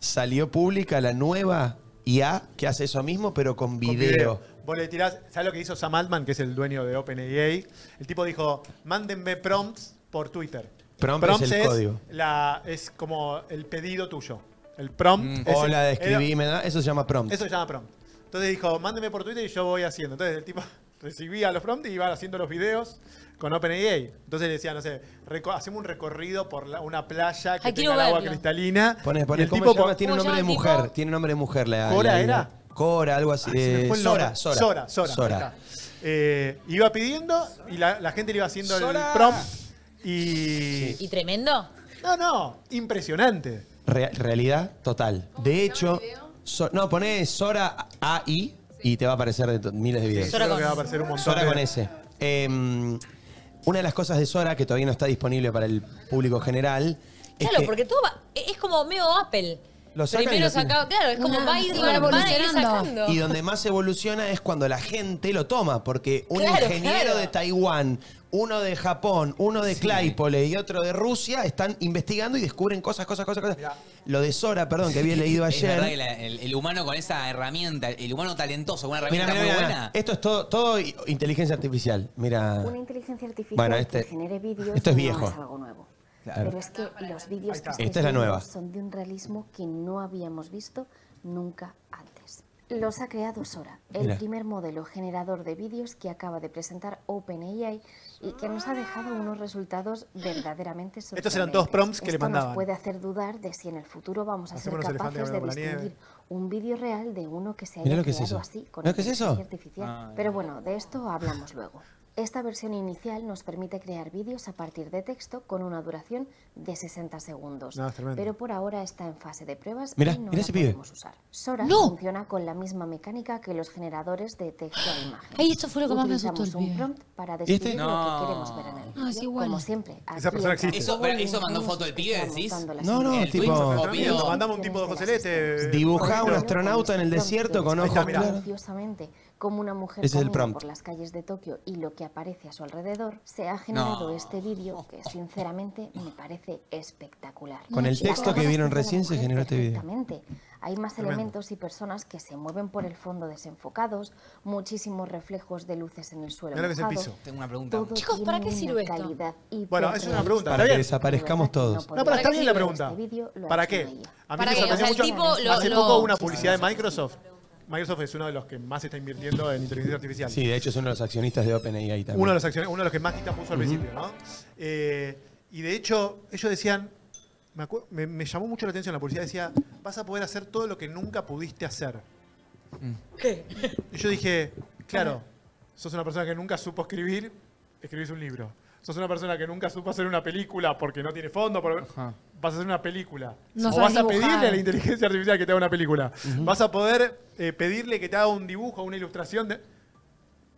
salió pública la nueva I A que hace eso mismo, pero con video. Con video. Vos le tirás... ¿Sabes lo que hizo Sam Altman, que es el dueño de OpenAI? El tipo dijo, mándenme prompts por Twitter. Prompt prompts es el es código. La, es como el pedido tuyo. El prompt. Mm. O la de escribí, me da, eso se llama prompt. Eso se llama prompt. Entonces dijo, mándeme por Twitter y yo voy haciendo. Entonces el tipo recibía los prompts y iba haciendo los videos con OpenAI. Entonces le decía, no sé, hacemos un recorrido por la, una playa que Ay, tenga el agua verlo. cristalina. Pones, pones, ¿cómo tipo, llamas? Tiene un nombre de mujer. Tipo? Tiene nombre de mujer. La, ¿Cora la, era? La, Cora, algo así. Ay, eh, Sora, Sora. Sora, Sora. Sora. Eh, iba pidiendo y la, la gente le iba haciendo Sora. el prompt. Y... Sí. ¿Y tremendo? No, no. Impresionante. Real, realidad total. De hecho, so, no, poné Sora A I y te va a aparecer de miles de videos. Sí, Sora, con, que va a aparecer un montón Sora de... con S. Eh, una de las cosas de Sora, que todavía no está disponible para el público general... Claro, es que porque todo va, es como medio Apple. Lo sacan Primero sacado, claro, es como no, va, ir, va, evolucionando. va evolucionando. Y donde más evoluciona es cuando la gente lo toma, porque un claro, ingeniero claro. de Taiwán... Uno de Japón, uno de sí. Claypole y otro de Rusia están investigando y descubren cosas, cosas, cosas, cosas. Mirá. Lo de Sora, perdón, que había leído ayer. Es verdad que la, el, el humano con esa herramienta, el humano talentoso, una herramienta mirá, mirá, muy buena. Mirá. Esto es todo, todo inteligencia artificial. Mira. Una inteligencia artificial bueno, este, que genere vídeos. Esto es viejo. No es algo nuevo. Claro. Pero es que los vídeos que esta es la nueva. Son de un realismo que no habíamos visto nunca antes. Los ha creado Sora, el Mira. primer modelo generador de vídeos que acaba de presentar OpenAI y que nos ha dejado unos resultados verdaderamente sorprendentes. Estos eran todos prompts que Esto le mandaban. Nos puede hacer dudar de si en el futuro vamos a Hacemos ser capaces de distinguir un vídeo real de uno que se haya Mirá creado es así con inteligencia es artificial. Ah, Pero bueno, de esto hablamos luego. Esta versión inicial nos permite crear vídeos a partir de texto con una duración de sesenta segundos. No, pero por ahora está en fase de pruebas mirá, y no la podemos usar. Sora no. funciona con la misma mecánica que los generadores de texto e imagen. Ay, esto fue lo que más me asustó. Utilizamos un prompt para describir este? no. lo que queremos ver en el vídeo. No, es igual. Como siempre. Esa persona existe. Eso, pero eso mandó foto del pibe, ¿decís? No, no, tipo... Mandamos un tipo de Joselete. Dibujá un astronauta en el desierto con ojos claros. Como una mujer camina por las calles de Tokio y lo que aparece a su alrededor, se ha generado no. este vídeo que sinceramente me parece espectacular. Con el texto que vieron recién se generó este vídeo. Exactamente. Hay más Tremendo. elementos y personas que se mueven por el fondo desenfocados, muchísimos reflejos de luces en el suelo. Mira mojado, que es el piso. Tengo una pregunta. Chicos, ¿para qué sirve esto? Bueno, es una pregunta. Para que desaparezcamos todos. No, pero está bien la pregunta. ¿Para qué? A mí me sorprendió mucho. Hace poco una publicidad de Microsoft. Microsoft es uno de los que más está invirtiendo en inteligencia artificial. Sí, de hecho es uno de los accionistas de OpenAI también. Uno de los, accion... uno de los que más guita puso al uh-huh. principio, ¿no? Eh, y de hecho, ellos decían, me, acu... me, me llamó mucho la atención la publicidad, decía, vas a poder hacer todo lo que nunca pudiste hacer. ¿Qué? Y yo dije, claro, sos una persona que nunca supo escribir, escribís un libro. Sos una persona que nunca supo hacer una película porque no tiene fondo, pero... Ajá. Vas a hacer una película. No o vas dibujar. a pedirle a la inteligencia artificial que te haga una película. Uh-huh. Vas a poder eh, pedirle que te haga un dibujo, una ilustración. De...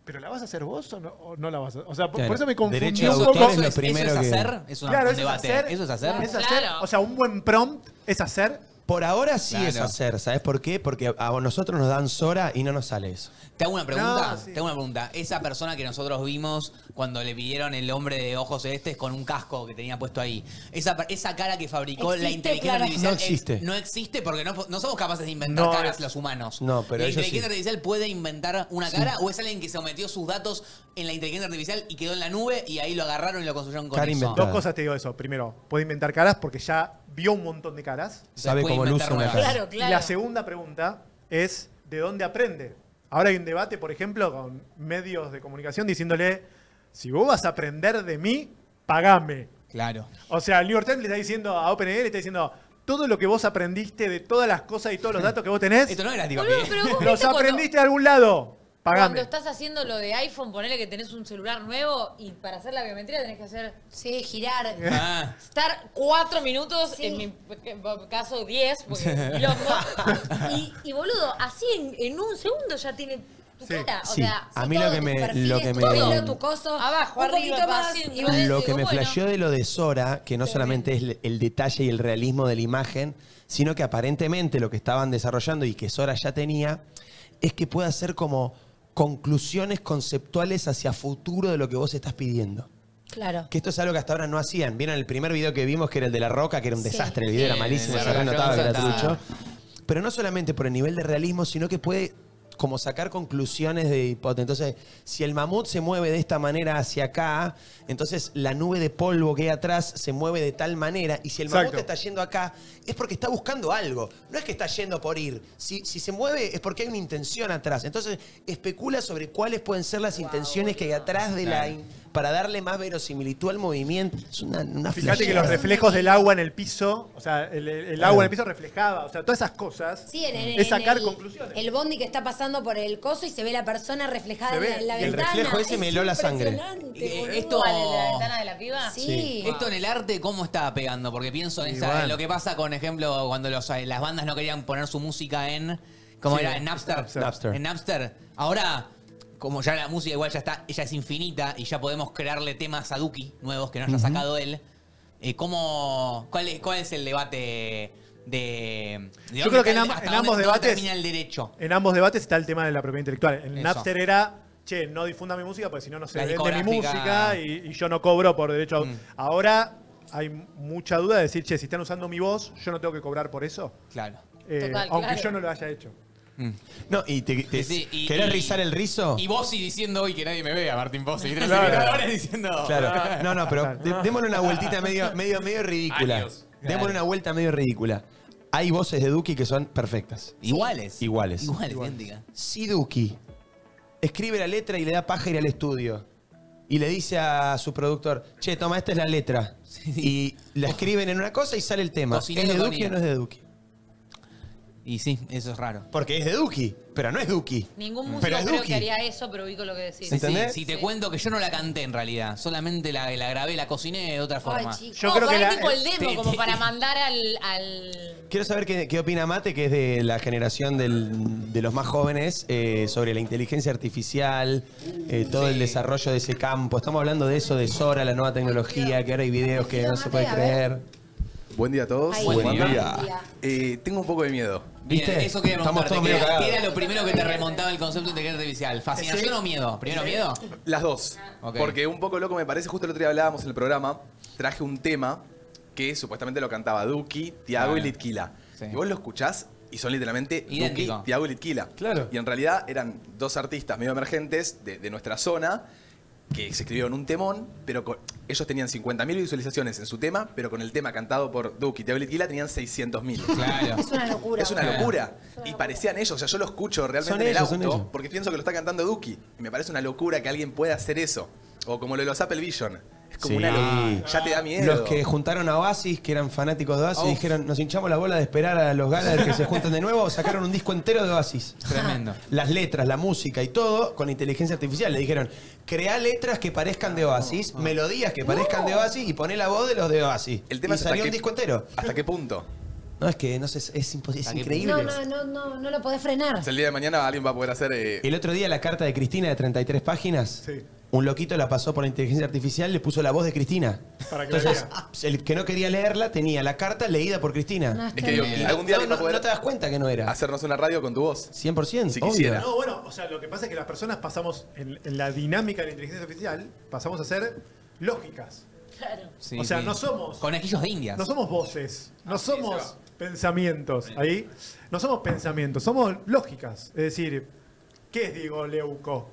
¿Pero la vas a hacer vos o no, o no la vas a hacer? O sea, claro. por eso me confundí Derecho un poco. Es lo primero ¿Eso es hacer? Que... Es una, claro, un eso, debate. Es hacer, ¿Eso es hacer? Claro. ¿Eso es hacer? O sea, un buen prompt es hacer. Por ahora sí claro. es hacer, ¿sabes por qué? Porque a nosotros nos dan Sora y no nos sale eso. Te hago una pregunta, no, sí. te hago una pregunta. Esa persona que nosotros vimos cuando le pidieron el hombre de ojos celestes con un casco que tenía puesto ahí, esa, esa cara que fabricó ¿Existe, la inteligencia claro. artificial no existe. Ex, no existe porque no, no somos capaces de inventar no, caras los humanos. No, pero ¿la inteligencia sí. artificial puede inventar una cara sí. o es alguien que sometió sus datos en la inteligencia artificial y quedó en la nube y ahí lo agarraron y lo construyeron con cara eso? Inventada. Dos cosas te digo eso. Primero, puede inventar caras porque ya vio un montón de caras. Sabe cómo luce una cara. Claro, claro. Y la segunda pregunta es, ¿de dónde aprende? Ahora hay un debate, por ejemplo, con medios de comunicación diciéndole, si vos vas a aprender de mí, pagame. Claro. O sea, el New York Times le está diciendo a OpenAI, le está diciendo, todo lo que vos aprendiste de todas las cosas y todos los datos que vos tenés, esto no era tipo, no, los aprendiste de algún lado. Pagame. Cuando estás haciendo lo de iPhone, ponele que tenés un celular nuevo y para hacer la biometría tenés que hacer, sí, girar. Ah. Estar cuatro minutos, sí. en mi caso diez, porque es loco. Y, y boludo, así en, en un segundo ya tiene tu sí. cara. O sí. sea, a mí todo, lo que me. Lo que me todo tu coso, abajo, un arriba, poquito más. Y lo decir, que me bueno. flasheó de lo de Sora, que no sí. solamente es el, el detalle y el realismo de la imagen, sino que aparentemente lo que estaban desarrollando y que Sora ya tenía, es que puede hacer como conclusiones conceptuales hacia futuro de lo que vos estás pidiendo. Claro. Que esto es algo que hasta ahora no hacían. Vieron el primer video que vimos, que era el de La Roca, que era un sí. desastre. El video sí, era malísimo, se notaba gratuito. Pero no solamente por el nivel de realismo, sino que puede como sacar conclusiones de hipótesis. Entonces, si el mamut se mueve de esta manera hacia acá, entonces la nube de polvo que hay atrás se mueve de tal manera. Y si el Exacto. mamut está yendo acá, es porque está buscando algo. No es que está yendo por ir. Si, si se mueve es porque hay una intención atrás. Entonces, especula sobre cuáles pueden ser las wow, intenciones que hay atrás de claro. la... para darle más verosimilitud al movimiento. Es una, una Fíjate que los reflejos del agua en el piso, o sea, el, el, el agua en el piso reflejaba, o sea, todas esas cosas, sí, en, en, es sacar en el, conclusiones. El bondi que está pasando por el coso y se ve la persona reflejada ve, en la, la el ventana. El reflejo ese es me heló la sangre. Eh, esto en la ventana de la piba. Sí. sí. Wow. Esto en el arte, ¿cómo estaba pegando? Porque pienso en, esa, en lo que pasa, con ejemplo, cuando los, las bandas no querían poner su música en, ¿cómo sí, era? En Napster. Napster. Napster. En Napster. Ahora... Como ya la música igual ya está, ella es infinita y ya podemos crearle temas a Duki nuevos que no haya uh-huh. sacado él. Eh, ¿cómo, cuál, es, ¿Cuál es el debate de, de Yo creo que en, am en ambos debates el derecho? En ambos debates está el tema de la propiedad intelectual. En Eso. Napster era, che, no difunda mi música porque si no, no se vende mi música y, y yo no cobro por derecho. Mm. A... Ahora hay mucha duda de decir, che, si están usando mi voz, yo no tengo que cobrar por eso. Claro. Eh, Total, aunque claro. yo no lo haya hecho. No, y te, te sí, y, ¿querés y, rizar el rizo? Y vos y diciendo hoy que nadie me vea, Martín Pozzi. Y tres claro. diciendo... Claro. No, no, pero claro. démosle una vueltita medio, medio, medio ridícula. Años. Démosle una vuelta medio ridícula. Hay voces de Duki que son perfectas. ¿Iguales? Iguales. Iguales, idénticas. Si Duki escribe la letra y le da paja ir al estudio y le dice a su productor, che, toma, esta es la letra. Sí. Y la escriben en una cosa y sale el tema. ¿Es de Duki o no es de Duki? Y sí, eso es raro. Porque es de Duki, pero no es Duki. Ningún músico creo que haría eso, pero ubico lo que decís. ¿Entendés? Sí, si te sí. cuento que yo no la canté en realidad, solamente la, la grabé, la cociné de otra forma. Ay, yo no, creo que la, tipo el demo, te, como te, para mandar al, al... Quiero saber qué, qué opina Mate, que es de la generación del, de los más jóvenes, eh, sobre la inteligencia artificial, eh, todo sí. el desarrollo de ese campo. Estamos hablando de eso, de Sora, la nueva tecnología, que ahora hay videos que no se puede creer. Buen día a todos. Ay, buen, buen día. día. Eh, tengo un poco de miedo. ¿Viste? Bien, eso quería preguntarte. ¿Qué era, ¿Qué era lo primero que te remontaba el concepto de inteligencia artificial? ¿Fascinación sí. o miedo? ¿Primero sí. miedo? Las dos. Okay. Porque un poco loco me parece. Justo el otro día hablábamos en el programa. Traje un tema que supuestamente lo cantaba Duki, Tiago claro. y Litquila. Sí. Y vos lo escuchás y son literalmente Idéntico. Duki, Tiago y Litquila. Claro. Y en realidad eran dos artistas medio emergentes de, de nuestra zona, que se escribieron un temón, pero con, ellos tenían cincuenta mil visualizaciones en su tema, pero con el tema cantado por Duki y Tiago y Litquila tenían seiscientos mil. Claro. Es una locura. Es una claro. locura. Es una y parecían ellos, o sea, yo lo escucho realmente en el ellos, auto, porque pienso que lo está cantando Duki. Y me parece una locura que alguien pueda hacer eso. O como lo de los Apple Vision. Es como sí. una locura. Ya te da miedo. Los que juntaron a Oasis, que eran fanáticos de Oasis, oh. dijeron, nos hinchamos la bola de esperar a los galas que se juntan de nuevo, sacaron un disco entero de Oasis. Tremendo. Las letras, la música y todo con inteligencia artificial. Le dijeron, creá letras que parezcan de Oasis, oh, oh. melodías que parezcan oh. de Oasis y poné la voz de los de Oasis. El tema y salió un qué, disco entero. ¿Hasta qué punto? No, es que no sé, es, es, es increíble. No, no, no, no, no lo podés frenar. El día de mañana alguien va a poder hacer... Eh... El otro día la carta de Cristina de treinta y tres páginas... Sí. un loquito la pasó por la inteligencia artificial, le puso la voz de Cristina. Para que Entonces, el que no quería leerla tenía la carta leída por Cristina. No, es que digo, algún día no, no, no te das cuenta que no era. Hacernos una radio con tu voz. cien por ciento. Si quisiera. No, bueno, o sea, lo que pasa es que las personas pasamos, en, en la dinámica de la inteligencia artificial, pasamos a ser lógicas. Claro. Sí, o sea, sí. no somos... Conejillos de Indias. No somos voces, no ah, somos sí, pensamientos. Bien. Ahí, no somos pensamientos, somos lógicas. Es decir, ¿qué es Diego Leuco?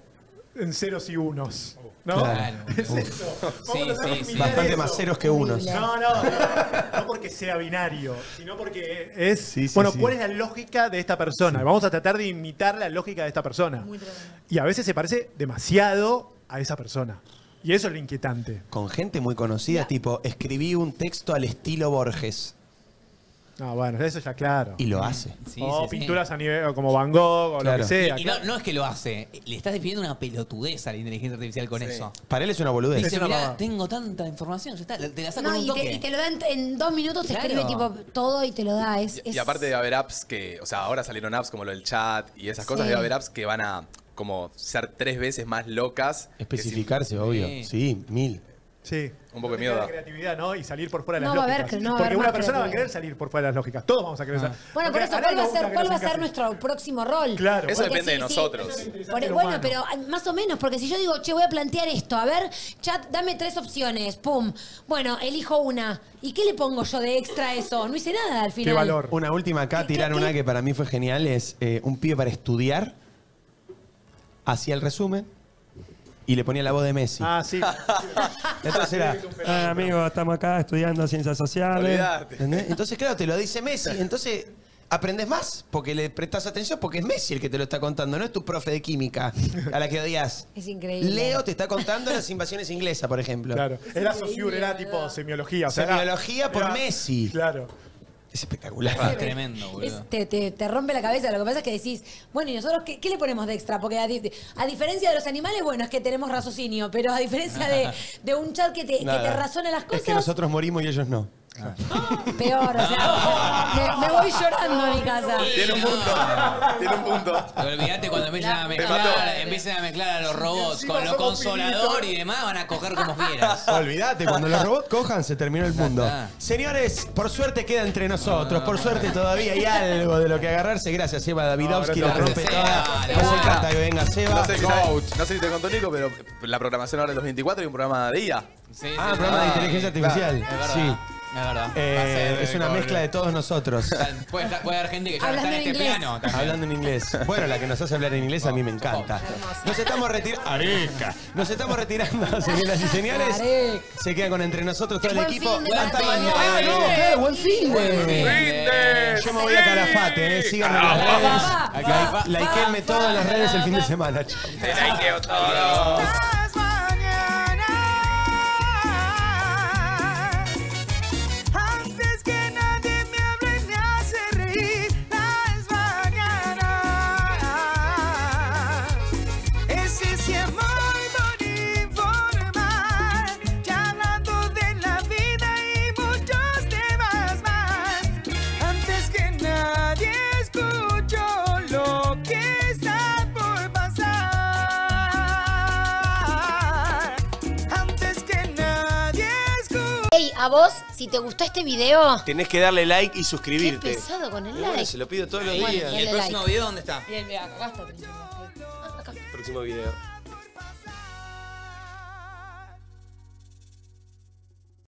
En ceros y unos, ¿no? Claro. Es eso. Sí, sí, sí. Bastante eso? Más ceros que unos. No, no, no, no porque sea binario, sino porque es... Sí, sí, bueno, sí. ¿Cuál es la lógica de esta persona? Sí. Vamos a tratar de imitar la lógica de esta persona. Muy y a veces se parece demasiado a esa persona. Y eso es lo inquietante. Con gente muy conocida, ya. tipo, escribí un texto al estilo Borges. No, bueno, eso ya claro. Y lo hace. Sí, o sí, pinturas sí. a nivel como Van Gogh o claro. lo que sea. Y, y no, no es que lo hace. Le estás definiendo una pelotudez a la inteligencia artificial con sí. eso. Para él es una boludez. Dice, mirá, tengo tanta información. Ya está, te la saco no, en un y toque. Te, y te lo da en, en dos minutos, claro. te escribe tipo todo y te lo da. Es, y, es... y aparte de haber apps que, o sea, ahora salieron apps como lo del chat y esas cosas, sí. de haber apps que van a como ser tres veces más locas. Especificarse, obvio. Sí, sí mil. Sí. Un poco de miedo. La creatividad, ¿no? Y salir por fuera de las no, lógicas. Va a haber, no, porque va a haber una persona va a querer salir por fuera de las lógicas. Todos vamos a querer salir. Ah. Bueno, porque por eso, ¿cuál va a ser, cuál va a ser nuestro próximo rol? Claro. Eso porque depende si, de nosotros. Si, por, bueno, pero más o menos, porque si yo digo, che, voy a plantear esto. A ver, chat, dame tres opciones. Pum. Bueno, elijo una. ¿Y qué le pongo yo de extra a eso? No hice nada al final. Qué valor. Una última acá, tirar ¿Qué, qué? una que para mí fue genial. Es eh, un pibe para estudiar. Hacía el resumen. Y le ponía la voz de Messi. Ah, sí. Entonces era, ah, amigo, estamos acá estudiando ciencias sociales. ¿Entendés? Entonces, claro, te lo dice Messi. Entonces, aprendes más porque le prestás atención porque es Messi el que te lo está contando. No es tu profe de química a la que odias. Es increíble. Leo te está contando las invasiones inglesas, por ejemplo. Claro. Era Saussure, era tipo semiología. O sea, semiología era, por era, Messi. Claro. Es espectacular. Es tremendo, boludo. Es, te, te, te rompe la cabeza. Lo que pasa es que decís, bueno, ¿y nosotros qué, qué le ponemos de extra? Porque a, a diferencia de los animales, bueno, es que tenemos raciocinio, pero a diferencia de, de un chat que te, que te razona las cosas... Es que nosotros morimos y ellos no. Ah. Peor, o sea, me, me voy llorando a mi casa. Tiene un punto, tiene un punto. Olvídate cuando empiezan a mezclar, empiezan a mezclar a los robots con lo consolador y demás, van a coger como quieras. Olvídate, cuando los robots cojan se terminó el mundo. Señores, por suerte queda entre nosotros, por suerte todavía hay algo de lo que agarrarse. Gracias, Seba Davidovsky, lo rompe toda. Nos encanta que venga Seba. No sé, coach. No sé si te contó Nico, pero la programación ahora de los veinticuatro hay un programa de I A. Ah, un programa de inteligencia artificial. Sí. La verdad. Eh, es una mezcla de todos nosotros. Puede, puede haber gente que ya está en este inglés. Plano. También. Hablando en inglés. Bueno, la que nos hace hablar en inglés a mí me encanta. Nos estamos retirando. ¡Areca! Nos estamos retirando, señoras y señores. Se queda con entre nosotros todo el equipo. ¡Hasta mañana! ¡Ah, no! ¡Claro! ¡Buen fin, güey! Yo me voy a Calafate, ¿eh? Síganme en las redes. Likeenme todo en las redes el fin de semana. Te likeo todo. A vos, si te gustó este video... Tenés que darle like y suscribirte. Qué pesado con el y like. Bueno, se lo pido todos los bueno, días. ¿Y el próximo like. video dónde está? Bien, acá está. El próximo video.